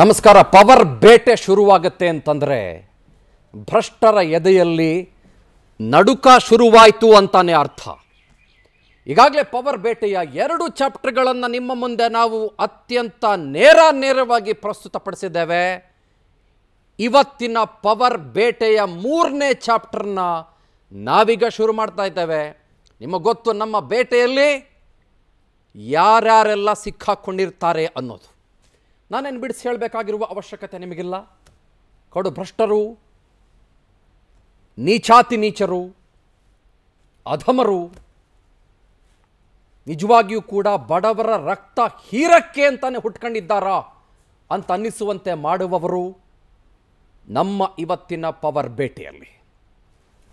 ನಮಸ್ಕಾರ. ಪವರ್ ಬೇಟೆ ಶುರುವಾಗುತ್ತೆ ಅಂತಂದರೆ ಭ್ರಷ್ಟರ ಎದೆಯಲ್ಲಿ ನಡುಕ ಶುರುವಾಯಿತು ಅಂತಾನೆ ಅರ್ಥ. ಈಗಾಗಲೇ ಪವರ್ ಬೇಟೆಯ ಎರಡು ಚಾಪ್ಟರ್ಗಳನ್ನು ನಿಮ್ಮ ಮುಂದೆ ನಾವು ಅತ್ಯಂತ ನೇರವಾಗಿ ಪ್ರಸ್ತುತಪಡಿಸಿದ್ದೇವೆ. ಇವತ್ತಿನ ಪವರ್ ಬೇಟೆಯ ಮೂರನೇ ಚಾಪ್ಟರ್ನ ನಾವೀಗ ಶುರು ಮಾಡ್ತಾ ಇದ್ದೇವೆ. ನಿಮಗೆ ಗೊತ್ತು, ನಮ್ಮ ಬೇಟೆಯಲ್ಲಿ ಯಾರ್ಯಾರೆಲ್ಲ ಸಿಕ್ಕಾಕ್ಕೊಂಡಿರ್ತಾರೆ ಅನ್ನೋದು. ನಾನೇನು ಬಿಡಿಸಿ ಹೇಳಬೇಕಾಗಿರುವ ಅವಶ್ಯಕತೆ ನಿಮಗಿಲ್ಲ. ಕಡು ಭ್ರಷ್ಟರು, ನೀಚಾತಿ ನೀಚರು, ಅಧಮರು, ನಿಜವಾಗಿಯೂ ಕೂಡ ಬಡವರ ರಕ್ತ ಹೀರಕ್ಕೆ ಅಂತಾನೆ ಹುಟ್ಕೊಂಡಿದ್ದಾರಾ ಅಂತ ಅನ್ನಿಸುವಂತೆ ಮಾಡುವವರು ನಮ್ಮ ಇವತ್ತಿನ ಪವರ್ ಬೇಟೆಯಲ್ಲಿ.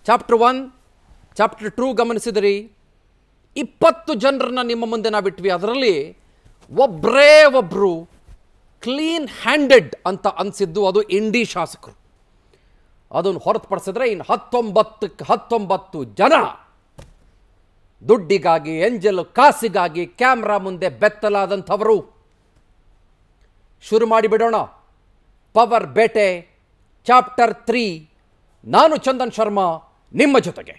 ಚಾಪ್ಟರ್ 1, ಚಾಪ್ಟರ್ 2 ಗಮನಿಸಿದ್ರಿ. 20 ಜನರನ್ನ ನಿಮ್ಮ ಮುಂದೆ ನಾವಿಟ್ವಿ. ಅದರಲ್ಲಿ ಒಬ್ಬರು ಕ್ಲೀನ್ ಹ್ಯಾಂಡೆಡ್ ಅಂತ ಅನಿಸಿದ್ದು ಅದು ಇಂಡಿ ಶಾಸಕರು. ಅದನ್ನು ಹೊರತುಪಡಿಸಿದ್ರೆ ಇನ್ನು 19 ಜನ ದುಡ್ಡಿಗಾಗಿ, ಎಂಜಲು ಕಾಸಿಗಾಗಿ ಕ್ಯಾಮ್ರಾ ಮುಂದೆ ಬೆತ್ತಲಾದಂಥವರು. ಶುರು ಮಾಡಿಬಿಡೋಣ ಪವರ್ ಬೇಟೆ ಚಾಪ್ಟರ್ 3. ನಾನು ಚಂದನ್ ಶರ್ಮಾ ನಿಮ್ಮ ಜೊತೆಗೆ.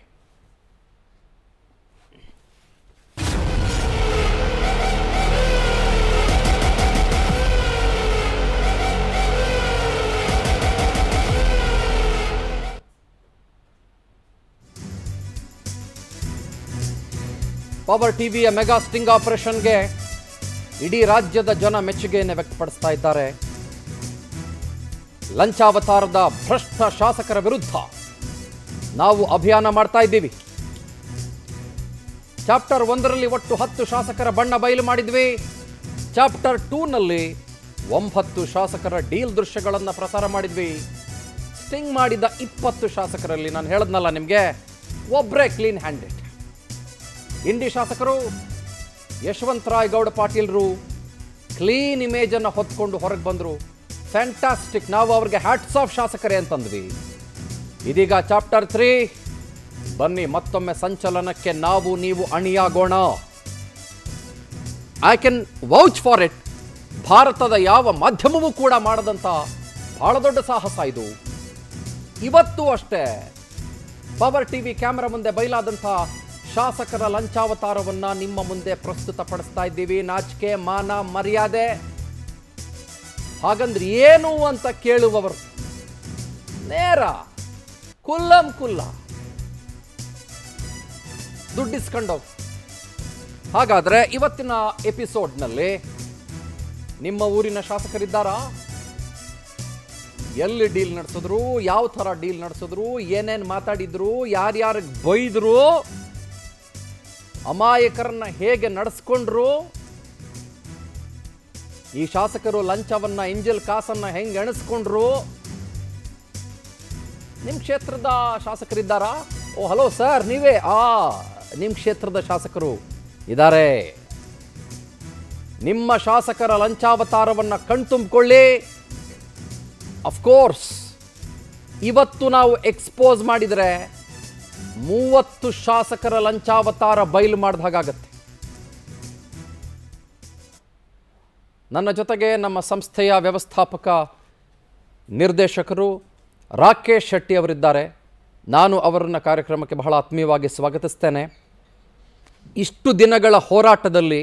ಪವರ್ ಟಿವಿಯ ಮೆಗಾ ಸ್ಟಿಂಗ್ ಆಪರೇಷನ್ಗೆ ಇಡೀ ರಾಜ್ಯದ ಜನ ಮೆಚ್ಚುಗೆಯನ್ನು ವ್ಯಕ್ತಪಡಿಸ್ತಾ ಇದ್ದಾರೆ. ಲಂಚಾವತಾರದ ಭ್ರಷ್ಟ ಶಾಸಕರ ವಿರುದ್ಧ ನಾವು ಅಭಿಯಾನ ಮಾಡ್ತಾ ಇದ್ದೀವಿ. ಚಾಪ್ಟರ್ 1ರಲ್ಲಿ ಒಟ್ಟು 10 ಶಾಸಕರ ಬಣ್ಣ ಬಯಲು ಮಾಡಿದ್ವಿ. ಚಾಪ್ಟರ್ 2ನಲ್ಲಿ 9 ಶಾಸಕರ ಡೀಲ್ ದೃಶ್ಯಗಳನ್ನು ಪ್ರಸಾರ ಮಾಡಿದ್ವಿ. ಸ್ಟಿಂಗ್ ಮಾಡಿದ 20 ಶಾಸಕರಲ್ಲಿ ನಾನು ಹೇಳಿದ್ನಲ್ಲ ನಿಮಗೆ, ಒಬ್ಬರೇ ಕ್ಲೀನ್ ಹ್ಯಾಂಡೆಡ್. ಇಂಡಿ ಶಾಸಕರು ಯಶವಂತರಾಯ್ ಗೌಡ ಪಾಟೀಲ್ರು ಕ್ಲೀನ್ ಇಮೇಜನ್ನು ಹೊತ್ಕೊಂಡು ಹೊರಗೆ ಬಂದರು. ಫ್ಯಾಂಟಾಸ್ಟಿಕ್, ನಾವು ಅವ್ರಿಗೆ ಹ್ಯಾಟ್ಸ್ ಆಫ್ ಶಾಸಕರೇ ಅಂತಂದ್ವಿ. ಇದೀಗ ಚಾಪ್ಟರ್ 3, ಬನ್ನಿ ಮತ್ತೊಮ್ಮೆ ಸಂಚಲನಕ್ಕೆ ನಾವು ನೀವು ಅಣಿಯಾಗೋಣ. I can vouch for it. ಭಾರತದ ಯಾವ ಮಾಧ್ಯಮವೂ ಕೂಡ ಮಾಡದಂಥ ಬಹಳ ದೊಡ್ಡ ಸಾಹಸ ಇದು. ಇವತ್ತು ಅಷ್ಟೇ ಪವರ್ ಟಿವಿ ಕ್ಯಾಮ್ರಾ ಮುಂದೆ ಬಯಲಾದಂಥ ಶಾಸಕರ ಲಂಚಾವತಾರವನ್ನು ನಿಮ್ಮ ಮುಂದೆ ಪ್ರಸ್ತುತಪಡಿಸ್ತಾ ಇದ್ದೀವಿ. ನಾಚಿಕೆ, ಮಾನ, ಮರ್ಯಾದೆ ಹಾಗಂದ್ರೆ ಏನು ಅಂತ ಕೇಳುವವರು ನೇರ ಕುಲ್ಲ ದುಡ್ಡಿಸ್ಕೊಂಡವ್ರು. ಹಾಗಾದರೆ ಇವತ್ತಿನ ಎಪಿಸೋಡ್ನಲ್ಲಿ ನಿಮ್ಮ ಊರಿನ ಶಾಸಕರಿದ್ದಾರಾ? ಎಲ್ಲಿ ಡೀಲ್ ನಡೆಸಿದ್ರು, ಯಾವ ಥರ ಡೀಲ್ ನಡೆಸಿದ್ರು, ಏನೇನು ಮಾತಾಡಿದ್ರು, ಯಾರ್ಯಾರಿಗೆ ಬೈದರು, ಅಮಾಯಕರನ್ನ ಹೇಗೆ ನಡೆಸ್ಕೊಂಡ್ರು, ಈ ಶಾಸಕರು ಲಂಚವನ್ನು ಎಂಜಲ್ ಕಾಸನ್ನು ಹೆಂಗೆ ಎಣಿಸ್ಕೊಂಡ್ರು, ನಿಮ್ಮ ಕ್ಷೇತ್ರದ ಶಾಸಕರಿದ್ದಾರಾ? ಓ ಹಲೋ ಸರ್, ನೀವೇ? ನಿಮ್ಮ ಕ್ಷೇತ್ರದ ಶಾಸಕರು ಇದ್ದಾರೆ. ನಿಮ್ಮ ಶಾಸಕರ ಲಂಚಾವತಾರವನ್ನು ಕಣ್ತುಂಬಿಕೊಳ್ಳಿ. ಅಫ್ಕೋರ್ಸ್ ಇವತ್ತು ನಾವು ಎಕ್ಸ್ಪೋಸ್ ಮಾಡಿದರೆ 30 ಶಾಸಕರ ಲಂಚಾವತಾರ ಬಯಲು ಮಾಡಿದ ಹಾಗಾಗತ್ತೆ. ನನ್ನ ಜೊತೆಗೆ ನಮ್ಮ ಸಂಸ್ಥೆಯ ವ್ಯವಸ್ಥಾಪಕ ನಿರ್ದೇಶಕರು ರಾಕೇಶ್ ಶೆಟ್ಟಿ ಅವರಿದ್ದಾರೆ. ನಾನು ಅವರನ್ನು ಕಾರ್ಯಕ್ರಮಕ್ಕೆ ಬಹಳ ಆತ್ಮೀಯವಾಗಿ ಸ್ವಾಗತಿಸ್ತೇನೆ. ಇಷ್ಟು ದಿನಗಳ ಹೋರಾಟದಲ್ಲಿ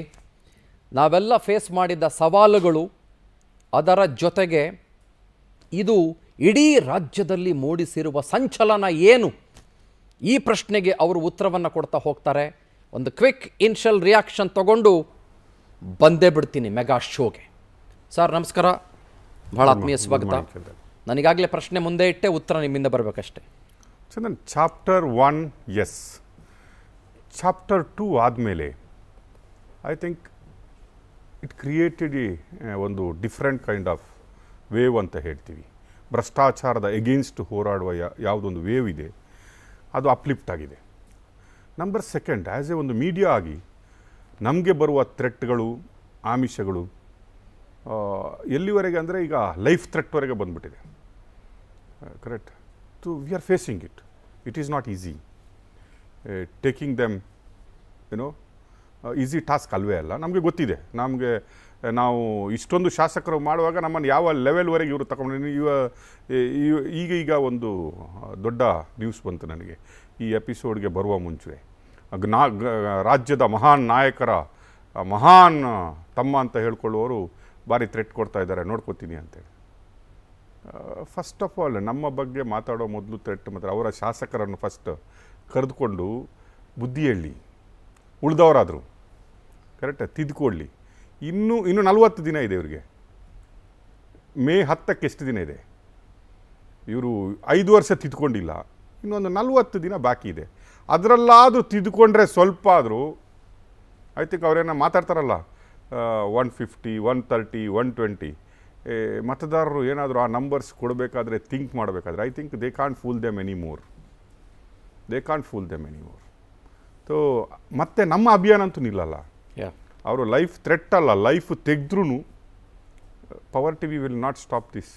ನಾವೆಲ್ಲ ಫೇಸ್ ಮಾಡಿದ ಸವಾಲುಗಳು, ಅದರ ಜೊತೆಗೆ ಇದು ಇಡೀ ರಾಜ್ಯದಲ್ಲಿ ಮೂಡಿಸಿರುವ ಸಂಚಲನ ಏನು, ಈ ಪ್ರಶ್ನೆಗೆ ಅವರು ಉತ್ತರವನ್ನು ಕೊಡ್ತಾ ಹೋಗ್ತಾರೆ. ಒಂದು ಕ್ವಿಕ್ ಇನ್ಷಿಯಲ್ ರಿಯಾಕ್ಷನ್ ತಗೊಂಡು ಬಂದೇ ಬಿಡ್ತೀನಿ ಮೆಗಾ ಶೋಗೆ. ಸರ್ ನಮಸ್ಕಾರ, ಭಾಳ ಆತ್ಮೀಯ ಸ್ವಾಗತ. ನನಗಾಗಲೇ ಪ್ರಶ್ನೆ ಮುಂದೆ ಇಟ್ಟೆ, ಉತ್ತರ ನಿಮ್ಮಿಂದ ಬರಬೇಕಷ್ಟೇ. ಚಂದನ್, ಚಾಪ್ಟರ್ 1 ಎಸ್, ಚಾಪ್ಟರ್ 2 ಆದಮೇಲೆ ಐ ಥಿಂಕ್ ಇಟ್ ಕ್ರಿಯೇಟೆಡ್ ಒಂದು ಡಿಫ್ರೆಂಟ್ ಕೈಂಡ್ ಆಫ್ ವೇವ್ ಅಂತ ಹೇಳ್ತೀವಿ. ಭ್ರಷ್ಟಾಚಾರದ ಎಗೇನ್ಸ್ಟ್ ಹೋರಾಡುವ ಯಾವುದೊಂದು ವೇವ್ ಇದೆ ಅದು ಅಪ್ಲಿಫ್ಟ್ ಆಗಿದೆ. ನಂಬರ್ ಸೆಕೆಂಡ್, ಆ್ಯಸ್ ಎ ಒಂದು ಮೀಡಿಯಾ ಆಗಿ ನಮಗೆ ಬರುವ ಥ್ರೆಟ್ಗಳು, ಆಮಿಷಗಳು ಎಲ್ಲಿವರೆಗೆ ಅಂದರೆ ಈಗ ಲೈಫ್ ಥ್ರೆಟ್ವರೆಗೆ ಬಂದುಬಿಟ್ಟಿದೆ. Correct. To we are facing it. It is not easy. Taking them you know easy task ಅಲ್ವೇ ಅಲ್ಲ. ನಮಗೆ ಗೊತ್ತಿದೆ, ನಮಗೆ ನಾವು ಇಷ್ಟೊಂದು ಶಾಸಕರು ಮಾಡುವಾಗ ನಮ್ಮನ್ನು ಯಾವ ಲೆವೆಲ್ವರೆಗೆ ಇವರು ತಗೊಂಡಿದ್ದೀನಿ. ಈಗ ಒಂದು ದೊಡ್ಡ ನ್ಯೂಸ್ ಬಂತು ನನಗೆ ಈ ಎಪಿಸೋಡ್ಗೆ ಬರುವ ಮುಂಚೆ. ರಾಜ್ಯದ ಮಹಾನ್ ನಾಯಕರ ಮಹಾನ್ ತಮ್ಮ ಅಂತ ಹೇಳ್ಕೊಳ್ಳುವವರು ಭಾರಿ ಥ್ರೆಟ್ ಕೊಡ್ತಾ ಇದ್ದಾರೆ ನೋಡ್ಕೋತೀನಿ ಅಂತೇಳಿ. ಫಸ್ಟ್ ಆಫ್ ಆಲ್ ನಮ್ಮ ಬಗ್ಗೆ ಮಾತಾಡೋ ಮೊದಲು ಥ್ರೆಟ್ ಮತ್ತು ಅವರ ಶಾಸಕರನ್ನು ಫಸ್ಟ್ ಕರೆದುಕೊಂಡು ಬುದ್ಧಿ ಹೇಳಿ, ಉಳಿದವರಾದರು ಕರೆಕ್ಟ್ ತಿದ್ದುಕೊಳ್ಳಿ. ಇನ್ನು 40 ದಿನ ಇದೆ ಇವರಿಗೆ, May 10ಕ್ಕೆ ಎಷ್ಟು ದಿನ ಇದೆ, ಇವರು 5 ವರ್ಷ ತಿದ್ದುಕೊಂಡಿಲ್ಲ, ಇನ್ನೊಂದು 40 ದಿನ ಬಾಕಿ ಇದೆ. ಅದರಲ್ಲಾದರೂ ತಿದ್ದುಕೊಂಡ್ರೆ ಸ್ವಲ್ಪ ಆದರೂ ಐ ಥಿಂಕ್ ಅವರೇನೋ ಮಾತಾಡ್ತಾರಲ್ಲ 150, 130, 120 ಮತದಾರರು ಏನಾದರೂ ಆ ನಂಬರ್ಸ್ ಕೊಡಬೇಕಾದ್ರೆ ಥಿಂಕ್ ಮಾಡಬೇಕಾದ್ರೆ I think they can't fool them any more. So ಮತ್ತೆ ನಮ್ಮ ಅಭಿಯಾನ ಅಂತೂ ನಿಲ್ಲಲ್ಲ. ಅವರು ಲೈಫ್ ಥ್ರೆಟ್ ಅಲ್ಲ, ಲೈಫ್ ತೆಗೆದ್ರೂ power TV will not stop this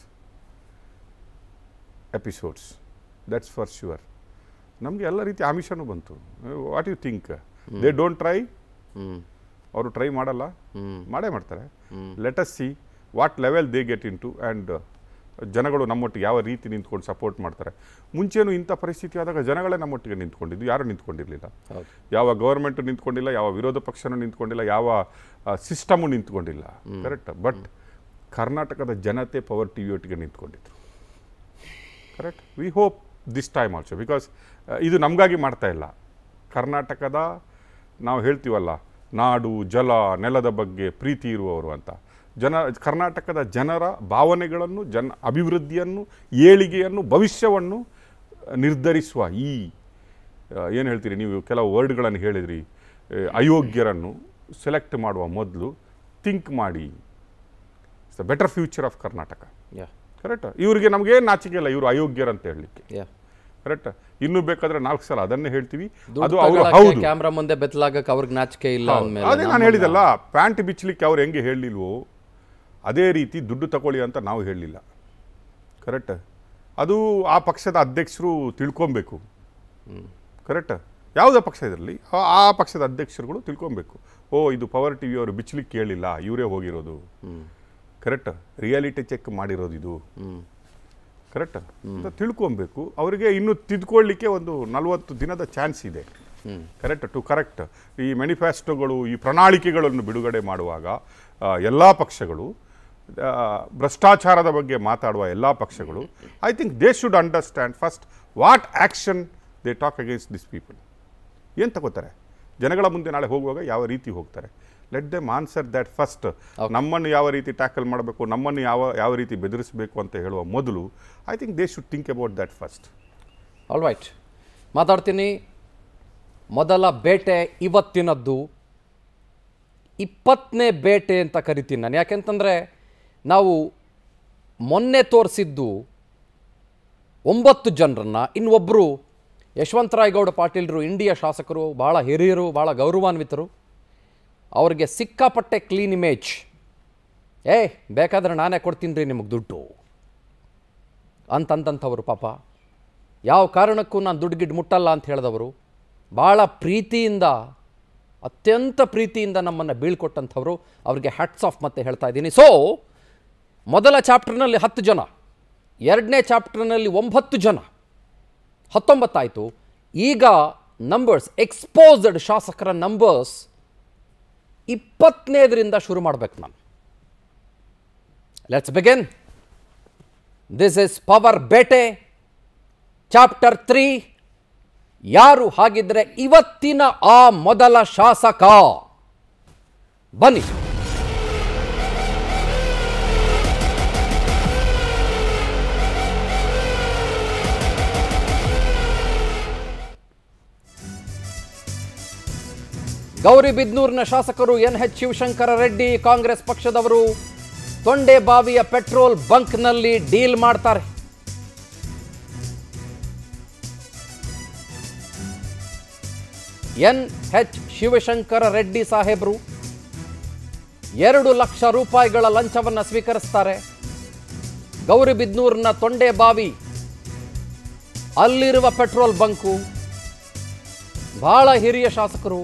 episodes, that's for sure. ನಮಗೆ ಎಲ್ಲ ರೀತಿ ಆಮಿಷನೂ ಬಂತು. What you think they don't try? ಅವರು ಟ್ರೈ ಮಾಡಲ್ಲ, ಮಾಡೇ ಮಾಡ್ತಾರೆ. Let us see what level they get into and ಜನಗಳು ನಮ್ಮೊಟ್ಟಿಗೆ ಯಾವ ರೀತಿ ನಿಂತ್ಕೊಂಡು ಸಪೋರ್ಟ್ ಮಾಡ್ತಾರೆ. ಮುಂಚೆನೂ ಇಂಥ ಪರಿಸ್ಥಿತಿ ಆದಾಗ ಜನಗಳೇ ನಮ್ಮೊಟ್ಟಿಗೆ ನಿಂತ್ಕೊಂಡಿದ್ದು, ಯಾರೂ ನಿಂತ್ಕೊಂಡಿರಲಿಲ್ಲ. ಯಾವ ಗೌರ್ಮೆಂಟು ನಿಂತ್ಕೊಂಡಿಲ್ಲ, ಯಾವ ವಿರೋಧ ಪಕ್ಷನೂ ನಿಂತ್ಕೊಂಡಿಲ್ಲ, ಯಾವ ಸಿಸ್ಟಮು ನಿಂತ್ಕೊಂಡಿಲ್ಲ, ಕರೆಕ್ಟ್. ಬಟ್ ಕರ್ನಾಟಕದ ಜನತೆ ಪವರ್ ಟಿ ವಿ ಒಟ್ಟಿಗೆ ನಿಂತ್ಕೊಂಡಿದ್ರು, correct. We hope this time also, because ಇದು ನಮಗಾಗಿ ಮಾಡ್ತಾ ಇಲ್ಲ, ಕರ್ನಾಟಕದ ನಾವು ಹೇಳ್ತೀವಲ್ಲ ನಾಡು ಜಲ ನೆಲದ ಬಗ್ಗೆ ಪ್ರೀತಿ ಇರುವವರು ಅಂತ. ಕರ್ನಾಟಕದ ಜನರ ಭಾವನೆಗಳನ್ನು, ಅಭಿವೃದ್ಧಿಯನ್ನು, ಏಳಿಗೆಯನ್ನು, ಭವಿಷ್ಯವನ್ನು ನಿರ್ಧರಿಸುವ ಈ ಏನು ಹೇಳ್ತೀರಿ ನೀವು, ಕೆಲವು ವರ್ಡ್ಗಳನ್ನು ಹೇಳಿದ್ರಿ, ಅಯೋಗ್ಯರನ್ನು ಸೆಲೆಕ್ಟ್ ಮಾಡುವ ಮೊದಲು ಥಿಂಕ್ ಮಾಡಿ. It's the better future of Karnataka, correct. ಇವರಿಗೆ ನಮಗೇನು ನಾಚಿಕೆ ಇಲ್ಲ ಇವರು ಅಯೋಗ್ಯರು ಅಂತ ಹೇಳಲಿಕ್ಕೆ, ಕರೆಕ್ಟ್. ಇನ್ನು ಬೇಕಾದ್ರೆ 4 ಸಲ ಅದನ್ನೇ ಹೇಳ್ತೀವಿ. ಅದು ಅವರು ಹೌದು, ಕ್ಯಾಮ್ರಾ ಮುಂದೆ ಬೆತ್ತಲಾಗಕ್ಕೆ ಅವ್ರಿಗೆ ನಾಚಿಕೆ ಇಲ್ಲ. ಅದೇ ನಾನು ಹೇಳಿದಲ್ಲ, ಪ್ಯಾಂಟ್ ಬಿಚ್ಚಲಿಕ್ಕೆ ಅವ್ರು ಹೆಂಗೆ ಹೇಳಲಿಲ್ವೋ ಅದೇ ರೀತಿ ದುಡ್ಡು ತಗೊಳ್ಳಿ ಅಂತ ನಾವು ಹೇಳಲಿಲ್ಲ, ಕರೆಕ್ಟ್. ಅದು ಆ ಪಕ್ಷದ ಅಧ್ಯಕ್ಷರು ತಿಳ್ಕೊಬೇಕು, ಕರೆಕ್ಟ್. ಯಾವುದೇ ಪಕ್ಷ ಇದರಲ್ಲಿ ಆ ಪಕ್ಷದ ಅಧ್ಯಕ್ಷರುಗಳು ತಿಳ್ಕೊಬೇಕು, ಓ ಇದು ಪವರ್ ಟಿ ವಿ ಅವರು ಬಿಚ್ಚಲಿಕ್ಕೆ ಹೇಳಿಲ್ಲ, ಇವರೇ ಹೋಗಿರೋದು, ಕರೆಕ್ಟ್. ರಿಯಾಲಿಟಿ ಚೆಕ್ ಮಾಡಿರೋದು ಇದು, ಕರೆಕ್ಟ್ ಅಂತ ತಿಳ್ಕೊಬೇಕು. ಅವರಿಗೆ ಇನ್ನೂ ತಿದ್ಕೊಳ್ಳಿಕ್ಕೆ ಒಂದು 40 ದಿನದ ಚಾನ್ಸ್ ಇದೆ, ಕರೆಕ್ಟ್ ಟು ಕರೆಕ್ಟ್. ಈ ಮ್ಯಾನಿಫೆಸ್ಟೋಗಳು, ಈ ಪ್ರಣಾಳಿಕೆಗಳನ್ನು ಬಿಡುಗಡೆ ಮಾಡುವಾಗ ಎಲ್ಲ ಪಕ್ಷಗಳು, ಭ್ರಷ್ಟಾಚಾರದ ಬಗ್ಗೆ ಮಾತಾಡುವ ಎಲ್ಲ ಪಕ್ಷಗಳು, I think they should understand first what action they talk against this people. ಏನು ತಗೋತಾರೆ ಜನಗಳ ಮುಂದೆ ನಾಳೆ ಹೋಗುವಾಗ, ಯಾವ ರೀತಿ ಹೋಗ್ತಾರೆ. Let them answer that first. ನಮ್ಮನ್ನು ಯಾವ ರೀತಿ ಟ್ಯಾಕಲ್ ಮಾಡಬೇಕು, ನಮ್ಮನ್ನು ಯಾವ ರೀತಿ ಬೆದರಿಸಬೇಕು ಅಂತ ಹೇಳುವ ಮೊದಲು I think they should think about that first. All right, ಮಾತಾಡ್ತೀನಿ. ಮೊದಲ ಬೇಟೆ ಇವತ್ತಿನದ್ದು, 20ನೇ ಬೇಟೆ ಅಂತ ಕರಿತೀನಿ ನಾನು. ಯಾಕೆಂತಂದರೆ ನಾವು ಮೊನ್ನೆ ತೋರಿಸಿದ್ದು 9 ಜನರನ್ನು, ಇನ್ನೊಬ್ಬರು ಯಶವಂತರಾಯಗೌಡ ಪಾಟೀಲ್ರು, ಇಂಡಿಯಾ ಶಾಸಕರು, ಭಾಳ ಹಿರಿಯರು, ಭಾಳ ಗೌರವಾನ್ವಿತರು, ಅವ್ರಿಗೆ ಸಿಕ್ಕಾಪಟ್ಟೆ ಕ್ಲೀನ್ ಇಮೇಜ್. ಬೇಕಾದ್ರೆ ನಾನೇ ಕೊಡ್ತೀನಿ ರೀ ನಿಮಗೆ ದುಡ್ಡು ಅಂತಂತಂಥವ್ರು, ಪಾಪ ಯಾವ ಕಾರಣಕ್ಕೂ ನಾನು ದುಡ್ಡು ಗಿಡ್ ಮುಟ್ಟಲ್ಲ ಅಂತ ಹೇಳಿದವರು, ಭಾಳ ಪ್ರೀತಿಯಿಂದ, ಅತ್ಯಂತ ಪ್ರೀತಿಯಿಂದ ನಮ್ಮನ್ನು ಬೀಳ್ಕೊಟ್ಟಂಥವ್ರು, ಅವ್ರಿಗೆ ಹ್ಯಾಟ್ಸ್ ಆಫ್ ಮತ್ತೆ ಹೇಳ್ತಾ ಇದ್ದೀನಿ. ಸೊ ಮೊದಲ ಚಾಪ್ಟರ್ನಲ್ಲಿ 10 ಜನ, 2ನೇ ಚಾಪ್ಟರ್ನಲ್ಲಿ 9 ಜನ, 19 ಆಯಿತು. ಈಗ ನಂಬರ್ಸ್, ಎಕ್ಸ್ಪೋಸ್ಡ್ ಶಾಸಕರ ನಂಬರ್ಸ್ 20ನೇದರಿಂದ ಶುರು ಮಾಡಬೇಕು ನಾನು. Let's begin. This is power ಬೇಟೆ ಚಾಪ್ಟರ್ 3. ಯಾರು ಹಾಗಿದ್ರೆ ಇವತ್ತಿನ ಆ ಮೊದಲ ಶಾಸಕ? ಬನ್ನಿ. ಗೌರಿಬಿದ್ನೂರಿನ ಶಾಸಕರು NH ಶಿವಶಂಕರ ರೆಡ್ಡಿ, ಕಾಂಗ್ರೆಸ್ ಪಕ್ಷದವರು. ತೊಂಡೆಬಾವಿಯ ಪೆಟ್ರೋಲ್ ಬಂಕ್ನಲ್ಲಿ ಡೀಲ್ ಮಾಡ್ತಾರೆ. NH ಶಿವಶಂಕರ ರೆಡ್ಡಿ ಸಾಹೇಬರು 2 ಲಕ್ಷ ರೂಪಾಯಿಗಳ ಲಂಚವನ್ನು ಸ್ವೀಕರಿಸ್ತಾರೆ. ಗೌರಿಬಿದ್ನೂರಿನ ತೊಂಡೆಬಾವಿ ಅಲ್ಲಿರುವ ಪೆಟ್ರೋಲ್ ಬಂಕು, ಬಹಳ ಹಿರಿಯ ಶಾಸಕರು,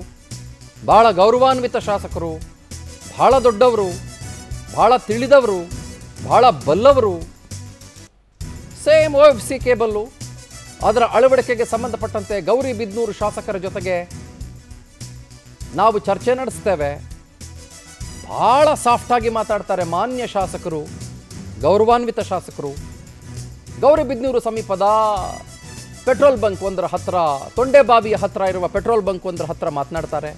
ಭಾಳ ಗೌರವಾನ್ವಿತ ಶಾಸಕರು, ಭಾಳ ದೊಡ್ಡವರು, ಭಾಳ ತಿಳಿದವರು, ಭಾಳ ಬಲ್ಲವರು. ಸೇಮ್ OFC ಕೇಬಲ್ಲು ಅದರ ಅಳವಡಿಕೆಗೆ ಸಂಬಂಧಪಟ್ಟಂತೆ ಗೌರಿಬಿದನೂರು ಶಾಸಕರ ಜೊತೆಗೆ ನಾವು ಚರ್ಚೆ ನಡೆಸ್ತೇವೆ. ಭಾಳ ಸಾಫ್ಟಾಗಿ ಮಾತಾಡ್ತಾರೆ ಮಾನ್ಯ ಶಾಸಕರು, ಗೌರವಾನ್ವಿತ ಶಾಸಕರು. ಗೌರಿಬಿದನೂರು ಸಮೀಪದ ಪೆಟ್ರೋಲ್ ಬಂಕ್ ಒಂದರ ಹತ್ರ, ತೊಂಡೆಬಾವಿಯ ಹತ್ರ ಇರುವ ಪೆಟ್ರೋಲ್ ಬಂಕ್ ಒಂದರ ಹತ್ರ ಮಾತನಾಡ್ತಾರೆ.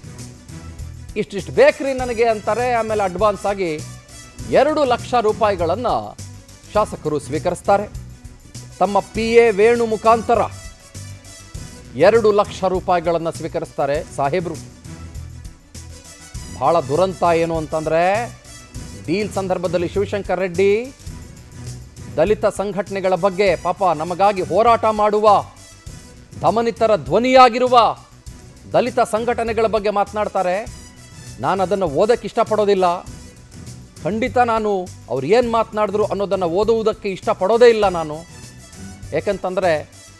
ಇಷ್ಟಿಷ್ಟು ಬೇಕ್ರಿ ನನಗೆ ಅಂತಾರೆ. ಆಮೇಲೆ ಅಡ್ವಾನ್ಸ್ ಆಗಿ 2 ಲಕ್ಷ ರೂಪಾಯಿಗಳನ್ನು ಶಾಸಕರು ಸ್ವೀಕರಿಸ್ತಾರೆ. ತಮ್ಮ PA ವೇಣು ಮುಖಾಂತರ 2 ಲಕ್ಷ ರೂಪಾಯಿಗಳನ್ನು ಸ್ವೀಕರಿಸ್ತಾರೆ ಸಾಹೇಬ್ರು. ಭಾಳ ದುರಂತ ಏನು ಅಂತಂದರೆ, ಡೀಲ್ ಸಂದರ್ಭದಲ್ಲಿ ಶಿವಶಂಕರ್ ರೆಡ್ಡಿ ದಲಿತ ಸಂಘಟನೆಗಳ ಬಗ್ಗೆ, ಪಾಪ ನಮಗಾಗಿ ಹೋರಾಟ ಮಾಡುವ ದಮನಿತರ ಧ್ವನಿಯಾಗಿರುವ ದಲಿತ ಸಂಘಟನೆಗಳ ಬಗ್ಗೆ ಮಾತನಾಡ್ತಾರೆ. ನಾನು ಅದನ್ನು ಓದಕ್ಕೆ ಇಷ್ಟಪಡೋದಿಲ್ಲ. ಖಂಡಿತ ನಾನು ಅವ್ರು ಏನು ಮಾತನಾಡಿದ್ರು ಅನ್ನೋದನ್ನು ಓದುವುದಕ್ಕೆ ಇಷ್ಟಪಡೋದೇ ಇಲ್ಲ ನಾನು. ಏಕೆಂತಂದರೆ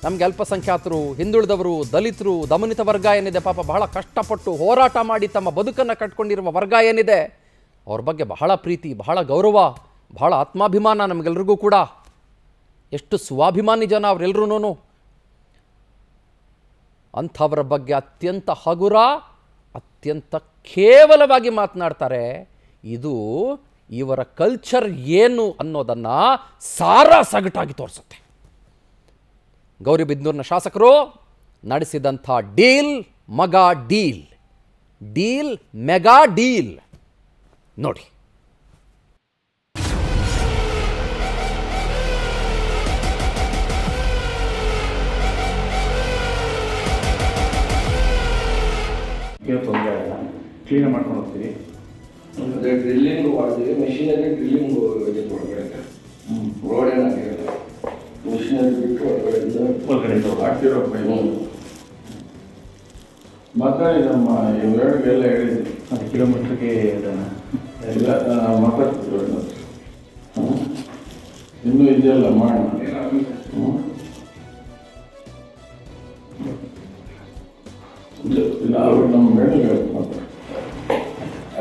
ನಮಗೆ ಅಲ್ಪಸಂಖ್ಯಾತರು, ಹಿಂದುಳಿದವರು, ದಲಿತರು, ದಮನಿತ ವರ್ಗ ಏನಿದೆ, ಪಾಪ ಬಹಳ ಕಷ್ಟಪಟ್ಟು ಹೋರಾಟ ಮಾಡಿ ತಮ್ಮ ಬದುಕನ್ನು ಕಟ್ಕೊಂಡಿರುವ ವರ್ಗ ಏನಿದೆ, ಅವ್ರ ಬಗ್ಗೆ ಬಹಳ ಪ್ರೀತಿ, ಬಹಳ ಗೌರವ, ಬಹಳ ಆತ್ಮಾಭಿಮಾನ ನಮಗೆಲ್ರಿಗೂ ಕೂಡ. ಎಷ್ಟು ಸ್ವಾಭಿಮಾನಿ ಜನ ಅವರೆಲ್ಲರೂ. ಅಂಥವರ ಬಗ್ಗೆ ಅತ್ಯಂತ ಹಗುರ, ಅತ್ಯಂತ ಕೇವಲವಾಗಿ ಮಾತನಾಡ್ತಾರೆ. ಇದು ಇವರ ಕಲ್ಚರ್ ಏನು ಅನ್ನೋದನ್ನು ಸಾರಾ ಸಗಟಾಗಿ ತೋರಿಸುತ್ತೆ. ಗೌರಿಬಿದನೂರಿನ ಶಾಸಕರು ನಡೆಸಿದಂಥ ಡೀಲ್ ಮಗಾ ಡೀಲ್, ಡೀಲ್ ಮೆಗಾ ಡೀಲ್ ನೋಡಿ. ಏನು ತೊಂದರೆ ಇಲ್ಲ, ಕ್ಲೀನ್ ಮಾಡ್ಕೊಂಡು ಹೋಗ್ತೀವಿ. ಡ್ರಿಲ್ಲಿಂಗ್ ಮಾಡ್ತೀವಿ, ಮೆಷಿನಲ್ಲಿ ಡ್ರಿಲ್ಲಿಂಗ್ ಒಳಗಡೆ ರೋಡ್ ಏನಾಗಿರಲ್ಲ, ಮೆಷಿನಲ್ಲಿ ಬಿಟ್ಟು ಒಳಗಡೆಯಿಂದ ಹಾಕ್ತಿರೋ ಪೈಪ್. ಮತ್ತೆ ನಮ್ಮ ಇವೆರಡಿಗೆಲ್ಲ ಹೇಳಿದ್ವಿ, 1 ಕಿಲೋಮೀಟ್ರಿಗೆ ಎಲ್ಲ ಮಾತಾಡ್ತಿದ್ರು. ಇನ್ನೂ ಇದೆಯಲ್ಲ ಮಾಡಿ ನಾವು ನಮ್ಮ ಮೇಡಮ್ ಹೇಳ್ತಾರೆ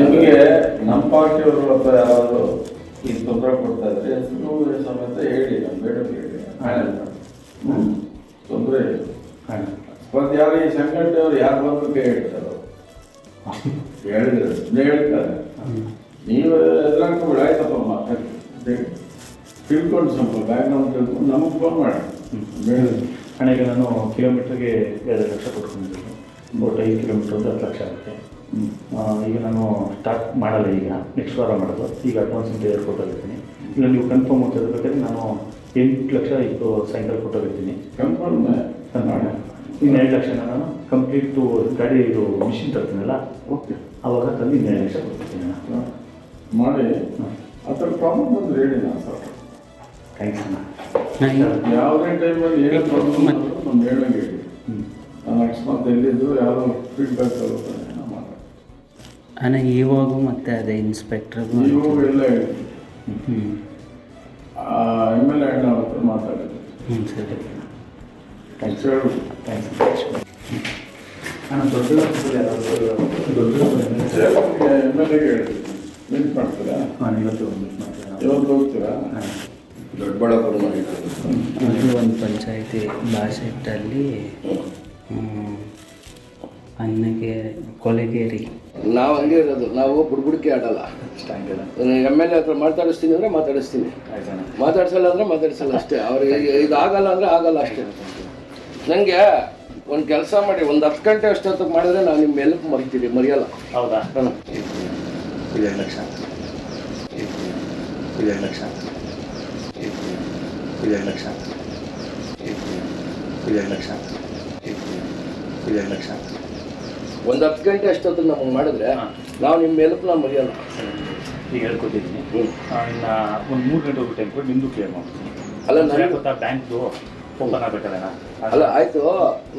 ನಿಮಗೆ ನಮ್ಮ ಪಾರ್ಟಿಯವರು ಅಥವಾ ಯಾರಾದರೂ ಈಗ ತೊಂದರೆ ಕೊಡ್ತಾ ಇದ್ರೆ ಸಮೇತ ಹೇಳಿ, ನಮ್ಮ ಮೇಡಮ್ ಹೇಳಿ, ತೊಂದರೆ ಇಲ್ಲ. ಮತ್ತೆ ಯಾರು ಈ ಸಂಘಟನೆಯವರು ಯಾರು ಬಂದು ಕೈ ಹೇಳ್ತಾರೋ ಹೇಳಿದ್ರೆ ಹೇಳ್ತಾರೆ. ನೀವು ಎದುರಾಗ್ತೇವೆ ಆಯ್ತಪ್ಪಮ್ಮ ತಿಳ್ಕೊಂಡು ಸ್ವಲ್ಪ ಬ್ಯಾಕ್ಗ್ರೌಂಡ್ ತಿಳ್ಕೊಂಡು ನಮಗೆ ಫೋನ್ ಮಾಡಿ ಹಣೆಗೆ. ನಾನು ಕಿಲೋಮೀಟ್ರಿಗೆ 2 ಲಕ್ಷ ಕೊಟ್ಕೊಂಡಿದ್ದೀನಿ. ಒಟ್ಟು 5 ಕಿಲೋಮೀಟ್ರದ್ದು 10 ಲಕ್ಷ ಆಗುತ್ತೆ. ಈಗ ನಾನು ಸ್ಟಾರ್ಟ್ ಮಾಡಲ್ಲ, ಈಗ ನೆಕ್ಸ್ಟ್ ವಾರ ಮಾಡೋದು. ಈಗ ಅಡ್ವಾನ್ಸ್ ಅಂತ ಹೇಳಿ ಕೊಟ್ಟೋಗಿರ್ತೀನಿ. ಈಗ ನೀವು ಕನ್ಫರ್ಮ್ ಅಂತ ಹೇಳ್ಬೇಕಾದ್ರೆ ನಾನು 8 ಲಕ್ಷ ಈಗ ಸಾಯಂಕಾಲ ಕೊಟ್ಟೋಗಿರ್ತೀನಿ. Confirm confirm. ಇನ್ನು 2 ಲಕ್ಷನ ನಾನು ಕಂಪ್ಲೀಟು ಗಾಡಿ ಇದು ಮಿಷಿನ್ ತರ್ತೀನಲ್ಲ, ಓಕೆ, ಆವಾಗ ತಂದು 2 ಲಕ್ಷ ಕೊಡ್ತೀನಿ ನಾನು ಮಾಡಿ. ಅದರ ಪ್ರಾಬ್ಲಮ್ ಒಂದು ಹೇಳಿ ನಾನು ಸರ್. ಥ್ಯಾಂಕ್ಸ್ ಅಣ್ಣ. ಯಾವುದೇ ಟೈಮಲ್ಲಿ ಏನೋ ಪ್ರಾಬ್ಲಮ್ ನಮ್ಮ ಹೇಳೋಂಗೆ ಹೇಳಿ. ನಾನು ಅಕಸ್ಮಾತ್ ಎಲ್ಲಿದ್ದು ಯಾವುದೋ ಫೀಡ್ಬ್ಯಾಕ್ ತಗೋತಾರೆ ಅಣ್ಣ. ಇವಾಗೂ ಮತ್ತೆ ಅದೇ ಇನ್ಸ್ಪೆಕ್ಟ್ರಿಗೂ ಇವಾಗ ಎಲ್ಲ ಹೇಳ್ತೀನಿ. MLA ಅಣ್ಣ ಹತ್ರ ಮಾತಾಡಿದ್ರು. ಹ್ಞೂ ಸರಿ, ಥ್ಯಾಂಕ್ಸ್ ಥ್ಯಾಂಕ್ಸ್ ಅಣ್ಣ. MLA ಹೇಳಿದ್ರು ಮೀಟ್ ಮಾಡ್ತೀರಾ? ನಾನು ಇವತ್ತು ಮೀಟ್ ಮಾಡ್ತೀರಾ? ಇವತ್ತು ಹೋಗ್ತೀರಾ? ದೊಡ್ಡಬಳ್ಳಾಪುರ ಅದು ಒಂದು ಪಂಚಾಯತಿ ಬಾಶೆಟ್ಟಲ್ಲಿ ಅನ್ನಗೇರಿ ಕೊಳೆಗೇರಿ. ನಾವು ಹಂಗೆ ಇರೋದು, ನಾವು ಬುಡ್ಬುಡಿಕೆ ಆಡಲ್ಲ. MLA ಹತ್ರ ಮಾತಾಡಿಸ್ತೀನಿ ಅಂದರೆ ಮಾತಾಡಿಸ್ತೀನಿ, ಮಾತಾಡ್ಸಲ್ಲ ಅಂದರೆ ಮಾತಾಡ್ಸಲ್ಲ ಅಷ್ಟೇ. ಅವ್ರಿಗೆ ಇದು ಆಗಲ್ಲ ಅಂದರೆ ಆಗಲ್ಲ ಅಷ್ಟೇ. ನನಗೆ ಒಂದು ಕೆಲಸ ಮಾಡಿ, ಒಂದು 10 ಗಂಟೆ ಅಷ್ಟೊತ್ತಿಗೆ ಮಾಡಿದ್ರೆ ನಾವು ನಿಮ್ಮ ಹೆಲ್ಪ್ ಮರಿತೀವಿ, ಮರೆಯಲ್ಲ. ಹೌದಾ? 2 ಲಕ್ಷ, 2 ಲಕ್ಷ, 2 ಲಕ್ಷ, 2 ಲಕ್ಷ, 2 ಲಕ್ಷ. ಒಂದು 10 ಗಂಟೆ ಅಷ್ಟೊತ್ತಿಗೆ ನಮಗೆ ಮಾಡಿದ್ರೆ ನಾವು ನಿಮ್ಮ ಹೆಲ್ಪ್ ನಾವು ಮರೆಯೋಲ್ಲ. ಈಗ ಹೇಳ್ಕೊತಿದ್ದೀನಿ ಆ್ಯಂಡ್ ಒಂದು 3 ಗಂಟೆ ಹೋಗಿ ಟೈಮ್ ಕೊಟ್ಟು ನಿಮ್ಮದು ಕ್ಲಿಯರ್ ಮಾಡ್ತೀನಿ. ಅಲ್ಲ ನನಗೆ ಗೊತ್ತಾ ಬ್ಯಾಂಕ್ದು ಓಪನ್ ಆಗಬೇಕಲ್ಲ. ಅಲ್ಲ ಆಯಿತು,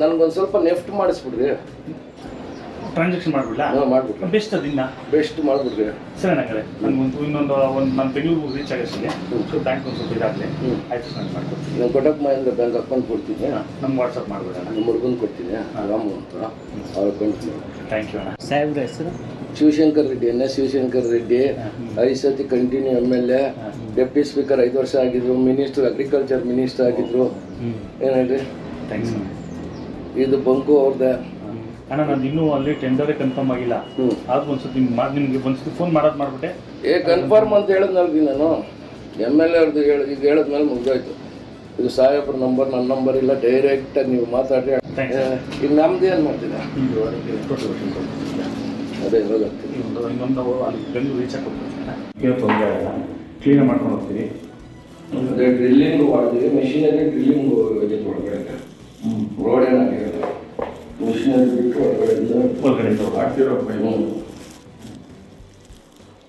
ನನಗೊಂದು ಸ್ವಲ್ಪ ನೆಫ್ಟ್ ಮಾಡಿಸ್ಬಿಡ್ರಿ, ಟ್ರಾನ್ಸಾಕ್ಷನ್ ಮಾಡಿಬಿಡ್ಲಾ? ಮಾಡಿಬಿಟ್ಟು ಬೆಸ್ಟ್, ಅದನ್ನ ಬೆಸ್ಟ್ ಮಾಡಿಬಿಡ್ರಿ ಸರ್. ನನಗೆ ನನಗೊಂದು ಇನ್ನೊಂದು ನಾನು ಬೆಂಗಳೂರು ರೀಚ್ ಆಗೋಷ್ಟಿಗೆ ಸೊ ಬ್ಯಾಂಕ್ ಒಂದು ಸ್ವಲ್ಪ ಇದಾಗಲಿ ಆಯಿತು ಸರ್, ನಾನು ಮಾಡ್ಕೊಡ್ತೀನಿ. ನಾನು ಕೊಟಕ್ ಮಹೇಂದ್ರ ಬ್ಯಾಂಕ್ ಅಕೌಂಟ್ ಕೊಡ್ತೀನಿ, ನಮ್ಮ ವಾಟ್ಸಪ್ ಮಾಡಿಬಿಡೋಣ, ನಮ್ಮ ಹುಡುಗನ ಕೊಡ್ತೀನಿ ರಾಮು ಅಂತ ಅವ್ರ ಅಕೌಂಟ್. ಥ್ಯಾಂಕ್ ಯು ಅಣ್ಣ. ಸಾಹೇಬ್ರ ಹೆಸರು ಶಿವಶಂಕರ್ ರೆಡ್ಡಿ, ಎನ್ ಎಸ್ ಶಿವಶಂಕರ್ ರೆಡ್ಡಿ. 5 ಸತಿ ಕಂಟಿನ್ಯೂ MLA, ಡೆಪ್ಟಿ ಸ್ಪೀಕರ್ 5 ವರ್ಷ ಆಗಿದ್ರು, ಮಿನಿಸ್ಟರ್ ಅಗ್ರಿಕಲ್ಚರ್ ಮಿನಿಸ್ಟರ್ ಆಗಿದ್ರು. ಏನು ಹೇಳಿ ಇದು ಬಂಕು ಅವ್ರದ್ದೆ ಅಣ್ಣ. ನಾನು ಇನ್ನೂ ಅಲ್ಲಿ ಟೆಂಡರೇ ಕನ್ಫರ್ಮ್ ಆಗಿಲ್ಲ, ಅದು ಒಂದ್ಸತಿ ನಿಮ್ಗೆ ಒಂದ್ಸತಿ ಫೋನ್ ಮಾಡೋದು ಮಾಡಿಬಿಟ್ಟೆ. ಏ ಕನ್ಫರ್ಮ್ ಅಂತ ಹೇಳಿದ್ನಲ್ರಿ ನಾನು MLA ಅವ್ರದ್ದು ಈಗ ಹೇಳಿದ್ಮೇಲೆ ಮುಗಿದೋಯ್ತು. ಇದು ಸಾಹೇಬ್ರ ನಂಬರ್, ನನ್ನ ನಂಬರ್ ಇಲ್ಲ, ಡೈರೆಕ್ಟಾಗಿ ನೀವು ಮಾತಾಡಿ. ಈಗ ನಮ್ದು ಏನು ಮಾಡ್ತೀರಾ? ಅದೇ ಕ್ಲೀನ್ ಮಾಡ್ಕೊಂಡು ಹೋಗ್ತೀವಿ. ಡ್ರಿಲ್ಲಿಂಗ್ ಮಾಡ್ತೀವಿ, ಮಿಷಿನಲ್ಲಿ ಡ್ರಿಲ್ಲಿಂಗ್ ಒಳಗಡೆ ರೋಡ್ ಏನಾಗಿರಲ್ಲ, ಮಿಷಿನಲ್ಲಿ ಬಿಟ್ಟು ಒಳಗಡೆ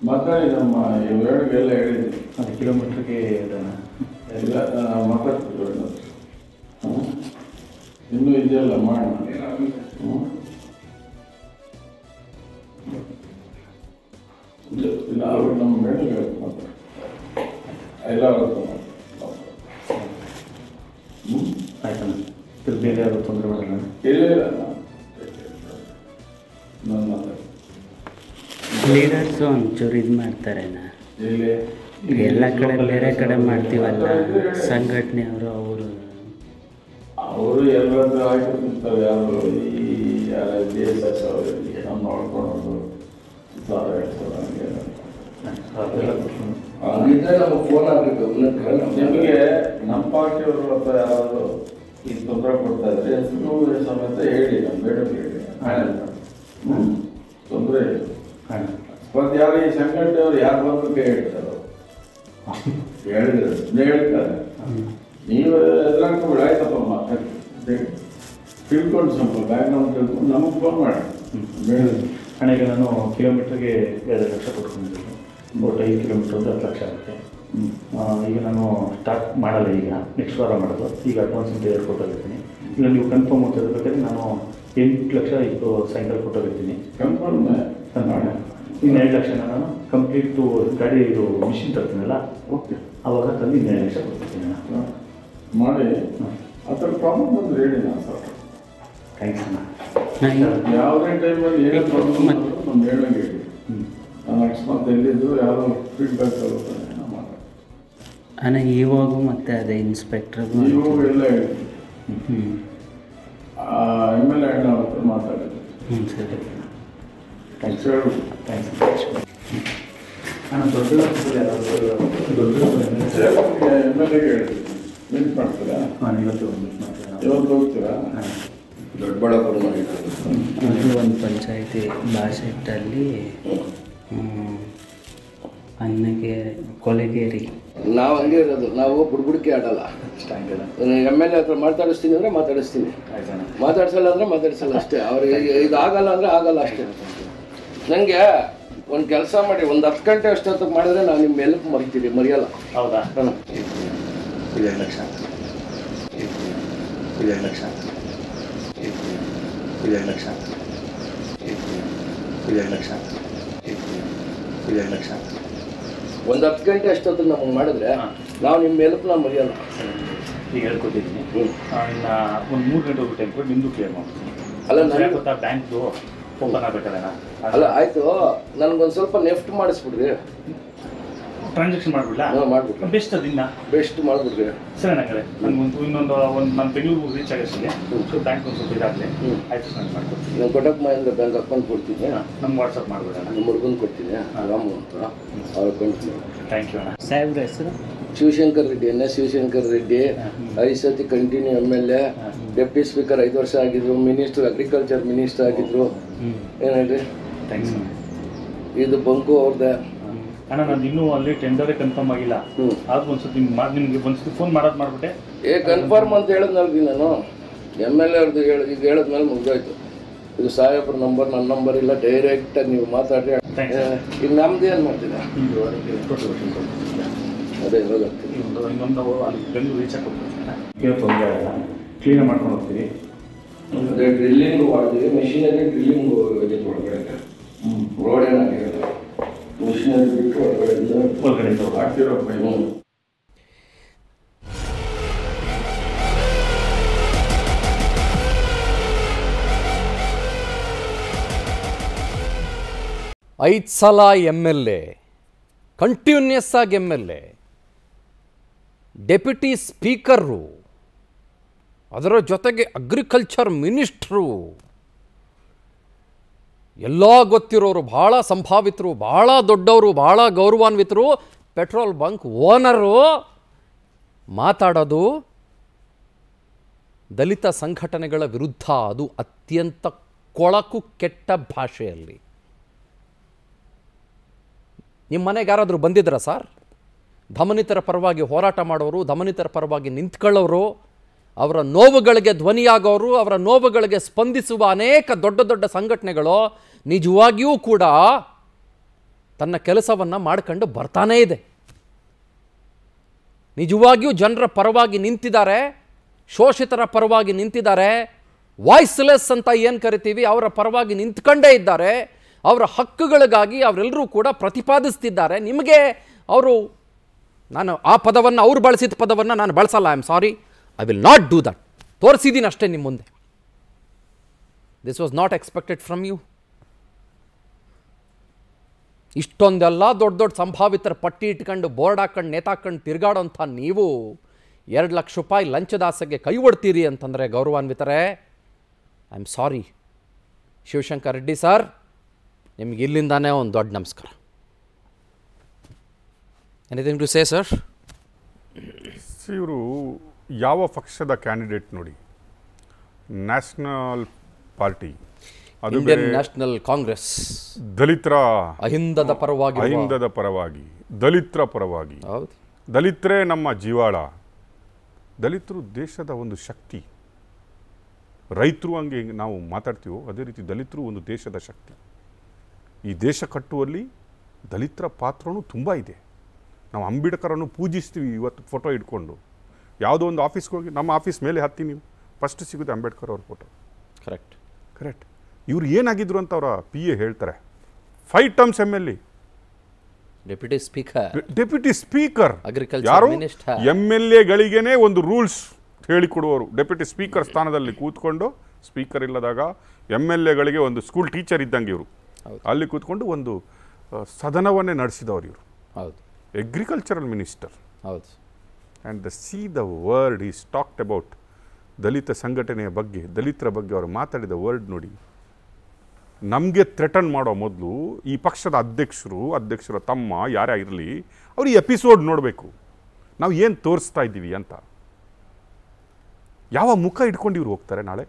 ಮತ್ತೆ ನಮ್ಮ ಇವೆರಡಿಗೆಲ್ಲ ಹೇಳಿದ್ವಿ. ಅದು ಕಿಲೋಮೀಟ್ರಿಗೆ ಎಲ್ಲ ಮಾತಾಡ್ತೀವಿ. ಇನ್ನೂ ಇದೆಯಲ್ಲ ಮಾಡೋಣ. ನಾವು ನಮ್ಮ ಮೇಡಮ್ ಹೇಳ್ತಾರೆ ಎಲ್ಲ ಆಯ್ತಾ? ಇದು ಬೇರೆ ಯಾರು ತೊಂದರೆ ಮಾಡೋಣ? ಇಲ್ಲ ಇಲ್ಲ, ನಾನು ಮಾತಾಡ್ತೀನಿ. ಲೀಡರ್ಸು ಒಂಚೂರು ಇದು ಮಾಡ್ತಾರೆ ಎಲ್ಲ ಕಡೆ, ಬೇರೆ ಕಡೆ ಮಾಡ್ತೀವಲ್ಲ ಸಂಘಟನೆ ಅವರು ಅವರು ಅವರು ಎಲ್ಲರೂ ಹಾಕಿರ್ತಾರೆ. ಯಾರು ಈ JDS ಅವರು ನಮ್ಮ ನೋಡ್ಕೊಂಡು ನಿಮಗೆ ನಮ್ಮ ಪಾರ್ಟಿಯವರು ಅಥವಾ ಯಾರಾದರೂ ಈಗ ತೊಂದರೆ ಕೊಡ್ತಾ ಇದ್ರೆ ಸಮೇತ ಹೇಳಿ, ನಮ್ಮ ಮೇಡಮ್ ಹೇಳಿ, ತೊಂದರೆ ಇಲ್ಲ. ಮತ್ತೆ ಯಾರು ಈ ಸಂಘಟನೆಯವರು ಯಾರ ಬಗ್ಗೆ ಹೇಳ್ತಾರ ಹೇಳ್ತಾರೆ, ನೀವು ಎದುರಾಗ್ಬಿಡ ಆಯ್ತಪ್ಪ ಮಾತಾಡಿ ತಿಳ್ಕೊಂಡು ಸ್ವಲ್ಪ ಬ್ಯಾಕ್ಗ್ರೌಂಡ್ ತಿಳ್ಕೊಂಡು ನಮಗೆ ಫೋನ್ ಮಾಡಿ. ಹಣೆಗೆ ನಾನು ಕಿಲೋಮೀಟ್ರಿಗೆ 2 ಲಕ್ಷ ಕೊಟ್ಕೊಂಡಿದ್ದೀನಿ, ಒಟ್ಟು 5 ಕಿಲೋಮೀಟ್ರ್ ಒಂದು 10 ಲಕ್ಷ ಆಗುತ್ತೆ. ಈಗ ನಾನು ಸ್ಟಾರ್ಟ್ ಮಾಡಲ್ಲ, ಈಗ ನೆಕ್ಸ್ಟ್ ವಾರ ಮಾಡೋದು. ಈಗ ಅಡ್ವಾನ್ಸ್ ಅಂತ ಎರಡು ಕೊಟ್ಟೋಗಿರ್ತೀನಿ. ಇಲ್ಲ ನೀವು ಕನ್ಫರ್ಮ್ ಅಂತ ಹೇಳ್ಬೇಕಾದ್ರೆ ನಾನು 8 ಲಕ್ಷ ಇದು ಸಾಯಂಕಾಲ ಕೊಟ್ಟೋಗಿರ್ತೀನಿ. ಕನ್ಫರ್ಮ್ ಮಾಡೋಣ. ಇನ್ನು 2 ಲಕ್ಷನ ನಾನು ಕಂಪ್ಲೀಟು ಗಾಡಿ ಇದು ಮಿಷಿನ್ ತರ್ತೀನಲ್ಲ, ಓಕೆ, ಆವಾಗ ತಂದು 2 ಲಕ್ಷ ಕೊಡ್ತೀನಿ ನಾನು ಮಾಡಿ. ಆ ಥರ ಪ್ರಾಬ್ಲಮ್ ಬಂದು ಹೇಳಿ ನಾನು ಸರ್. ಥ್ಯಾಂಕ್ಸ್ ಅಣ್ಣ. ಯಾವುದೇ ಟೈಮಲ್ಲಿ ಏನೋ ಪ್ರಾಬ್ಲಮ್ ನಾನು ಹೇಳೋಂಗೆ ಹೇಳಿ. ನಾನು ಅಕಸ್ಮಾತ್ ಎಲ್ಲಿದ್ದರೂ ಯಾರೋ ಫೀಡ್ಬ್ಯಾಕ್ ತಗೋತಾರೆ ಅಣ್ಣ. ಇವಾಗೂ ಮತ್ತೆ ಅದೇ ಇನ್ಸ್ಪೆಕ್ಟ್ರಿಗೂ ಇವಾಗ ಎಲ್ಲ ಹೇಳಿ MLA ಅಣ್ಣ ಹತ್ರ ಮಾತಾಡಿದ್ರು. ಹ್ಞೂ ಸರಿ, ಥ್ಯಾಂಕ್ಸ್ ಹೇಳು. ಥ್ಯಾಂಕ್ಸ್ ಅಣ್ಣ. MLAಗೆ ಹೇಳಿದ್ರು ಮೀಟ್ ಮಾಡ್ತೀರಾ? ನಾನು ಇವತ್ತು ಹೋಗ್ತೀರಾ? ದೊಡ್ಡಬಳ್ಳಾಪುರ ಅದು ಒಂದು ಪಂಚಾಯತಿ ಭಾಷೆಟ್ಟಲ್ಲಿ ಅನ್ನಗೆ ಕೊಲೆಗೇರಿ. ನಾವು ಹಂಗೆ ಇರೋದು, ನಾವು ಬುಡ್ಬುಡಿಕೆ ಆಡಲ್ಲ. MLA ಹತ್ರ ಮಾತಾಡಿಸ್ತೀನಿ ಅಂದರೆ ಮಾತಾಡಿಸ್ತೀನಿ, ಮಾತಾಡ್ಸಲ್ಲ ಅಂದರೆ ಮಾತಾಡ್ಸಲ್ಲ ಅಷ್ಟೇ. ಅವ್ರಿಗೆ ಇದು ಆಗಲ್ಲ ಅಂದರೆ ಆಗಲ್ಲ ಅಷ್ಟೇ. ನನಗೆ ಒಂದು ಕೆಲಸ ಮಾಡಿ, ಒಂದು 10 ಗಂಟೆ ಅಷ್ಟೊತ್ತಿಗೆ ಮಾಡಿದ್ರೆ ನಾವು ನಿಮ್ಮ ಹೆಲ್ಪ್ ಮರಿತೀರಿ, ಮರೆಯಲ್ಲ. ಹೌದಾ? 2 ಲಕ್ಷ, 2 ಲಕ್ಷ, 2 ಲಕ್ಷ, 2 ಲಕ್ಷ, 2 ಲಕ್ಷ. ಒಂದು 10 ಗಂಟೆ ಅಷ್ಟೊತ್ತಿಗೆ ನಮಗೆ ಮಾಡಿದ್ರೆ ನಾವು ನಿಮ್ಮ ಹೆಲ್ಪ್ ನಾನು ಮರೆಯಲ್ಲ. ಈಗ ಹೇಳ್ಕೊತಿದ್ದೀನಿ ಆ್ಯಂಡ್ ಒಂದು 3 ಗಂಟೆ ಹೋಗಿ ಟೈಮ್ ಕೊಟ್ಟು ನಿಮ್ಮದು ಕ್ಲಿಯರ್ ಮಾಡ್ತೀನಿ. ಅಲ್ಲ ನನಗೆ ಗೊತ್ತಾ ಬ್ಯಾಂಕ್ದು ಓಪನ್ ಆಗಬೇಕಲ್ಲ. ಅಲ್ಲ ಆಯಿತು, ನನಗೊಂದು ಸ್ವಲ್ಪ ನೆಫ್ಟ್ ಮಾಡಿಸ್ಬಿಡ್ರಿ, ಟ್ರಾನ್ಸಾಕ್ಷನ್ ಮಾಡಿಬಿಡ್ಲಾ? ಮಾಡಿಬಿಟ್ಟು ಬೆಸ್ಟ್, ಅದನ್ನ ಬೆಸ್ಟ್ ಮಾಡಿಬಿಡ್ರಿ ಸರ್. ನನಗೆ ನನಗೊಂದು ಇನ್ನೊಂದು ನಾನು ಬೆಂಗಳೂರು ರೀಚ್ ಆಗೋಷ್ಟಿಗೆ ಸೊ ಬ್ಯಾಂಕ್ ಒಂದು ಸ್ವಲ್ಪ ಇದಾಗಲಿ ಆಯಿತು ಸರ್, ನಾನು ಮಾಡ್ಕೊಡ್ತೀನಿ. ನಾನು ಕೊಟಕ್ ಮಹೇಂದ್ರ ಬ್ಯಾಂಕ್ ಅಕೌಂಟ್ ಕೊಡ್ತೀನಿ, ನಮ್ಮ ವಾಟ್ಸಪ್ ಮಾಡಿಬಿಡೋಣ, ನಮ್ಮ ಹುಡುಗನ ಕೊಡ್ತೀನಿ ರಾಮು ಅಂತ ಅವ್ರ ಅಕೌಂಟ್. ಥ್ಯಾಂಕ್ ಯು ಅಣ್ಣ. ಸಾಹೇಬ್ರ ಹೆಸರು ಶಿವಶಂಕರ್ ರೆಡ್ಡಿ, ಎನ್ ಎಸ್ ಶಿವಶಂಕರ್ ರೆಡ್ಡಿ. 5 ಸತಿ ಕಂಟಿನ್ಯೂ MLA, ಡೆಪ್ಟಿ ಸ್ಪೀಕರ್ 5 ವರ್ಷ ಆಗಿದ್ರು, ಮಿನಿಸ್ಟರ್ ಅಗ್ರಿಕಲ್ಚರ್ ಮಿನಿಸ್ಟರ್ ಆಗಿದ್ರು. ಏನು ಹೇಳಿ ಇದು ಬಂಕು ಅವ್ರದ್ದೆ ಅಣ್ಣ. ನಾನು ಇನ್ನೂ ಅಲ್ಲಿ ಟೆಂಡರೇ ಕನ್ಫರ್ಮ್ ಆಗಿಲ್ಲ, ಅದು ಒಂದ್ಸತಿ ನಿಮಗೆ ಒಂದ್ಸತಿ ಫೋನ್ ಮಾಡೋದು ಮಾಡಿಬಿಟ್ಟೆ. ಏ ಕನ್ಫರ್ಮ್ ಅಂತ ಹೇಳಿದ್ನಲ್ರಿ ನಾನು MLA ಅವ್ರದ್ದು ಈಗ ಹೇಳಿದ್ಮೇಲೆ ಮುಗಿದೋಯ್ತು. ಇದು ಸಾಹೇಬ್ರ ನಂಬರ್, ನನ್ನ ನಂಬರ್ ಇಲ್ಲ, ಡೈರೆಕ್ಟಾಗಿ ನೀವು ಮಾತಾಡಿ. Thanks. In Namdian Martina. Here from the cleaner Martin. The drilling or the machinery drilling road and machinery drilling. Aitsala MLA, continuous ag MLA, Deputy Speaker, adara jotege Agriculture Minister, ella gottiroru bahala sambhavitru, bahala doddavaru, bahala gauravanvitru, petrol bunk owner matadadu dalita sanghatanegala virudha adu atyanta kolaku ketta bhasheyanalli. ನಿಮ್ಮ ಮನೆಗೆ ಯಾರಾದರೂ ಬಂದಿದ್ರಾ sir? ಧಮನಿತರ ಪರವಾಗಿ ಹೋರಾಟ ಮಾಡೋರು, ಧಮನಿತರ ಪರವಾಗಿ ನಿಂತ್ಕೊಳ್ಳೋರು, ಅವರ ನೋವುಗಳಿಗೆ ಧ್ವನಿಯಾಗೋರು, ಅವರ ನೋವುಗಳಿಗೆ ಸ್ಪಂದಿಸುವ ಅನೇಕ ದೊಡ್ಡ ದೊಡ್ಡ ಸಂಘಟನೆಗಳು ನಿಜವಾಗಿಯೂ ಕೂಡ ತನ್ನ ಕೆಲಸವನ್ನು ಮಾಡ್ಕೊಂಡು ಬರ್ತಾನೇ ಇದೆ. ನಿಜವಾಗಿಯೂ ಜನರ ಪರವಾಗಿ ನಿಂತಿದ್ದಾರೆ, ಶೋಷಿತರ ಪರವಾಗಿ ನಿಂತಿದ್ದಾರೆ, ವಾಯ್ಸ್ಲೆಸ್ ಅಂತ ಏನು ಕರಿತೀವಿ ಅವರ ಪರವಾಗಿ ನಿಂತ್ಕೊಂಡೇ ಇದ್ದಾರೆ. ಅವರ ಹಕ್ಕುಗಳಿಗಾಗಿ ಅವರೆಲ್ಲರೂ ಕೂಡ ಪ್ರತಿಪಾದಿಸುತ್ತಿದ್ದಾರೆ. ನಿಮಗೆ ಅವರು, ನಾನು ಆ ಪದವನ್ನು ಅವರು ಬಳಸಿದ ಪದವನ್ನು ನಾನು ಬಳಸಲ್ಲ, I am sorry, I will not do that. ತೋರಿಸಿದ್ದೀನಿ ಅಷ್ಟೇ ನಿಮ್ಮ ಮುಂದೆ. This was not expected from you. ಇಷ್ಟೊಂದೆಲ್ಲ ದೊಡ್ಡ ದೊಡ್ಡ ಸಂಭಾವಿತರ ಪಟ್ಟಿ ಇಟ್ಕೊಂಡು ಬೋರ್ಡ್ ಹಾಕೊಂಡು ನೇತಾಕೊಂಡು ತಿರುಗಾಡೋಂಥ ನೀವು 2 ಲಕ್ಷ ರೂಪಾಯಿ ಲಂಚದಾಸೆಗೆ ಕೈ ಒಡ್ತೀರಿ ಅಂತಂದರೆ ಗೌರವಾನ್ವಿತರೆ, I am sorry. Shivashankar Reddy sir, ನಿಮಗೆ ಇಲ್ಲಿಂದಾನೇ ಒಂದು ದೊಡ್ಡ ನಮಸ್ಕಾರ. Anything to say sir? ಇವರು ಯಾವ ಪಕ್ಷದ ಕ್ಯಾಂಡಿಡೇಟ್ ನೋಡಿ? National party, Indian National Congress, ದಲಿತರ ಅಹಿಂದದ ಪರವಾಗಿ, ದಲಿತರ ಪರವಾಗಿ. ಹೌದು, ದಲಿತರೇ ನಮ್ಮ ಜೀವಾಳ. ದಲಿತರು ದೇಶದ ಒಂದು ಶಕ್ತಿ. ರೈತರು ಹಂಗೆ ನಾವು ಮಾತಾಡ್ತೀವೋ ಅದೇ ರೀತಿ ದಲಿತರು ಒಂದು ದೇಶದ ಶಕ್ತಿ. ಈ ದೇಶ ಕಟ್ಟುವಲ್ಲಿ ದಲಿತರ ಪಾತ್ರವೂ ತುಂಬ ಇದೆ. ನಾವು ಅಂಬೇಡ್ಕರನ್ನು ಪೂಜಿಸ್ತೀವಿ ಇವತ್ತು ಫೋಟೋ ಇಟ್ಕೊಂಡು. ಯಾವುದೋ ಒಂದು ಆಫೀಸ್ಗೆ ಹೋಗಿ, ನಮ್ಮ ಆಫೀಸ್ ಮೇಲೆ ಹತ್ತಿ ನೀವು ಫಸ್ಟ್ ಸಿಗುತ್ತೆ ಅಂಬೇಡ್ಕರ್ ಅವ್ರ ಫೋಟೋ. ಕರೆಕ್ಟ್. ಇವ್ರು ಏನಾಗಿದ್ರು ಅಂತ ಅವರ ಪಿ ಎ ಹೇಳ್ತಾರೆ. 5 ಟರ್ಮ್ಸ್ MLA, ಡೆಪ್ಯೂಟಿ ಸ್ಪೀಕರ್. ಯಾರು MLAಗಳಿಗೇನೆ ಒಂದು ರೂಲ್ಸ್ ಹೇಳಿಕೊಡುವರು. ಡೆಪ್ಯೂಟಿ ಸ್ಪೀಕರ್ ಸ್ಥಾನದಲ್ಲಿ ಕೂತ್ಕೊಂಡು, ಸ್ಪೀಕರ್ ಇಲ್ಲದಾಗ MLAಗಳಿಗೆ ಒಂದು ಸ್ಕೂಲ್ ಟೀಚರ್ ಇದ್ದಂಗೆ ಇವರು ಅಲ್ಲಿ ಕೂತ್ಕೊಂಡು ಒಂದು ಸದನವನ್ನೇ ನಡೆಸಿದವರು ಇವರು. ಹೌದು, ಅಗ್ರಿಕಲ್ಚರಲ್ ಮಿನಿಸ್ಟರ್. ಹೌದು. And the word is talked about ದಲಿತ ಸಂಘಟನೆಯ ಬಗ್ಗೆ, ದಲಿತರ ಬಗ್ಗೆ ಅವರು ಮಾತಾಡಿದ ವರ್ಡ್ ನೋಡಿ. ನಮಗೆ ಥ್ರೆಟನ್ ಮಾಡೋ ಮೊದಲು ಈ ಪಕ್ಷದ ಅಧ್ಯಕ್ಷರ ತಮ್ಮ ಯಾರೇ ಇರಲಿ, ಅವರು ಈ ಎಪಿಸೋಡ್ ನೋಡಬೇಕು, ನಾವು ಏನು ತೋರಿಸ್ತಾ ಇದ್ದೀವಿ ಅಂತ. ಯಾವ ಮುಖ ಇಟ್ಕೊಂಡು ಇವ್ರು ಹೋಗ್ತಾರೆ ನಾಳೆ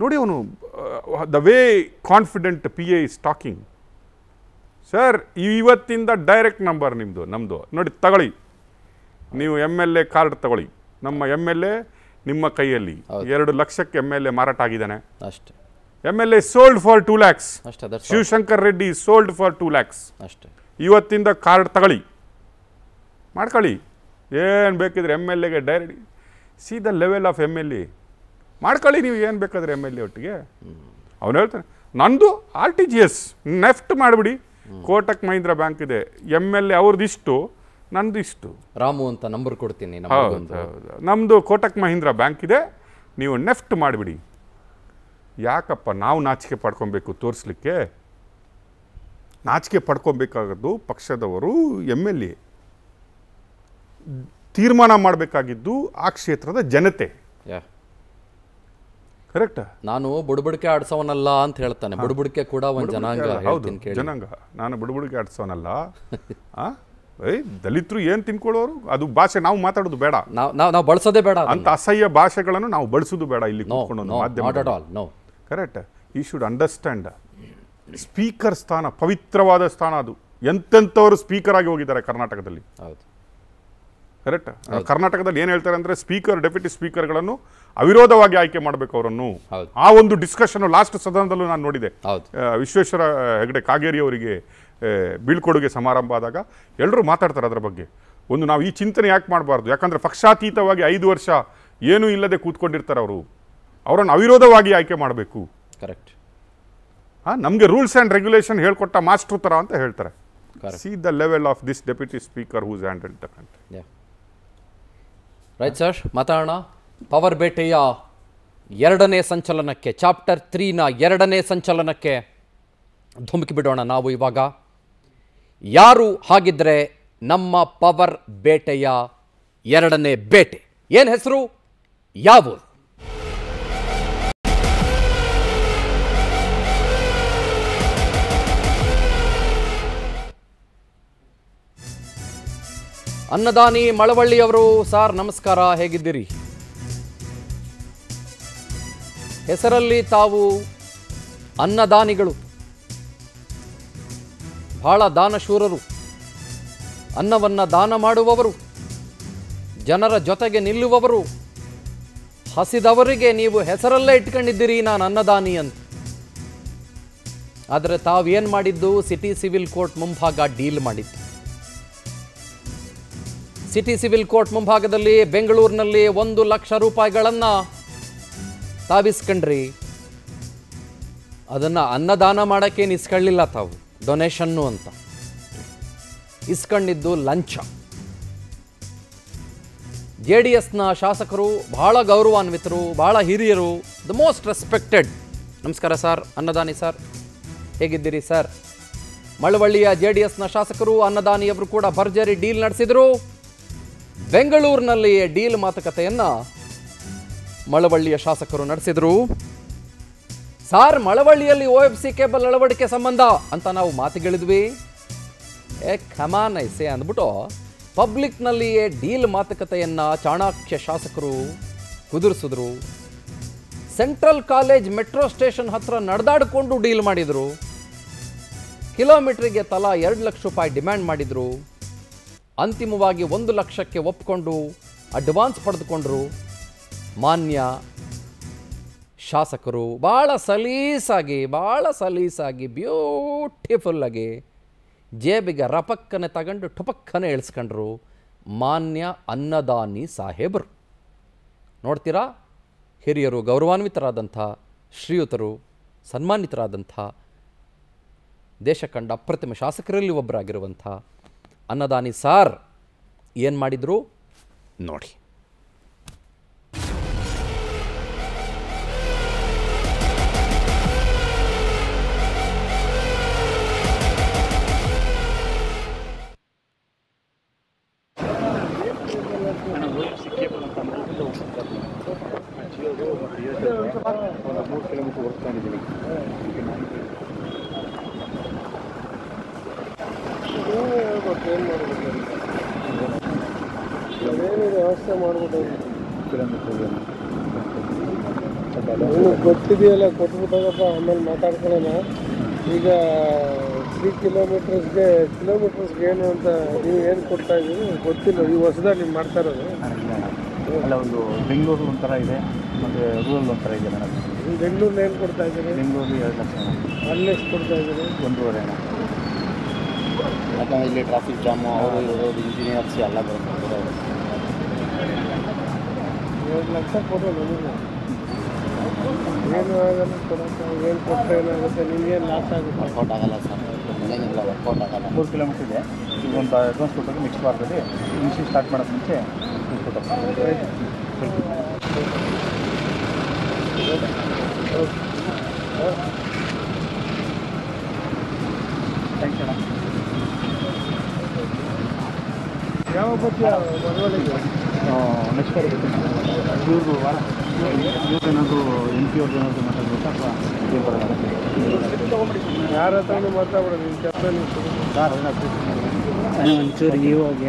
ನೋಡಿ. ಅವನು the way confident P A is talking. Sir, ಇವತ್ತಿಂದ ಡೈರೆಕ್ಟ್ ನಂಬರ್ ನಮ್ಮದು ನೋಡಿ, ತಗೊಳ್ಳಿ, ನೀವು MLA ಕಾರ್ಡ್ ತಗೊಳ್ಳಿ, ನಮ್ಮ MLA ನಿಮ್ಮ ಕೈಯಲ್ಲಿ. 2 ಲಕ್ಷಕ್ಕೆ MLA ಮಾರಾಟ ಆಗಿದ್ದಾನೆ ಅಷ್ಟೇ. MLA sold for 2 lakhs. Shivashankar Reddy sold for 2 lakhs ಅಷ್ಟೇ. ಇವತ್ತಿಂದ ಕಾರ್ಡ್ ತಗೊಳ್ಳಿ, ಮಾಡ್ಕೊಳ್ಳಿ, ಏನು ಬೇಕಿದ್ರೆ MLAಗೆ direct. See the level of MLA. ಮಾಡ್ಕೊಳ್ಳಿ ನೀವು ಏನು ಬೇಕಾದರೆ MLA ಒಟ್ಟಿಗೆ. ಅವನು ಹೇಳ್ತಾನೆ, ನಂದು RTGS ನೆಫ್ಟ್ ಮಾಡಿಬಿಡಿ, ಕೋಟಕ್ ಮಹೀಂದ್ರ ಬ್ಯಾಂಕ್ ಇದೆ, MLA ಅವ್ರದ್ದು ಇಷ್ಟು, ನಂದು ಇಷ್ಟು, ರಾಮು ಅಂತ ನಂಬರ್ ಕೊಡ್ತೀನಿ, ನಮ್ಮದು ಕೋಟಕ್ ಮಹೀಂದ್ರ ಬ್ಯಾಂಕ್ ಇದೆ, ನೀವು ನೆಫ್ಟ್ ಮಾಡಿಬಿಡಿ. ಯಾಕಪ್ಪ ನಾವು ನಾಚಿಕೆ ಪಡ್ಕೊಬೇಕು ತೋರಿಸ್ಲಿಕ್ಕೆ? ನಾಚಿಕೆ ಪಡ್ಕೊಬೇಕಾಗದ್ದು ಪಕ್ಷದವರು, MLA. ತೀರ್ಮಾನ ಮಾಡಬೇಕಾಗಿದ್ದು ಆ ಕ್ಷೇತ್ರದ ಜನತೆ. ಕರೆಕ್ಟ್. ನಾನು ಬುಡಬುಡಿಕೆ ಆಡಿಸೋನಲ್ಲ ಅಂತ ಹೇಳ್ತಾನೆ. ಬುಡಬುಡಿಕೆ ಕೂಡ ಒಂದು ಜನಾಂಗ. ಹೌದು, ಜನಾಂಗ. ನಾನು ಬುಡಬುಡಿಕೆ ಆಡಿಸೋನಲ್ಲ. ದಲಿತರು ಏನು ತಿನ್ಕೊಳ್ಳೋರು, ಅದು ಭಾಷೆ ನಾವು ಮಾತಾಡೋದು ಬೇಡ, ನಾವು ಬಳಸೋದೇ ಬೇಡ ಅಂತ. ಅಸಹ್ಯ ಭಾಷೆಗಳನ್ನು ನಾವು ಬಳಸೋದು ಬೇಡ ಇಲ್ಲಿ ಕೂತ್ಕೊಂಡು. Correct. You should understand. Speaker ಸ್ಥಾನ ಪವಿತ್ರವಾದ ಸ್ಥಾನ ಅದು. ಎಂತೆಂಥವರು ಸ್ಪೀಕರ್ ಆಗಿ ಹೋಗಿದ್ದಾರೆ ಕರ್ನಾಟಕದಲ್ಲಿ. Correct? Karnataka ಏನು ಹೇಳ್ತಾರೆ ಅಂದ್ರೆ ಸ್ಪೀಕರ್ ಡೆಪ್ಯೂಟಿ ಸ್ಪೀಕರ್ ಗಳನ್ನು ಅವಿರೋಧವಾಗಿ ಆಯ್ಕೆ ಮಾಡಬೇಕು ಅವರನ್ನು ಆ ಒಂದು ಡಿಸ್ಕಷನ್ ಲಾಸ್ಟ್ ಸದನದಲ್ಲೂ ನಾನು ನೋಡಿದೆ ವಿಶ್ವೇಶ್ವರ ಹೆಗಡೆ ಕಾಗೇರಿ ಅವರಿಗೆ ಬೀಳ್ಕೊಡುಗೆ ಸಮಾರಂಭ ಆದಾಗ ಎಲ್ಲರೂ ಮಾತಾಡ್ತಾರೆ ಅದರ ಬಗ್ಗೆ ಒಂದು ನಾವು ಈ ಚಿಂತನೆ ಯಾಕೆ ಮಾಡಬಾರದು ಯಾಕಂದ್ರೆ ಪಕ್ಷಾತೀತವಾಗಿ 5 ವರ್ಷ ಏನು ಇಲ್ಲದೆ ಕೂತ್ಕೊಂಡಿರ್ತಾರೆ ಅವರು ಅವರನ್ನು ಅವಿರೋಧವಾಗಿ ಆಯ್ಕೆ ಮಾಡಬೇಕು ಕರೆಕ್ಟ್ ಆ ನಮಗೆ ರೂಲ್ಸ್ ಅಂಡ್ ರೆಗ್ಯುಲೇಷನ್ ಹೇಳಿಕೊಟ್ಟ ಮಾಸ್ಟರ್ ತರ ಅಂತ ಹೇಳ್ತಾರೆ See the level of this deputy speaker who's handled the country. Yeah. Right, sir. Matarana, Power Beteya, Yeradane Sanchalanake, Chapter 3 na Yeradane Sanchalanake, Dhumkibidona Navu Ivaga, Yaru Hagidre, Namma Power Beteya, Yeradane Bete, Yen Hesru, Yavur. Annadani, Malavalli avaru, sir, namaskara, hegiddiri. Hesaralli tavu Annadanigalu, bhala danashuraru, annavanna dana maduvavaru, janara jotege nilluvavaru, hasidavarige neevu hesaralle itkondiddiri naan Annadani anta. Adre tavu yen madiddu City Civil Court munbhaga deal madiddu. City Civil Court ಮುಂಭಾಗದಲ್ಲಿ ಬೆಂಗಳೂರಿನಲ್ಲಿ 1 ಲಕ್ಷ ರೂಪಾಯಿಗಳನ್ನು ತಾವಿಸ್ಕೊಂಡ್ರಿ ಅದನ್ನು ಅನ್ನದಾನ ಮಾಡೋಕ್ಕೆ ಇಸ್ಕೊಳ್ಳಿಲ್ಲ ತಾವು donation ಅಂತ ಇಸ್ಕೊಂಡಿದ್ದು ಲಂಚ ಜೆಡಿಎಸ್ನ ಶಾಸಕರು ಬಹಳ ಗೌರವಾನ್ವಿತರು ಬಹಳ ಹಿರಿಯರು ದ ಮೋಸ್ಟ್ ರೆಸ್ಪೆಕ್ಟೆಡ್ ನಮಸ್ಕಾರ ಸರ್ ಅನ್ನದಾನಿ ಸರ್ ಹೇಗಿದ್ದೀರಿ ಸರ್ ಮಳವಳ್ಳಿಯ ಜೆಡಿಎಸ್ನ ಶಾಸಕರು ಅನ್ನದಾನಿಯವರು ಕೂಡ ಭರ್ಜರಿ ಡೀಲ್ ನಡೆಸಿದರು ಬೆಂಗಳೂರಿನಲ್ಲಿಯೇ ಡೀಲ್ ಮಾತುಕತೆಯನ್ನು ಮಳವಳ್ಳಿಯ ಶಾಸಕರು ನಡೆಸಿದರು ಸಾರ್ ಮಳವಳ್ಳಿಯಲ್ಲಿ OFC ಕೇಬಲ್ ಅಳವಡಿಕೆ ಸಂಬಂಧ ಅಂತ ನಾವು ಮಾತುಗಳಿದ್ವಿ ಕಮಾನ್ ಐಸೆ ಅಂದ್ಬಿಟ್ಟು ಪಬ್ಲಿಕ್ನಲ್ಲಿಯೇ ಡೀಲ್ ಮಾತುಕತೆಯನ್ನು ಚಾಣಾಕ್ಯ ಶಾಸಕರು ಕುದುರಿಸಿದ್ರು ಸೆಂಟ್ರಲ್ ಕಾಲೇಜ್ ಮೆಟ್ರೋ ಸ್ಟೇಷನ್ ಹತ್ರ ನಡೆದಾಡಿಕೊಂಡು ಡೀಲ್ ಮಾಡಿದರು ಕಿಲೋಮೀಟರಿಗೆ ತಲಾ 2 ಲಕ್ಷ ರೂಪಾಯಿ ಡಿಮ್ಯಾಂಡ್ ಮಾಡಿದರು ಅಂತಿಮವಾಗಿ 1 ಲಕ್ಷಕ್ಕೆ ಒಪ್ಪಿಕೊಂಡು ಅಡ್ವಾನ್ಸ್ ಪಡೆದುಕೊಂಡರು ಮಾನ್ಯ ಶಾಸಕರು ಭಾಳ ಸಲೀಸಾಗಿ ಬ್ಯೂಟಿಫುಲ್ಲಾಗಿ ಜೇಬಿಗೆ ರಪಕ್ಕನೆ ತಗೊಂಡು ಟುಪಕ್ಕನೆ ಇಳಿಸ್ಕೊಂಡ್ರು ಮಾನ್ಯ ಅನ್ನದಾನಿ ಸಾಹೇಬರು ನೋಡ್ತೀರಾ ಹಿರಿಯರು ಗೌರವಾನ್ವಿತರಾದಂಥ ಶ್ರೀಯುತರು ಸನ್ಮಾನಿತರಾದಂಥ ದೇಶ ಕಂಡ ಅಪ್ರತಿಮ ಶಾಸಕರಲ್ಲಿ ಒಬ್ಬರಾಗಿರುವಂಥ ಅನ್ನದಾನಿ ಸಾರ್ ಏನು ಮಾಡಿದ್ರು ನೋಡಿ ಇದೆಯಲ್ಲ ಕೊಟ್ಬಿಟ್ಟಾಗಪ್ಪ ಆಮೇಲೆ ಮಾತಾಡ್ಕೊಳ್ಳೋಣ ಈಗ 3 ಕಿಲೋಮೀಟರ್ಸ್ಗೆ ಏನು ಅಂತ ನೀವು ಏನು ಕೊಡ್ತಾ ಇದ್ದೀರಿ ಗೊತ್ತಿಲ್ಲ ಈ ವರ್ಷದಾಗ ನೀವು ಮಾಡ್ತಾ ಇರೋದು ಅಲ್ಲ ಒಂದು ಬೆಂಗಳೂರು ಒಂಥರ ಇದೆ ಮತ್ತು ರೂರಲ್ ಒಂಥರ ಇದೆ ಮೇಡಮ್ ನೀವು ಬೆಂಗಳೂರಲ್ಲಿ ಏನು ಕೊಡ್ತಾ ಇದ್ದೀರಿ ಬೆಂಗಳೂರು 2 ಲಕ್ಷ ಅಲ್ಲೆಷ್ಟು ಕೊಡ್ತಾ ಇದ್ದೀರಿ 1.5 ಯಾಕಂದರೆ ಇಲ್ಲಿ ಟ್ರಾಫಿಕ್ ಜಾಮು ಅವರು ಇವರು ಇಂಜಿನಿಯರ್ಸ್ ಎಲ್ಲ ಬರ್ತಾರೆ 2 ಲಕ್ಷ ಕೊಡೋದು ಏನು ಆಗಲ್ಲ ಏನು ಕೊಟ್ಟರೆ ಏನಾಗುತ್ತೆ ನಿಮಗೇನು ಲಾಸ್ ಆಗುತ್ತೆ ವರ್ಕೌಟ್ ಆಗಲ್ಲ ಸರ್ ಏನಿಲ್ಲ ವರ್ಕೌಟ್ ಆಗಲ್ಲ 3 ಕಿಲೋಮೀಟರ್ ಇದೆ ಈಗ ಒಂದು ಅಡ್ವಾನ್ಸ್ ಕೊಟ್ಟು ನೆಕ್ಸ್ಟ್ ವಾರದಲ್ಲಿ ಇಂಗ್ಲೀಷ್ ಸ್ಟಾರ್ಟ್ ಮಾಡೋಕ್ಕೆ ಮುಂಚೆ ಥ್ಯಾಂಕ್ ಯು ಮೇಡಮ್ ಯಾವ ಬಗ್ಗೆ ನೆಕ್ಸ್ಟ್ ಇವ್ರದ್ದು ವಾರ ಏನಾದರೂ ಎಂ ಪಿ ಅವ್ರದ್ದು ಏನಾದರೂ ಮಾತಾಡ್ಬೇಕಾ ಅಥವಾ ಯಾರ ಹತ್ರ ಮಾತಾಡೋದು ಒಂಚೂರು ಇವಾಗ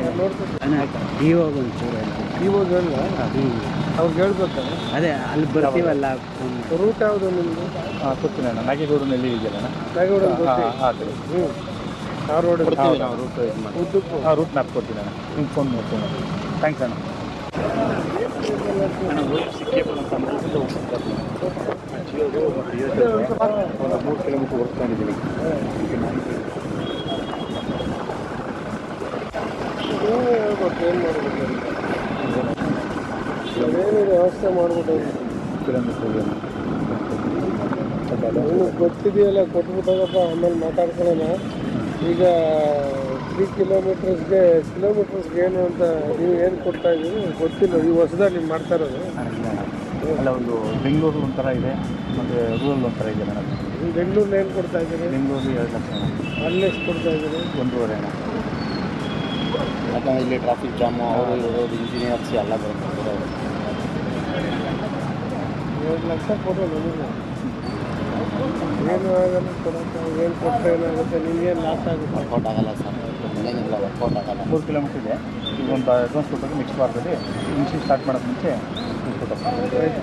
ಅವ್ರಿಗೆ ಹೇಳ್ಬೇಕಾ ಅದೇ ಅಲ್ಲಿ ಬರ್ತೀವಲ್ಲ ರೂಟ್ ಯಾವುದು ನಿಮ್ಮದು ಹಾಂ ಕೊಡ್ತೀನಿ ಅಣ್ಣ ನಾಗೇಗೌಡನಲ್ಲಿ ಇದೆಯಲ್ಲ ನಾಗೇಗೌಡಲ್ಲಿ ಹಾಂ ಸರಿ ಹ್ಞೂ ಆ ರೋಡ್ ರೂಟ್ ರೂಟ್ ನಾಪ್ಕೊಡ್ತೀನಿ ಅಣ್ಣ ನಿಮ್ಗೆ ಫೋನ್ ಮಾಡ್ತೀನಿ ಥ್ಯಾಂಕ್ಸ್ ಅಣ್ಣ. OFC ಕೇಬಲ್ ಅಂತ ಒಂದು 3 ಕಿಲೋಮೀಟರ್ ಹೋಗ್ತಾ ಇದ್ದೀನಿ. ವ್ಯವಸ್ಥೆ ಮಾಡ್ಬಿಟ್ಟು ಕಿಲೋಮೀಟರ್ ಗೊತ್ತಿದೆಯಲ್ಲ ಕೊಟ್ಬಿಟ್ಟಾಗಪ್ಪ ಆಮೇಲೆ ಮಾತಾಡ್ಕೊಳ್ಳೋಣ. ಈಗ 3 ಕಿಲೋಮೀಟರ್ಸ್ಗೆ ಏನು ಅಂತ ನೀವು ಏನು ಕೊಡ್ತಾ ಇದ್ದೀರಿ ಗೊತ್ತಿಲ್ಲ. ಈ ಹೊಸದಾಗಿ ನೀವು ಮಾಡ್ತಾ ಇರೋದು ಅಲ್ಲ, ಒಂದು ಬೆಂಗಳೂರು ಒಂಥರ ಇದೆ ಮತ್ತು ರೂರಲ್ ಒಂಥರ ಇದೆ ಮೇಡಮ್. ನೀವು ಬೆಂಗಳೂರಲ್ಲಿ ಏನು ಕೊಡ್ತಾ ಇದ್ದೀರಿ? ಬೆಂಗಳೂರು 2 ಲಕ್ಷ. ಅಲ್ಲಿ ಎಷ್ಟು ಕೊಡ್ತಾ ಇದ್ದೀರಿ? 1.5. ಯಾಕಂದರೆ ಇಲ್ಲಿ ಟ್ರಾಫಿಕ್ ಜಾಮು ಅವರು ಇರೋದು ಇಂಜಿನಿಯರ್ಸ್ ಎಲ್ಲ ಬರುತ್ತೆ. 2 ಲಕ್ಷ ಕೊಡೋದು ನಮಗೆ ಏನು ಆಗಲ್ಲ ಕೊಡೋದು. ಏನು ಕೊಟ್ಟರೆ ಏನಾಗುತ್ತೆ? ನಿಮಗೇನು ಲಾಸ್ ಆಗುತ್ತೆ? ವರ್ಕೌಟ್ ಆಗಲ್ಲ ಸರ್, ಏನಿಲ್ಲ ವರ್ಕೌಟ್ ಆಗಲ್ಲ. 3 ಕಿಲೋಮೀಟರ್ ಇದೆ. ಈಗ ಒಂದು ಅಡ್ವಾನ್ಸ್ ಕೊಟ್ಟರೆ ನೆಕ್ಸ್ಟ್ ವಾರದಲ್ಲಿ ಇಂಜಿನ್ ಸ್ಟಾರ್ಟ್ ಮಾಡೋಕ್ಕೆ ಮುಂಚೆ ಥ್ಯಾಂಕ್ಸ್ ಅಣ್ಣ.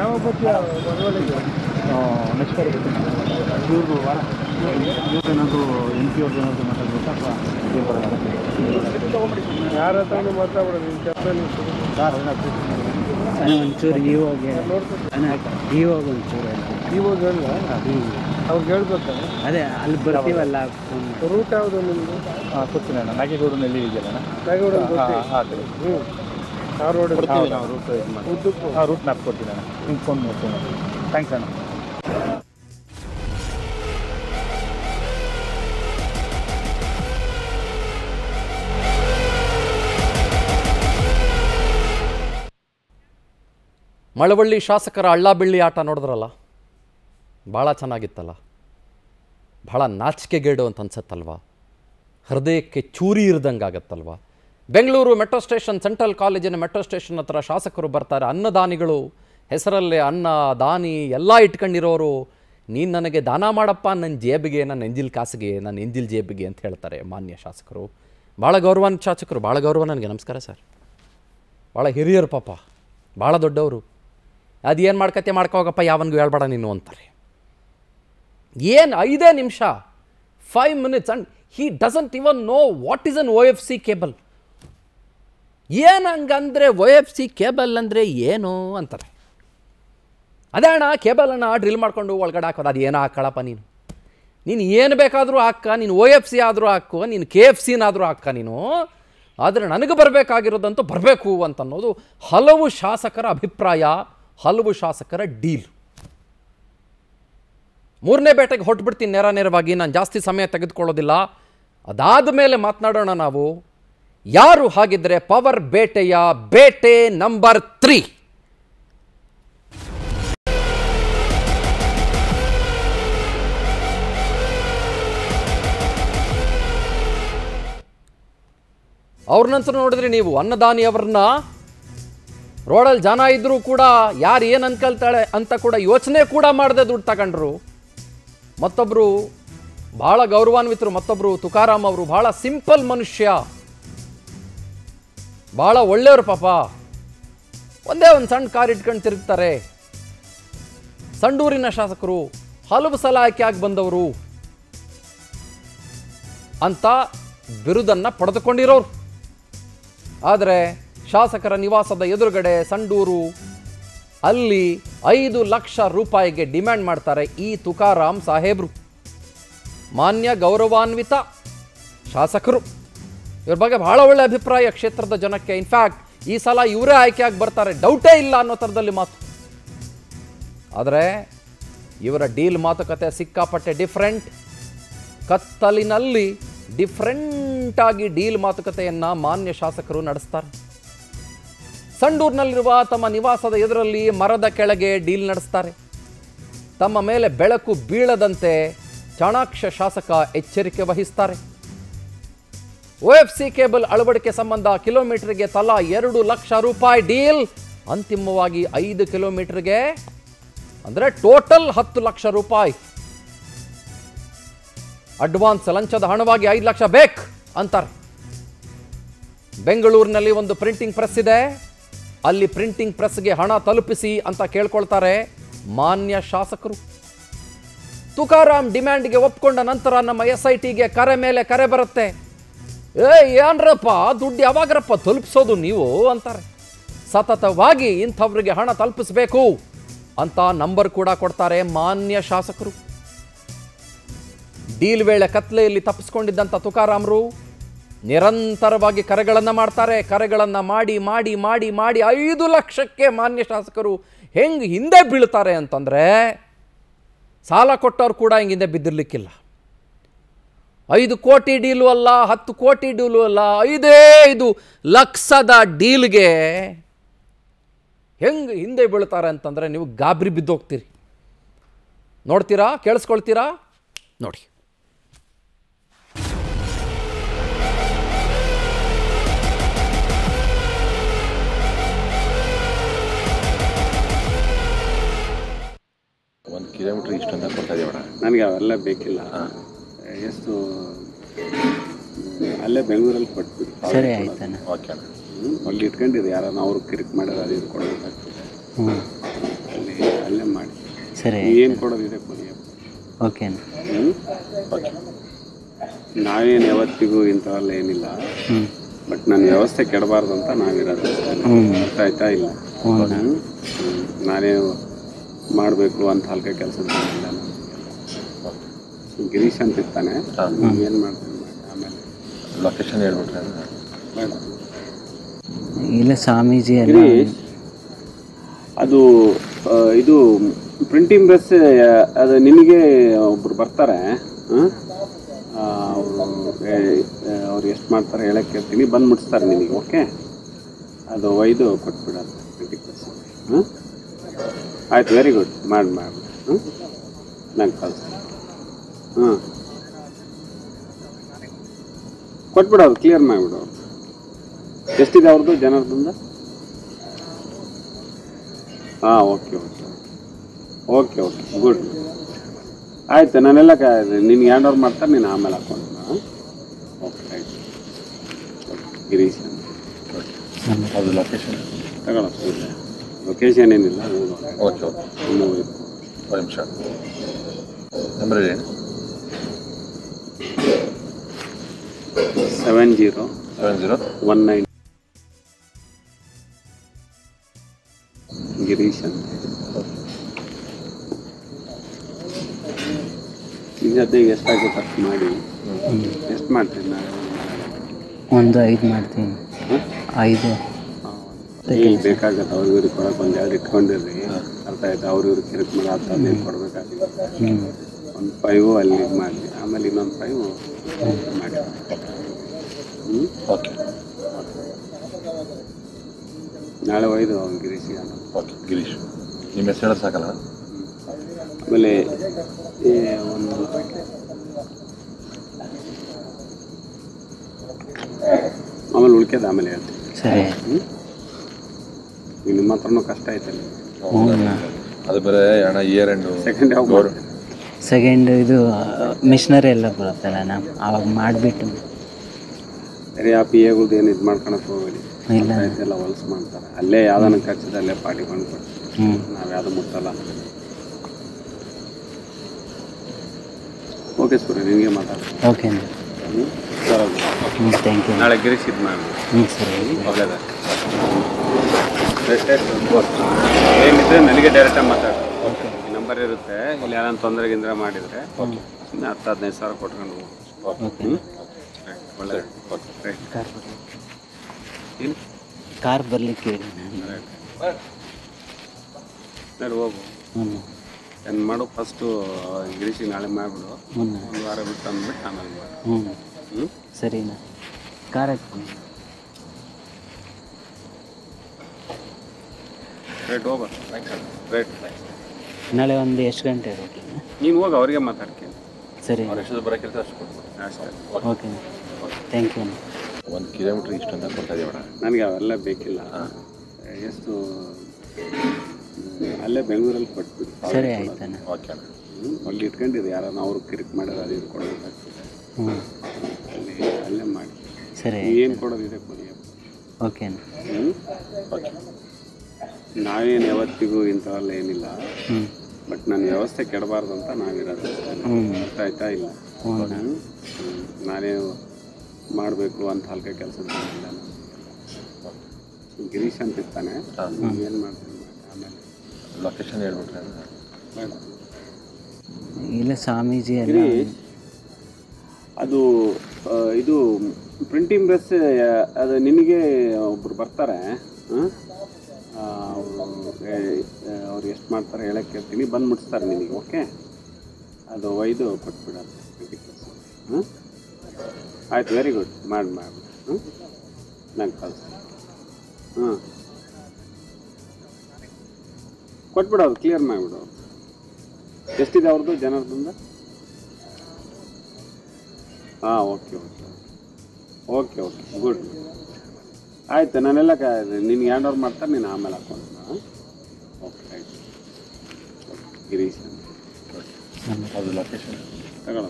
ಯಾವ ಬಗ್ಗೆ ನೆಕ್ಸ್ಟ್ ವಾರ ಇವ್ರದ್ದು ವಾರ ಏನಾದರೂ ಎಂ ಪಿ ಅವ್ರದ್ದು ಏನಾದರೂ ಮಾತಾಡ್ಬೇಕಾ ಅಥವಾ ಏನು ಬರೋದು? ಯಾರ ಹತ್ರನೂ ಮಾತಾಡೋದು ನಿಮ್ಮ ಕೆಲಸ ನೀವು ಒಂಚೂರು ಇವಾಗ ಇವಾಗ ಒಂಚೂರು ಇವಾಗ ಅವ್ರು ಹೇಳ್ಬೇಕಲ್ಲ. ಅದೇ ಅಲ್ಲಿ ಬರ್ತೀವಲ್ಲ. ರೂಟ್ ಯಾವುದು ನಿಮ್ಮದು? ಹಾಂ ಗೊತ್ತಿಲ್ಲ ಅಣ್ಣ, ನಾಗೇಗೌಡನಲ್ಲಿ ಇದೆಯಲ್ಲ ನಾಗೇಗೌಡ. ಹ್ಞೂ ಆ ರೋಡ್ ರೂಟ್ ಉದ್ದಕ್ಕೂ ಆ ರೂಟ್ ಮ್ಯಾಪ್ ಕೊಡ್ತೀನಿ ಅಣ್ಣ, ನಿಮ್ಗೆ ಫೋನ್ ಮಾಡ್ತೀನಿ. ಥ್ಯಾಂಕ್ಸ್ ಅಣ್ಣ. ಮಳವಳ್ಳಿ ಶಾಸಕರ ಅಳ್ಳಾಬೆಳ್ಳಿ ಆಟ ನೋಡಿದ್ರಲ್ಲ, ಭಾಳ ಚೆನ್ನಾಗಿತ್ತಲ್ಲ. ಭಾಳ ನಾಚಿಕೆಗೇಡು ಅಂತ ಅನ್ಸತ್ತಲ್ವ, ಹೃದಯಕ್ಕೆ ಚೂರಿ ಇರ್ದಂಗೆ ಆಗತ್ತಲ್ವ. ಬೆಂಗಳೂರು ಮೆಟ್ರೋ ಸ್ಟೇಷನ್, ಸೆಂಟ್ರಲ್ ಕಾಲೇಜಿನ ಮೆಟ್ರೋ ಸ್ಟೇಷನ್ ಹತ್ರ ಶಾಸಕರು ಬರ್ತಾರೆ. ಅನ್ನದಾನಿಗಳು ಹೆಸರಲ್ಲೇ ಅನ್ನ ದಾನಿ ಎಲ್ಲ ಇಟ್ಕೊಂಡಿರೋರು, ನೀನು ನನಗೆ ದಾನ ಮಾಡಪ್ಪ, ನನ್ನ ಜೇಬಿಗೆ, ನನ್ನ ಎಂಜಿಲ್ ಕಾಸಿಗೆ, ನನ್ನ ಎಂಜಿಲ್ ಜೇಬಿಗೆ ಅಂತ ಹೇಳ್ತಾರೆ ಮಾನ್ಯ ಶಾಸಕರು. ಭಾಳ ಗೌರವಾನ ಶಾಸಕರು, ಭಾಳ ಗೌರವ. ನನಗೆ ನಮಸ್ಕಾರ ಸರ್. ಭಾಳ ಹಿರಿಯರು ಪಾಪ, ಭಾಳ ದೊಡ್ಡವರು. ಅದೇನು ಮಾಡ್ಕತ್ತೆ ಮಾಡ್ಕೋಗಪ್ಪ, ಯಾವನಿಗೂ ಹೇಳ್ಬೇಡ ನೀನು ಅಂತಾರೆ. ಏನು 5 ನಿಮಿಷ, 5 minutes, and he doesn't even know what is an OFC cable. ಏನಂಗಂದರೆ OFC ಕೇಬಲ್ ಅಂದರೆ ಏನು ಅಂತಾರೆ. ಅದೇ ಅಣ್ಣ ಕೇಬಲನ್ನು ಡ್ರಿಲ್ ಮಾಡಿಕೊಂಡು ಒಳಗಡೆ ಹಾಕೋದು. ಅದು ಏನೋ ಹಾಕ್ಕೊಳಪ್ಪ ನೀನು, ನೀನು ಏನು ಬೇಕಾದರೂ ಹಾಕ, ನೀನು OFC ಆದರೂ ಹಾಕು, ನೀನು KFCನಾದರೂ ಹಾಕ ನೀನು, ಆದರೆ ನನಗೆ ಬರಬೇಕಾಗಿರೋದಂತೂ ಬರಬೇಕು ಅಂತನ್ನೋದು ಹಲವು ಶಾಸಕರ ಅಭಿಪ್ರಾಯ, ಹಲವು ಶಾಸಕರ ಡೀಲ್. 3ನೇ ಬೇಟೆಗೆ ಹೊಟ್ಟುಬಿಡ್ತೀನಿ ನೇರವಾಗಿ, ನಾನು ಜಾಸ್ತಿ ಸಮಯ ತೆಗೆದುಕೊಳ್ಳೋದಿಲ್ಲ. ಅದಾದ ಮೇಲೆ ಮಾತನಾಡೋಣ ನಾವು. ಯಾರು ಹಾಗಿದ್ರೆ ಪವರ್ ಬೇಟೆಯ ಬೇಟೆ ನಂಬರ್ 3. ಅವ್ರನ್ನಂತೂ ನೋಡಿದ್ರಿ ನೀವು, ಅನ್ನದಾನಿ ಅವ್ರನ್ನ ರೋಡಲ್ಲಿ ಜನ ಇದ್ದರೂ ಕೂಡ ಯಾರು ಏನು ಅನ್ಕೊಳ್ತಾಳೆ ಅಂತ ಕೂಡ ಯೋಚನೆ ಕೂಡ ಮಾಡದೆ ದುಡ್ಡು ತಗೊಂಡ್ರು. ಮತ್ತೊಬ್ಬರು ಭಾಳ ಗೌರವಾನ್ವಿತರು, ಮತ್ತೊಬ್ಬರು ತುಕಾರಾಮ್ ಅವರು, ಭಾಳ ಸಿಂಪಲ್ ಮನುಷ್ಯ, ಭಾಳ ಒಳ್ಳೆಯವರು ಪಾಪ. ಒಂದೇ ಒಂದು ಸಣ್ಣ ಕಾರ್ ಇಟ್ಕೊಂಡು ತಿರುಗ್ತಾರೆ. ಸಂಡೂರಿನ ಶಾಸಕರು, ಹಲವು ಸಲ ಆಯ್ಕೆ ಆಗಿ ಬಂದವರು ಅಂತ ಬಿರುದನ್ನು ಪಡೆದುಕೊಂಡಿರೋರು. ಆದರೆ ಶಾಸಕರ ನಿವಾಸದ ಎದುರುಗಡೆ ಸಂಡೂರು, ಅಲ್ಲಿ 5 ಲಕ್ಷ ರೂಪಾಯಿಗೆ ಡಿಮ್ಯಾಂಡ್ ಮಾಡ್ತಾರೆ ಈ ತುಕಾರಾಮ್ ಸಾಹೇಬರು, ಮಾನ್ಯ ಗೌರವಾನ್ವಿತ ಶಾಸಕರು. ಇವ್ರ ಬಗ್ಗೆ ಭಾಳ ಒಳ್ಳೆ ಅಭಿಪ್ರಾಯ ಕ್ಷೇತ್ರದ ಜನಕ್ಕೆ. ಇನ್ಫ್ಯಾಕ್ಟ್ ಈ ಸಲ ಇವರೇ ಆಯ್ಕೆಯಾಗಿ ಬರ್ತಾರೆ, ಡೌಟೇ ಇಲ್ಲ ಅನ್ನೋ ಥರದಲ್ಲಿ ಮಾತು. ಆದರೆ ಇವರ ಡೀಲ್ ಮಾತುಕತೆ ಸಿಕ್ಕಾಪಟ್ಟೆ ಡಿಫ್ರೆಂಟ್. ಕತ್ತಲಿನಲ್ಲಿ ಡಿಫ್ರೆಂಟಾಗಿ ಡೀಲ್ ಮಾತುಕತೆಯನ್ನು ಮಾನ್ಯ ಶಾಸಕರು ನಡೆಸ್ತಾರೆ. ಸಂಡೂರಿನಲ್ಲಿರುವ ತಮ್ಮ ನಿವಾಸದ ಎದುರಲ್ಲಿ ಮರದ ಕೆಳಗೆ ಡೀಲ್ ನಡೆಸ್ತಾರೆ. ತಮ್ಮ ಮೇಲೆ ಬೆಳಕು ಬೀಳದಂತೆ ಚಾಣಾಕ್ಷ ಶಾಸಕ ಎಚ್ಚರಿಕೆ ವಹಿಸ್ತಾರೆ. OFC ಕೇಬಲ್ ಅಳವಡಿಕೆ ಸಂಬಂಧ ಕಿಲೋಮೀಟರ್ಗೆ ತಲಾ 2 ಲಕ್ಷ ರೂಪಾಯಿ ಡೀಲ್, ಅಂತಿಮವಾಗಿ 5 ಕಿಲೋಮೀಟರ್ಗೆ ಅಂದರೆ ಟೋಟಲ್ 10 ಲಕ್ಷ ರೂಪಾಯಿ ಅಡ್ವಾನ್ಸ್ ಲಂಚದ ಹಣವಾಗಿ 5 ಲಕ್ಷ ಬೇಕು ಅಂತಾರೆ. ಬೆಂಗಳೂರಿನಲ್ಲಿ ಒಂದು ಪ್ರಿಂಟಿಂಗ್ ಪ್ರೆಸ್ ಇದೆ, ಅಲ್ಲಿ ಪ್ರಿಂಟಿಂಗ್ ಪ್ರೆಸ್ಗೆ ಹಣ ತಲುಪಿಸಿ ಅಂತ ಕೇಳಿಕೊಳ್ಳುತ್ತಾರೆ ಮಾನ್ಯ ಶಾಸಕರು. ತುಕಾರಾಮ್ ಡಿಮ್ಯಾಂಡ್ಗೆ ಒಪ್ಪಿಕೊಂಡ ನಂತರ ನಮ್ಮ ಎಸ್ಐಟಿಗೆ ಕರೆ ಮೇಲೆ ಕರೆ ಬರುತ್ತೆ. ಏನ್ರಪ್ಪ ದುಡ್ಡು ಯಾವಾಗ್ರಪ್ಪ ತಲುಪಿಸೋದು ನೀವು ಅಂತಾರೆ. ಸತತವಾಗಿ ಇಂಥವ್ರಿಗೆ ಹಣ ತಲುಪಿಸಬೇಕು ಅಂತ ನಂಬರ್ ಕೂಡ ಕೊಡ್ತಾರೆ ಮಾನ್ಯ ಶಾಸಕರು. ಡೀಲ್ ವೇಳೆ ಕತ್ಲೆಯಲ್ಲಿ ತಪ್ಪಿಸ್ಕೊಂಡಿದ್ದಂಥ ತುಕಾರಾಮ್ರು ನಿರಂತರವಾಗಿ ಕರೆಗಳನ್ನು ಮಾಡ್ತಾರೆ. ಕರೆಗಳನ್ನು ಮಾಡಿ ಮಾಡಿ ಮಾಡಿ ಮಾಡಿ 5 ಲಕ್ಷಕ್ಕೆ ಮಾನ್ಯ ಶಾಸಕರು ಹೆಂಗೆ ಹಿಂದೆ ಬೀಳ್ತಾರೆ ಅಂತಂದರೆ, ಸಾಲ ಕೊಟ್ಟವ್ರು ಕೂಡ ಹಿಂಗೆ ಹಿಂದೆ ಬಿದ್ದಿರಲಿಕ್ಕಿಲ್ಲ. 5 ಕೋಟಿ ಡೀಲು ಅಲ್ಲ, 10 ಕೋಟಿ ಡೀಲು ಅಲ್ಲ, 5 ಲಕ್ಷದ ಡೀಲ್ಗೆ ಹೆಂಗೆ ಹಿಂದೆ ಬೀಳ್ತಾರೆ ಅಂತಂದರೆ ನೀವು ಗಾಬರಿ ಬಿದ್ದೋಗ್ತೀರಿ. ನೋಡ್ತೀರಾ, ಕೇಳಿಸ್ಕೊಳ್ತೀರಾ? ನೋಡಿ, ಕಿಲೋಮೀಟ್ರ್ ಇಷ್ಟು ಅಂತ ಕೊಡ್ತಾ ಇದ್ದೀವಣ. ನನಗೆ ಅವೆಲ್ಲ ಬೇಕಿಲ್ಲ, ಎಷ್ಟು ಅಲ್ಲೇ ಬೆಂಗಳೂರಲ್ಲಿ ಕೊಟ್ಬಿಡಿ. ಸರಿ ಆಯ್ತಾನೆ, ಓಕೆ ಅಣ್ಣ. ಅಲ್ಲಿ ಇಟ್ಕೊಂಡಿದ್ದು ಯಾರನ್ನ ಅವ್ರಿಗೆ ಕಿರಿಕ್ ಮಾಡೋದು ಅದು ಇದು ಕೊಡೋದಾಗ್ತದೆ, ಅಲ್ಲಿ ಅಲ್ಲೇ ಮಾಡಿ. ಸರಿ, ಏನು ಕೊಡೋದಿದೆ ಕೊಡಿ. ಓಕೆ ಓಕೆ, ನಾವೇನು ಯಾವತ್ತಿಗೂ ಇಂಥವೆಲ್ಲ ಏನಿಲ್ಲ, ಬಟ್ ನನ್ನ ವ್ಯವಸ್ಥೆ ಕೆಡಬಾರ್ದು ಅಂತ ನಾವಿರೋದು. ಅರ್ಥ ಆಯ್ತಾ? ಇಲ್ಲ, ನಾನೇ ಮಾಡಬೇಕು ಅಂತ ಹಲ್ಕೆ ಕೆಲಸ ಮಾಡಿಲ್ಲ. ಗಿರೀಶ್ ಅಂತ ಇರ್ತಾನೆ, ಏನು ಮಾಡ್ತೀನಿ ಆಮೇಲೆ ಲೊಕೇಶನ್ ಹೇಳ್ಬಿಟ್ರೆ ಬೇಡ. ಇಲ್ಲ ಸ್ವಾಮೀಜಿ ಗಿರೀಶ್, ಅದು ಇದು ಪ್ರಿಂಟಿಂಗ್ ಪ್ರೆಸ್ ಅದು ನಿಮಗೆ ಒಬ್ಬರು ಬರ್ತಾರೆ, ಅವ್ರು ಎಷ್ಟು ಮಾಡ್ತಾರೆ ಹೇಳಕ್ಕೆ ಇರ್ತೀನಿ, ಬಂದು ಮುಟ್ಸ್ತಾರೆ ನಿಮಗೆ. ಓಕೆ, ಅದು ಒಯ್ದು ಕೊಟ್ಬಿಡೋದು ಪ್ರಿಂಟಿಂಗ್ ಪ್ರೆಸ್. ಹಾಂ ಆಯ್ತು, ವೆರಿ ಗುಡ್. ಮಾಡಿ ಮಾಡಿ, ಹ್ಞೂ ನಂಗೆ ಕಳಿಸ್ತೀನಿ. ಹಾಂ ಕೊಟ್ಬಿಡೋರು, ಕ್ಲಿಯರ್ ಮಾಡಿಬಿಡೋರು. ಎಷ್ಟಿದೆ ಅವ್ರದ್ದು ಜನರದಿಂದ? ಹಾಂ, okay okay okay okay good. ಆಯಿತು, ನಾನೆಲ್ಲ ನಿನ್ಗೆ ಹ್ಯಾಂಡ್ ಓವರ್ ಮಾಡ್ತಾರೆ, ನೀನು ಆಮೇಲೆ ಹಾಕೊಂಡು. ಓಕೆ ಆಯಿತು, ಗಿರೀಶ್ ಅದು ಲೊಕೇಶನ್ ತಗೊಳ್ಳೋ. ಲೊಕೇಶನ್ ಏನಿಲ್ಲ. ಓಕೆ ಓಕೆ, ಒಂದು ನಿಮಿಷ ನಂಬರ್ ಏನು? 70 19 ಗಿರೀಶ್ ಅಂತ. ಈಗ ಎಷ್ಟಾಗುತ್ತೆ ಅಷ್ಟು ಮಾಡಿ. ಎಷ್ಟು ಮಾಡ್ತೀನಿ ನಾನು? ಒಂದು 5 ಮಾಡ್ತೀನಿ. 5 ಬೇಕಾಗತ್ತೆ ಅವ್ರ ಇವ್ರಿಗೆ ಕೊಡೋಕೆ. ಒಂದು 2 ಇಟ್ಕೊಂಡಿರ್ರಿ, ಅರ್ಥ ಆಯ್ತು. ಅವ್ರ ಇವ್ರಿಗೆ ಕಿರಿಕ್ ಮಾಡಿ ಆತ ನೀವು ಕೊಡಬೇಕಾಗಿಲ್ಲ. ಒಂದು 5 ಅಲ್ಲಿ ಇದು ಮಾಡಿ, ಆಮೇಲೆ ಇನ್ನೊಂದು 5 ಮಾಡಿ. ಹ್ಞೂ ಓಕೆ, ನಾಳೆ ಒಯ್ದು ಅವ್ನು ಗಿರೀಶ್. ಓಕೆ ಗಿರೀಶ್, ನಿಮ್ಮ ಹೆಸರು ಹೇಳೋದು ಸಾಕಲ್ಲ. ಆಮೇಲೆ ಒಂದು ಆಮೇಲೆ ಉಳ್ಕ್ಯದ ಆಮೇಲೆ ಹೇಳ್ತೀನಿ. ಸರಿ. ಈಗ ನಿಮ್ಮ ಹತ್ರನೂ ಕಷ್ಟ ಆಯ್ತಲ್ಲ. ಅದು ಬೇರೆ ಅಣ್ಣ, ಇಯರ್ ಎಂಡು ಸೆಕೆಂಡ್ ಯಾವ ಸೆಕೆಂಡ್ ಇದು ಮಿಷನರಿ ಎಲ್ಲ ಬರುತ್ತಲ್ಲ, ನಾವು ಆವಾಗ ಮಾಡಿಬಿಟ್ಟು ಬೇರೆ ಆ ಪಿ ಎಗಳ್ದು ಏನು ಇದು ಮಾಡ್ಕೊಳಕ್ಕೆ ಹೋಗಲಿ. ಇಲ್ಲ ಎಲ್ಲ ಹೊಲ್ಸು ಮಾಡ್ತಾರೆ ಅಲ್ಲೇ, ಯಾವ್ದನ್ನ ಖರ್ಚಿದ ಅಲ್ಲೇ ಪಾರ್ಟಿ ಬಂದ್ಬಿಡ್ತೀವಿ, ನಾವು ಯಾವುದು ಮುಟ್ಟಲ್ಲ. ಓಕೆ ಸೂರ್ಯ, ನಿನಗೆ ಮಾತಾಡ್ತೀನಿ. Okay thank you. ನಾಳೆ ಗಿರೀಶ್ ಇದು ಮಾಡಿ. ಹ್ಞೂ ಸರಿ, ಒಳ್ಳೆಯದ. ಏನಿದ್ರೆ ನನಗೆ ಡೈರೆಕ್ಟಾಗಿ ಮಾತಾಡಿ. ಓಕೆ, ನಂಬರ್ ಇರುತ್ತೆ. ಇಲ್ಲಿ ಯಾರು ತೊಂದರೆ ಗಿಂದರೆ ಮಾಡಿದರೆ 10-15 ಸಾವಿರ ಕೊಟ್ಕೊಂಡು ಹೋಗಿ. ಒಳ್ಳೆಯದು. ಓಕೆ, ಏನು ಕಾರ್ ಬರಲಿಕ್ಕೆ ನಾನು ಹೋಗು. ಏನು ಮಾಡು, ಫಸ್ಟು ಗಿರೀಶಿಗೆ ನಾಳೆ ಮಾಡಿಬಿಡು, ಒಂದು ವಾರ ಬಿಟ್ಟು ಅಂದ್ಬಿಟ್ಟು ಆಮೇಲೆ ಮಾಡು. ಹ್ಞೂ ಸರಿನಾ? ಕಾರ್ ಹಾಕ್ತೀನಿ. ರೇಟ್ ಹೋಗ್ಬಾರ, ರೇಟ್ ನಾಳೆ ಒಂದು ಎಷ್ಟು ಗಂಟೆ ಹೋಗ್ತೀನಿ ನೀನು? ಹೋಗಿ ಅವರಿಗೆ ಮಾತಾಡ್ತೀನಿ. ಸರಿ, ಎಷ್ಟು ಬರೋಕ್ಕಿಂತ ಅಷ್ಟು ಕೊಡ್ಬೋದು ಅಷ್ಟೇ. Okay thank you. 1 ಕಿಲೋಮೀಟ್ರ್ ಇಷ್ಟು ಅಂತ ಕೊಡ್ತಾ ಇದ್ದೀವಣ. ನನಗೆ ಅವೆಲ್ಲ ಬೇಕಿಲ್ಲ, ಎಷ್ಟು ಅಲ್ಲೇ ಬೆಂಗಳೂರಲ್ಲಿ ಕೊಟ್ಬಿಡಿ. ಸರಿ ಆಯ್ತಾನೆ, ಓಕೆ ಅಣ್ಣ. ಅಲ್ಲಿ ಇಟ್ಕೊಂಡಿದ್ದು ಯಾರನ್ನ ಅವ್ರಿಗೆ ಕಿರಿಕ್ ಮಾಡೋದು ಅದು ಇದು ಕೊಡೋದಾಗ್ತದೆ, ಅಲ್ಲಿ ಅಲ್ಲೇ ಮಾಡಿ. ಸರಿ, ಏನು ಕೊಡೋದಿದೆ ಕೊಡಿ. ಓಕೆ ಅಣ್ಣ, ಓಕೆ. ನಾವೇನು ಯಾವತ್ತಿಗೂ ಇಂಥವೆಲ್ಲ ಏನಿಲ್ಲ. ಬಟ್ ನನ್ನ ವ್ಯವಸ್ಥೆ ಕೆಡಬಾರ್ದು ಅಂತ ನಾವಿರೋದು ಅರ್ಥ ಆಯ್ತಾ? ಇಲ್ಲ ನಾನೇ ಮಾಡಬೇಕು ಅಂತ ಹಲ್ಕ ಕೆಲಸ ಮಾಡಿಲ್ಲ. ಗಿರೀಶ್ ಅಂತ ಇರ್ತಾನೆ, ಏನು ಮಾಡ್ತೀನಿ ಆಮೇಲೆ ಲೊಕೇಶನ್ ಹೇಳ್ಬಿಟ್ರೆ ಬೇಡ. ಇಲ್ಲ ಸ್ವಾಮೀಜಿ ಗಿರೀಶ್ ಅದು ಇದು ಪ್ರಿಂಟಿಂಗ್ ಪ್ರೆಸ್ ಅದು ನಿಮಗೆ ಒಬ್ಬರು ಬರ್ತಾರೆ, ಅವ್ರು ಎಷ್ಟು ಮಾಡ್ತಾರೆ ಹೇಳಕ್ಕೆ ಹೇಳ್ತೀನಿ, ಬಂದು ಮುಟ್ಸ್ತಾರೆ ನಿಮಗೆ. ಓಕೆ, ಅದು ಒಯ್ದು ಕೊಟ್ಬಿಡೋದು ಪ್ರಿಂಟಿಂಗ್ ಪ್ರೆಸ್. ಹಾಂ ಆಯ್ತು, ವೆರಿ ಗುಡ್. ಮಾಡಿ ಮಾಡಿ ಹ್ಞೂ ನಂಗೆ ಕಳಿಸ್ತೀನಿ. ಹಾಂ ಕೊಟ್ಬಿಡೋದು, ಕ್ಲಿಯರ್ ಮಾಡಿಬಿಡೋದು. ಎಷ್ಟಿದೆ ಅವ್ರದ್ದು ಜನರದಿಂದ? ಹಾಂ okay okay okay okay good. ಆಯಿತು, ನಾನೆಲ್ಲ ನಿನ್ಗೆ ಹ್ಯಾಂಡ್ ಓವರ್ ಮಾಡ್ತಾರೆ, ನೀನು ಆಮೇಲೆ ಹಾಕೊಂಡು. ಓಕೆ ಆಯಿತು ಗಿರೀಶ್ ಅದು ಲೊಕೇಶನ್ ತಗೊಳ್ಳ.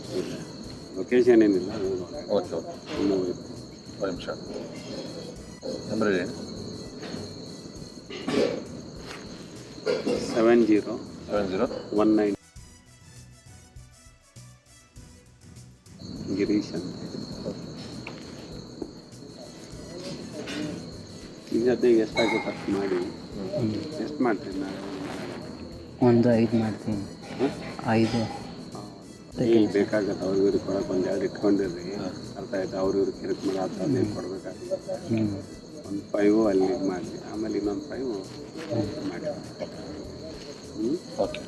ಲೊಕೇಶನ್ ಏನಿಲ್ಲ. ಓಕೆ ಓಕೆ ಒಂದು ನಿಮಿಷ ನಂಬರ್ ಏನು? 70 190 ಗಿರೀಶ್ ಅಂತ. ಈ ಜೊತೆಗೆ ಎಷ್ಟಾಗುತ್ತೆ ಅಷ್ಟು ಮಾಡಿ. ಎಷ್ಟು ಮಾಡ್ತೀನಿ ನಾನು? ಒಂದು 5 ಮಾಡ್ತೀನಿ. 5 ಈಗ ಬೇಕಾಗತ್ತೆ ಅವ್ರ ಇವ್ರಿಗೆ ಕೊಡೋಕೆ. ಒಂದು 2 ಇಟ್ಕೊಂಡಿರಿ, ಅರ್ಥ ಆಯ್ತು? ಅವ್ರ ಇವ್ರಿಗೆ ಕಿರಿಕ್ ಮಾಡಿ ಆತ ಅದೇನು ಕೊಡಬೇಕಾಗುತ್ತೆ. ಒಂದು 5 ಅಲ್ಲಿ ಇದು ಮಾಡಿ, ಆಮೇಲೆ ಇನ್ನೊಂದು 5 ಮಾಡಿ. ಹ್ಞೂ ಓಕೆ,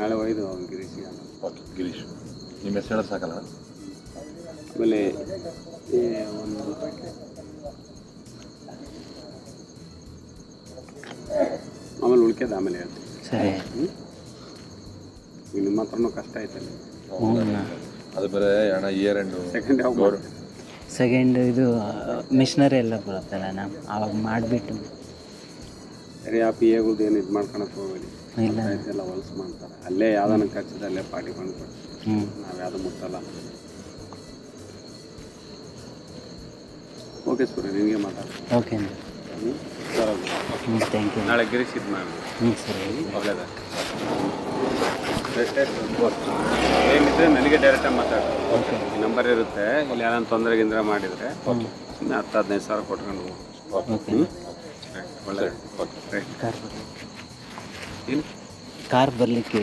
ನಾಳೆ ಒಯ್ದು ಅವ್ನು ಗಿರೀಶ್ಗೆ. ಓಕೆ ಗಿರೀಶ್, ನಿಮ್ಮ ಹೆಸರು ಹೇಳೋದು ಸಾಕಲ್ಲ. ಆಮೇಲೆ ಒಂದು ಆಮೇಲೆ ಉಳ್ಕ್ಯದ ಆಮೇಲೆ ಹೇಳ್ತೀನಿ. ಸರಿ, ಈಗ ನಿಮ್ಮ ಹತ್ರನೂ ಕಷ್ಟ ಆಯ್ತಲ್ಲ. ಅದು ಬೇರೆ ಅಣ್ಣ ಇಯರ್ ಎಂಡು ಸೆಕೆಂಡ್ ಯಾವ ಸೆಕೆಂಡ್ ಇದು ಮಿಷನರಿ ಎಲ್ಲ ಬರುತ್ತಲ್ಲ, ನಾವು ಆವಾಗ ಮಾಡಿಬಿಟ್ಟು ಸರಿ ಆ ಪಿ ಎಗಳ್ದು ಏನು ಇದು ಮಾಡ್ಕೊಳಕ್ಕೆ ಹೋಗಬೇಡಿ. ಇಲ್ಲ ಎಲ್ಲ ಹೊಲಸು ಮಾಡ್ತಾರೆ, ಅಲ್ಲೇ ಯಾವ್ದನ್ನ ಖರ್ಚಿದ ಅಲ್ಲೇ ಪಾರ್ಟಿ ಬಂದ್ಬಿಟ್ಟು ನಾವು ಯಾವುದು ಮುಟ್ಟಲ್ಲ. ಓಕೆ ಸೂರ್ಯ, ನಿನಗೆ ಮಾತಾಡ್ತೀನಿ. Okay thank you. ನಾಳೆ ಗಿರೀಶ್ ಇದು ಮಾಡಿ. ಹ್ಞೂ ಸರಿ, ಒಳ್ಳೆಯದ. ಏನಿದ್ರೆ ನನಗೆ ಡೈರೆಕ್ಟಾಗಿ ಮಾತಾಡಿ. ಓಕೆ, ನಂಬರ್ ಇರುತ್ತೆ. ಇಲ್ಲಿ ಯಾರು ತೊಂದರೆ ಗಿಂದರೆ ಮಾಡಿದರೆ ಓಕೆ, ಸುಮ್ಮನೆ 10-15 ಸಾವಿರ ಕೊಟ್ಕೊಂಡು ಹೋಗಿ. ಓಕೆ ಒಳ್ಳೆಯದು. ಓಕೆ ಏನು ಕಾರ್ ಬರಲಿಕ್ಕೆ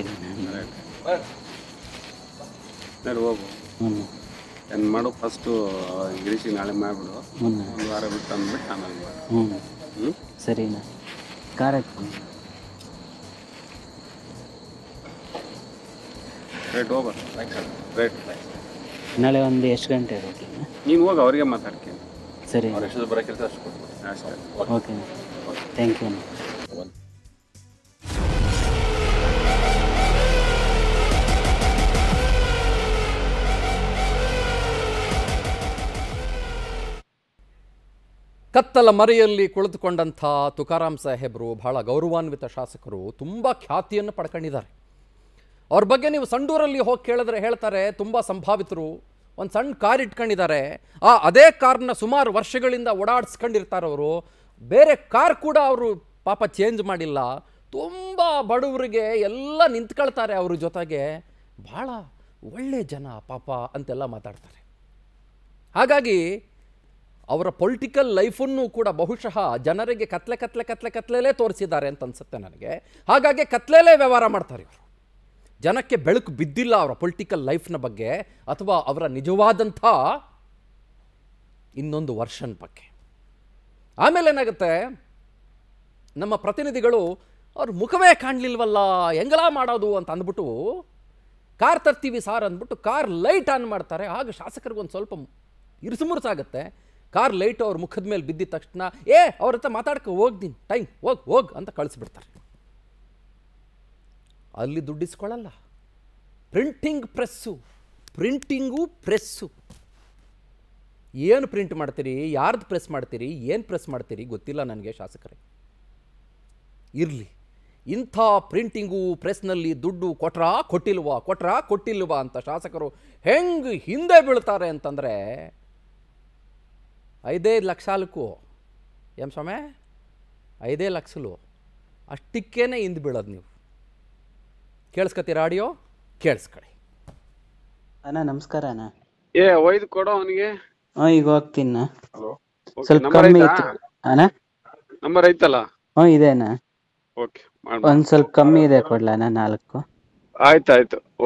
ಸರ್ ಹೋಗು. ಹ್ಞೂ ಏನು ಮಾಡು, ಫಸ್ಟು ಗಿರೀಶಿಗೆ ನಾಳೆ ಮಾಡಿಬಿಡು, ಒಂದು ವಾರ ಬಿಟ್ಟು ಅಂದ್ಬಿಟ್ಟು ಆಮೇಲೆ ಮಾಡು. ಹ್ಞೂ ಸರಿನಾ? ಕಾರ್ ಹಾಕ್ತೀನಿ. ರೈಟ್, ಹೋಗ್ಬಾರ ರೈಟ್. ನಾಳೆ ಒಂದು ಎಷ್ಟು ಗಂಟೆ ಹೋಗ್ತೀನಿ ನೀನು? ಹೋಗಿ ಅವರಿಗೆ ಮಾತಾಡ್ತೀನಿ. ಸರಿ, ಎಷ್ಟು ಬರೋ ಕೆಲಸ ಅಷ್ಟು ಕೊಡ್ತೀನಿ ಅಷ್ಟೇ. Okay thank you. ಕತ್ತಲ ಮರೆಯಲ್ಲಿ ಕುಳಿತುಕೊಂಡಂಥ ತುಕಾರಾಮ್ ಸಾಹೇಬರು ಬಹಳ ಗೌರವಾನ್ವಿತ ಶಾಸಕರು, ತುಂಬ ಖ್ಯಾತಿಯನ್ನು ಪಡ್ಕೊಂಡಿದ್ದಾರೆ. ಅವ್ರ ಬಗ್ಗೆ ನೀವು ಸಂಡೂರಲ್ಲಿ ಹೋಗಿ ಕೇಳಿದ್ರೆ ಹೇಳ್ತಾರೆ ತುಂಬ ಸಂಭಾವಿತರು, ಒಂದು ಸಣ್ಣ ಕಾರ್ ಇಟ್ಕೊಂಡಿದ್ದಾರೆ, ಅದೇ ಕಾರ್ನ ಸುಮಾರು ವರ್ಷಗಳಿಂದ ಓಡಾಡಿಸ್ಕೊಂಡಿರ್ತಾರವರು. ಬೇರೆ ಕಾರ್ ಕೂಡ ಅವರು ಪಾಪ ಚೇಂಜ್ ಮಾಡಿಲ್ಲ. ತುಂಬ ಬಡವರಿಗೆ ಎಲ್ಲ ನಿಂತ್ಕೊಳ್ತಾರೆ ಅವ್ರ ಜೊತೆಗೆ, ಭಾಳ ಒಳ್ಳೆ ಜನ ಪಾಪ ಅಂತೆಲ್ಲ ಮಾತಾಡ್ತಾರೆ. ಹಾಗಾಗಿ ಅವರ ಪೊಲಿಟಿಕಲ್ ಲೈಫನ್ನು ಕೂಡ ಬಹುಶಃ ಜನರಿಗೆ ಕತ್ಲೆಲೇ ತೋರಿಸಿದ್ದಾರೆ ಅಂತ ಅನಿಸುತ್ತೆ ನನಗೆ. ಹಾಗಾಗಿ ಕತ್ಲೆಲೇ ವ್ಯವಹಾರ ಮಾಡ್ತಾರೆ ಇವರು. ಜನಕ್ಕೆ ಬೆಳಕು ಬಿದ್ದಿಲ್ಲ ಅವರ ಪೊಲಿಟಿಕಲ್ ಲೈಫ್ನ ಬಗ್ಗೆ ಅಥವಾ ಅವರ ನಿಜವಾದಂಥ ಇನ್ನೊಂದು ವರ್ಷನ್ ಬಗ್ಗೆ. ಆಮೇಲೆ ಏನಾಗುತ್ತೆ, ನಮ್ಮ ಪ್ರತಿನಿಧಿಗಳು ಅವ್ರ ಮುಖವೇ ಕಾಣಲಿಲ್ವಲ್ಲ ಹೆಂಗಲ ಮಾಡೋದು ಅಂತ ಅಂದ್ಬಿಟ್ಟು ಕಾರ್ ತರ್ತೀವಿ ಸಾರ್ ಅಂದ್ಬಿಟ್ಟು ಕಾರ್ ಲೈಟ್ ಆನ್ ಮಾಡ್ತಾರೆ. ಆಗ ಶಾಸಕರಿಗೊಂದು ಸ್ವಲ್ಪ ಇರಿಸುಮುರುಸಾಗುತ್ತೆ. ಕಾರ್ ಲೈಟು ಅವ್ರ ಮುಖದ ಮೇಲೆ ಬಿದ್ದಿದ ತಕ್ಷಣ ಅವ್ರ ಹತ್ರ ಮಾತಾಡ್ಕೊ ಹೋಗ್ದೀನಿ ಟೈಮ್ ಹೋಗಿ ಅಂತ ಕಳಿಸ್ಬಿಡ್ತಾರೆ. ಅಲ್ಲಿ ದುಡ್ಡಿಸ್ಕೊಳ್ಳಲ್ಲ. ಪ್ರಿಂಟಿಂಗು ಪ್ರೆಸ್ಸು ಏನು ಪ್ರಿಂಟ್ ಮಾಡ್ತೀರಿ, ಯಾರ್ದು ಪ್ರೆಸ್ ಮಾಡ್ತೀರಿ, ಏನು ಪ್ರೆಸ್ ಮಾಡ್ತೀರಿ ಗೊತ್ತಿಲ್ಲ ನನಗೆ ಶಾಸಕರೇ. ಇರಲಿ, ಇಂಥ ಪ್ರಿಂಟಿಂಗು ಪ್ರೆಸ್ನಲ್ಲಿ ದುಡ್ಡು ಕೊಟ್ರಾ ಕೊಟ್ಟಿಲ್ವಾ ಅಂತ ಶಾಸಕರು ಹೆಂಗೆ ಹಿಂದೆ ಬೀಳ್ತಾರೆ ಅಂತಂದರೆ 5-5 ಲಕ್ಷಕ್ಕೂ ఏం స్వామి 5 లక్షలు ಅಷ್ಟಕ್ಕೇನೆ ಹಿಂದೆ ಬೀಳೋದು ನೀವು ಕೇಳಿಸ್ಕೊತೀರಾ ಆಡಿಯೋ ಕೇಳಿಸ್ಕೊಳ್ಳಿ ಅಣ್ಣ ನಮಸ್ಕಾರ ಅಣ್ಣ ಏ ಒಯ್ದು ಕೊಡು ಅವನಿಗೆ ಹಾ ಈಗ ಹೋಗ್ತೀನಿ ಹಲೋ ಸ್ವಲ್ಪ ಕಮ್ಮಿ ಇತ್ತು ಅಣ್ಣ ನಂಬರ್ ಐತಲ್ಲ ಹಾ ಇದೆ ಅಣ್ಣ ಓಕೆ ಒಂದು ಸ್ವಲ್ಪ ಕಮ್ಮಿ ಇದೆ ಕೊಡ್ಲಾ ಅಣ್ಣ 4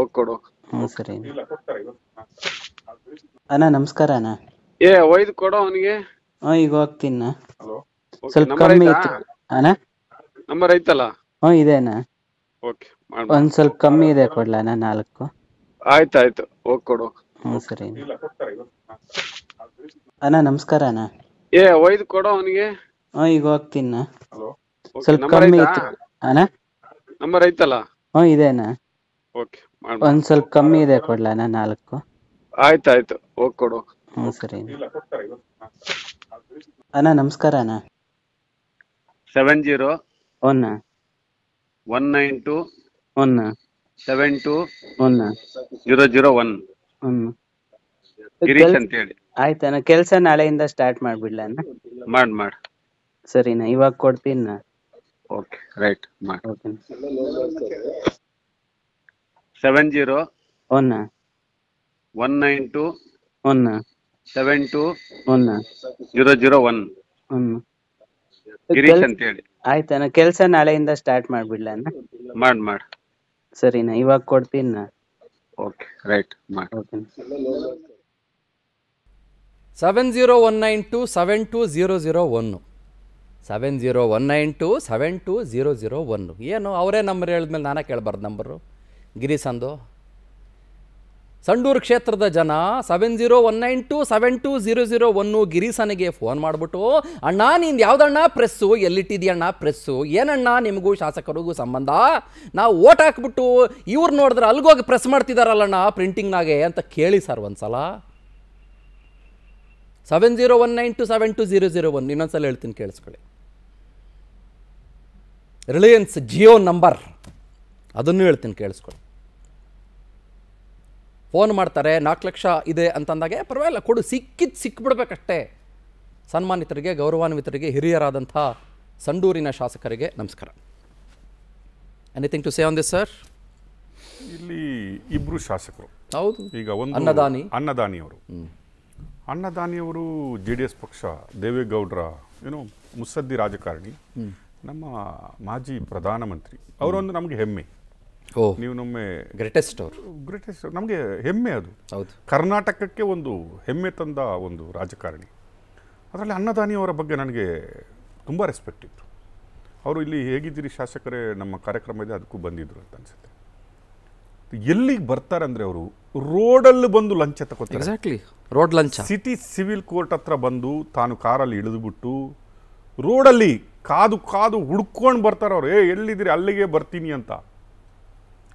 ಆಯ್ತು ಆಯ್ತು ಹೋಗಿ ಕೊಡು ಹಾ ಸರಿ ಅಣ್ಣ ನಮಸ್ಕಾರ ಅಣ್ಣ ಏ ಒಯ್ದು ಕೊಡು ಅವನಿಗೆ ಹಾ ಈಗ ಹೋಗ್ತೀನಿ ಹಲೋ ಸ್ವಲ್ಪ ಕಮ್ಮಿ ಇತ್ತು ಅಣ್ಣ ನಂಬರ್ ಐತಲ್ಲ ಹಾ ಇದೆ ಅಣ್ಣ ಓಕೆ ಒಂದು ಸ್ವಲ್ಪ ಕಮ್ಮಿ ಇದೆ ಕೊಡ್ಲಾ ಅಣ್ಣ 4 ಆಯ್ತು ಆಯ್ತು ಹೋಗಿ ಕೊಡು ಹಾ ಸರಿ ಅಣ್ಣ ನಮಸ್ಕಾರ ಅಣ್ಣ ಏ ಒಯ್ದು ಕೊಡು ಅವನಿಗೆ ಹಾ ಈಗ ಹೋಗ್ತೀನಿ ಹಲೋ ಸ್ವಲ್ಪ ಕಮ್ಮಿ ಇತ್ತು ಅಣ್ಣ ನಂಬರ್ ಐತಲ್ಲ ಹಾ ಇದೆ ಅಣ್ಣ ಓಕೆ ಒಂದು ಸ್ವಲ್ಪ ಕಮ್ಮಿ ಇದೆ ಕೊಡ್ಲಾ ಅಣ್ಣ 4 ಆಯ್ತು ಆಯ್ತು ಹೋಗಿ ಕೊಡು ಹಾ ಸರಿ ಅಣ್ಣ ನಮಸ್ಕಾರ ಅಣ್ಣ 70 ಕೆಲಸ ನಾಳೆಯಿಂದ ಸ್ಟಾರ್ಟ್ ಮಾಡ್ಬಿಡ್ಲ ಸರಿನಾ ಇವಾಗ ಕೊಡ್ತೀನಿ ಆಯ್ತಾನ ಕೆಲಸ ನಾಳೆಯಿಂದ ಸ್ಟಾರ್ಟ್ ಮಾಡ್ಬಿಡ್ಲ ಮಾಡ್ ಸರಿನಾ ಇವಾಗ ಕೊಡ್ತೀನಿ ಓಕೆ ರೈಟ್ ಮಾಡ್ ಓಕೆ 70192 72001 70192 72001 ಏನು ಅವರೇ ನಂಬರ್ ಹೇಳಿದ್ಮೇಲೆ ನಾನೇ ಕೇಳಬಾರ್ದು ನಂಬರು ಗಿರೀಶ್ ಅಂದು ಸಂಡೂರು ಕ್ಷೇತ್ರದ ಜನ 7019272001 ಗಿರೀಶನಿಗೆ ಫೋನ್ ಮಾಡಿಬಿಟ್ಟು ಅಣ್ಣ ನೀನು ಯಾವುದಣ್ಣ ಪ್ರೆಸ್ಸು ಎಲ್ಲಿಟ್ಟಿದೆಯಣ್ಣ ಪ್ರೆಸ್ಸು ಏನಣ್ಣ ನಿಮಗೂ ಶಾಸಕರಿಗೂ ಸಂಬಂಧ ನಾವು ಓಟ್ ಹಾಕ್ಬಿಟ್ಟು ಇವ್ರು ನೋಡಿದ್ರೆ ಅಲ್ಗೋಗಿ ಪ್ರೆಸ್ ಮಾಡ್ತಿದ್ದಾರಲ್ಲಣ್ಣ ಪ್ರಿಂಟಿಂಗ್ನಾಗೆ ಅಂತ ಕೇಳಿ ಸರ್ ಒಂದು ಸಲ 7019272001 ಇನ್ನೊಂದ್ಸಲ ಹೇಳ್ತೀನಿ ಕೇಳಿಸ್ಕೊಳ್ಳಿ ರಿಲಯನ್ಸ್ ಜಿಯೋ ನಂಬರ್ ಅದನ್ನು ಹೇಳ್ತೀನಿ ಕೇಳಿಸ್ಕೊಳ್ಳಿ ಫೋನ್ ಮಾಡ್ತಾರೆ 4 ಲಕ್ಷ ಇದೆ ಅಂತಂದಾಗೆ ಪರವಾಗಿಲ್ಲ ಕೊಡು ಸಿಕ್ಕಿಬಿಡ್ಬೇಕಷ್ಟೇ ಸನ್ಮಾನಿತರಿಗೆ ಗೌರವಾನ್ವಿತರಿಗೆ ಹಿರಿಯರಾದಂಥ ಸಂಡೂರಿನ ಶಾಸಕರಿಗೆ ನಮಸ್ಕಾರ anything to say on this sir ಇಲ್ಲಿ ಇಬ್ಬರು ಶಾಸಕರು ಹೌದು ಈಗ ಒಂದು ಅನ್ನದಾನಿಯವರು JDS ಪಕ್ಷ ದೇವೇಗೌಡರ ಏನೋ ಮುತ್ಸದ್ದಿ ರಾಜಕಾರಣಿ ನಮ್ಮ ಮಾಜಿ ಪ್ರಧಾನಮಂತ್ರಿ ಅವರೊಂದು ನಮಗೆ ಹೆಮ್ಮೆ ನೀವು ನಮ್ಮೆ ಗ್ರೇಟೆಸ್ಟ್ ನಮಗೆ ಹೆಮ್ಮೆ ಅದು ಹೌದು ಕರ್ನಾಟಕಕ್ಕೆ ಒಂದು ಹೆಮ್ಮೆ ತಂದ ಒಂದು ರಾಜಕಾರಣಿ ಅದರಲ್ಲಿ ಅನ್ನದಾನಿಯವರ ಬಗ್ಗೆ ನನಗೆ ತುಂಬ ರೆಸ್ಪೆಕ್ಟ್ ಇತ್ತು ಅವರು ಇಲ್ಲಿ ಹೇಗಿದ್ದೀರಿ ಶಾಸಕರೇ ನಮ್ಮ ಕಾರ್ಯಕ್ರಮ ಇದೆ ಅದಕ್ಕೂ ಬಂದಿದ್ರು ಅಂತ ಅನಿಸುತ್ತೆ ಎಲ್ಲಿಗೆ ಬರ್ತಾರೆ ಅಂದರೆ ಅವರು ರೋಡಲ್ಲಿ ಬಂದು ಲಂಚ ತಗೋತಾರೆ ಎಕ್ಸಾಕ್ಟ್ಲಿ ರೋಡ್ ಲಂಚ ಸಿಟಿ ಸಿವಿಲ್ ಕೋರ್ಟ್ ಹತ್ರ ಬಂದು ತಾನು ಕಾರಲ್ಲಿ ಇಳಿದುಬಿಟ್ಟು ರೋಡಲ್ಲಿ ಕಾದು ಕಾದು ಹುಡ್ಕೊಂಡು ಬರ್ತಾರೆ ಅವರು ಎಲ್ಲಿದ್ದೀರಿ ಅಲ್ಲಿಗೆ ಬರ್ತೀನಿ ಅಂತ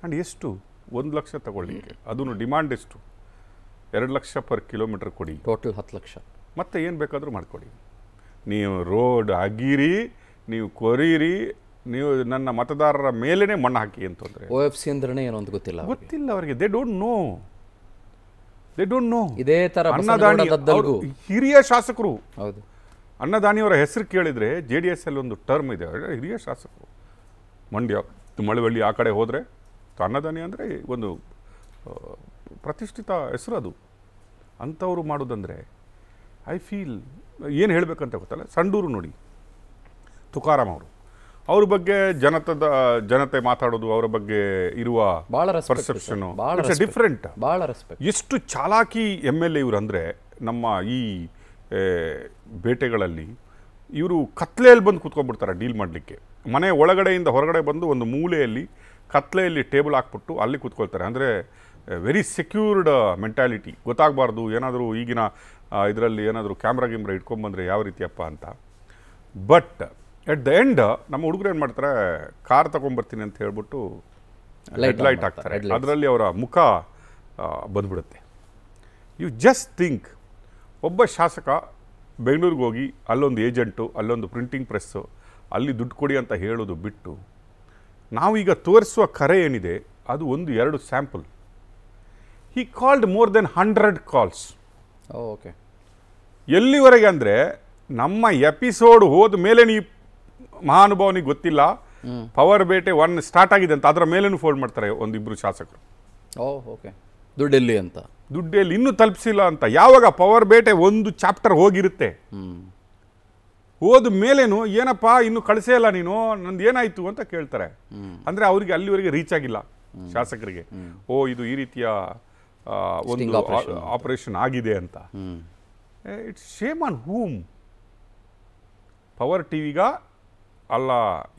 ಆ್ಯಂಡ್ ಎಷ್ಟು 1 ಲಕ್ಷ ತಗೊಳ್ಳಿಕ್ಕೆ ಅದನ್ನು ಡಿಮಾಂಡ್ ಎಷ್ಟು 2 ಲಕ್ಷ ಪರ್ ಕಿಲೋಮೀಟರ್ ಕೊಡಿ ಟೋಟಲ್ 10 ಲಕ್ಷ ಮತ್ತೆ ಏನು ಬೇಕಾದರೂ ಮಾಡಿಕೊಡಿ ನೀವು ರೋಡ್ ಅಗೀರಿ ನೀವು ಕೊರೀರಿ ನೀವು ನನ್ನ ಮತದಾರರ ಮೇಲೇ ಮಣ್ಣು ಹಾಕಿ ಅಂತಂದರೆ OFC ಅಂದ್ರೆ ಏನೋ ಅಂತ ಗೊತ್ತಿಲ್ಲ ಅವರಿಗೆ ದೇ ಡೋಂಟ್ ನೋ ಇದೇ ಥರ ಅನ್ನದಾನಿ ಹಿರಿಯ ಶಾಸಕರು ಹೌದು ಅನ್ನದಾನಿಯವರ ಹೆಸರು ಕೇಳಿದರೆ JDS ಅಲ್ಲಿ ಒಂದು ಟರ್ಮ್ ಇದೆ ಹಿರಿಯ ಶಾಸಕರು ಮಂಡ್ಯ ಮಳವಳ್ಳಿ ಆ ಕಡೆ ಹೋದರೆ ಅನ್ನದಾನಿ ಅಂದರೆ ಒಂದು ಪ್ರತಿಷ್ಠಿತ ಹೆಸರು ಅದು ಅಂಥವರು ಮಾಡೋದಂದರೆ ಐ ಫೀಲ್ ಏನು ಹೇಳಬೇಕಂತ ಗೊತ್ತಲ್ಲ ಸಂಡೂರು ನೋಡಿ ತುಕಾರಾಮ್ ಅವ್ರ ಬಗ್ಗೆ ಜನತೆ ಮಾತಾಡೋದು ಅವರ ಬಗ್ಗೆ ಇರುವ ಪರ್ಸೆಪ್ಷನು ಡಿಫ್ರೆಂಟ್ ಭಾಳ ರೆಸ್ಪೆಕ್ಟ್ ಎಷ್ಟು ಚಾಲಾಕಿ MLA ಇವರು ಅಂದರೆ ನಮ್ಮ ಈ ಬೇಟೆಗಳಲ್ಲಿ ಇವರು ಕತ್ಲೆಯಲ್ಲಿ ಬಂದು ಕೂತ್ಕೊಂಡ್ಬಿಡ್ತಾರೆ ಡೀಲ್ ಮಾಡಲಿಕ್ಕೆ ಮನೆ ಒಳಗಡೆಯಿಂದ ಹೊರಗಡೆ ಬಂದು ಒಂದು ಮೂಲೆಯಲ್ಲಿ ಕತ್ಲೆಯಲ್ಲಿ ಟೇಬಲ್ ಹಾಕ್ಬಿಟ್ಟು ಅಲ್ಲಿ ಕೂತ್ಕೊಳ್ತಾರೆ ಅಂದರೆ ವೆರಿ ಸೆಕ್ಯೂರ್ಡ್ ಮೆಂಟಾಲಿಟಿ ಗೊತ್ತಾಗಬಾರ್ದು ಏನಾದರೂ ಈಗಿನ ಇದರಲ್ಲಿ ಏನಾದರೂ ಕ್ಯಾಮ್ರಾ ಇಟ್ಕೊಂಡ್ಬಂದರೆ ಯಾವ ರೀತಿಯಪ್ಪ ಅಂತ ಬಟ್ ಎಟ್ ದ ಎಂಡ್ ನಮ್ಮ ಹುಡುಗರು ಏನು ಮಾಡ್ತಾರೆ ಕಾರ್ ತೊಗೊಂಬರ್ತೀನಿ ಅಂತ ಹೇಳ್ಬಿಟ್ಟು ಲೈಟ್ ಹಾಕ್ತಾರೆ ಅದರಲ್ಲಿ ಅವರ ಮುಖ ಬಂದ್ಬಿಡುತ್ತೆ ಯು ಜಸ್ಟ್ ಥಿಂಕ್ ಒಬ್ಬ ಶಾಸಕ ಬೆಂಗಳೂರಿಗೆ ಹೋಗಿ ಅಲ್ಲೊಂದು ಏಜೆಂಟು ಅಲ್ಲೊಂದು ಪ್ರಿಂಟಿಂಗ್ ಪ್ರೆಸ್ಸು ಅಲ್ಲಿ ದುಡ್ಡು ಕೊಡಿ ಅಂತ ಹೇಳೋದು ಬಿಟ್ಟು ನಾವೀಗ ತೋರಿಸುವ ಕರೆ ಏನಿದೆ ಅದು 1-2 sample he called more then 100 calls okay ಎಲ್ಲಿವರೆಗೆ ಅಂದರೆ ನಮ್ಮ ಎಪಿಸೋಡ್ ಹೋದ ಮೇಲೆ ನೀ ಮಹಾನುಭಾವನಿಗೆ ಗೊತ್ತಿಲ್ಲ ಪವರ್ ಬೇಟೆ 1 ಸ್ಟಾರ್ಟ್ ಆಗಿದೆ ಅಂತ ಅದರ ಮೇಲೇನು ಫೋನ್ ಮಾಡ್ತಾರೆ ಒಂದಿಬ್ರು ಶಾಸಕರು. ಓಹ್ ಓಕೆ, ದುಡ್ಡೆಲ್ಲಿ ಅಂತ, ದುಡ್ಡೆಲ್ಲಿ ಇನ್ನೂ ತಲುಪಿಸಿಲ್ಲ ಅಂತ. ಯಾವಾಗ ಪವರ್ ಬೇಟೆ 1 ಚಾಪ್ಟರ್ ಹೋಗಿರುತ್ತೆ, ಹೋದ ಮೇಲೇನು ಏನಪ್ಪ ಇನ್ನು ಕಳಿಸೇ ಇಲ್ಲ ನೀನು, ನಂದು ಏನಾಯಿತು ಅಂತ ಕೇಳ್ತಾರೆ. ಅಂದರೆ ಅವರಿಗೆ ಅಲ್ಲಿವರೆಗೆ ರೀಚ್ ಆಗಿಲ್ಲ ಶಾಸಕರಿಗೆ, ಓ ಇದು ಈ ರೀತಿಯ ಒಂದು ಆಪರೇಷನ್ ಆಗಿದೆ ಅಂತ. It's shame on whom. Power ಟಿವಿಗ ಅಲ್ಲ,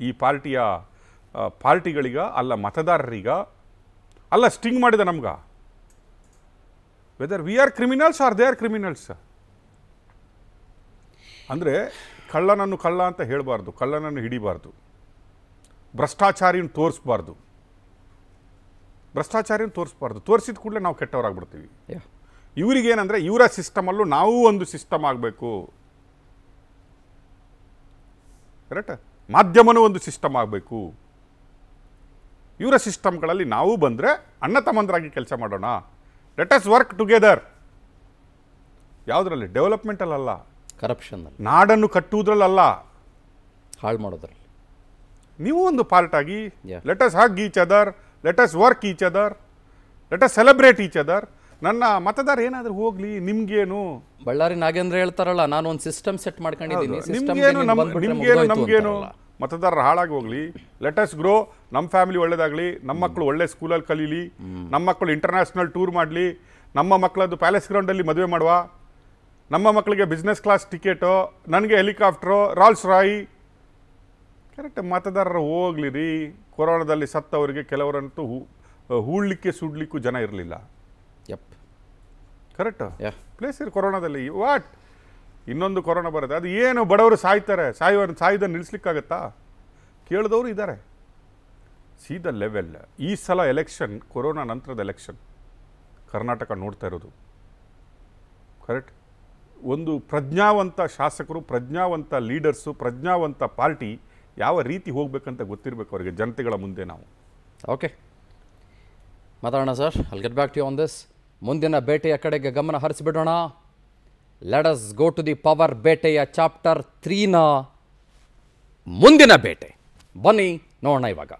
ಈ ಪಾರ್ಟಿಯ ಪಾರ್ಟಿಗಳಿಗ ಅಲ್ಲ, ಮತದಾರರಿಗ ಅಲ್ಲ, ಸ್ಟಿಂಗ್ ಮಾಡಿದ ನಮ್ಗೆ. Whether we are criminals R they are criminals. ಅಂದರೆ ಕಳ್ಳನನ್ನು ಕಳ್ಳ ಅಂತ ಹೇಳಬಾರ್ದು, ಕಳ್ಳನನ್ನು ಹಿಡಿಬಾರ್ದು, ಭ್ರಷ್ಟಾಚಾರಿಯನ್ನು ತೋರಿಸ್ಬಾರ್ದು, ಭ್ರಷ್ಟಾಚಾರಿಯನ್ನು ತೋರಿಸ್ಬಾರ್ದು. ತೋರಿಸಿದ ಕೂಡಲೇ ನಾವು ಕೆಟ್ಟವರಾಗ್ಬಿಡ್ತೀವಿ. ಇವರಿಗೇನೆಂದರೆ ಇವರ ಸಿಸ್ಟಮಲ್ಲೂ ನಾವು ಒಂದು ಸಿಸ್ಟಮ್ ಆಗಬೇಕು, ಕರೆಕ್ಟ್? ಮಾಧ್ಯಮನೂ ಒಂದು ಸಿಸ್ಟಮ್ ಆಗಬೇಕು. ಇವರ ಸಿಸ್ಟಮ್ಗಳಲ್ಲಿ ನಾವು ಬಂದರೆ ಅಣ್ಣ ತಮ್ಮಂದರಾಗಿ ಕೆಲಸ ಮಾಡೋಣ. Let us work together. ಯಾವುದರಲ್ಲಿ? ಡೆವಲಪ್ಮೆಂಟಲ್ಲ, ಕರಪ್ಷನ್, ನಾಡನ್ನು ಕಟ್ಟುವುದ್ರಲ್ಲ, ಹಾಳು ಮಾಡೋದ್ರಲ್ಲಿ ನೀವು ಒಂದು ಪಾರ್ಟಾಗಿ. Let us hug each other, let us work each other, let us celebrate each other. ನನ್ನ ಮತದಾರ ಏನಾದರೂ ಹೋಗಲಿ, ನಿಮ್ಗೇನು? ಬಳ್ಳಾರಿ ನಾಗೇಂದ್ರ ಹೇಳ್ತಾರಲ್ಲ, ನಾನು ಒಂದು ಸಿಸ್ಟಮ್ ಸೆಟ್ ಮಾಡ್ಕೊಂಡಿದ್ದೀನಿ, ನಿಮ್ಗೇನು ನಿಮ್ಗೇನು ನಮಗೇನು, ಮತದಾರರು ಹಾಳಾಗಿ ಹೋಗಲಿ, ಲೆಟ್ ಅಸ್ ಗ್ರೋ. ನಮ್ಮ ಫ್ಯಾಮಿಲಿ ಒಳ್ಳೇದಾಗಲಿ, ನಮ್ಮ ಮಕ್ಕಳು ಒಳ್ಳೆ ಸ್ಕೂಲಲ್ಲಿ ಕಲೀಲಿ, ನಮ್ಮ ಮಕ್ಕಳು ಇಂಟರ್ನ್ಯಾಷನಲ್ ಟೂರ್ ಮಾಡಲಿ, ನಮ್ಮ ಮಕ್ಕಳದ್ದು ಪ್ಯಾಲೇಸ್ ಗ್ರೌಂಡಲ್ಲಿ ಮದುವೆ ಮಾಡುವ, ನಮ್ಮ ಮಕ್ಕಳಿಗೆ ಬಿಸ್ನೆಸ್ ಕ್ಲಾಸ್ ಟಿಕೆಟು, ನನಗೆ ಹೆಲಿಕಾಪ್ಟ್ರು, ರಾಲ್ಸ್ ರಾಯ್. ಕರೆಕ್ಟ್? ಮತದಾರರು ಹೋಗಲಿ ರೀ. ಕೊರೋನಾದಲ್ಲಿ ಸತ್ತವರಿಗೆ ಕೆಲವರಂತೂ ಹೂಳಲಿಕ್ಕೆ ಸುಡ್ಲಿಕ್ಕೂ ಜನ ಇರಲಿಲ್ಲ. ಯಪ್, ಕರೆಕ್ಟ್. ಪ್ಲೇಸ್ ಇರು ಕೊರೋನಾದಲ್ಲಿ. ವಾಟ್, ಇನ್ನೊಂದು ಕೊರೋನಾ ಬರುತ್ತೆ, ಅದು ಏನು ಬಡವರು ಸಾಯ್ತಾರೆ, ಸಾಯೋದನ್ನು ನಿಲ್ಲಿಸ್ಲಿಕ್ಕಾಗತ್ತಾ? ಕೇಳಿದವರು ಇದ್ದಾರೆ. See the level. ಈ ಸಲ ಎಲೆಕ್ಷನ್, ಕೊರೋನಾ ನಂತರದ ಎಲೆಕ್ಷನ್ ಕರ್ನಾಟಕ ನೋಡ್ತಾ ಇರೋದು, ಕರೆಕ್ಟ್? ಒಂದು ಪ್ರಜ್ಞಾವಂತ ಶಾಸಕರು, ಪ್ರಜ್ಞಾವಂತ ಲೀಡರ್ಸು, ಪ್ರಜ್ಞಾವಂತ ಪಾರ್ಟಿ ಯಾವ ರೀತಿ ಹೋಗಬೇಕಂತ ಗೊತ್ತಿರಬೇಕು ಅವರಿಗೆ, ಜನತೆಗಳ ಮುಂದೆ ನಾವು. ಓಕೆ, ಮಾತಾಡೋಣ sir. I'll get back to you on this. ಮುಂದಿನ ಬೇಟೆಯ ಕಡೆಗೆ ಗಮನ ಹರಿಸಿಬಿಡೋಣ. Let us go to the Power ಬೇಟೆಯ ಚಾಪ್ಟರ್ 3ನ ಮುಂದಿನ ಬೇಟೆ. ಬನ್ನಿ ನೋಡೋಣ ಇವಾಗ.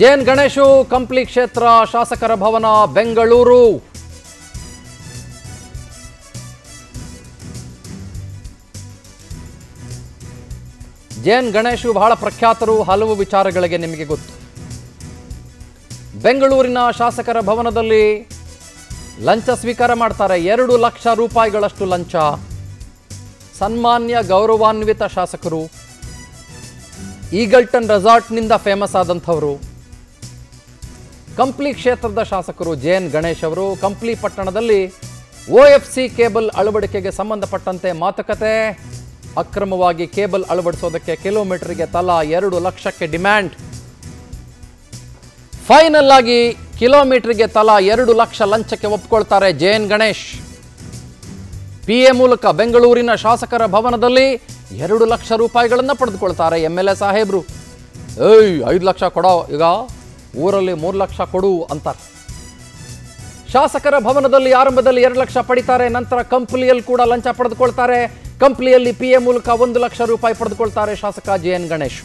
ಜೆಎನ್ ಗಣೇಶು ಕಂಪ್ಲಿ ಕ್ಷೇತ್ರ ಶಾಸಕರ ಭವನ ಬೆಂಗಳೂರು. ಜೆಎನ್ ಗಣೇಶು ಬಹಳ ಪ್ರಖ್ಯಾತರು, ಹಲವು ವಿಚಾರಗಳಿಗೆ ನಿಮಗೆ ಗೊತ್ತು. ಬೆಂಗಳೂರಿನ ಶಾಸಕರ ಭವನದಲ್ಲಿ ಲಂಚ ಸ್ವೀಕಾರ ಮಾಡ್ತಾರೆ. 2 ಲಕ್ಷ ರೂಪಾಯಿಗಳಷ್ಟು ಲಂಚ. ಸನ್ಮಾನ್ಯ ಗೌರವಾನ್ವಿತ ಶಾಸಕರು, ಈಗಲ್ಟನ್ ರೆಸಾರ್ಟ್ನಿಂದ ಫೇಮಸ್ ಆದಂಥವರು, ಕಂಪ್ಲಿ ಕ್ಷೇತ್ರದ ಶಾಸಕರು ಜೆ ಎನ್ ಗಣೇಶ್ ಅವರು. ಕಂಪ್ಲಿ ಪಟ್ಟಣದಲ್ಲಿ OFC ಕೇಬಲ್ ಅಳವಡಿಕೆಗೆ ಸಂಬಂಧಪಟ್ಟಂತೆ ಮಾತುಕತೆ. ಅಕ್ರಮವಾಗಿ ಕೇಬಲ್ ಅಳವಡಿಸೋದಕ್ಕೆ ಕಿಲೋಮೀಟರ್ಗೆ ತಲಾ 2 ಲಕ್ಷಕ್ಕೆ ಡಿಮ್ಯಾಂಡ್. ಫೈನಲ್ ಆಗಿ ಕಿಲೋಮೀಟರ್ಗೆ ತಲಾ 2 ಲಕ್ಷ ಲಂಚಕ್ಕೆ ಒಪ್ಕೊಳ್ತಾರೆ ಜೆ ಎನ್ ಗಣೇಶ್. PA ಮೂಲಕ ಬೆಂಗಳೂರಿನ ಶಾಸಕರ ಭವನದಲ್ಲಿ 2 ಲಕ್ಷ ರೂಪಾಯಿಗಳನ್ನು ಪಡೆದುಕೊಳ್ತಾರೆ. MLA ಸಾಹೇಬ್ರು, ಏಯ್ 5 ಲಕ್ಷ ಕೊಡೋ, ಈಗ ಊರಲ್ಲಿ 3 ಲಕ್ಷ ಕೊಡು ಅಂತಾರೆ. ಶಾಸಕರ ಭವನದಲ್ಲಿ ಆರಂಭದಲ್ಲಿ 2 ಲಕ್ಷ ಪಡಿತಾರೆ, ನಂತರ ಕಂಪ್ಲಿಯಲ್ಲಿ ಕೂಡ ಲಂಚ ಪಡೆದುಕೊಳ್ತಾರೆ. ಕಂಪ್ಲಿಯಲ್ಲಿ PA ಮೂಲಕ 1 ಲಕ್ಷ ರೂಪಾಯಿ ಪಡೆದುಕೊಳ್ತಾರೆ ಶಾಸಕ ಜೆ ಎನ್ ಗಣೇಶ್.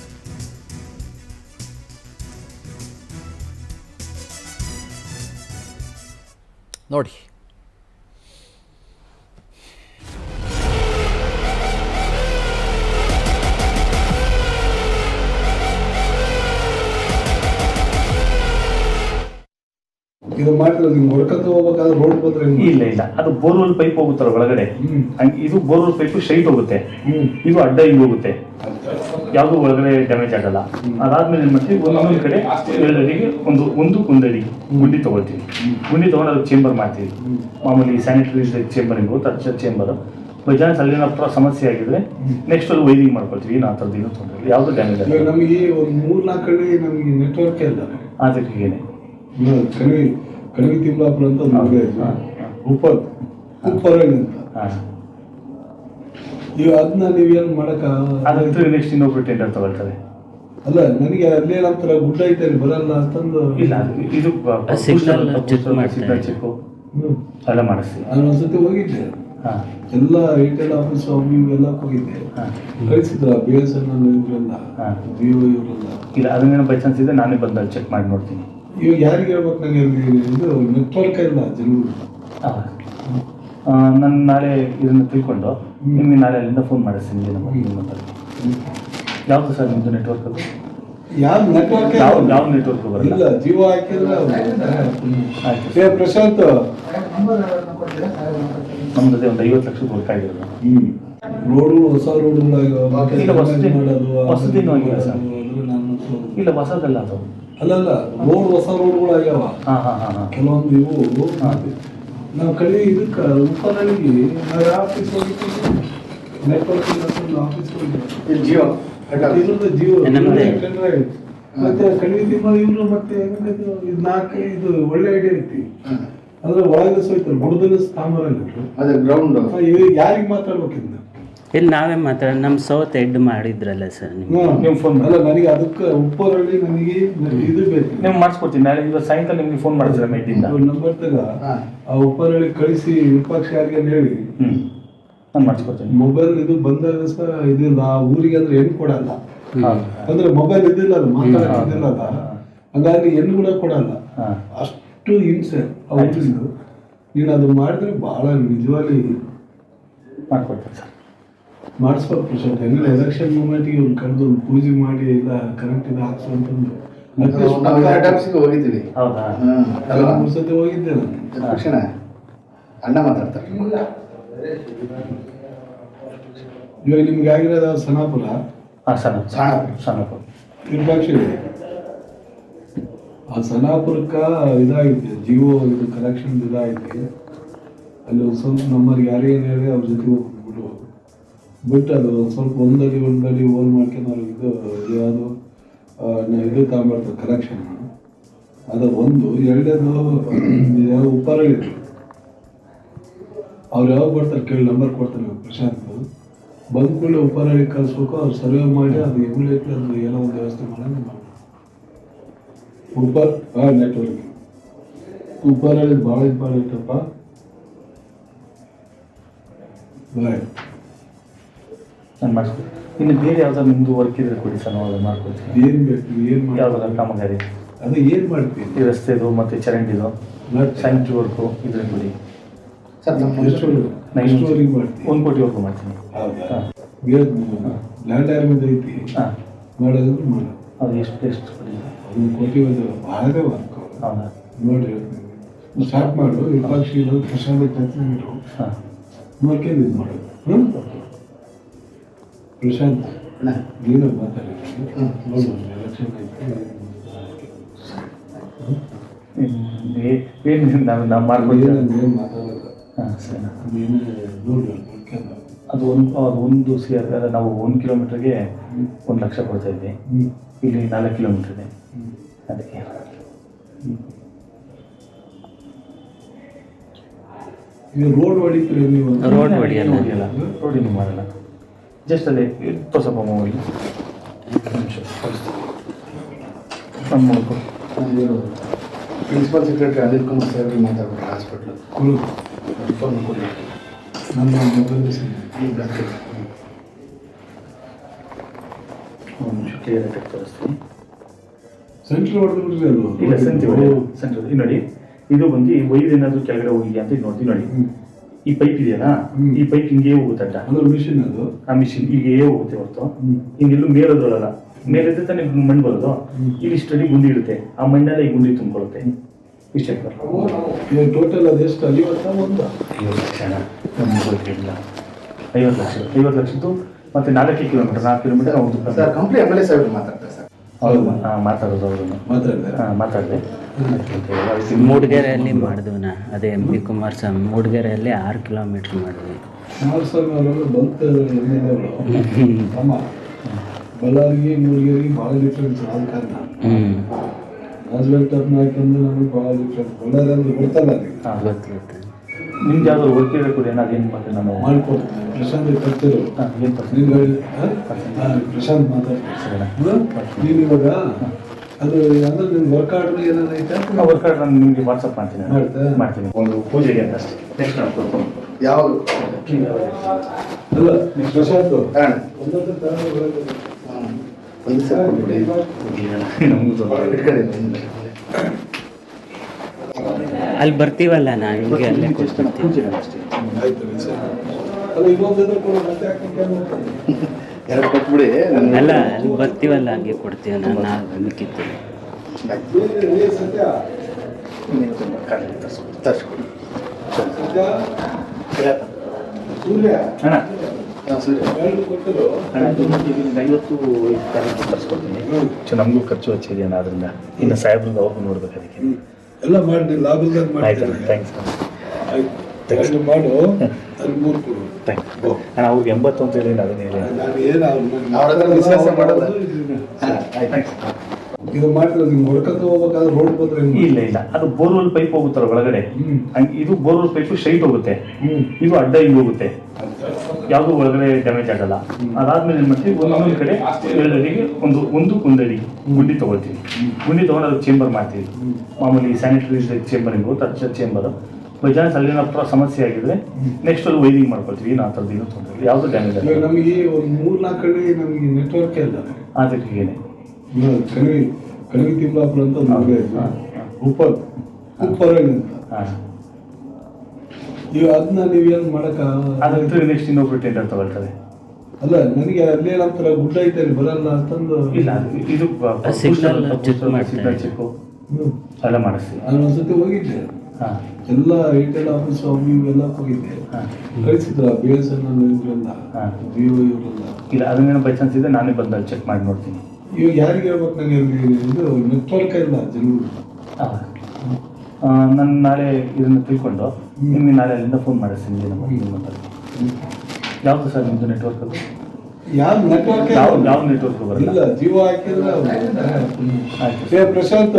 ನೋಡಿ, ಇದು ಮಾಡಿದ್ರೆ ನಿಮ್ಗೆ ಹೊರಕಂತ ಹೋಗ್ಬೇಕಾದ್ರೆ ರೋಡ್ ಬಂದ್ರೆ ಇಲ್ಲ ಇಲ್ಲ, ಅದು ಬೋರ್ವೆಲ್ ಪೈಪ್ ಹೋಗುತ್ತಲ್ಲ ಒಳಗಡೆ, ಇದು ಬೋರ್ವೆಲ್ ಪೈಪ್ ಸ್ಟ್ರೈಟ್ ಹೋಗುತ್ತೆ, ಇದು ಅಡ್ಡ ಹಿಂಗ್ ಹೋಗುತ್ತೆ, ಯಾವುದು ಒಳಗಡೆ ಡ್ಯಾಮೇಜ್ ಆಗಲ್ಲ. ಅದಾದ್ಮೇಲೆ ಏನ್ ಮಾಡ್ತೀವಿ, ಒಂದೊಂದು ಕಡೆ 2 ಅಡಿಗೆ ಒಂದಡಿಗೆ ಗುಂಡಿ ತಗೊಳ್ತೀವಿ. ಗುಂಡಿ ತಗೊಂಡು ಅದಕ್ಕೆ ಚೇಂಬರ್ ಮಾಡ್ತೀವಿ. ಮಾಮೂಲಿ ಸ್ಯಾನಿಟರಿ ಚೇಂಬರ್ ಇರ್ಬೋದು, ಅಚ್ಚ ಚೇಂಬರ್. ಬೈ ಚಾನ್ಸ್ ಅಲ್ಲಿನ ಸಮಸ್ಯೆ ಆಗಿದ್ರೆ ನೆಕ್ಸ್ಟ್ ಅಲ್ಲಿ ವೈರಿಂಗ್ ಮಾಡ್ಕೊಳ್ತೀವಿ. ಇನ್ನು ಆ ಥರದ್ದು ತೊಗೊಂಡ್ರೆ ಯಾವುದು ಡ್ಯಾಮೇಜ್ ಆಗಲ್ಲ. ನಮಗೆ ಒಂದು 3-4 ಕಡೆ ನಮಗೆ ನೆಟ್ವರ್ಕ್ ಇಲ್ಲ. ಅದಕ್ಕೇನೆ ಕಣಿವಿ ತಿಮ್ಲಾಪುರ ಅಂತ ಈಗ ಅದನ್ನ ನೀವೇನು ಮಾಡಕ್ಕೆ, ನೆಕ್ಸ್ಟ್ ಇನ್ನೊಬ್ರು ಟೆಂಡರ್ ತಗೊಳ್ತಾರೆ. ಇಲ್ಲಿ ನಾವೇ ಮಾತ್ರ ನಮ್ಮ ಸೌತ್ ಎಡ್ ಮಾಡಿದ್ರಲ್ಲ ಸರ್ ನೀವು ಫೋನ್ ಅಲ್ಲ ನನಗೆ ಅದಕ್ಕೆ ಉಪ್ಪರಲ್ಲಿ ನನಗೆ ಇದು ಬೇಕು ನೀವು ಮಾಡಿಸ್ಕೊಡ್ತೀನಿ ನಾಳೆ ಇವತ್ತು ಸಾಯಂಕಾಲ ನಿಮಗೆ ಫೋನ್ ಮಾಡಿದ್ರೆ ಮೈಟಿಂದ ನಂಬರ್ ತಗ ಆ ಉಪ್ಪರಲ್ಲಿ ಕಳಿಸಿ ವಿಪಕ್ಷ ಯಾರಿಗೆ ಹೇಳಿ ನಾನು ಮಾಡಿಸ್ಕೊಡ್ತೀನಿ ಮೊಬೈಲ್ ಇದು ಬಂದಾಗ ಸರ್ ಇದು ಆ ಊರಿಗೆ ಅಂದ್ರೆ ಹೆಣ್ಣು ಕೊಡಲ್ಲ ಅಂದ್ರೆ ಮೊಬೈಲ್ ಇದಿಲ್ಲ ಅದು ಮಾತಾಡೋದಿಲ್ಲ ಹಾಗಾಗಿ ಹೆಣ್ಣು ಕೂಡ ಕೊಡಲ್ಲ ಅಷ್ಟು ಹಿಂಸೆ ಅವ್ರು ನೀನು ಅದು ಮಾಡಿದ್ರೆ ಭಾಳ ನಿಜವಾಗಿ ಮಾಡ್ಕೊಡ್ತೀನಿ ಸರ್ ಮಾಡಿಸ್ಬೋದು ಪ್ರಶಾಂತ್ ಹೆಂಗಲ್ಲ ಎಲೆಕ್ಷನ್ ಮೂಮೆಂಟಿಗೆ ಇವ್ರು ಕರೆದು ಒಂದು ಪೂಜೆ ಮಾಡಿ ಇಲ್ಲ ಕರೆಂಟ್ ಇದು ಹಾಕ್ಸು ಅಂತಂದು ಹೋಗಿದ್ದೀನಿ ಮೂರು ಸತಿ ಹೋಗಿದ್ದೆ ನಾನು ತಕ್ಷಣ ಅಣ್ಣ ಮಾತಾಡ್ತಾರೆ ಇವಾಗ ನಿಮ್ಗೆ ಆಗಿರೋದು ಸನಾಪುರ ಸನಾಪುರ ವಿರೂಪಾಕ್ಷಿದೆ ಆ ಸನಾಪುರಕ್ಕೆ ಇದಾಗಿದೆ ಜಿಯೋ ಇದು ಕಲೆಕ್ಷನ್ ಇದಾಗಿದೆ ಅಲ್ಲಿ ಒಂದು ಸ್ವಲ್ಪ ನಮ್ಮಲ್ಲಿ ಯಾರೇ ಏನು ಹೇಳಿ ಅವ್ರ ಜೊತೆ ಹೋಗ್ಬಿಟ್ಟು ಬಿಟ್ಟು ಅದು ಸ್ವಲ್ಪ ಒಂದಲ್ಲಿ ಓನ್ ಮಾಡ್ಕೊಂಡು ಅವ್ರಿಗೆ ಇದು ಯಾವುದು ಇದು ತಗೊಂಡ್ಬರ್ತಾರೆ ಕಲೆಕ್ಷನ್ ಅದು ಒಂದು ಎರಡೇದು ಯಾವ ಉಪ್ಪಾರಾಗಿತ್ತು ಅವ್ರು ಯಾವಾಗ ಬರ್ತಾರೆ ಕೇಳಿ ನಂಬರ್ ಕೊಡ್ತಾರೆ ಪ್ರಶಾಂತ್ ಬಂದ ಕೂಡಲೇ ಉಪ್ಪಾರಾಗಿ ಕಳಿಸ್ಬೇಕು ಅವ್ರು ಸರ್ವೆ ಮಾಡಿ ಅದು ಎಮ್ಯುಲೇಟ್ ಅದು ಏನೋ ಒಂದು ವ್ಯವಸ್ಥೆ ಮಾಡೋದು ಮಾಡಿ ಉಪ್ಪರ್ ನೆಟ್ವರ್ಕ್ ಉಪ್ಪಾರಾಗಿ ಭಾಳ ಇಂಪಾರ್ಟೆಂಟಪ್ಪ ರೈಟ್ ನಾನು ಮಾಡಿಸ್ಕೊಡ್ತೀನಿ ಇನ್ನು ಬೇರೆ ಯಾವ್ದಾದ್ರು ನಿಮ್ಮದು ವರ್ಕ್ ಇದ್ರೆ ಕೊಡಿ ಸರ್ ನಾವು ಅದನ್ನು ಮಾಡ್ಕೊಡ್ತೀವಿ ಏನು ಬೇಕು ಏನು ಮಾಡಿ ಯಾವ್ದಾರ ಕಾಮಗಾರಿ ಅದು ಏನು ಮಾಡ್ತೀವಿ ಈ ರಸ್ತೆದು ಮತ್ತು ಚರಂಡಿದು ಸ್ಯಾನಿಟ್ರಿ ವರ್ಕು ಇದ್ರೆ ಕೊಡಿ ಸರ್ ನಮ್ಮ ಸ್ಟೋರಿಗೆ ಮಾಡ್ತೀವಿ 1 ಕೋಟಿವರೆಗೂ ಮಾಡ್ತೀನಿ ಹೌದಾ ಲ್ಯಾಂಡ್ ಆರ್ಮಿದು ಐತಿ ಹಾಂ ಮಾಡೋದಂದ್ರೆ ಮಾಡ ಅದು ಎಷ್ಟು ಎಷ್ಟು ಕೊಡಿ 1 ಕೋಟಿ ಒಂದು ಭಾಳವೇ ವರ್ಕು ಹೌದಾ ನೋಡಿರಿ ಸ್ಟಾರ್ಟ್ ಮಾಡು ವಿಪಕ್ಷಿಗಳು ಪ್ರಶಾಂತ ಚಂದ್ರು ಹಾಂ ನೋಡ್ಕೊಂಡು ಇದು ಮಾಡೋದು ಹ್ಞೂ ಪ್ರಶಾಂತ್ ನೀನು ಅದು ಒಂದು ನಾವು 1 ಕಿಲೋಮೀಟರ್ಗೆ 1 ಲಕ್ಷ ಕೊಡ್ತಾ ಇದ್ವಿ ಇಲ್ಲಿ 4 ಕಿಲೋಮೀಟರ್ ಇದೆ ಅದಕ್ಕೆ ರೋಡ್ ಹೊಡಿತೀರಿ ನೀವು ರೋಡ್ ಹೊಡಿಯಲ್ಲ ರೋಡ್ ನೀವು ಮಾಡಲ್ಲ ಜಸ್ಟ್ ಅದೇ ತೋಸಪ್ಪ mobile principal secretary Anil Kumar ಸಾಹೇಬ್ರಿಗೆ ಮಾತಾಡ್ಬಿಟ್ರೆ ಹಾಸ್ಪಿಟ್ಲು ಫೋನ್ ಕೊಡಿ ನನ್ನ ಮೊಬೈಲ್ ಕ್ಲಿಯರ್ ಆಗಿ ತೋರಿಸ್ತೀನಿ ಸೆಂಟ್ರಲ್ ಇದು ನೋಡಿ ಇದು ಬಂದು ವೈರ್ ಏನಾದರೂ ಕೆಳಗಡೆ ಹೋಗಿದೆಯಾ ಅಂತ ಇದು ನೋಡ್ತೀವಿ ನೋಡಿ ಈ ಪೈಪ್ ಇದೆಯಲ್ಲ ಈ ಪೈಪ್ ಹಿಂಗೆ ಹೋಗುತ್ತೆ ಮಿಷಿನ್ ಅದು ಆ ಮಿಷಿನ್ ಈಗ ಹೋಗುತ್ತೆ ಹೊರತು ಹಿಂಗೆಲ್ಲೂ ಮೇಲೋದಲ್ಲ ಮೇಲಿದ್ರೆ ತಾನೇ ಮಣ್ಣು ಬರೋದು ಇಲ್ಲಿ ಸ್ಟಡಿ ಗುಂಡಿ ಇರುತ್ತೆ ಆ ಮಣ್ಣೆಲ್ಲ ಈ ಗುಂಡಿ ತುಂಬಿಕೊಳ್ಳುತ್ತೆ ಇಷ್ಟೇ ಟೋಟಲ್ ಅದು ಎಷ್ಟು 50 ಲಕ್ಷ 50 ಲಕ್ಷದ್ದು ಮತ್ತೆ 4 ಕಿಲೋಮೀಟರ್ ಒಂದು ಕಂಪ್ನಿ ಎಮ್ ಎಲ್ ಎ ಸಾಹೇಬ್ರು ಮಾತಾಡ್ತಾರೆ ಸರ್ ಹೌದು ಮಾತಾಡೋದು ಅವರು ಮಾತಾಡಿದೆ ಮೂಡಿಗೆರೆಯಲ್ಲಿ ಮಾಡಿದ್ವಿ ಅದೇ ಎಂ ಪಿ ಕುಮಾರಸ್ವಾಮಿ ಮೂಡಿಗೆರೆಯಲ್ಲಿ 6 ಕಿಲೋಮೀಟ್ರ್ ಮಾಡಿದ್ವಿ ಬಳ್ಳಾರಿಗೆ ಮೂಡಿಗೆರೆಗೆ ಭಾಳ ಡಿಫ್ರೆನ್ಸ್ ಆದ ಕಾರಣ ರಾಜ್ ವೆಂಕಟಪ್ಪ ನಾಯ್ಕಂದ್ರೆ ನಮಗೆ ಭಾಳ ಡಿಫ್ರೆನ್ಸ್ ಬಳ್ಳಾರಿ ಅಂದ್ರೆ ಗೊತ್ತಲ್ಲ ಗೊತ್ತು ನಿಮಗೆ ಯಾರು ವರ್ಕ್ ಬೇಕು ಏನಾದರೂ ಏನು ಮಾಡ್ತೀನಿ ನಾನು ಮಾಡ್ಕೊಡ್ತೀನಿ ಪ್ರಶಾಂತ್ ಇರ್ತಿದ್ರು ಏನು ಪ್ರಶಾಂತ್ ಮಾತಾಡ್ತೀನಿ ನೀವು ಇವಾಗ ಅದು ಯಾವ್ದಾದ್ರು ನಿಮ್ಮ ವರ್ಕ್ ಆರ್ಡ್ರು ಏನಾದ್ರು ಐತೆ ನಾವು ವರ್ಕ್ ಆರ್ಡ್ ನಾನು ನಿಮಗೆ ವಾಟ್ಸಪ್ ಮಾಡ್ತೀನಿ ಮಾಡ್ತೀನಿ ಒಂದು ಪೂಜೆಗೆ ಅಂತ ಅಷ್ಟೇ ನೆಕ್ಸ್ಟ್ ನಾವು ಕೊಡ್ತೀನಿ ಯಾವುದು ಅಲ್ಲ ನೀವು ಪ್ರಶಾಂತ್ ಒಂದೊಂದು ಥರ ಒಂದು ಸರ್ ನಮಗೂ ಸ್ವಲ್ಪ ಅಲ್ಲಿ ಬರ್ತೀವಲ್ಲ ನಾವು ನಿಮಗೆ ಅಲ್ಲೇ ಕೊಡ್ತೀವಿ ಅಲ್ಲ ಅಲ್ಲಿ ಬರ್ತೀವಲ್ಲ ಹಂಗೆ ಕೊಡ್ತೀವಿ ನಾನು ಮಿಕ್ಕಿತ್ತು ಐವತ್ತು ತರಿಸ್ಕೊಡ್ತೀನಿ ನಮಗೂ ಖರ್ಚು ಹೆಚ್ಚಿದೆಯಾ ಅದರಿಂದ ಇನ್ನು ಸಾಹೇಬ್ರಿಂದ ಅವ್ರಿಗೂ ನೋಡ್ಬೇಕು ಅದಕ್ಕೆ ಎಲ್ಲ ಮಾಡಿ ಲಾಭದಾಗ ಮಾಡಿ ಮಾಡು ಅಲ್ಲಿ ಮೂರು ಕೊಡು ನಾನು ಅವ್ರಿಗೆ 80 ಅಂತ ಹೇಳಿ ಅದನ್ನೇ ಇದು ಮಾಡ್ತಾರೆ ನಿಮ್ಗೆ ಹೊರಕೊಂಡು ಹೋಗ್ಬೇಕಾದ್ರೆ ರೋಡ್ ಬಂದ್ರೆ ಇಲ್ಲ ಇಲ್ಲ ಅದು ಬೋರ್ವೆಲ್ ಪೈಪ್ ಹೋಗುತ್ತಲ್ಲ ಒಳಗಡೆ ಇದು ಬೋರ್ವೆಲ್ ಪೈಪು ಸ್ಟ್ರೈಟ್ ಹೋಗುತ್ತೆ ಇದು ಅಡ್ಡ ಹಿಂಗೆ ಹೋಗುತ್ತೆ ಯಾವುದೂ ಒಳಗಡೆ ಡ್ಯಾಮೇಜ್ ಆಗಲ್ಲ ಅದಾದ್ಮೇಲೆ ಏನು ಮಾಡ್ತೀವಿ ಒಂದೊಂದು ಕಡೆ ಎರಡರಿಗೆ ಒಂದು ಒಂದು ಕುಂದಡಿ ಗುಂಡಿ ತೊಗೊಳ್ತೀವಿ ಗುಂಡಿ ತೊಗೊಂಡು ಅದಕ್ಕೆ ಚೇಂಬರ್ ಮಾಡ್ತೀವಿ ಮಾಮೂಲಿ ಸ್ಯಾನಿಟರಿ ಚೇಂಬರ್ ಏನು ತರ್ಚ ಚೇಂಬರ್ ಬೈ ಚಾನ್ಸ್ ಅಲ್ಲಿನ ಹತ್ರ ಸಮಸ್ಯೆ ಆಗಿದ್ರೆ ನೆಕ್ಸ್ಟ್ ಅಲ್ಲಿ ವೈರಿಂಗ್ ಮಾಡ್ಕೊಳ್ತೀವಿ ಏನು ಆ ಥರದ್ದು ಏನೂ ತೊಂದರೆ ಯಾವುದೂ ಡ್ಯಾಮೇಜ್ ಆಗಿಲ್ಲ ನಮಗೆ ಒಂದು 3-4 ಕಡೆ ನಮಗೆ ನೆಟ್ವರ್ಕ್ ಇಲ್ಲ ಅದಕ್ಕೆ ಕಣವಿ ಕಣವಿ ತಿಮ್ಲಾಪುರ ಅಂತ ಒಂದು ಮದುವೆ ಉಪ್ಪಲ್ ಉಪ್ಪರ ನೀವು ಅದನ್ನ ನೀವೇನು ಮಾಡೋಕ್ಕಾಗಲ್ಲ ನೆಕ್ಸ್ಟ್ ಇನ್ನೊಬ್ರು ಟೆಂಡರ್ ತಗೊಳ್ತಾರೆ ಅಲ್ಲ ನನಗೆ ಅಲ್ಲೇನಂತರ ಗುಡ್ಡ ಐತೆ ಅಲ್ಲಿ ಬರಲ್ಲ ಅಂತಂದು ಇಲ್ಲ ಇದು ಚೆಕ್ಕು ಎಲ್ಲ ಮಾಡಿಸ್ತೀವಿ ನಾನು ಒಂದ್ಸತಿ ಹೋಗಿದ್ದೆ ಎಲ್ಲ ರಿಟೇಲ್ ಆಫೀಸ್ ಅವ್ರು ಇವೆಲ್ಲ ಹೋಗಿದ್ದೆ ಕಳಿಸಿದ್ರ ಬಿ ಎಸ್ ಎನ್ ಎಲ್ ಇವರೆಲ್ಲ ಜಿಯೋ ಇವರೆಲ್ಲ ಇಲ್ಲ ಅದನ್ನೇನೋ ಬೈ ಚಾನ್ಸ್ ಇದೆ ನಾನೇ ಬಂದು ಚೆಕ್ ಮಾಡಿ ನೋಡ್ತೀನಿ ಇವಾಗ ಯಾರಿಗೆ ಹೇಳ್ಬೇಕು ನನಗೆ ಇದು ನೆಟ್ವರ್ಕ್ ಇಲ್ಲ ಜನಗಳು ನಾನು ನಾಳೆ ಇದನ್ನು ತಿಳ್ಕೊಂಡು ನಿಮಗೆ ನಾಳೆ ಅಲ್ಲಿಂದ ಫೋನ್ ಮಾಡಿಸ್ತೀನಿ ಯಾವುದು ಸರ್ ನಿಮ್ಮದು ನೆಟ್ವರ್ಕ್ ಅದು ಯಾವ ನೆಟ್ವರ್ಕ್ ಯಾವ ನೆಟ್ವರ್ಕ್ ಬರಲ್ಲ ಜಿಯೋ ಹಾಕಿದ್ರೆ ಪ್ರಶಾಂತ್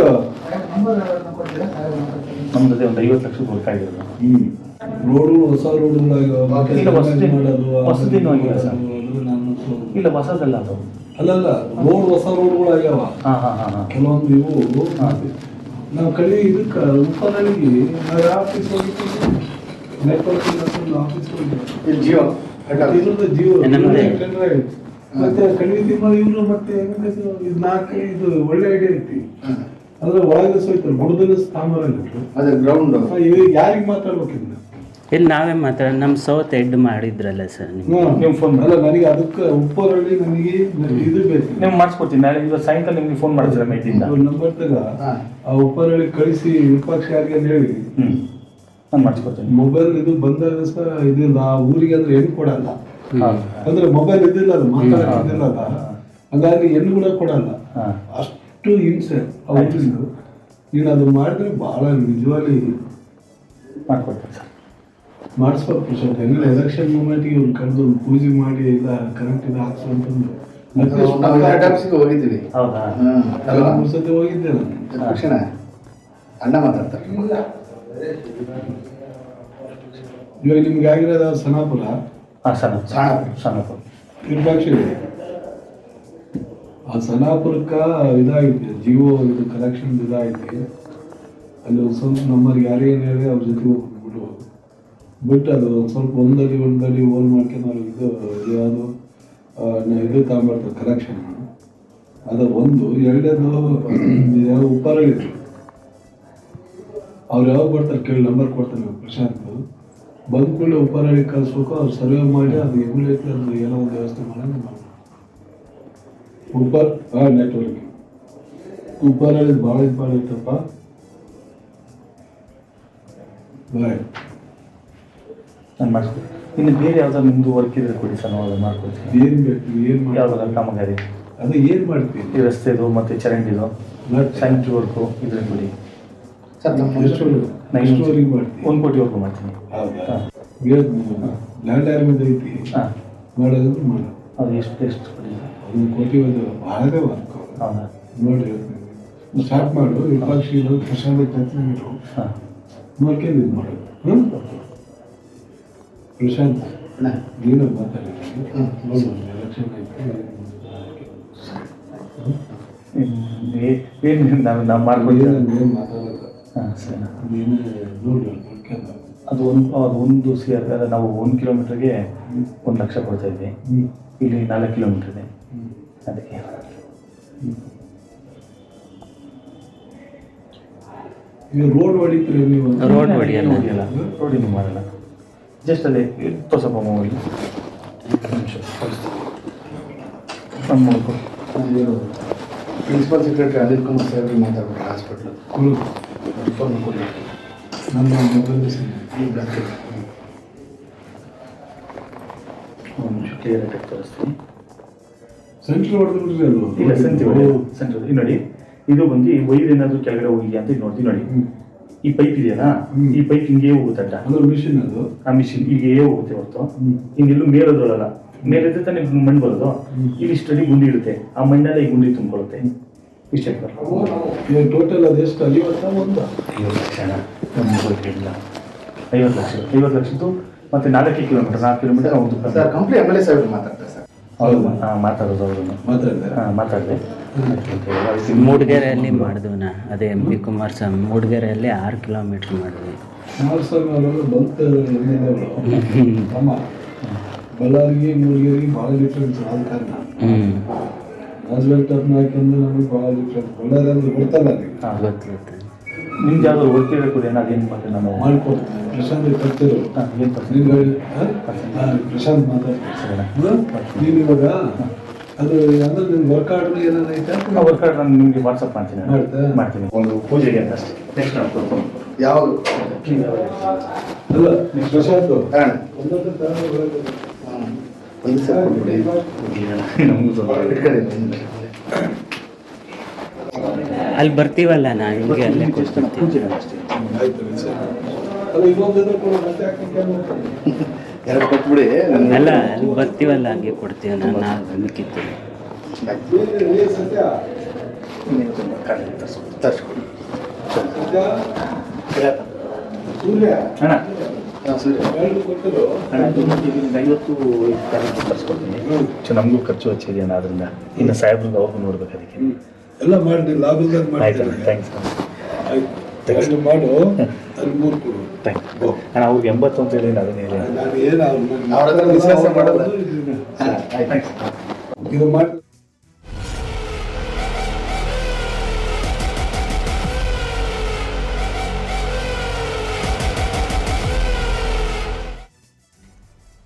ನಮ್ಮದೇ ಒಂದು 50 ಲಕ್ಷಕ್ಕೆ ಬೇಕಾಗಿರೋದು ರೋಡು ಹೊಸ ರೋಡುಗಳಾಗಿಲ್ಲ ಹೊಸದೇನು ಆಗಿಲ್ಲ ಸರ್ ಇಲ್ಲ ಹೊಸದಲ್ಲ ಅದು ಅಲ್ಲಲ್ಲ ರೋಡ್ ಹೊಸ ರೋಡ್ಗಳು ಆಗ್ಯಾವ ಕೆಲವೊಂದು ಇವು ನಾವು ಕಳಿ ಇದಕ್ಕೆ ಉಪನಳ್ಳಿ ನಾವು ಆಫೀಸ್ ಹೋಗಿರ್ತೀವಿ ನೆಟ್ವರ್ಕ್ ಇಲ್ಲ ಆಫೀಸ್ ಹೋಗಿರ್ತೀವಿ ಜಿಯೋ ಇದ್ರದ್ದು ಜಿಯೋ ಮತ್ತೆ ಕಳಿ ತಿಮ್ಮ ಇವರು ಮತ್ತೆ ಇದು ನಾಲ್ಕು ಇದು ಒಳ್ಳೆ ಐಡಿಯಾ ಇರ್ತೀವಿ ಅಂದ್ರೆ ಒಳಗಿಸ್ ಹೋಯ್ತಾರೆ ಗುಡ್ದಲ್ಲಿ ಸ್ಥಾನ ಅದೇ ಗ್ರೌಂಡ್ ಇವ್ರಿಗೆ ಯಾರಿಗೆ ಮಾತಾಡ್ಬೇಕಿಲ್ಲ ಇಲ್ಲಿ ನಾವೇ ಮಾತ್ರ ನಮ್ಮ ಸೌತ್ ಎಡ್ ಮಾಡಿದ್ರಲ್ಲ ಸರ್ ನೀವು ಫೋನ್ ಅಲ್ಲ ನನಗೆ ಅದಕ್ಕೆ ಉಪ್ಪರಲ್ಲಿ ನನಗೆ ಇದು ಬೇಕು ನೀವು ಮಾಡಿಸ್ಕೊಡ್ತೀನಿ ನಾಳೆ ಇವತ್ತು ಸಾಯಂಕಾಲ ನಿಮಗೆ ಫೋನ್ ಮಾಡಿದ್ರೆ ಮೈತಿಂದ ನಂಬರ್ ತಗ ಆ ಉಪ್ಪರಲ್ಲಿ ಕಳಿಸಿ ವಿಪಕ್ಷ ಯಾರಿಗೆ ಅಂತ ಹೇಳಿ ನಾನು ಮಾಡಿಸ್ಕೊಡ್ತೀನಿ ಮೊಬೈಲ್ ಇದು ಬಂದಾಗ ಸರ್ ಇದಿಲ್ಲ ಆ ಊರಿಗೆ ಅಂದ್ರೆ ಹೆಣ್ಣು ಕೊಡಲ್ಲ ಅಂದ್ರೆ ಮೊಬೈಲ್ ಇದಿಲ್ಲ ಅದು ಮಾತಾಡೋದಿಲ್ಲ ಅದ ಹಂಗಾಗಿ ಹೆಣ್ಣು ಕೂಡ ಕೊಡಲ್ಲ ಅಷ್ಟು ಹಿಂಸೆ ಅವ್ರಿಗೂ ನೀನು ಅದು ಮಾಡಿದ್ರೆ ಭಾಳ ನಿಜವಾಗಿ ಮಾಡ್ಕೊಡ್ತೀನಿ ಸರ್ ಮಾಡಿಸ್ಬೋದು ಪ್ರಶಾಂತ್ ಎಲ್ಲ ಎಲೆಕ್ಷನ್ ಮೂಮೆಂಟ್ಗೆ ಇವ್ರು ಕರೆದು ಪೂಜೆ ಮಾಡಿ ಇಲ್ಲ ಕರೆಂಟ್ ಇದು ಹಾಕ್ಸು ಅಂತಂದು ಹೋಗಿದ್ದೀವಿ ಮೂರು ಸತಿ ಹೋಗಿದ್ದೆ ನಾನು ಅಣ್ಣ ಮಾತಾಡ್ತಾರೆ ಇವಾಗ ನಿಮ್ಗೆ ಆಗಿರೋದು ಸನಾಪುರ ಸನಾಪುರ ವಿಪಕ್ಷ ಆ ಸನಾಪುರಕ್ಕೆ ಇದಾಗಿದೆ ಜಿಯೋ ಇದು ಕಲೆಕ್ಷನ್ ಇದಾಗಿದೆ ಅಲ್ಲಿ ಒಂದು ಸ್ವಲ್ಪ ನಂಬರ್ ಯಾರೇ ಏನು ಹೇಳಿ ಅವ್ರ ಜೊತೆ ಹೋಗ್ಬಿಟ್ಟು ಬಿಟ್ಟು ಅದು ಒಂದು ಸ್ವಲ್ಪ ಒಂದಡಿ ಓಲ್ ಮಾಡ್ಕೊಂಡು ಅವ್ರಿಗೆ ಇದು ಯಾವುದು ಇದು ತಗೊಂಡ್ಬಾರ್ದು ಕಲೆಕ್ಷನ್ ಅದು ಒಂದು ಎರಡೇದು ಯಾವ ಉಪ್ಪಾರಾಗಿತ್ತು ಅವ್ರು ಯಾವಾಗ ಬರ್ತಾರೆ ಕೇಳಿ ನಂಬರ್ ಕೊಡ್ತಾರೆ ಪ್ರಶಾಂತ್ ಬಂದ ಕೂಡಲೇ ಉಪ್ಪಾರಾಗಿ ಕಳಿಸ್ಬೇಕು ಅವ್ರು ಸರ್ವೆ ಮಾಡಿ ಅದು ಎಮ್ಯುಲೇಟರ್ ಅದು ಏನೋ ಒಂದು ವ್ಯವಸ್ಥೆ ಮಾಡೋದು ಉಪ್ಪರ್ ಹಾಂ ನೆಟ್ವರ್ಕ್ ಉಪ್ಪಾರಾಗಿ ಭಾಳ ಇಂಪಾರ್ಟೆಂಟಪ್ಪ ಬಾಯ್ ನಾನು ಮಾಡಿಸ್ಕೊಡ್ತೀನಿ ಇನ್ನು ಬೇರೆ ಯಾವ್ದಾದ್ರು ನಿಮ್ಮದು ವರ್ಕ್ ಇದ್ರೆ ಕೊಡಿ ಸರ್ ನಾವು ಅದು ಮಾಡ್ಕೊಡ್ತೀವಿ ಏನು ಬೇಕು ಏನು ಮಾಡಿ ಯಾವುದಾದ್ರು ಕಾಮಗಾರಿ ಅದು ಏನು ಮಾಡ್ತೀವಿ ಈ ರಸ್ತೆದು ಮತ್ತು ಚರಂಡಿದು ಸ್ಯಾನಿಟ್ರಿ ವರ್ಕು ಇದ್ರೆ ಕೊಡಿ ಸರ್ ನಮ್ಮ ಎಷ್ಟುವರೆಗೆ ಮಾಡ್ತೀವಿ 1 ಕೋಟಿವರೆಗೂ ಮಾಡ್ತೀನಿ ಹೌದಾ ಲ್ಯಾಂಡ್ ಯಾರ ಮೇಲೆ ಐತಿ ಹಾಂ ಮಾಡೋದಂದ್ರೆ ಮಾಡಿ ಅದು ಎಷ್ಟು ಕೊಡಿ 1 ಕೋಟಿ ಒಂದು ಭಾಳದೇ ವರ್ಕು ಹೌದಾ ನೋಡಿ ಸ್ಟಾರ್ಟ್ ಮಾಡು ವಿಪಕ್ಷ ಪ್ರಶಾಂತ್ ಹಾಂ ನೋಡ್ಕೊಂಡು ಇದು ಮಾಡೋದು ಹ್ಞೂ Prashant, do you know about that? No. Just a little toss up a moment. Principal Secretary Anil Kumar every month at the hospital. Cool. Central. This pipe is not a pipe. It is not a pipe. Moodgara alli madidavna ade MP Kumar sir Moodgara alli 6 km madidvi Kumar sir allu bant amma Ballari Moodgara baala difference aad karna asphalt apna kende namu baala difference Ballari andu gottalla ha gottalla nim jadu workira kude na yen matte nanu malkodu Prashant kartiru ha yen Prashant maatadu I work hard. Thanks.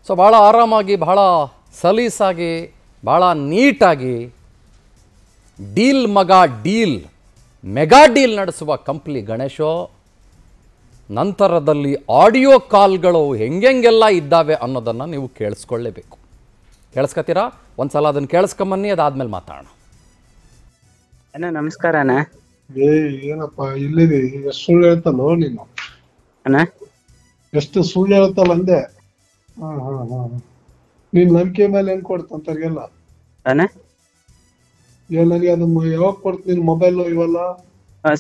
So, bala aramagi, bala salisagi, bala neatagi, deal maga deal. Mega deal ನಡೆಸುವ company ಗಣೇಶೋ ನಂತರದಲ್ಲಿ audio ಕಾಲ್ಗಳು ಹೆಂಗೆಂಗೆಲ್ಲ ಇದ್ದಾವೆ ಅನ್ನೋದನ್ನ ನೀವು ಕೇಳಿಸ್ಕೊಳ್ಳಬೇಕು. ಕೇಳಿಸ್ಕತ್ತೀರಾ? ಒಂದ್ಸಲ ಅದನ್ನ ಕೇಳಿಸ್ಕೊಂಬನ್ನಿ, ಅದಾದ್ಮೇಲೆ ಮಾತಾಡೋಣ. ಅಣ್ಣ ನಮಸ್ಕಾರ ಅಣ್ಣ. ಏನಪ್ಪ ಇಲ್ಲಿದೆ, ಎಷ್ಟು ಸುಳ್ಳು ಹೇಳ್ತಾನೋ ನೀನು ಅಣ್ಣ, ಎಷ್ಟು ಸುಳ್ಳು ಹೇಳ್ತಾನಲ್ಲ ಅಂದೆ. ನೀನ್ ನಂಬಿಕೆ ಮೇಲೆ ಹೆಂಗ್ ಕೊಡ್ತಂತಾರಿಗೆಲ್ಲ ಅಣ್ಣ? ಯಾವಾಗ ಕೊಡ್ತೀನಿ ಮೊಬೈಲ್ ಇವೆಲ್ಲ?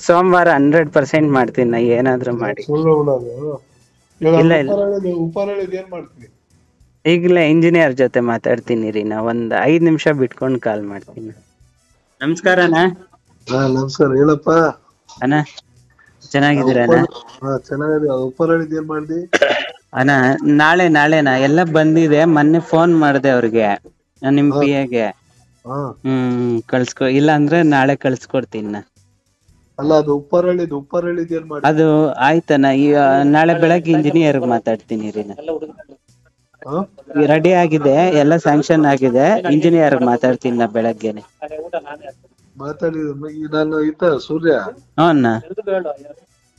ಸೋಮವಾರ 100% ಮಾಡ್ತೀನಿ, ಏನಾದ್ರೂ ಮಾಡಿ. ಈಗಲೇ ಇಂಜಿನಿಯರ್ ಜೊತೆ ಮಾತಾಡ್ತೀನಿ ರೀ, ನಾ ಒಂದ್ 5 ನಿಮಿಷ ಬಿಟ್ಕೊಂಡು ಕಾಲ್ ಮಾಡ್ತೀನಿ. ನಮಸ್ಕಾರ ಅಣ್ಣ. ನಮಸ್ಕಾರ. ಹೇಳಪ್ಪ ಅಣ್ಣ, ಚೆನ್ನಾಗಿದ್ದೀರಾ ಅಣ್ಣ? ಅಣ್ಣ ನಾಳೆನಾ ಎಲ್ಲ ಬಂದಿದೆ. ಮೊನ್ನೆ ಫೋನ್ ಮಾಡಿದೆ ಅವ್ರಿಗೆ, ನಿಮ್ ಪಿ ಎಗೆ. ಕಳ್ಸ್ಕೊ, ಇಲ್ಲ ಅಂದ್ರೆ ನಾಳೆ ಕಳ್ಸ್ಕೊಡ್ತೀನಿ. ಅದು ಆಯ್ತಣ್ಣ, ನಾಳೆ ಬೆಳಗ್ಗೆ ಇಂಜಿನಿಯರ್ ಮಾತಾಡ್ತೀನಿ ರೀ. ರೆಡಿ ಆಗಿದೆ, ಎಲ್ಲ ಸ್ಯಾಂಕ್ಷನ್ ಆಗಿದೆ, ಇಂಜಿನಿಯರ್ ಮಾತಾಡ್ತೀನಿ ನಾ ಬೆಳಗ್ಗೆನೆ. ಸೂರ್ಯ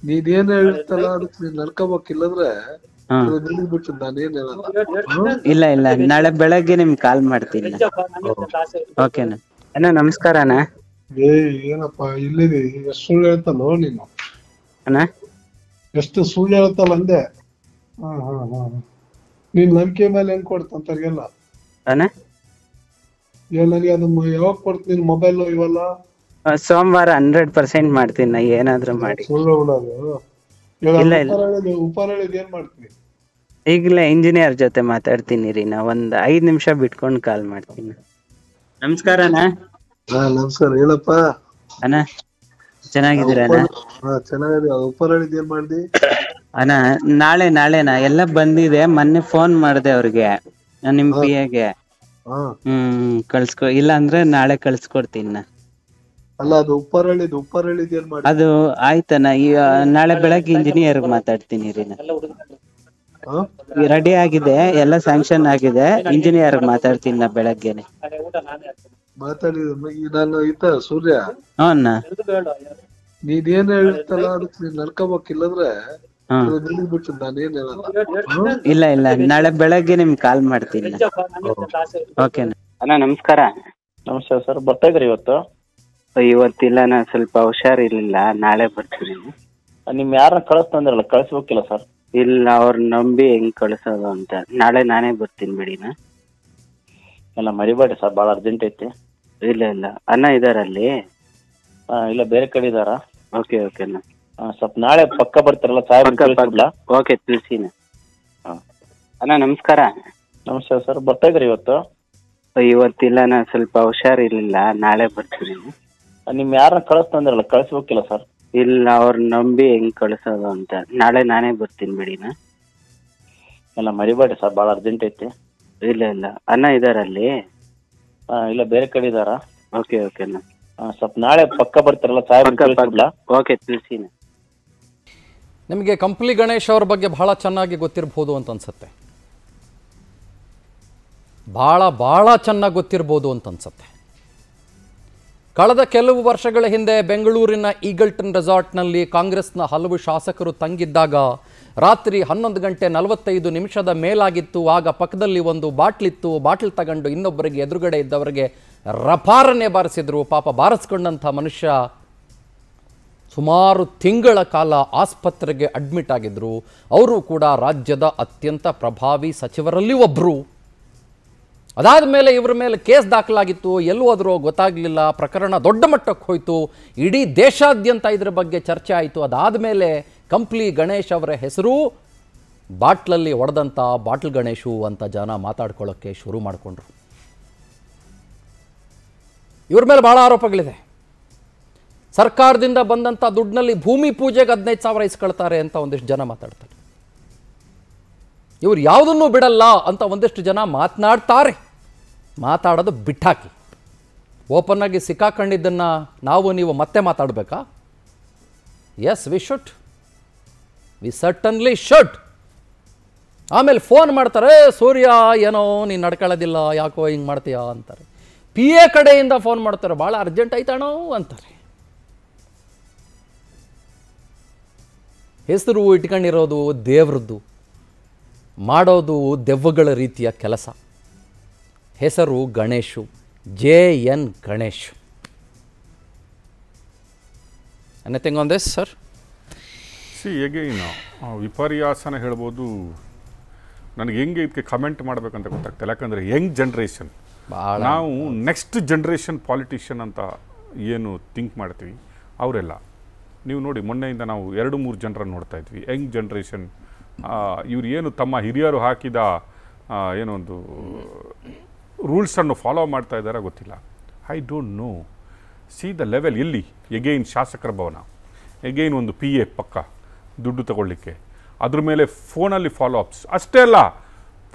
ನೀನೇನ್ ಹೇಳ್ತಲ್ಲ ಅದಕ್ಕೆ ನೀನ್ ನಡ್ಕೋಬೇಕಿಲ್ಲಂದ್ರೆ ಇಲ್ಲ ಇಲ್ಲ, ನಾಳೆ ಬೆಳಗ್ಗೆ ನಿಮ್ಗೆ ಕಾಲ್ ಮಾಡ್ತೀನಿ. ಓಕೆನಾ ಅಣ್ಣ, ನಮಸ್ಕಾರ ಅಣ್ಣ. ಏನಪ್ಪ ಇಲ್ಲಿದೆ, ಎಷ್ಟು ಸುಳ್ಳು ಹೇಳ್ತಾನೋ ನೀನು ಅಣ್ಣ, ಎಷ್ಟು ಸುಳ್ಳು ಹೇಳ್ತಾನಲ್ಲ ಅಂದೆ. ನೀನ್ ನಂಬಿಕೆ ಮೇಲೆ ಹೆಂಗ್ ಕೊಡ್ತಂತಾರಿಗೆಲ್ಲ ಅಣ್ಣ? ನನಗೆ ಅದು ಯಾವಾಗ ಕೊಡ್ತೀನಿ ಮೊಬೈಲ್ ಇವೆಲ್ಲ? ಸೋಮವಾರ 100% ಮಾಡ್ತೀನಿ, ಏನಾದ್ರೂ ಮಾಡಿ. ಇಲ್ಲ ಇಲ್ಲ, ಈಗಲೇ ಇಂಜಿನಿಯರ್ ಜೊತೆ ಮಾತಾಡ್ತೀನಿ ರೀ, ನಾ ಒಂದ್ 5 ನಿಮಿಷ ಬಿಟ್ಕೊಂಡು ಕಾಲ್ ಮಾಡ್ತೀನಿ. ನಮಸ್ಕಾರ ಅಣ್ಣ. ನಮಸ್ಕಾರ. ಹೇಳಪ್ಪ ಅಣ್ಣ, ಚೆನ್ನಾಗಿದ್ದೀರಾ ಅಣ್ಣ? ಚೆನ್ನಾಗಿದೆ. ಓಪನ್ ಅಲ್ಲಿ ಏನ್ ಮಾಡ್ದಿ ಅಣ್ಣ? ನಾಳೆನಾ ಎಲ್ಲ ಬಂದಿದೆ. ಮೊನ್ನೆ ಫೋನ್ ಮಾಡ್ದೆ ಅವ್ರಿಗೆ, ನಿಮ್ ಪಿ ಎಗೆ. ಕಳ್ಸ್ಕೊ, ಇಲ್ಲ ಅಂದ್ರೆ ನಾಳೆ ಕಳ್ಸ್ಕೊಡ್ತೀನಿ. ಅಲ್ಲ, ಅದು ಉಪ್ಪರಳ್ಳಿ ಏನ್ ಮಾಡ್ದಿ? ಅದು ಆಯ್ತಣ್ಣ, ನಾಳೆ ಬೆಳಗ್ಗೆ ಇಂಜಿನಿಯರ್ ಮಾತಾಡ್ತೀನಿ ರೀ. ರೆಡಿ ಆಗಿದೆ, ಎಲ್ಲ ಸ್ಯಾಂಕ್ಷನ್ ಆಗಿದೆ. ಇಂಜಿನಿಯರ್ ಮಾತಾಡ್ತೀನಿ ನಾ ಬೆಳಗ್ಗೆನೆ. ಸೂರ್ಯ, ನೀನೇನ್ ಹೇಳ್ತಲ್ಲ ಅದಕ್ಕೆ ನೀನ್ ನಡ್ಕೋಬೇಕು, ಇಲ್ಲಂದ್ರೆ ಬಿಟ್ಟು ನಾನೇನ್ ಹೇಳಲ್ಲ. ಇಲ್ಲ, ನಾಳೆ ಬೆಳಗ್ಗೆ ನಿಮ್ ಕಾಲ್ ಮಾಡ್ತೀನಿ. ಅಣ್ಣ ನಮಸ್ಕಾರ. ನಮಸ್ಕಾರ ಸರ್. ಬರ್ತಾ ಇದ್ರಿ ಇವತ್ತು? ಇವತ್ತಿಲ್ಲ, ನಾ ಸ್ವಲ್ಪ ಹುಷಾರಿರ್ಲಿಲ್ಲ. ನಾಳೆ ಬರ್ತೀನಿ. ನಿಮ್ ಯಾರನ್ನ ಕಳಿಸ್ತಂದ್ರಲ್ಲ, ಕಳಿಸ್ಬೇಕಿಲ್ಲ ಸರ್? ಇಲ್ಲ, ಅವ್ರ ನಂಬಿ ಹೆಂಗ್ ಕಳ್ಸೋದು ಅಂತ. ನಾಳೆ ನಾನೇ ಬರ್ತೀನಿ ಬಿಡಿನ. ಎಲ್ಲ ಮರಿಬೇಡಿ ಸರ್, ಭಾಳ ಅರ್ಜೆಂಟ್ ಐತಿ. ಇಲ್ಲ, ಅಣ್ಣ ಇದಾರಲ್ಲಿ? ಇಲ್ಲ, ಬೇರೆ ಕಡೆ ಇದಾರ. ಓಕೆ ಓಕೆ ಅಣ್ಣ, ಸ್ವಲ್ಪ ನಾಳೆ ಪಕ್ಕ ಬರ್ತಾರಲ್ಲ ಸಾಹೇಬ್ಲ. ಓಕೆ, ತಿಳಿಸಿನ. ಅಣ್ಣ ನಮಸ್ಕಾರ. ನಮಸ್ಕಾರ ಸರ್. ಬರ್ತಾ ಇದ್ರಿ ಇವತ್ತು? ಇವತ್ತಿಲ್ಲ, ನಾ ಸ್ವಲ್ಪ ಹುಷಾರಿರ್ಲಿಲ್ಲ. ನಾಳೆ ಬರ್ತೀನಿ. ನಿಮ್ ಯಾರನ್ನ ಕಳಿಸ್ತಂದ್ರಲ್ಲ, ಕಳಿಸ್ಬೇಕಿಲ್ಲ ಸರ್? ಇಲ್ಲ, ಅವ್ರ ನಂಬಿ ಹೆಂಗ್ ಕಳ್ಸೋದು ಅಂತ. ನಾಳೆ ನಾನೇ ಬರ್ತೀನಿ ಬಿಡಿನ. ಎಲ್ಲ ಮರಿಬೇಡಿ ಸರ್, ಭಾಳ ಅರ್ಜೆಂಟ್ ಐತಿ. ಇಲ್ಲ, ಅಣ್ಣ ಇದಾರಲ್ಲಿ? ಇಲ್ಲ, ಬೇರೆ ಕಡೆ ಇದಾರ. ಓಕೆ ಓಕೆ ಅಣ್ಣ, ಸ್ವಲ್ಪ ನಾಳೆ ಪಕ್ಕ ಬರ್ತಾರಲ್ಲ ಸಾಹೇಬ್ಲ. ಓಕೆ, ತಿಳಿಸಿನ. ನಿಮಗೆ ಕಂಪ್ಲಿ ಗಣೇಶ್ ಅವ್ರ ಬಗ್ಗೆ ಭಾಳ ಚೆನ್ನಾಗಿ ಗೊತ್ತಿರ್ಬೋದು ಅಂತ ಅನ್ಸುತ್ತೆ. ಭಾಳ ಚೆನ್ನಾಗಿ ಗೊತ್ತಿರ್ಬೋದು ಅಂತ ಅನ್ಸುತ್ತೆ. ಕಳೆದ ಕೆಲವು ವರ್ಷಗಳ ಹಿಂದೆ ಬೆಂಗಳೂರಿನ ಈಗಲ್ಟನ್ ರೆಸಾರ್ಟ್ನಲ್ಲಿ ಕಾಂಗ್ರೆಸ್ನ ಹಲವು ಶಾಸಕರು ತಂಗಿದ್ದಾಗ ರಾತ್ರಿ 11:45 ಮೇಲಾಗಿತ್ತು. ಆಗ ಪಕ್ಕದಲ್ಲಿ ಒಂದು ಬಾಟ್ಲಿತ್ತು. ಬಾಟ್ಲ್ ತಗೊಂಡು ಇನ್ನೊಬ್ಬರಿಗೆ, ಎದುರುಗಡೆ ಇದ್ದವರಿಗೆ ರಫಾರನೆ ಬಾರಿಸಿದರು. ಪಾಪ ಬಾರಿಸ್ಕೊಂಡಂಥ ಮನುಷ್ಯ ಸುಮಾರು ತಿಂಗಳ ಕಾಲ ಆಸ್ಪತ್ರೆಗೆ ಅಡ್ಮಿಟ್ ಆಗಿದ್ದರು. ಅವರು ಕೂಡ ರಾಜ್ಯದ ಅತ್ಯಂತ ಪ್ರಭಾವಿ ಸಚಿವರಲ್ಲಿ ಒಬ್ಬರು. ಅದಾದ ಮೇಲೆ ಇವರ ಮೇಲೆ ಕೇಸ್ ದಾಖಲಾಗಿತ್ತು. ಎಲ್ಲೋದ್ರೂ ಗೊತ್ತಾಗಲಿಲ್ಲ. ಪ್ರಕರಣ ದೊಡ್ಡ ಮಟ್ಟಕ್ಕೆ ಹೋಯಿತು. ಇಡೀ ದೇಶಾದ್ಯಂತ ಇದರ ಬಗ್ಗೆ ಚರ್ಚೆ ಆಯಿತು. ಅದಾದ ಮೇಲೆ ಕಂಪ್ಲಿ ಗಣೇಶ್ ಅವರ ಹೆಸರು ಬಾಟ್ಲಲ್ಲಿ ಒಡೆದಂಥ ಬಾಟ್ಲ್ ಗಣೇಶು ಅಂತ ಜನ ಮಾತಾಡ್ಕೊಳ್ಳೋಕ್ಕೆ ಶುರು ಮಾಡಿಕೊಂಡ್ರು. ಇವ್ರ ಮೇಲೆ ಭಾಳ ಆರೋಪಗಳಿದೆ. ಸರ್ಕಾರದಿಂದ ಬಂದಂಥ ದುಡ್ಡಿನಲ್ಲಿ ಭೂಮಿ ಪೂಜೆಗೆ 15,000 ಇಸ್ಕೊಳ್ತಾರೆ ಅಂತ ಒಂದಿಷ್ಟು ಜನ ಮಾತಾಡ್ತಾರೆ. ಇವರು ಯಾವುದನ್ನೂ ಬಿಡಲ್ಲ ಅಂತ ಒಂದಿಷ್ಟು ಜನ ಮಾತನಾಡ್ತಾರೆ. ಮಾತಾಡೋದು ಬಿಟ್ಟಾಕಿ, ಓಪನ್ ಆಗಿ ಸಿಕ್ಕಾಕೊಂಡಿದ್ದನ್ನು ನಾವು ನೀವು ಮತ್ತೆ ಮಾತಾಡಬೇಕಾ? Yes, we certainly should. ಆಮೇಲೆ ಫೋನ್ ಮಾಡ್ತಾರೆ, ಸೂರ್ಯ ಏನೋ ನೀನು ನಡ್ಕೊಳ್ಳೋದಿಲ್ಲ, ಯಾಕೋ ಹಿಂಗೆ ಮಾಡ್ತೀಯಾ ಅಂತಾರೆ. ಪಿ ಎ ಕಡೆಯಿಂದ ಫೋನ್ ಮಾಡ್ತಾರೆ, ಭಾಳ ಅರ್ಜೆಂಟ್ ಆಯ್ತಾಣೋ ಅಂತಾರೆ. ಹೆಸರು ಇಟ್ಕೊಂಡಿರೋದು ದೇವ್ರದ್ದು, ಮಾಡೋದು ದೆವ್ವಗಳ ರೀತಿಯ ಕೆಲಸ. ಹೆಸರು Ganesh, J. N. Ganesh. Anything on this sir? See, again ವಿಪರ್ಯಾಸನ ಹೇಳ್ಬೋದು. ನನಗೆ ಹೆಂಗೆ ಇದಕ್ಕೆ ಕಮೆಂಟ್ ಮಾಡಬೇಕಂತ ಗೊತ್ತಾಗ್ತಿಲ್ಲ. ಯಾಕಂದರೆ ಯಂಗ್ ಜನ್ರೇಷನ್, ನಾವು ನೆಕ್ಸ್ಟ್ ಜನ್ರೇಷನ್ ಪಾಲಿಟಿಷಿಯನ್ ಅಂತ ಏನು ಥಿಂಕ್ ಮಾಡ್ತೀವಿ ಅವರೆಲ್ಲ. ನೀವು ನೋಡಿ, ಮೊನ್ನೆಯಿಂದ ನಾವು 2-3 ಜನರನ್ನು ನೋಡ್ತಾ ಇದ್ವಿ ಯಂಗ್ ಜನ್ರೇಷನ್. ಇವ್ರು ಏನು ತಮ್ಮ ಹಿರಿಯರು ಹಾಕಿದ ಏನೊಂದು ರೂಲ್ಸನ್ನು ಫಾಲೋ ಮಾಡ್ತಾ ಇದ್ದಾರಾ ಗೊತ್ತಿಲ್ಲ. I don't know. See the level. ಇಲ್ಲಿ ಎಗೈನ್ ಶಾಸಕರ ಭವನ, ಎಗೈನ್ ಒಂದು PA ಪಕ್ಕ ದುಡ್ಡು ತಗೊಳ್ಳಿಕ್ಕೆ, ಅದ್ರ ಮೇಲೆ ಫೋನಲ್ಲಿ ಫಾಲೋ ಅಪ್ಸ್. ಅಷ್ಟೇ ಅಲ್ಲ,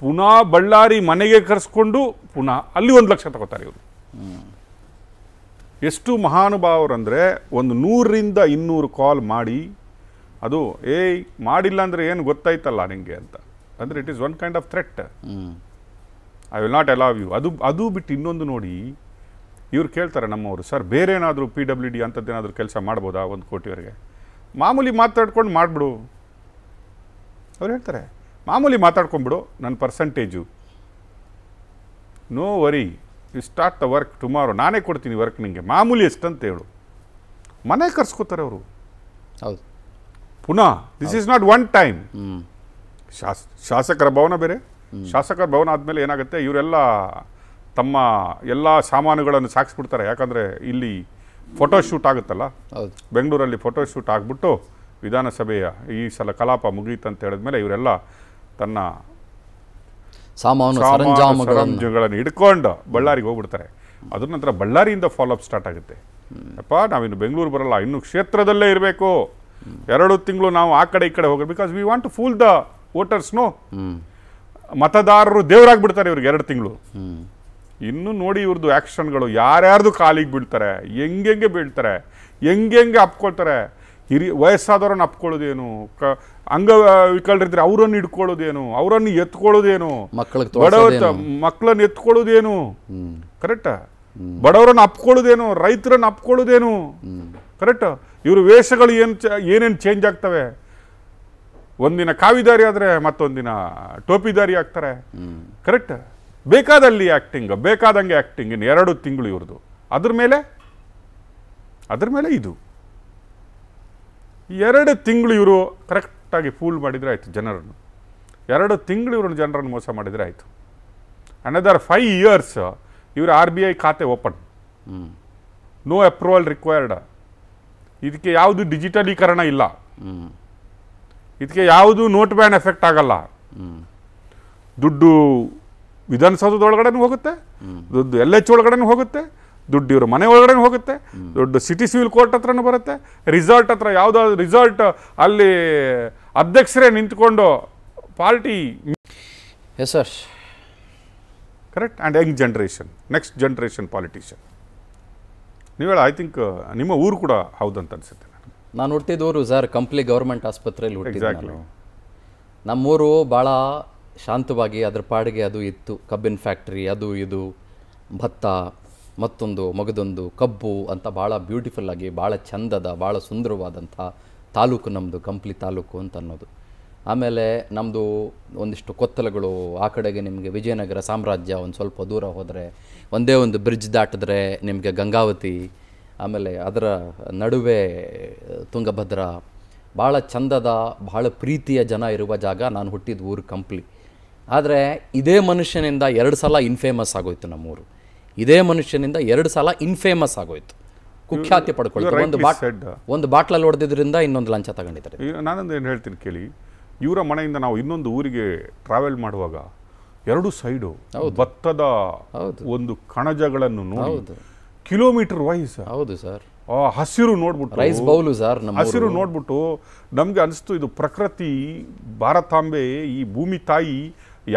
ಪುನಃ ಬಳ್ಳಾರಿ ಮನೆಗೆ ಕರೆಸ್ಕೊಂಡು ಪುನಃ ಅಲ್ಲಿ 1 ಲಕ್ಷ ತಗೋತಾರೆ ಇವರು. ಎಷ್ಟು ಮಹಾನುಭಾವರಂದರೆ, 100 ರಿಂದ 200 ಕಾಲ್ ಮಾಡಿ, ಅದು ಏಯ್ ಮಾಡಿಲ್ಲ ಅಂದರೆ ಏನು ಗೊತ್ತಾಯ್ತಲ್ಲ ನಿಮಗೆ ಅಂತ ಅಂದರೆ, it is one kind of threat. I will not allow you. ಅದು ಬಿಟ್ಟು ಇನ್ನೊಂದು ನೋಡಿ, ಇವ್ರು ಕೇಳ್ತಾರೆ ನಮ್ಮವರು, ಸರ್ ಬೇರೆ ಏನಾದರೂ PWD ಅಂಥದ್ದೇನಾದರೂ ಕೆಲಸ ಮಾಡ್ಬೋದಾ 1 ಕೋಟಿವರೆಗೆ? ಮಾಮೂಲಿ ಮಾತಾಡ್ಕೊಂಡು ಮಾಡಿಬಿಡು. ಅವ್ರು ಹೇಳ್ತಾರೆ ಮಾಮೂಲಿ ಮಾತಾಡ್ಕೊಂಡ್ಬಿಡು, ನನ್ನ percentage, no worry, you start the work tomorrow, ನಾನೇ ಕೊಡ್ತೀನಿ ವರ್ಕ್ ನಿಮಗೆ, ಮಾಮೂಲಿ ಎಷ್ಟಂತ ಹೇಳು. ಮನೆ ಕರ್ಸ್ಕೋತಾರೆ ಅವರು. ಹೌದು, ಪುನಃ this is not one time. ಶಾಸಕರ ಭವನ ಬೇರೆ. ಶಾಸಕರ ಭವನ ಆದಮೇಲೆ ಏನಾಗುತ್ತೆ, ಇವರೆಲ್ಲ ತಮ್ಮ ಎಲ್ಲ ಸಾಮಾನುಗಳನ್ನು ಸಾಗಿಸ್ಬಿಡ್ತಾರೆ. ಯಾಕಂದರೆ ಇಲ್ಲಿ ಫೋಟೋಶೂಟ್ ಆಗುತ್ತಲ್ಲ ಬೆಂಗಳೂರಲ್ಲಿ, ಫೋಟೋಶೂಟ್ ಆಗಿಬಿಟ್ಟು ವಿಧಾನಸಭೆಯ ಈ ಸಲ ಕಲಾಪ ಮುಗಿಯುತ್ತಂತ ಹೇಳಿದ್ಮೇಲೆ ಇವರೆಲ್ಲ ತನ್ನ ಸಾಮಾನು ಸರಂಜಾಮಗಳನ್ನು ಹಿಡ್ಕೊಂಡು ಬಳ್ಳಾರಿಗೆ ಹೋಗ್ಬಿಡ್ತಾರೆ. ಅದ್ರ ನಂತರ ಬಳ್ಳಾರಿಯಿಂದ ಫಾಲೋಅಪ್ ಸ್ಟಾರ್ಟ್ ಆಗುತ್ತೆ. ಅಪ್ಪ ನಾವಿನ್ನು ಬೆಂಗಳೂರು ಬರಲ್ಲ, ಇನ್ನು ಕ್ಷೇತ್ರದಲ್ಲೇ ಇರಬೇಕು, 2 ತಿಂಗಳು ನಾವು ಆ ಕಡೆ ಈ ಕಡೆ ಹೋಗೋದು, because we want to fool the voters. No, ಮತದಾರರು ದೇವರಾಗ್ಬಿಡ್ತಾರೆ ಇವ್ರಿಗೆ 2 ತಿಂಗಳು. ಇನ್ನು ನೋಡಿ ಇವ್ರದ್ದು ಆ್ಯಕ್ಷನ್ಗಳು, ಯಾರ್ಯಾರ್ದು ಕಾಲಿಗೆ ಬೀಳ್ತಾರೆ, ಹೆಂಗೆಂಗೆ ಬೀಳ್ತಾರೆ, ಹೆಂಗೆಂಗೆ ಅಪ್ಕೊಳ್ತಾರೆ, ವಯಸ್ಸಾದವ್ರನ್ನ ಅಪ್ಕೊಳ್ಳೋದೇನು, ಅಂಗವಿಕಲರಿದ್ರೆ ಅವರನ್ನು ಹಿಡ್ಕೊಳ್ಳೋದೇನು, ಅವರನ್ನು ಎತ್ಕೊಳ್ಳೋದೇನು, ಮಕ್ಕಳನ್ನ ಎತ್ಕೊಳ್ಳೋದೇನು, ಕರೆಕ್ಟ್, ಬಡವರನ್ನ ಅಪ್ಕೊಳ್ಳೋದೇನು, ರೈತರನ್ನ ಅಪ್ಕೊಳ್ಳೋದೇನು, ಕರೆಕ್ಟ್, ಇವ್ರ ವೇಷಗಳು ಏನೇನು ಚೇಂಜ್ ಆಗ್ತವೆ, ಒಂದಿನ ಕಾವಿದಾರಿ ಆದರೆ ಮತ್ತೊಂದಿನ ಟೋಪಿದಾರಿ ಆಗ್ತಾರೆ, ಕರೆಕ್ಟ್, ಬೇಕಾದಲ್ಲಿ ಆ್ಯಕ್ಟಿಂಗ್, ಬೇಕಾದಂಗೆ ಆ್ಯಕ್ಟಿಂಗ್, ಇನ್ನು 2 ತಿಂಗಳು ಇವ್ರದ್ದು. ಅದ್ರ ಮೇಲೆ ಇದು 2 ತಿಂಗಳು ಇವರು ಕರೆಕ್ಟಾಗಿ ಫೂಲ್ ಮಾಡಿದರೆ ಆಯಿತು ಜನರನ್ನು, 2 ತಿಂಗಳು ಇವ್ರನ್ನ ಜನರನ್ನು ಮೋಸ ಮಾಡಿದರೆ ಆಯಿತು. ಅನದರ್ 5 years ಇವರು RBI ಖಾತೆ ಓಪನ್, ನೋ ಅಪ್ರೂವಲ್ ರಿಕ್ವೈರ್ಡ್, ಇದಕ್ಕೆ ಯಾವುದು ಡಿಜಿಟಲೀಕರಣ ಇಲ್ಲ, ಇದಕ್ಕೆ ಯಾವುದು ನೋಟ್ ಬ್ಯಾನ್ ಎಫೆಕ್ಟ್ ಆಗಲ್ಲ, ದುಡ್ಡು ವಿಧಾನಸೌಧದ ಒಳಗಡೆನೂ ಹೋಗುತ್ತೆ, ದುಡ್ಡು LH ಒಳಗಡೆನೂ ಹೋಗುತ್ತೆ, ದುಡ್ಡು ಇವ್ರ ಮನೆ ಒಳಗಡೆನೂ ಹೋಗುತ್ತೆ, ದುಡ್ಡು ಸಿಟಿ ಸಿವಿಲ್ ಕೋರ್ಟ್ ಹತ್ರನೂ ಬರುತ್ತೆ, ರಿಸಾರ್ಟ್ ಹತ್ರ ಯಾವುದಾದ್ರು ರಿಸಾರ್ಟ್ ಅಲ್ಲಿ ಅಧ್ಯಕ್ಷರೇ ನಿಂತ್ಕೊಂಡು party. Yes sir, correct. And young generation, next generation politician, ನೀವೇಳ ಐ ಥಿಂಕ್ ನಿಮ್ಮ ಊರು ಕೂಡ ಹೌದಂತ ಅನಿಸುತ್ತೆ. ನಾನು ಹುಟ್ಟಿದವರು ಸರ್ ಕಂಪ್ಲಿ ಗೌರ್ಮೆಂಟ್ ಆಸ್ಪತ್ರೆಯಲ್ಲಿ ಹುಟ್ಟಿದ್ದೆ. ನಮ್ಮೂರು ಭಾಳ ಶಾಂತವಾಗಿ ಅದ್ರ ಪಾಡಿಗೆ ಅದು ಇತ್ತು. ಕಬ್ಬಿನ ಫ್ಯಾಕ್ಟ್ರಿ, ಅದು ಇದು, ಭತ್ತ, ಮತ್ತೊಂದು ಮಗದೊಂದು, ಕಬ್ಬು ಅಂತ ಭಾಳ ಬ್ಯೂಟಿಫುಲ್ಲಾಗಿ, ಭಾಳ ಚಂದದ, ಭಾಳ ಸುಂದರವಾದಂಥ ತಾಲೂಕು ನಮ್ಮದು ಕಂಪ್ಲಿ ತಾಲೂಕು ಅಂತ ಅನ್ನೋದು. ಆಮೇಲೆ ನಮ್ಮದು ಒಂದಿಷ್ಟು ಕೊತ್ತಲಗಳು, ಆ ಕಡೆಗೆ ನಿಮಗೆ ವಿಜಯನಗರ ಸಾಮ್ರಾಜ್ಯ, ಒಂದು ಸ್ವಲ್ಪ ದೂರ ಹೋದರೆ ಒಂದೇ ಒಂದು ಬ್ರಿಡ್ಜ್ ದಾಟಿದ್ರೆ ನಿಮಗೆ ಗಂಗಾವತಿ, ಆಮೇಲೆ ಅದರ ನಡುವೆ ತುಂಗಭದ್ರ, ಭಾಳ ಚಂದದ, ಭಾಳ ಪ್ರೀತಿಯ ಜನ ಇರುವ ಜಾಗ. ನಾನು ಹುಟ್ಟಿದ ಊರು ಕಂಪ್ಲಿ. ಆದರೆ ಇದೇ ಮನುಷ್ಯನಿಂದ 2 ಸಲ ಇನ್ಫೇಮಸ್ ಆಗೋಯ್ತು ನಮ್ಮೂರು. ಇದೇ ಮನುಷ್ಯನಿಂದ 2 ಸಲ ಇನ್ಫೇಮಸ್ ಆಗೋಯ್ತು, ಕುಖ್ಯಾತಿ ಪಡ್ಕೊಳ್ತಾರೆ. ಒಂದು ಬಾಟ್ಲಲ್ಲಿ ಹೊಡೆದಿದ್ದರಿಂದ ಇನ್ನೊಂದು ಲಂಚ ತಗೊಂಡಿದ್ದಾರೆ. ನಾನೊಂದು ಏನು ಹೇಳ್ತೀನಿ ಕೇಳಿ, ಇವರ ಮನೆಯಿಂದ ನಾವು ಇನ್ನೊಂದು ಊರಿಗೆ ಟ್ರಾವೆಲ್ ಮಾಡುವಾಗ 2 ಸೈಡು ಭತ್ತದ ಒಂದು ಕಣಜಗಳನ್ನು ನೋಡಿ ಕಿಲೋಮೀಟರ್ ವೈಸ್, ಹೌದು ಸರ್, ಹಸಿರು ನೋಡ್ಬಿಟ್ಟು, ರೈಸ್ ಬೌಲು ಸರ್, ಹಸಿರು ನೋಡ್ಬಿಟ್ಟು ನಮಗೆ ಅನಿಸ್ತು ಇದು ಪ್ರಕೃತಿ, ಭಾರತಾಂಬೆ, ಈ ಭೂಮಿ ತಾಯಿ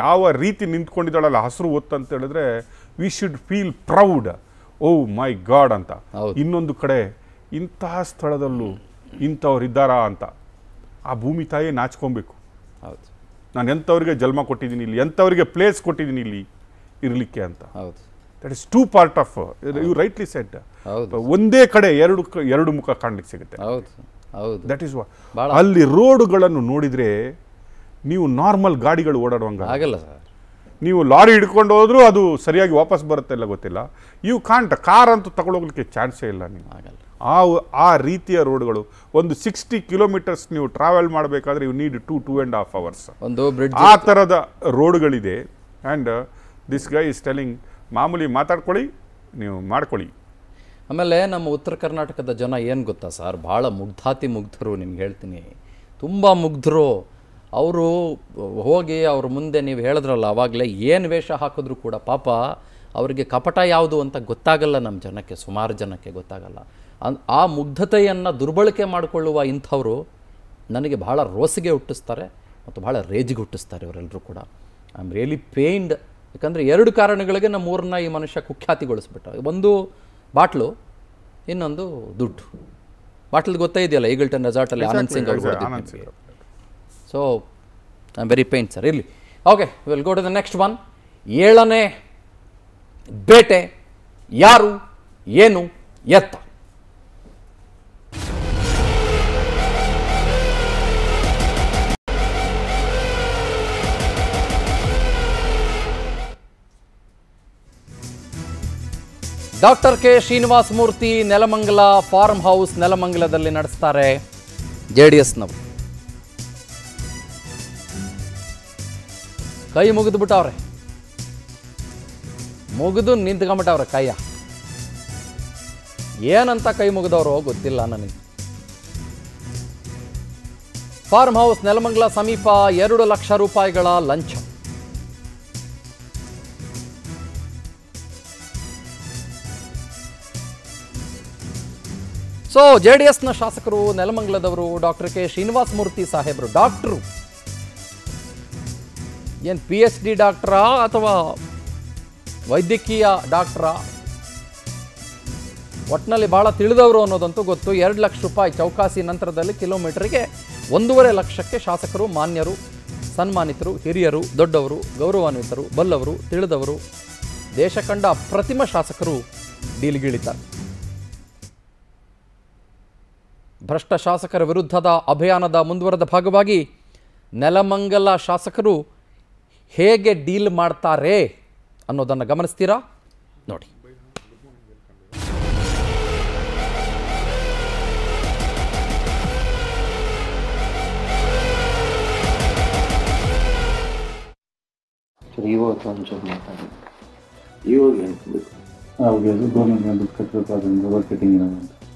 ಯಾವ ರೀತಿ ನಿಂತ್ಕೊಂಡಿದ್ದಾಳಲ್ಲ ಹಸಿರು ಹೊತ್ತಂತ ಹೇಳಿದ್ರೆ, we should feel proud, oh my god ಅಂತ. ಇನ್ನೊಂದು ಕಡೆ ಇಂತಹ ಸ್ಥಳದಲ್ಲೂ ಇಂಥವ್ರಿದ್ದಾರಾ ಅಂತ ಆ ಭೂಮಿ ತಾಯೇ ನಾಚ್ಕೊಬೇಕು. ಹೌದು, ನಾನು ಎಂಥವ್ರಿಗೆ ಜನ್ಮ ಕೊಟ್ಟಿದ್ದೀನಿ ಇಲ್ಲಿ, ಎಂಥವ್ರಿಗೆ ಪ್ಲೇಸ್ ಕೊಟ್ಟಿದ್ದೀನಿ ಇಲ್ಲಿ ಇರಲಿಕ್ಕೆ ಅಂತ. ಹೌದು, that is too part of you rightly said. ಒಂದೇ ಕಡೆ ಎರಡು ಮುಖ ಕಾಣಲಿಕ್ಕೆ ಸಿಗುತ್ತೆ. ಹೌದು, ದಟ್ ಈಸ್ ವಾಟ್. ಅಲ್ಲಿ ರೋಡುಗಳನ್ನು ನೋಡಿದರೆ ನೀವು ನಾರ್ಮಲ್ ಗಾಡಿಗಳು ಓಡಾಡುವಂಗೆ ಆಗಲ್ಲ ಸರ್. ನೀವು ಲಾರಿ ಹಿಡ್ಕೊಂಡು ಹೋದರೂ ಅದು ಸರಿಯಾಗಿ ವಾಪಸ್ ಬರುತ್ತೆ ಇಲ್ಲ ಗೊತ್ತಿಲ್ಲ. ಯು ಕಾಂಟ್, ಕಾರ್ ಅಂತೂ ತಗೊಳ್ಳೋಗ್ಲಿಕ್ಕೆ ಚಾನ್ಸೇ ಇಲ್ಲ. ನೀವು ಆಗಲ್ಲ ಆ ರೀತಿಯ ರೋಡ್ಗಳು. ಒಂದು 60 ಕಿಲೋಮೀಟರ್ಸ್ ನೀವು ಟ್ರಾವೆಲ್ ಮಾಡಬೇಕಾದ್ರೆ ಯು ನೀಡ್ 2.5 hours ಒಂದು ಬ್ರಿಡ್ಜ್, ಆ ಥರದ ರೋಡ್ಗಳಿದೆ. And this guy is telling, ಮಾಮೂಲಿ ಮಾತಾಡ್ಕೊಳ್ಳಿ, ನೀವು ಮಾಡ್ಕೊಳ್ಳಿ. ಆಮೇಲೆ ನಮ್ಮ ಉತ್ತರ ಕರ್ನಾಟಕದ ಜನ ಏನು ಗೊತ್ತಾ ಸರ್, ಭಾಳ ಮುಗ್ಧರು. ನಿಮ್ಗೆ ಹೇಳ್ತೀನಿ, ತುಂಬ ಮುಗ್ಧರು ಅವರು. ಹೋಗಿ ಅವ್ರ ಮುಂದೆ ನೀವು ಹೇಳಿದ್ರಲ್ಲ ಆವಾಗಲೇ, ಏನು ವೇಷ ಹಾಕಿದ್ರು ಕೂಡ ಪಾಪ ಅವರಿಗೆ ಕಪಟ ಯಾವುದು ಅಂತ ಗೊತ್ತಾಗಲ್ಲ. ನಮ್ಮ ಜನಕ್ಕೆ, ಸುಮಾರು ಜನಕ್ಕೆ ಗೊತ್ತಾಗಲ್ಲ. ಆ ಮುಗ್ಧತೆಯನ್ನು ದುರ್ಬಳಕೆ ಮಾಡಿಕೊಳ್ಳುವ ಇಂಥವರು ನನಗೆ ಭಾಳ ರೋಸಿಗೆ ಹುಟ್ಟಿಸ್ತಾರೆ ಮತ್ತು ಭಾಳ ರೇಜಿಗೆ ಹುಟ್ಟಿಸ್ತಾರೆ ಇವರೆಲ್ಲರೂ ಕೂಡ. I am really pained. ಯಾಕಂದರೆ 2 ಕಾರಣಗಳಿಗೆ ನಮ್ಮ ಊರನ್ನ ಈ ಮನುಷ್ಯ ಕುಖ್ಯಾತಿಗೊಳಿಸ್ಬಿಟ್ಟ. ಒಂದು ಬಾಟ್ಲು, ಇನ್ನೊಂದು ದುಡ್ಡು. ಬಾಟ್ಲದು ಗೊತ್ತೇ ಇದೆಯಲ್ಲ, ಈಗಲ್ಟನ್ ರೆಸಾರ್ಟಲ್ಲಿ ಆನಂದ್ ಸಿಂಗ್ ಅವರು. So I am very pained sir. ಇಲ್ಲಿ okay, will go to the next one. 7ನೇ ಬೇಟೆ, ಯಾರು, ಏನು, ಎತ್ತ. Doctor K Srinivasa Murthy Nelamangala farm house ನೆಲಮಂಗಲದಲ್ಲಿ ನಡೆಸ್ತಾರೆ JDSನವರು. ಕೈ ಮುಗಿದುಬಿಟ್ಟವ್ರೆ, ಮುಗಿದು ನಿಂತ್ಕೊಂಬಿಟ್ಟವ್ರೆ ಕೈಯ. ಏನಂತ ಕೈ ಮುಗಿದವರು ಗೊತ್ತಿಲ್ಲ ನನಗೆ. ಫಾರ್ಮ್ ಹೌಸ್ ನೆಲಮಂಗಲ ಸಮೀಪ 2 ಲಕ್ಷ ರೂಪಾಯಿಗಳ ಲಂಚ. ಸೊ ಜೆಡಿಎಸ್ನ ಶಾಸಕರು ನೆಲಮಂಗಲದವರು ಡಾಕ್ಟರ್ ಕೆ ಶ್ರೀನಿವಾಸ್ ಮೂರ್ತಿ ಸಾಹೇಬರು, ಡಾಕ್ಟರು, ಏನು PhD ಡಾಕ್ಟರಾ ಅಥವಾ ವೈದ್ಯಕೀಯ ಡಾಕ್ಟರಾ, ಒಟ್ಟಿನಲ್ಲಿ ಭಾಳ ತಿಳಿದವರು ಅನ್ನೋದಂತೂ ಗೊತ್ತು. 2 ಲಕ್ಷ ರೂಪಾಯಿ ಚೌಕಾಸಿ ನಂತರದಲ್ಲಿ ಕಿಲೋಮೀಟರ್ಗೆ 1.5 ಲಕ್ಷಕ್ಕೆ ಶಾಸಕರು, ಮಾನ್ಯರು, ಸನ್ಮಾನಿತರು, ಹಿರಿಯರು, ದೊಡ್ಡವರು, ಗೌರವಾನ್ವಿತರು, ಬಲ್ಲವರು, ತಿಳಿದವರು, ದೇಶ ಕಂಡ ಅಪ್ರತಿಮ ಶಾಸಕರು ಡೀಲ್ಗಿಳಿತಾರೆ. ಭ್ರಷ್ಟ ಶಾಸಕರ ವಿರುದ್ಧದ ಅಭಿಯಾನದ ಮುಂದುವರೆದ ಭಾಗವಾಗಿ ನೆಲಮಂಗಲ ಶಾಸಕರು ಹೇಗೆ ಡೀಲ್ ಮಾಡ್ತಾರೆ ಅನ್ನೋದನ್ನು ಗಮನಿಸ್ತೀರಾ ನೋಡಿ.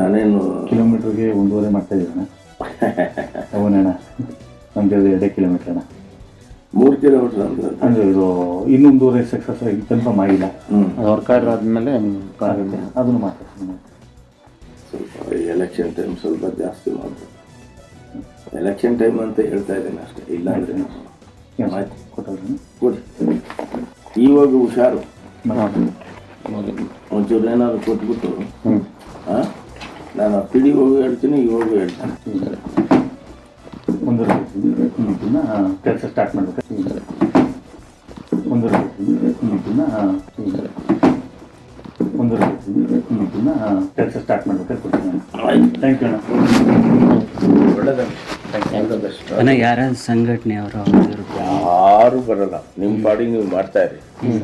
ನಾನೇನು ಕಿಲೋಮೀಟ್ರಿಗೆ 1.5 ಮಾಡ್ತಾ ಇದ್ದೀನಣ್ಣ. ಅವನಣ್ಣ ನಮ್ದು 2 ಕಿಲೋಮೀಟ್ರ್ ಅಣ್ಣ, 3 ಕಿಲೋಮೀಟ್ರ್ ಅಂದರೆ ಇದು ಇನ್ನೊಂದೂವರೆ ಸಕ್ಸಸ್ ಆಗಿ ಕನ್ಫರ್ಮ್ ಆಗಿಲ್ಲ. ಅದು ಅವ್ರ ಕಾರ್ಡ್ ಆದಮೇಲೆ ಅದನ್ನು ಮಾತಾಡ್ತೀನಿ. ಸ್ವಲ್ಪ ಎಲೆಕ್ಷನ್ ಟೈಮ್ ಸ್ವಲ್ಪ ಜಾಸ್ತಿ ಮಾಡ್ತೀನಿ. ಎಲೆಕ್ಷನ್ ಟೈಮ್ ಅಂತ ಹೇಳ್ತಾ ಇದ್ದೀನಿ ಅಷ್ಟೇ, ಇಲ್ಲ ಅಂದರೆ ಆಯ್ತು ಕೊಟ್ಟವ್ರಿ ಕೊಡಿ. ಇವಾಗ ಹುಷಾರು, ಒಂಚೂರು ಏನಾದರೂ ಕೊಟ್ಬಿಟ್ಟು ಹಾಂ ನಾನು ಪಿಡಿ ಹೋಗಿ ಹೇಳ್ತೀನಿ, ಇವಾಗೂ ಹೇಳ್ತೀನಿ. ಒಂದೂವರೆ ದಿನ ಕೆಲಸ ಸ್ಟಾರ್ಟ್ ಮಾಡಬೇಕು. ಒಂದೂವರೆ ದಿನ ಕೆಲಸ ಸ್ಟಾರ್ಟ್ ಮಾಡಬೇಕು. ಥ್ಯಾಂಕ್ ಯು ಅಣ್ಣ, ಒಳ್ಳೆಯದ. ಯಾರ ಸಂಘಟನೆಯವರು ಯಾರು ಬರಲ್ಲ, ನಿಮ್ಮ ಬಾಡಿ ನೀವು ಮಾಡ್ತಾಯಿರಿ.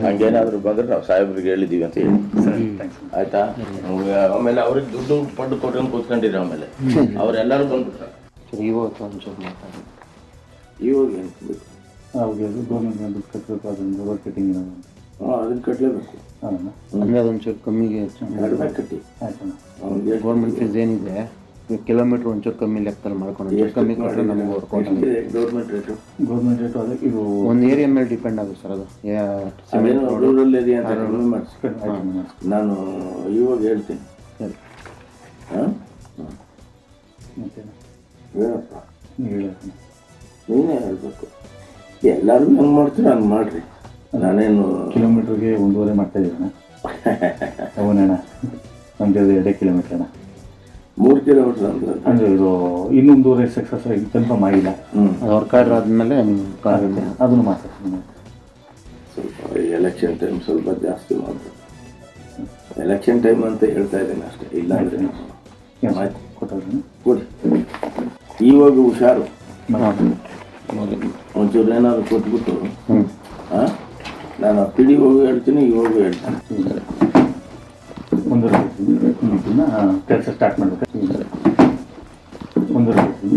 ಹಂಗೇನಾದರೂ ಬಂದರೆ ನಾವು ಸಾಹೇಬ್ರಿಗೆ ಹೇಳಿದ್ದೀವಿ ಅಂತ ಹೇಳಿ ಆಯಿತಾ. ಆಮೇಲೆ ಅವ್ರಿಗೆ ದುಡ್ಡು ಪಡ್ಡು ಕೊಟ್ಟು ಕೂತ್ಕೊಂಡಿರಿ. ಆಮೇಲೆ ಅವರೆಲ್ಲರೂ ಬಂದ್ಬಿಟ್ರೆ ಇವತ್ತು ಒಂಚೂರು ಮಾತಾಡಿ. ಇವಾಗ ಏನು ಅದನ್ನು ಕಟ್ಟಲೇಬೇಕು. ಅಂದರೆ ಅದೊಂಚೂರು ಕಮ್ಮಿಗೆ ಕಟ್ಟಿ ಆಯ್ತು. ಗೌರ್ಮೆಂಟ್ ಫೀಸ್ ಏನಿದೆ ಕಿಲೋಮೀಟ್ರ್ ಒಂಚೂರು ಕಮ್ಮಿ ಲೆಕ್ಕದಲ್ಲಿ ಮಾಡ್ಕೊಂಡು ಎಷ್ಟು ಕಮ್ಮಿ ಕೊಟ್ಟರೆ ನಮಗೆ ಹೊಡ್ಕೊಂಡು ಗೌರ್ಮೆಂಟ್ ರೇಟು ಅದಕ್ಕೆ ಇದು ಒಂದು ಏರಿಯಾ ಮೇಲೆ ಡಿಪೆಂಡ್ ಆಗುತ್ತೆ ಸರ್. ಅದು ರೂರಲ್ ಏರಿಯಾ ನಾನು ಇವಾಗ ಹೇಳ್ತೀನಿ ಸರಿ. ಹಾಂ ಮತ್ತೆ ಹೇಳಪ್ಪ, ನೀನೇ ಹೇಳಬೇಕು. ಎಲ್ಲರೂ ಹಂಗೆ ಮಾಡ್ತೀರ ಹಂಗೆ ಮಾಡಿರಿ. ನಾನೇನು ಕಿಲೋಮೀಟ್ರಿಗೆ 1.5 ಮಾಡ್ತಾ ಇದ್ದೀನಣ್ಣ. ಅವನಣ್ಣ ನಮ್ದು 2 ಕಿಲೋಮೀಟ್ರ್ ಅಣ್ಣ, 3 ಕಿಲೋಮೀಟ್ರ್ ಅಂದರೆ ಇದು ಇನ್ನೊಂದೂವರೆ ಸಕ್ಸಸ್ ಆಗಿ ಕನ್ಫರ್ಮ್ ಆಗಿಲ್ಲ. ಅದು ಅವ್ರ ಕಾರ್ಡ್ ಆದಮೇಲೆ ಅದನ್ನು ಮಾತಾಡ್ತೀನಿ. ಸ್ವಲ್ಪ ಎಲೆಕ್ಷನ್ ಟೈಮ್ ಸ್ವಲ್ಪ ಜಾಸ್ತಿ ಮಾಡ್ತೀನಿ. ಎಲೆಕ್ಷನ್ ಟೈಮ್ ಅಂತ ಹೇಳ್ತಾ ಇದ್ದೀನಿ ಅಷ್ಟೇ, ಇಲ್ಲ ಅಂದರೆ ಆಯ್ತು ಕೊಟ್ಟವ್ರಿ ಕೊಡಿ. ಇವಾಗ ಹುಷಾರು, ಒಂಚೂರು ಏನಾದರೂ ಕೊಟ್ಬಿಟ್ಟು ಹಾಂ ನಾನು ಪಿಡಿ ಹೋಗಿ ಹೇಳ್ತೀನಿ, ಇವಾಗೂ ಹೇಳ್ತೀನಿ. ಒಂದೂವರೆ ದಿನ ಕೆಲಸ ಸ್ಟಾರ್ಟ್ ಮಾಡಬೇಕು. ಒಂದೂವರೆ ದಿನ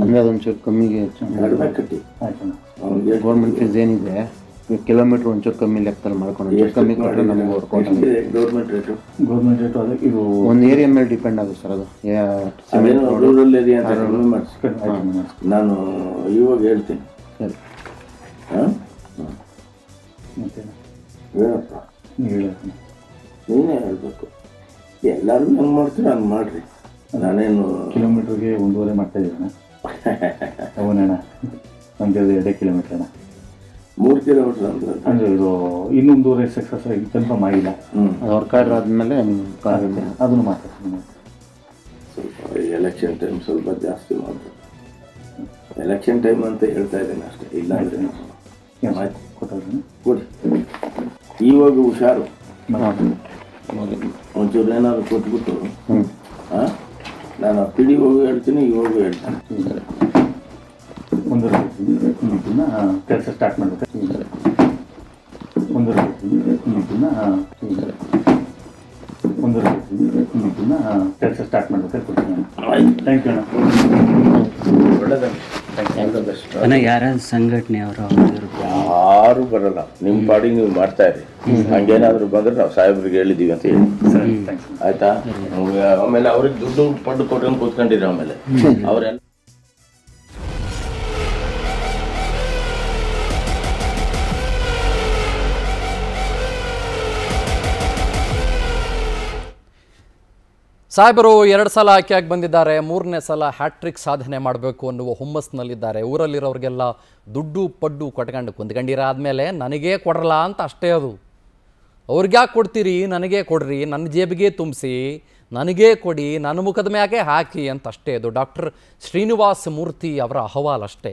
ಅಂದರೆ ಅದೊಂಚೂರು ಕಮ್ಮಿಗೆ ಕಟ್ಟಿ ಆಯ್ತು. ಗೌರ್ಮೆಂಟ್ ಫೀಸ್ ಏನಿದೆ ಕಿಲೋಮೀಟ್ರ್ ಒಂಚೂರು ಕಮ್ಮಿ ಲೆಕ್ಕದಲ್ಲಿ ಮಾಡ್ಕೊಂಡು ಎಷ್ಟು ಕಮ್ಮಿ ಕೊಟ್ಟರೆ ನಮಗೆ ಹೊಡ್ಕೊಂಡು ಗೌರ್ಮೆಂಟ್ ರೇಟು ಅದಕ್ಕೆ ಇದು ಒಂದು ಏರಿಯಾ ಮೇಲೆ ಡಿಪೆಂಡ್ ಆಗುತ್ತೆ ಸರ್. ಅದು ರೂರಲ್ ಏರಿಯಾ ನಾನು ಇವಾಗ ಹೇಳ್ತೀನಿ ಸರಿ. ಹಾಂ ಮತ್ತೆ ಹೇಳಪ್ಪ, ನೀನೇ ಹೇಳಬೇಕು. ಎಲ್ಲರೂ ಹಂಗೆ ಮಾಡ್ತೀರ ಹಂಗೆ ಮಾಡಿರಿ. ನಾನೇನು ಕಿಲೋಮೀಟ್ರಿಗೆ 1.5 ಮಾಡ್ತಾ ಇದ್ದೀನಣ್ಣ. ಸಾಹೇಬರು ಎರಡು ಸಲ ಆಯ್ಕೆಯಾಗಿ ಬಂದಿದ್ದಾರೆ, ಮೂರನೇ ಸಲ ಹ್ಯಾಟ್ರಿಕ್ ಸಾಧನೆ ಮಾಡಬೇಕು ಅನ್ನುವ ಹುಮ್ಮಸ್ನಲ್ಲಿದ್ದಾರೆ. ಊರಲ್ಲಿರೋರಿಗೆಲ್ಲ ದುಡ್ಡು ಪಡ್ಡು ಕೊಟ್ಕೊಂಡು ಕುಂದ್ಕೊಂಡಿರಾದ್ಮೇಲೆ ನನಗೇ ಕೊಡಲ್ಲ ಅಂತ ಅಷ್ಟೇ. ಅದು ಅವ್ರಿಗ್ಯಾಕೆ ಕೊಡ್ತೀರಿ, ನನಗೇ ಕೊಡ್ರಿ, ನನ್ನ ಜೇಬಿಗೆ ತುಂಬಿಸಿ, ನನಗೇ ಕೊಡಿ, ನನ್ನ ಮುಖದ ಮ್ಯಾಗೆ ಹಾಕಿ ಅಂತ ಅಷ್ಟೇ. ಅದು ಡಾಕ್ಟರ್ ಶ್ರೀನಿವಾಸ್ ಮೂರ್ತಿ ಅವರ ಅಹವಾಲ್ ಅಷ್ಟೇ.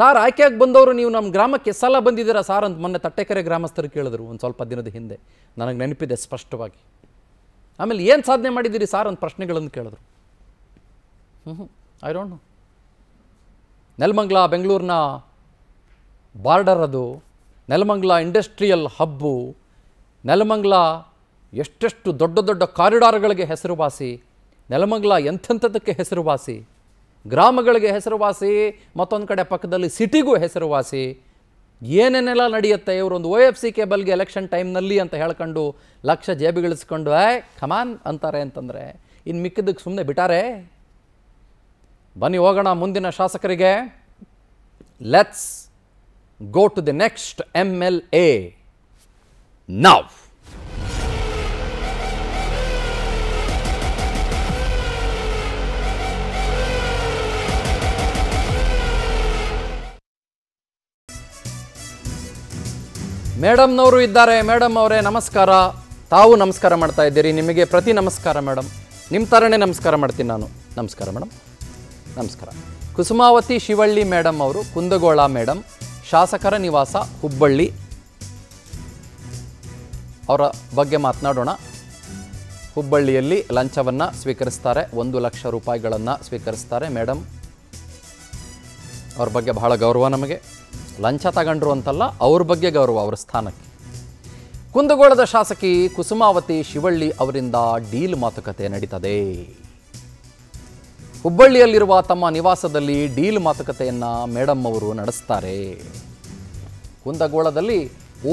ಸಾರ್, ಆಯ್ಕೆಯಾಗಿ ಬಂದವರು ನೀವು ನಮ್ಮ ಗ್ರಾಮಕ್ಕೆ ಸಲ ಬಂದಿದ್ದೀರಾ ಸಾರ್ ಅಂತ ಮೊನ್ನೆ ತಟ್ಟೆಕೆರೆ ಗ್ರಾಮಸ್ಥರು ಕೇಳಿದ್ರು ಒಂದು ಸ್ವಲ್ಪ ದಿನದ ಹಿಂದೆ. ನನಗೆ ನೆನಪಿದೆ ಸ್ಪಷ್ಟವಾಗಿ. ಆಮೇಲೆ ಏನು ಸಾಧನೆ ಮಾಡಿದ್ದೀರಿ ಸಾರ್ ಅಂತ ಪ್ರಶ್ನೆಗಳನ್ನು ಕೇಳಿದ್ರು. I don't no. ನೆಲಮಂಗಲ ಬೆಂಗಳೂರಿನ ಬಾರ್ಡರ್, ಅದು ನೆಲಮಂಗಲ ಇಂಡಸ್ಟ್ರಿಯಲ್ ಹಬ್ಬು, ನೆಲಮಂಗಲ ಎಷ್ಟೆಷ್ಟು ದೊಡ್ಡ ದೊಡ್ಡ ಕಾರಿಡಾರ್ಗಳಿಗೆ ಹೆಸರುವಾಸಿ, ನೆಲಮಂಗಲ ಎಂಥೆಂಥದಕ್ಕೆ ಹೆಸರುವಾಸಿ, ಗ್ರಾಮಗಳಿಗೆ ಹೆಸರುವಾಸಿ, ಮತ್ತೊಂದು ಕಡೆ ಪಕ್ಕದಲ್ಲಿ ಸಿಟಿಗೂ ಹೆಸರುವಾಸಿ, ಏನೇನೆಲ್ಲ ನಡೆಯುತ್ತೆ. ಇವರೊಂದು OFC ಕೇಬಲ್ಗೆ ಎಲೆಕ್ಷನ್ ಟೈಮ್ನಲ್ಲಿ ಅಂತ ಹೇಳ್ಕೊಂಡು ಲಕ್ಷ ಜೇಬಿಗಳಿಸ್ಕೊಂಡು ಕಮಾನ್ ಅಂತಾರೆ ಅಂತಂದರೆ ಇನ್ನು ಮಿಕ್ಕಿದ್ದಕ್ಕೆ ಸುಮ್ಮನೆ ಬಿಟ್ಟಾರೆ. ಬನ್ನಿ ಹೋಗೋಣ ಮುಂದಿನ ಶಾಸಕರಿಗೆ. Let's go to the next MLA now. ಮೇಡಮ್ನವರು ಇದ್ದಾರೆ. ಮೇಡಮ್ ಅವರೇ ನಮಸ್ಕಾರ. ತಾವು ನಮಸ್ಕಾರ ಮಾಡ್ತಾ ಇದ್ದೀರಿ. ನಿಮಗೆ ಪ್ರತಿ ನಮಸ್ಕಾರ ಮೇಡಮ್. ನಿಮ್ಮ ಥರನೇ ನಮಸ್ಕಾರ ಮಾಡ್ತೀನಿ ನಾನು. ನಮಸ್ಕಾರ ಮೇಡಮ್. ನಮಸ್ಕಾರ. ಕುಸುಮಾವತಿ ಶಿವಳ್ಳಿ ಮೇಡಮ್ ಅವರು, ಕುಂದಗೋಳ ಮೇಡಮ್, ಶಾಸಕರ ನಿವಾಸ ಹುಬ್ಬಳ್ಳಿ. ಅವರ ಬಗ್ಗೆ ಮಾತನಾಡೋಣ. ಹುಬ್ಬಳ್ಳಿಯಲ್ಲಿ ಲಂಚವನ್ನು ಸ್ವೀಕರಿಸ್ತಾರೆ, 1,00,000 ರೂಪಾಯಿಗಳನ್ನು ಸ್ವೀಕರಿಸ್ತಾರೆ ಮೇಡಮ್. ಅವ್ರ ಬಗ್ಗೆ ಬಹಳ ಗೌರವ ನಮಗೆ. ಲಂಚ ತಗೊಂಡ್ರು ಅಂತಲ್ಲ, ಅವ್ರ ಬಗ್ಗೆ ಗೌರವ ಅವ್ರ ಸ್ಥಾನಕ್ಕೆ. ಕುಂದಗೋಳದ ಶಾಸಕಿ ಕುಸುಮಾವತಿ ಶಿವಳ್ಳಿ ಅವರಿಂದ ಡೀಲ್ ಮಾತುಕತೆ ನಡೀತದೆ. ಹುಬ್ಬಳ್ಳಿಯಲ್ಲಿರುವ ತಮ್ಮ ನಿವಾಸದಲ್ಲಿ ಡೀಲ್ ಮಾತುಕತೆಯನ್ನು ಮೇಡಮ್ ಅವರು ನಡೆಸ್ತಾರೆ. ಕುಂದಗೋಳದಲ್ಲಿ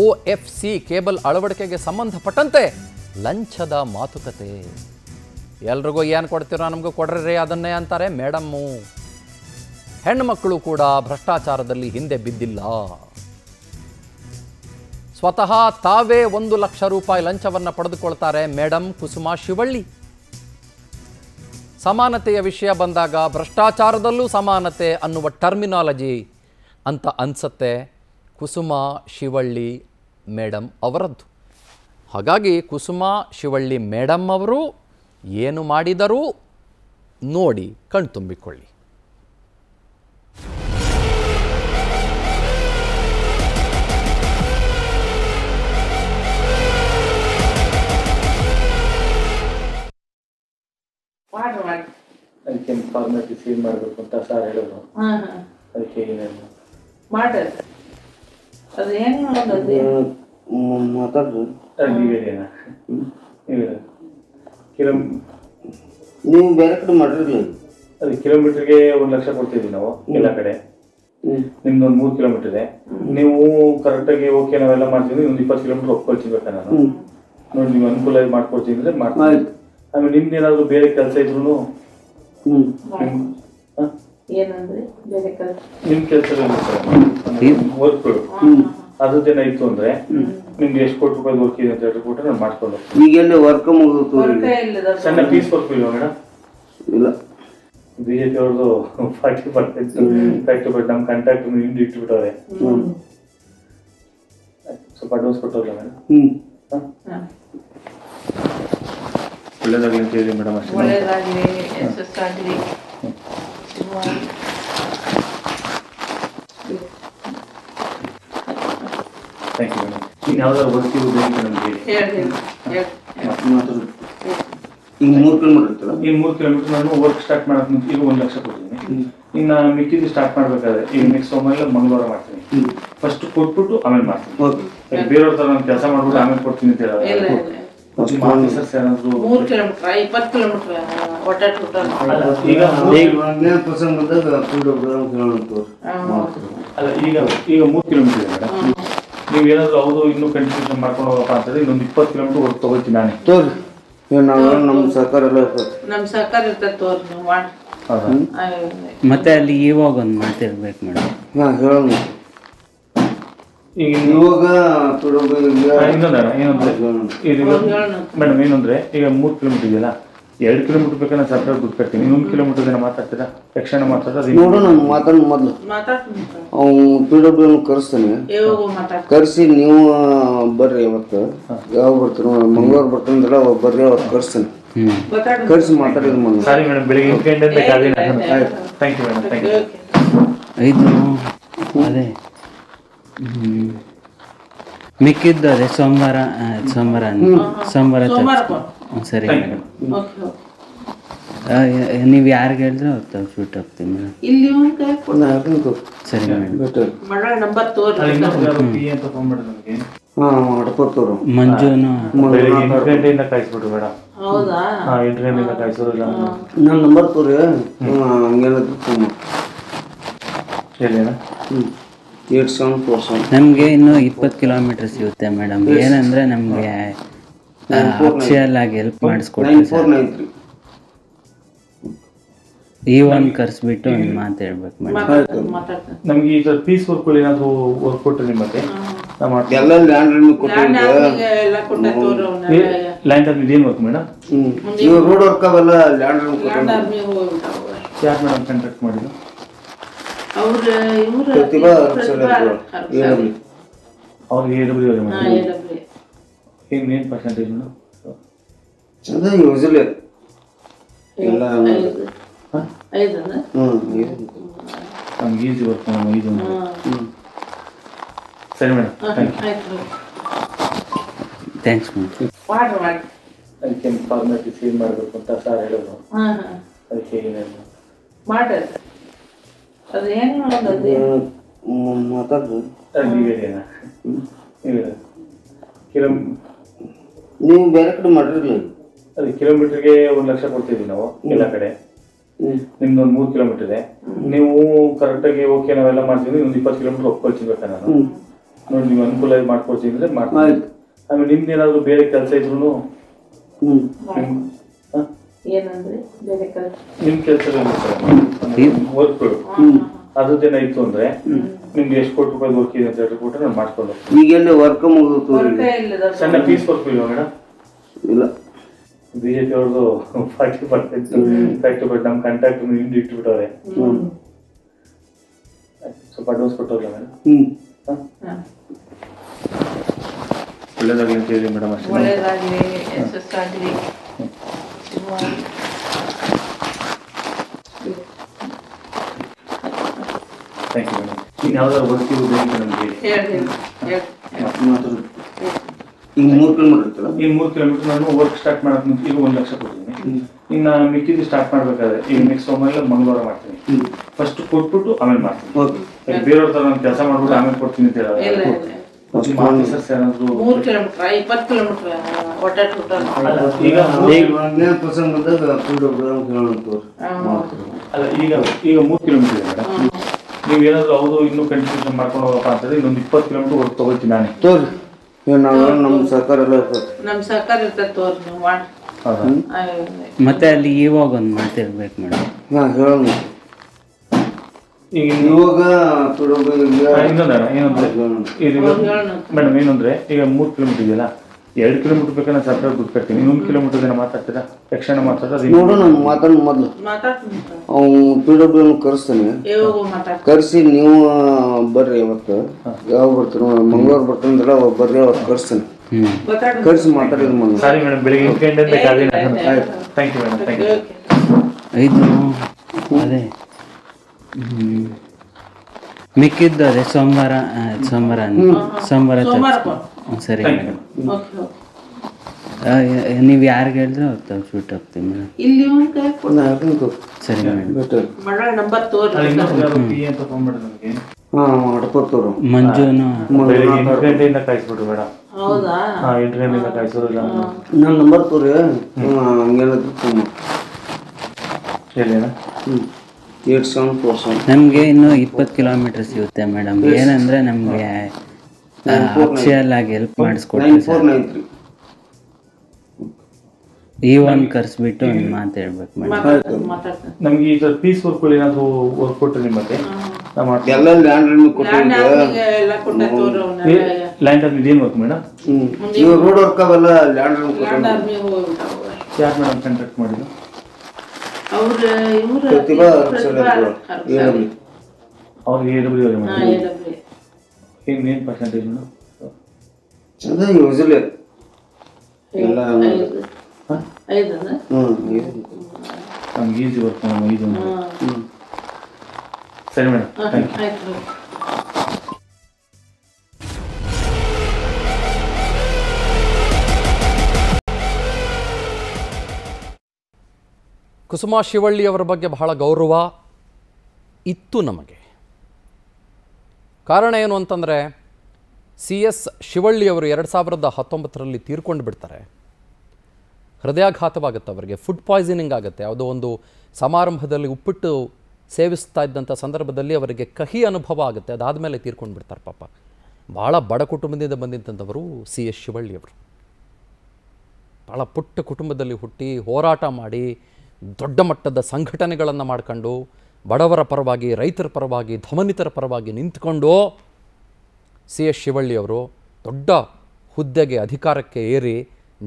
OFC ಕೇಬಲ್ ಅಳವಡಿಕೆಗೆ ಸಂಬಂಧಪಟ್ಟಂತೆ ಲಂಚದ ಮಾತುಕತೆ. ಎಲ್ರಿಗೂ ಏನು ಕೊಡ್ತೀರೋ ನಮಗೂ ಕೊಡ್ರಿ ಅದನ್ನೇ ಅಂತಾರೆ ಮೇಡಮ್ಮು. ಹೆಣ್ಣುಮಕ್ಕಳು ಕೂಡ ಭ್ರಷ್ಟಾಚಾರದಲ್ಲಿ ಹಿಂದೆ ಬಿದ್ದಿಲ್ಲ. ಸ್ವತಃ ತಾವೇ 1,00,000 ರೂಪಾಯಿ ಲಂಚವನ್ನು ಪಡೆದುಕೊಳ್ತಾರೆ ಮೇಡಮ್ ಕುಸುಮಾ ಶಿವಳ್ಳಿ. ಸಮಾನತೆಯ ವಿಷಯ ಬಂದಾಗ ಭ್ರಷ್ಟಾಚಾರದಲ್ಲೂ ಸಮಾನತೆ ಅನ್ನುವ ಟರ್ಮಿನಾಲಜಿ ಅಂತ ಅನಿಸುತ್ತೆ ಕುಸುಮಾ ಶಿವಳ್ಳಿ ಮೇಡಮ್ ಅವರದ್ದು. ಹಾಗಾಗಿ ಕುಸುಮಾ ಶಿವಳ್ಳಿ ಮೇಡಮ್ ಅವರು ಏನು ಮಾಡಿದರೂ ನೋಡಿ ಕಣ್ತುಂಬಿಕೊಳ್ಳಿ. ಅದಕ್ಕೆ ಫಾರ್ಮ್ಯಾಲಿಟಿ ಸೀಲ್ ಮಾಡಬೇಕು ಅಂತ ಸರ್ ಹೇಳಿದ್ರು. ಅದಕ್ಕೆ ಏನೇನು ಮಾಡ್ರಿ ಅದು ಹೆಂಗೆ ಮಾಡೋದು ಮಾತಾಡ್ದು ನೀವೇನೇನ ಕೆಲವು ನೀವು ಬೇರೆ ಕಡೆ ಮಾಡಿರಲಿ. ಅದು ಕಿಲೋಮೀಟ್ರಿಗೆ 1,00,000 ಕೊಡ್ತಿದ್ವಿ ನಾವು ಎಲ್ಲ ಕಡೆ. ನಿಮ್ದು 3 ಕಿಲೋಮೀಟರ್ ಇದೆ, ನೀವು ಕರೆಕ್ಟಾಗಿ ಓಕೆ ನಾವೆಲ್ಲ ಮಾಡ್ತೀವಿ, ಒಂದು 20 ಕಿಲೋಮೀಟರ್ ಒಪ್ಕೊಳ್ತಿರ್ಬೇಕು. ನಾನು ನೋಡಿ ನೀವು ಅನುಕೂಲ ಮಾಡ್ಕೊಡ್ತೀನಿ ಅಂದರೆ ಮಾಡ್ತೀವಿ. ಆಮೇಲೆ ನಿಮ್ದೇನಾದರೂ ಬೇರೆ ಕೆಲಸ ಇದ್ರು ನಿಮ್ಮ ಕೆಲಸ ಓದ್ಕೊಳ್ಳು. ಅದ್ರದ್ದೇನಾಯ್ತು ಅಂದರೆ ನಿಮ್ಗೆ ಎಷ್ಟು ರೂಪಾಯಿ ವರ್ಕ್ ಇದೆ ಅಂತ ಹೇಳಿ ಕೊಟ್ಟರೆ ನಾನು ಮಾಡ್ಕೊಂಡು ಈಗೆಲ್ಲ ವರ್ಕ್ ಸಣ್ಣ ಪೀಸ್ ವರ್ಕ್ ಇಲ್ವಾ ಮೇಡಮ್? ಇಲ್ಲ. BJP also 40% factor nam contact individual. So pardon madam. Thank you, madam. Now the work you doing, madam? In 3 kilometers, work start madam. Even 1 lakh In start in next Mangalore first to Amen. Mikid the Sombara sorry. Any VR girls shoot up the man. Number 2. Namge no 20 kilometers irutte madam. Yenandre namge akshayaagi help madiskodtare. 9493. Ee one karse bittu in maatadbek madam. Namge ee piece work alli enadru work kottare nimatte. Ella land alli kottare. Ella kottare toru. Land alli idenu work madam. Ee road work avella land alli kottare. Land alli hogu. Yaar madam contract madidru? Our ಅದು ಏನು ಮಾಡೋದು ಮಾತಾಡು ಅಲ್ಲಿವೇನ ಇಲ್ಲ ನೀವು ಬೇರೆ ಕಡೆ ಮಾಡಿರಲಿಲ್ಲ ಅದು ಕಿಲೋಮೀಟರ್ ಗೆ 1 ಲಕ್ಷ ಕೊಡ್ತೀವಿ ನಾವು ಎಲ್ಲ ಕಡೆ ನಿಮ್ಮದು 3 ಕಿಲೋಮೀಟರ್ ಇದೆ ನೀವು ಕರೆಕ್ಟ್ ಆಗಿ ಓಕೆ ನಾವೆಲ್ಲ ಮಾಡ್ತೀವಿ ಒಂದು 20 ಕಿಲೋಮೀಟರ್ ಒಪ್ಪಿಕೊಳ್ಳಿ ಅಂತ ನಾನು ನೋಡಿ ನೀವು ಅನುಕೂಲ ಆಗಿ ಮಾಡ್ಕೊಳ್ತೀನಿ ಅಂದ್ರೆ ಮಾಡ್ತೀನಿ ಆಮೇಲೆ ನಿಮ್ಮದು ಏನಾದರೂ ಬೇರೆ ಕೆಲಸ ಇದ್ರೂ ಏನಂದ್ರೆ ಬೇರೆ ಕೆಲಸ ನಿಮ್ಮ ಕೆಲಸ ವರ್ಕ್ ಅದು ದಿನ ಇತ್ತು ಅಂದ್ರೆ ನಿಮಗೆ ಎಷ್ಟು ಕೋಟಿ ರೂಪಾಯಿ ವರ್ಕ್ ಇದೆ ಅಂತ ಹೇಳ್ಬಿಟ್ಟು ನಾನು ಮಾಡ್ಕೊಂಡು ಈಗ ಎಲ್ಲ ವರ್ಕ್ ಮುಗಿದು ಸಣ್ಣ ಪೀಸ್ ವರ್ಕ್ ಇಲ್ಲ ಮೇಡಮ್ ಇಲ್ಲ ಬಿಜೆಪಿ ಅವ್ರದ್ದು 40% ಫ್ಯಾಕ್ಟ್ ಬಟ್ ನಮ್ಮ ಕಾಂಟ್ರಾಕ್ಟ್ ಹಿಂದೆ ಇಟ್ಬಿಟ್ಟವ್ರೆ ಸ್ವಲ್ಪ ಅಡ್ವಾನ್ಸ್ ಕೊಟ್ಟವ್ರಲ್ಲ ಮೇಡಮ್ ಒಳ್ಳೇದಾಗಲಿ ಅಂತ ಹೇಳಿ ಮೇಡಮ್ ಅಷ್ಟೇ ಒಳ್ಳೇದಾಗಲಿ ಯಶಸ್ಸಾಗಲಿ Thank you, madam. Now the work you doing, madam? In 3 kilometers, work start madam. Even 1 lakh kottidini. In Mikkidi start madbekadre. In next Somarilla Mangalore martini. First kottibittu ಆಮೇಲೆ ಮಾಡ್ತೀನಿ. ಬೇರೆ ತರ ನಾನು ಕೆಲಸ ಮಾಡ್ಬಿಟ್ಟು ಆಮೇಲೆ ಕೊಡ್ತೀನಿ ಅಂತ ಹೇಳೋದು. ಇಲ್ಲ ಇಲ್ಲ. 3 kilometers, 20 kilometers ಒಟ್ಟಾರೆ ಟೋಟಲ್. ಈಗ 15% ಬಂದಾಗ ಫುಲ್ ಕಿಲೋಮೀಟರ್. ಅಲ್ಲ ಈಗ 3 kilometers ಇದೆ madam. ನೀವು ಏನಾದರೂ ಅವರು ಇನ್ನೂ ಕಂಟಿನ್ಯೂಷನ್ ಮಾಡ್ಕೊಂಡು ಹೋಗಪ್ಪ ಅಂತಂದ್ರೆ ಇನ್ನೊಂದು 20 ಕಿಲೋಮೀಟರ್ ಹೊರಗೆ ತಗೊಳ್ತೀನಿ ನಾನು ತೋರಿ ನಮ್ಮ ಸರ್ಕಾರ ಎಲ್ಲ ನಮ್ಮ ಸರ್ಕಾರ ಇರ್ತದೆ ತೋರಿ ನೀವು ಮಾಡಿ ಮತ್ತೆ ಅಲ್ಲಿ ಇವಾಗ ಒಂದು ಮಾತಾಡ್ಬೇಕು ಮೇಡಮ್ ಹೇಳೋಣ ಈಗ ಇವಾಗ ಇನ್ನೊಂದ್ರೆ ಮೇಡಮ್ ಏನಂದ್ರೆ ಈಗ 3 ಕಿಲೋಮೀಟರ್ ಇದೆಯಲ್ಲ 2 km ಬೇಕಂದ್ರೆ ಸರ್ಕಾರ ದುಡ್ಡು ಕಟ್ತೀನಿ, ಇನ್ನೊಂದು ಕಿಲೋಮೀಟರ್ ಜನ ಮಾತಾಡ್ತೀರಾ ತಕ್ಷಣ ಮಾತಾಡೋದು ನೋಡೋಣ. ಮಾತಾಡೋ ಮೊದಲು ಅವನು ಪಿ ಡಬ್ಲ್ಯೂ ಕರೆಸ್ತಾನೆ, ಕರೆಸಿ ನೀವು ಬರ್ರಿ ಇವತ್ತು ಯಾವ ಬರ್ತಾನೆ ಮಂಗಳೂರು ಬರ್ತಾನಂದ್ರೆ ಅವಾಗ ಬರ್ರಿ ಅವತ್ತು ಕರೆಸ್ತಾನೆ, ಕರೆಸಿ ಮಾತಾಡಿದ್ರು ಮೊದಲು. ಸರಿ ಮೇಡಮ್, ಬೆಳಿಗ್ಗೆ ಮಿಕ್ಕಿದ್ದಾರೆ ಸೋಮವಾರ ಸೋಮವಾರ ಸೋಮವಾರ ಸರಿ ಮೇಡಮ್. ನೀವು ಯಾರಿಗೆ ಹೇಳಿದ್ರೆ ಅವ್ರು ಶೂಟ್ ಆಗ್ತೀವಿ ಮೇಡಮ್. ಸರಿ ಮೇಡಮ್. ಮಂಜುನು ಗಂಟೆಯಿಂದ ಕಾಯಿಸ್ಬಿಟ್ರು ಮೇಡಮ್. ನನ್ನ ನಂಬರ್ ತೋರಿ ಹಂಗೇನಾದ್ರು. ನಮಗೆ ಇನ್ನು 20 ಕಿಲೋಮೀಟರ್ ಸಿಗುತ್ತೆ ಮೇಡಮ್. ಏನಂದ್ರೆ ನಮಗೆ ಅಕ್ಷಯಲ್ ಆಗಿ ಹೆಲ್ಪ್ ಮಾಡಿಸ್ಕೊಡ್ತೀವಿ. ಈ ಒಂದು ಕರ್ಸ್ಬಿಟ್ಟು ಒಂದು ಮಾತು ಹೇಳ್ಬೇಕು ಮೇಡಮ್. ನಮ್ಗೆ ಈಗ ಪೀಸ್ ವರ್ಕ್ ಏನಾದ್ರು ವರ್ಕ್ ಕೊಟ್ಟರೆ ನಿಮ್ಮತ್ತೆ ಲ್ಯಾಂಡ್ ಆರ್ಮಿ ಏನು ವರ್ಕ್ ಮೇಡಮ್? ರೋಡ್ ವರ್ಕ್ ಅವೆಲ್ಲ ಲ್ಯಾಂಡ್ ಆರ್ಮಿ. ಯಾರು ಮೇಡಮ್ ಕಾಂಟ್ರಾಕ್ಟ್ ಮಾಡಿದ್ರು? ಸರಿ ಮೇಡಮ್. ಕುಸುಮ ಶಿವಳ್ಳಿ ಅವರ ಬಗ್ಗೆ ಬಹಳ ಗೌರವ ಇತ್ತು ನಮಗೆ. ಕಾರಣ ಏನು ಅಂತಂದರೆ, ಶಿವಳ್ಳಿ ಅವರು 2019 ತೀರ್ಕೊಂಡು ಬಿಡ್ತಾರೆ. ಹೃದಯಾಘಾತವಾಗುತ್ತೆ ಅವರಿಗೆ, ಫುಡ್ ಪಾಯ್ಸನಿಂಗ್ ಆಗುತ್ತೆ. ಯಾವುದೋ ಒಂದು ಸಮಾರಂಭದಲ್ಲಿ ಉಪ್ಪಿಟ್ಟು ಸೇವಿಸ್ತಾ ಇದ್ದಂಥ ಸಂದರ್ಭದಲ್ಲಿ ಅವರಿಗೆ ಕಹಿ ಅನುಭವ ಆಗುತ್ತೆ. ಅದಾದಮೇಲೆ ತೀರ್ಕೊಂಡು ಬಿಡ್ತಾರೆ ಪಾಪ. ಭಾಳ ಬಡ ಕುಟುಂಬದಿಂದ ಬಂದಿದ್ದಂಥವರು ಶಿವಳ್ಳಿ ಅವರು. ಭಾಳ ಪುಟ್ಟ ಕುಟುಂಬದಲ್ಲಿ ಹುಟ್ಟಿ ಹೋರಾಟ ಮಾಡಿ ದೊಡ್ಡ ಮಟ್ಟದ ಸಂಘಟನೆಗಳನ್ನು ಮಾಡ್ಕೊಂಡು ಬಡವರ ಪರವಾಗಿ, ರೈತರ ಪರವಾಗಿ, ಧಮನಿತರ ಪರವಾಗಿ ನಿಂತ್ಕೊಂಡು ಶಿವಳ್ಳಿ ಅವರು ದೊಡ್ಡ ಹುದ್ದೆಗೆ, ಅಧಿಕಾರಕ್ಕೆ ಏರಿ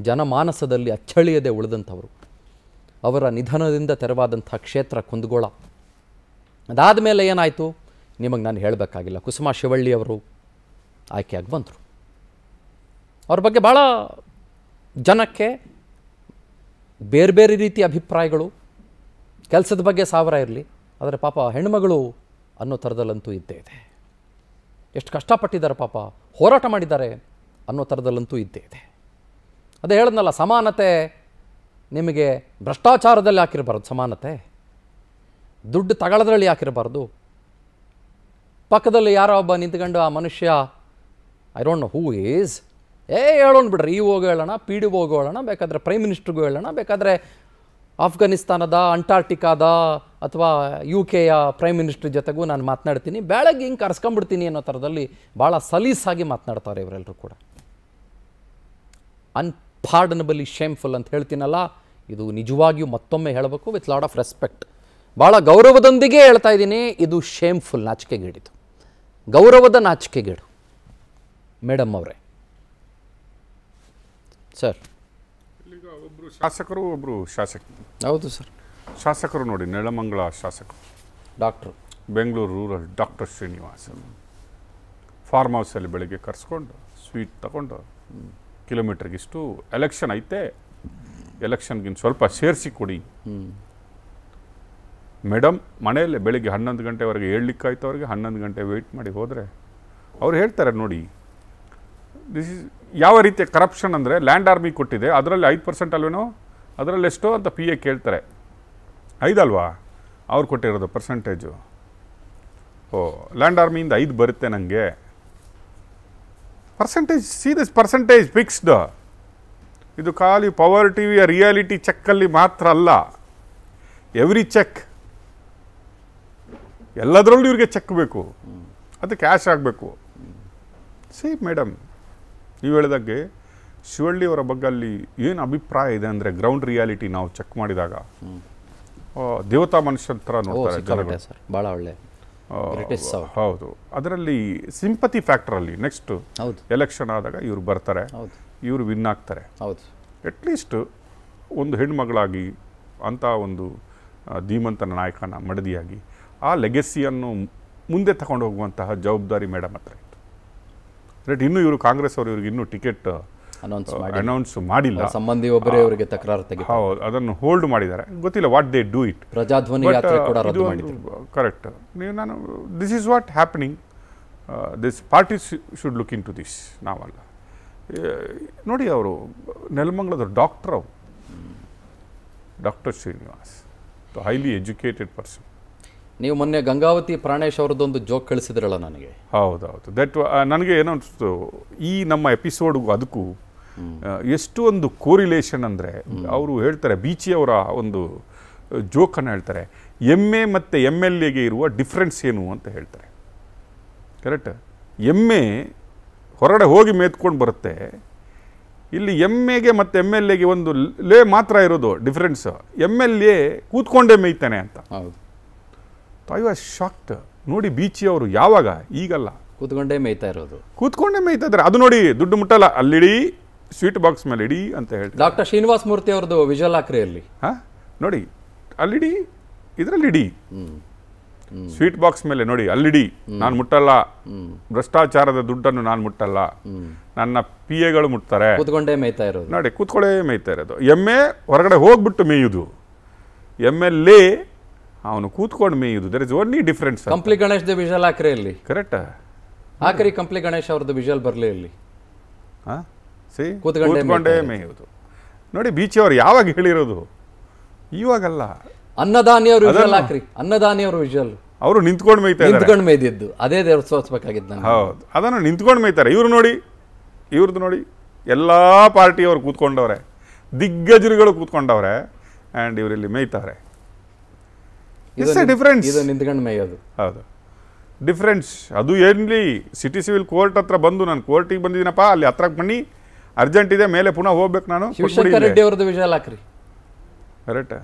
ಜನಮಾನಸದಲ್ಲಿ ಅಚ್ಚಳಿಯದೆ ಉಳಿದಂಥವರು. ಅವರ ನಿಧನದಿಂದ ತೆರವಾದಂಥ ಕ್ಷೇತ್ರ ಕುಂದಗೋಳ. ಅದಾದ ಮೇಲೆ ಏನಾಯಿತು ನಿಮಗೆ ನಾನು ಹೇಳಬೇಕಾಗಿಲ್ಲ. ಕುಸುಮ ಶಿವಳ್ಳಿ ಅವರು ಆಯ್ಕೆಯಾಗಿ ಬಂದರು. ಅವ್ರ ಬಗ್ಗೆ ಭಾಳ ಜನಕ್ಕೆ ಬೇರೆ ಬೇರೆ ರೀತಿಯ ಅಭಿಪ್ರಾಯಗಳು, ಕೆಲಸದ ಬಗ್ಗೆ ಸಾವಿರ ಇರಲಿ, ಆದರೆ ಪಾಪ ಹೆಣ್ಣುಮಗಳು ಅನ್ನೋ ಥರದಲ್ಲಂತೂ ಇದ್ದೇ ಇದೆ. ಎಷ್ಟು ಕಷ್ಟಪಟ್ಟಿದ್ದಾರೆ ಪಾಪ, ಹೋರಾಟ ಮಾಡಿದ್ದಾರೆ ಅನ್ನೋ ಥರದಲ್ಲಂತೂ ಇದ್ದೇ ಇದೆ. ಅದೇ ಹೇಳಿದ್ನಲ್ಲ, ಸಮಾನತೆ ನಿಮಗೆ ಭ್ರಷ್ಟಾಚಾರದಲ್ಲಿ ಹಾಕಿರಬಾರ್ದು, ಸಮಾನತೆ ದುಡ್ಡು ತಗೊಳ್ಳೋದ್ರಲ್ಲಿ ಹಾಕಿರಬಾರ್ದು. ಪಕ್ಕದಲ್ಲಿ ಯಾರೋ ಒಬ್ಬ ನಿಂತ್ಕೊಂಡು ಆ ಮನುಷ್ಯ I don't know who is ಹೇಳೋಣ ಬಿಡ್ರಿ, ಇವು ಹೋಗೋಣ, ಪಿ ಡಿ ಹೋಗೋಣ, ಬೇಕಾದರೆ ಪ್ರೈಮ್ ಮಿನಿಸ್ಟ್ರಿಗೂ ಹೇಳೋಣ, ಬೇಕಾದರೆ ಆಫ್ಘಾನಿಸ್ತಾನದ, ಅಂಟಾರ್ಟಿಕಾದ ಅಥವಾ ಯು ಕೆಯ ಪ್ರೈಮ್ ಮಿನಿಸ್ಟ್ರ್ ಜೊತೆಗೂ ನಾನು ಮಾತನಾಡ್ತೀನಿ, ಬೆಳಗ್ಗೆ ಹಿಂಗೆ ಕರೆಸ್ಕೊಂಡ್ಬಿಡ್ತೀನಿ ಅನ್ನೋ ಥರದಲ್ಲಿ ಭಾಳ ಸಲೀಸಾಗಿ ಮಾತನಾಡ್ತಾರೆ ಇವರೆಲ್ಲರೂ ಕೂಡ. ಅನ್ಪಾರ್ಡನಬಲಿ ಶೇಮ್ಫುಲ್ ಅಂತ ಹೇಳ್ತೀನಲ್ಲ, ಇದು ನಿಜವಾಗಿಯೂ ಮತ್ತೊಮ್ಮೆ ಹೇಳಬೇಕು ವಿತ್ ಲಾಟ್ ಆಫ್ ರೆಸ್ಪೆಕ್ಟ್, ಭಾಳ ಗೌರವದೊಂದಿಗೆ ಹೇಳ್ತಾ ಇದ್ದೀನಿ, ಇದು ಶೇಮ್ಫುಲ್, ನಾಚಿಕೆಗೇಡಿದು, ಗೌರವದ ನಾಚಿಕೆಗೇಡು ಮೇಡಮ್ ಅವರೇ. ಸರ್, ಈಗ ಒಬ್ಬರು ಶಾಸಕರು ಹೌದು ಸರ್, ಶಾಸಕರು ನೋಡಿ, ನೆಲಮಂಗಲ ಶಾಸಕರು, doctor, Bengaluru rural doctor Srinivas. Farm ಹೌಸಲ್ಲಿ ಬೆಳಗ್ಗೆ ಕರೆಸ್ಕೊಂಡು ಸ್ವೀಟ್ ತಗೊಂಡು ಕಿಲೋಮೀಟ್ರಿಗಿಷ್ಟು ಎಲೆಕ್ಷನ್ ಐತೆ, ಎಲೆಕ್ಷನ್ಗಿಂತ ಸ್ವಲ್ಪ ಸೇರಿಸಿ ಕೊಡಿ ಮೇಡಮ್. ಮನೆಯಲ್ಲೇ ಬೆಳಿಗ್ಗೆ 11 ಗಂಟೆವರೆಗೆ ಹೇಳಲಿಕ್ಕಾಯ್ತು ಅವ್ರಿಗೆ. 11 ಗಂಟೆ ವೆಯ್ಟ್ ಮಾಡಿ ಹೋದರೆ ಅವ್ರು ಹೇಳ್ತಾರೆ ನೋಡಿ, ದಿಸ್ ಇಸ್ ಯಾವ ರೀತಿಯ ಕರಪ್ಷನ್ ಅಂದರೆ, ಲ್ಯಾಂಡ್ ಆರ್ಮಿ ಕೊಟ್ಟಿದೆ ಅದರಲ್ಲಿ 5% ಅಲ್ವೇನೋ, ಅದರಲ್ಲಿ ಎಷ್ಟೋ ಅಂತ ಪಿ ಎ ಕೇಳ್ತಾರೆ. 5 ಅಲ್ವಾ ಅವ್ರು ಕೊಟ್ಟಿರೋದು ಪರ್ಸೆಂಟೇಜು? ಓ, ಲ್ಯಾಂಡ್ ಆರ್ಮಿಯಿಂದ 5 ಬರುತ್ತೆ ನನಗೆ percentage. See this percentage fixed. ಇದು ಖಾಲಿ ಪವರ್ ಟಿ ವಿಯ ರಿಯಾಲಿಟಿ ಚೆಕ್ಕಲ್ಲಿ ಮಾತ್ರ ಅಲ್ಲ, ಎವ್ರಿ ಚೆಕ್, ಎಲ್ಲದರಲ್ಲೂ ಇವ್ರಿಗೆ ಚೆಕ್ ಬೇಕು, ಅದು ಕ್ಯಾಶ್ ಆಗಬೇಕು. ಸಿ ಮೇಡಮ್, ನೀವು ಹೇಳಿದಾಗೆ ಶಿವಳ್ಳಿ ಅವರ ಬಗ್ಗೆ ಅಲ್ಲಿ ಏನು ಅಭಿಪ್ರಾಯ ಇದೆ ಅಂದರೆ, ಗ್ರೌಂಡ್ ರಿಯಾಲಿಟಿ ನಾವು ಚೆಕ್ ಮಾಡಿದಾಗ ದೇವತಾ ಮನುಷ್ಯನ ಥರ ನೋಡ್ತಾರೆ ಸರ್, ಭಾಳ ಒಳ್ಳೆ. ಹೌದು, ಅದರಲ್ಲಿ ಸಿಂಪತಿ ಫ್ಯಾಕ್ಟ್ರಲ್ಲಿ ನೆಕ್ಸ್ಟ್ ಎಲೆಕ್ಷನ್ ಆದಾಗ ಇವ್ರು ಬರ್ತಾರೆ, ಇವರು ವಿನ್ ಆಗ್ತಾರೆ. ಹೌದು, ಅಟ್ಲೀಸ್ಟ್ ಒಂದು ಹೆಣ್ಮಗಳಾಗಿ ಅಂಥ ಒಂದು ಧೀಮಂತ ನಾಯಕನ ಮಡದಿಯಾಗಿ ಆ ಲೆಗೆಸಿಯನ್ನು ಮುಂದೆ ತಗೊಂಡು ಹೋಗುವಂತಹ ಜವಾಬ್ದಾರಿ ಮೇಡಮ್ ಹತ್ರ ಇತ್ತು. ರೈಟ್, ಇನ್ನೂ ಇವರು ಕಾಂಗ್ರೆಸ್ ಅವರು ಇವ್ರಿಗೆ ಇನ್ನೂ ಟಿಕೆಟ್ ಅನೌನ್ಸ್ ಮಾಡಿಲ್ಲ, ಸಂಬಂಧಿ ಒಬ್ಬರೇ ಅವರಿಗೆ ತಕರಾರು ತೆಗೆದು ಹೌದು ಅದನ್ನು ಹೋಲ್ಡ್ ಮಾಡಿದ್ದಾರೆ. ಗೊತ್ತಿಲ್ಲ what they do it. Prajadhwani ಯಾತ್ರೆ ಕೂಡ ರದ್ದು ಮಾಡಿದ್ರು. ಕರೆಕ್ಟ್. ನೀವು ನಾನು this is what happening, this party should look into this. ನಾವಲ್ಲ ನೋಡಿ, ಅವರು ನೆಲಮಂಗಲದವ್ರು, ಡಾಕ್ಟರ್, ಅವರು doctor Srinivas, highly educated person. ನೀವು ಮೊನ್ನೆ ಗಂಗಾವತಿ ಪ್ರಾಣೇಶ್ ಅವ್ರದ್ದೊಂದು ಜೋಕ್ ಕಳಿಸಿದ್ರಲ್ಲ ನನಗೆ. ಹೌದೌದು, ದಟ್ ನನಗೆ ಏನೋ ಅನಿಸ್ತು ಈ ನಮ್ಮ ಎಪಿಸೋಡ್ಗೂ ಅದಕ್ಕೂ ಎಷ್ಟೊಂದು ಕೋರಿಲೇಷನ್ ಅಂದರೆ, ಅವರು ಹೇಳ್ತಾರೆ, ಬೀಚಿಯವರ ಒಂದು ಜೋಕನ್ನು ಹೇಳ್ತಾರೆ, ಎಮ್ ಎ ಮತ್ತು ಎಮ್ ಎಲ್ ಎಗೆ ಇರುವ ಡಿಫ್ರೆನ್ಸ್ ಏನು ಅಂತ ಹೇಳ್ತಾರೆ. ಕರೆಕ್ಟ್, ಎಮ್ ಎ ಹೊರಗಡೆ ಹೋಗಿ ಮೇತ್ಕೊಂಡು ಬರುತ್ತೆ, ಇಲ್ಲಿ ಎಮ್ ಎಗೆ ಮತ್ತು ಎಮ್ ಎಲ್ ಎಗೆ ಒಂದು ಲೇ ಮಾತ್ರ ಇರೋದು ಡಿಫ್ರೆನ್ಸ್, ಎಮ್ ಎಲ್ ಎ ಕೂತ್ಕೊಂಡೇ ಮೇಯ್ತಾನೆ ಅಂತ. ಹೌದು, ಐ ವಾಸ್ ಶಾಕ್ಡ್. ನೋಡಿ ಬೀಚಿ ಅವರು ಯಾವಾಗ, ಈಗಲ್ಲ, ಕೂತ್ಕೊಂಡೇ ಮೇಯ್ತಾ ಇರೋದು, ಕೂತ್ಕೊಂಡೇ ಮೇಯ್ತಾ ಇದ್ದಾರೆ. ಅದು ನೋಡಿ ದುಡ್ಡು ಮುಟ್ಟಲ್ಲ, ಅಲ್ಲಿಡಿ ಸ್ವೀಟ್ ಬಾಕ್ಸ್ ಮೇಲೆ ಇಡಿ ಅಂತ ಹೇಳ್ತಾರೆ. ಡಾಕ್ಟರ್ ಶ್ರೀನಿವಾಸ್ ಮೂರ್ತಿ ಅವ್ರದ್ದು ವಿಜಯಲ್ ಆಕ್ರೆಯಲ್ಲಿ ನೋಡಿ ಅಲ್ಲಿಡಿ, ಇದರಲ್ಲಿ ಇಡಿ, ಸ್ವೀಟ್ ಬಾಕ್ಸ್ ಮೇಲೆ ನೋಡಿ ಅಲ್ಲಿಡಿ, ನಾನು ಮುಟ್ಟಲ್ಲ, ಭ್ರಷ್ಟಾಚಾರದ ದುಡ್ಡನ್ನು ನಾನು ಮುಟ್ಟಲ್ಲ, ನನ್ನ ಪಿ ಎಗಳು ಮುಟ್ತಾರೆ, ಕೂತ್ಕೊಂಡೇ ಮೇಯ್ತಾ ಇರೋದು. ನೋಡಿ ಕೂತ್ಕೊಂಡೇ ಮೇಯ್ತಾ ಇರೋದು. ಎಮ್ ಎ ಹೊರಗಡೆ ಹೋಗ್ಬಿಟ್ಟು ಮೇಯುದು, ಎಮ್ ಎಲ್ ಎ ಅವನು ಕೂತ್ಕೊಂಡು ಮೇಯುದು. There is only difference. Kampli Ganesh whistle ಹಾಕ್ರೆ ಇಲ್ಲಿ. ಕರೆಕ್ಟ್, ಹಾಕ್ರಿ ಕಂಪ್ಲಿ ಗಣೇಶ್ ಅವ್ರದ್ದು ವಿಜಲ್ ಬರಲಿ ಇಲ್ಲಿ. ಹಾಂ, ಸಿ ಕೂತ್ಕೊಂಡೇ ಮೇಯುದು. ನೋಡಿ ಬೀಚಿ ಅವ್ರು ಯಾವಾಗ ಹೇಳಿರೋದು, ಇವಾಗಲ್ಲ. ಅನ್ನದಾನಿ ಅವರು ವಿಜಲ್ ಹಾಕ್ರಿ, ಅನ್ನದಾನಿ ಅವರು ವಿಜಲ್, ಅವರು ನಿಂತ್ಕೊಂಡು ಮೇಯ್ತಾರೆ, ನಿಂತ್ಕೊಂಡು ಮೇಯ್ದಿದ್ದು ಅದೇ ದೇವ್ರ ಸೋಚ್ಬೇಕಾಗಿದ್ದು ನಾನು. ಹೌದು, ಅದನ್ನು ನಿಂತ್ಕೊಂಡು ಮೇಯ್ತಾರೆ ಇವರು. ನೋಡಿ ಇವ್ರದ್ದು ನೋಡಿ, ಎಲ್ಲ ಪಾರ್ಟಿಯವರು ಕೂತ್ಕೊಂಡವ್ರೆ, ದಿಗ್ಗಜರುಗಳು ಕೂತ್ಕೊಂಡವ್ರೆ, ಆ್ಯಂಡ್ ಇವರಲ್ಲಿ ಮೇಯ್ತಾರೆ. ಹೌದು, ಡಿಫ್ರೆನ್ಸ್ ಅದು ಏನ್ಲಿ. ಸಿಟಿ ಸಿವಿಲ್ ಕೋರ್ಟ್ ಹತ್ರ ಬಂದು, ನಾನು ಕೋರ್ಟಿಗೆ ಬಂದಿದ್ದೀನಪ್ಪ, ಅಲ್ಲಿ ಹತ್ರಕ್ಕೆ ಬನ್ನಿ, ಅರ್ಜೆಂಟ್ ಇದೆ, ಮೇಲೆ ಪುನಃ ಹೋಗ್ಬೇಕು ನಾನು. ಶಿವಶಂಕರ್ ರೆಡ್ಡಿ ಅವ್ರದ್ದು ವಿಜಲ್ ಹಾಕ್ರಿ. ಕರೆಕ್ಟ್.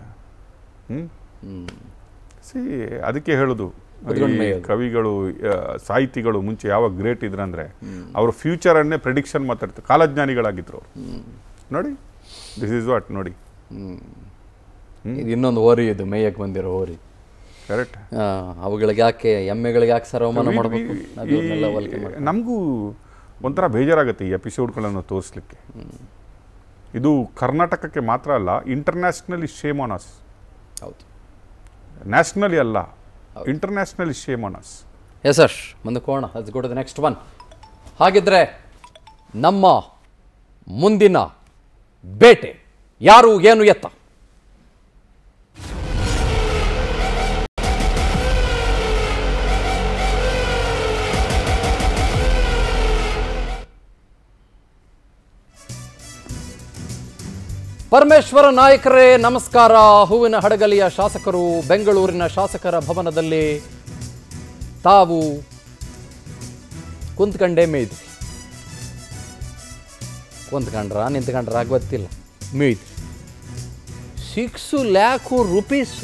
ಸಿ, ಅದಕ್ಕೆ ಹೇಳೋದು ಕವಿಗಳು ಸಾಹಿತಿಗಳು ಮುಂಚೆ ಯಾವಾಗ ಗ್ರೇಟ್ ಇದ್ರಂದ್ರೆ ಅವ್ರ ಫ್ಯೂಚರನ್ನೇ ಪ್ರೆಡಿಕ್ಷನ್ ಮಾತಾಡ್ತಾರೆ, ಕಾಲಜ್ಞಾನಿಗಳಾಗಿದ್ರು ಅವರು. ನೋಡಿ ದಿಸ್ ಈಸ್ ವಾಟ್. ನೋಡಿ ಇನ್ನೊಂದು ಹೋರಿ, ಇದು ಮೇಯಕ್ಕೆ ಬಂದಿರೋ ಹೋರಿ. ಕರೆಕ್ಟ್. ಅವುಗಳಿಗೆ ಯಾಕೆ, ಎಮ್ಮೆಗಳಿಗೆ ಯಾಕೆ ಸರ್ವಮಾನ ಮಾಡಬೇಕು? ನಮಗೂ ಒಂಥರ ಬೇಜಾರಾಗುತ್ತೆ ಈ ಎಪಿಸೋಡ್ಗಳನ್ನು ತೋರಿಸ್ಲಿಕ್ಕೆ. ಇದು ಕರ್ನಾಟಕಕ್ಕೆ ಮಾತ್ರ ಅಲ್ಲ, ಇಂಟರ್ನ್ಯಾಷನಲಿ ಶೇಮ್ ಆನ್ ಅಸ್. ಹೌದು, ನ್ಯಾಷನಲಿ ಅಲ್ಲ, internationally shame on us. Yes sir, ಮುಂದಕ್ಕೋಣ. Let's go to the next one. ಹಾಗಿದ್ರೆ ನಮ್ಮ ಮುಂದಿನ ಬೇಟೆ ಯಾರು, ಏನು, ಎತ್ತ? ಪರಮೇಶ್ವರ ನಾಯ್ಕರೇ ನಮಸ್ಕಾರ. ಹೂವಿನ ಹಡಗಲಿಯ ಶಾಸಕರು ಬೆಂಗಳೂರಿನ ಶಾಸಕರ ಭವನದಲ್ಲಿ ತಾವು ಕುಂತ್ಕಂಡೇ ಮೇಯ್ದು, ಕುಂತ್ಕಂಡ್ರ ನಿಂತ್ಕಂಡ್ರ ಗೊತ್ತಿಲ್ಲ, ಮೇಯ್ದು 6 ಲ್ಯಾಕ್ ರೂಪೀಸ್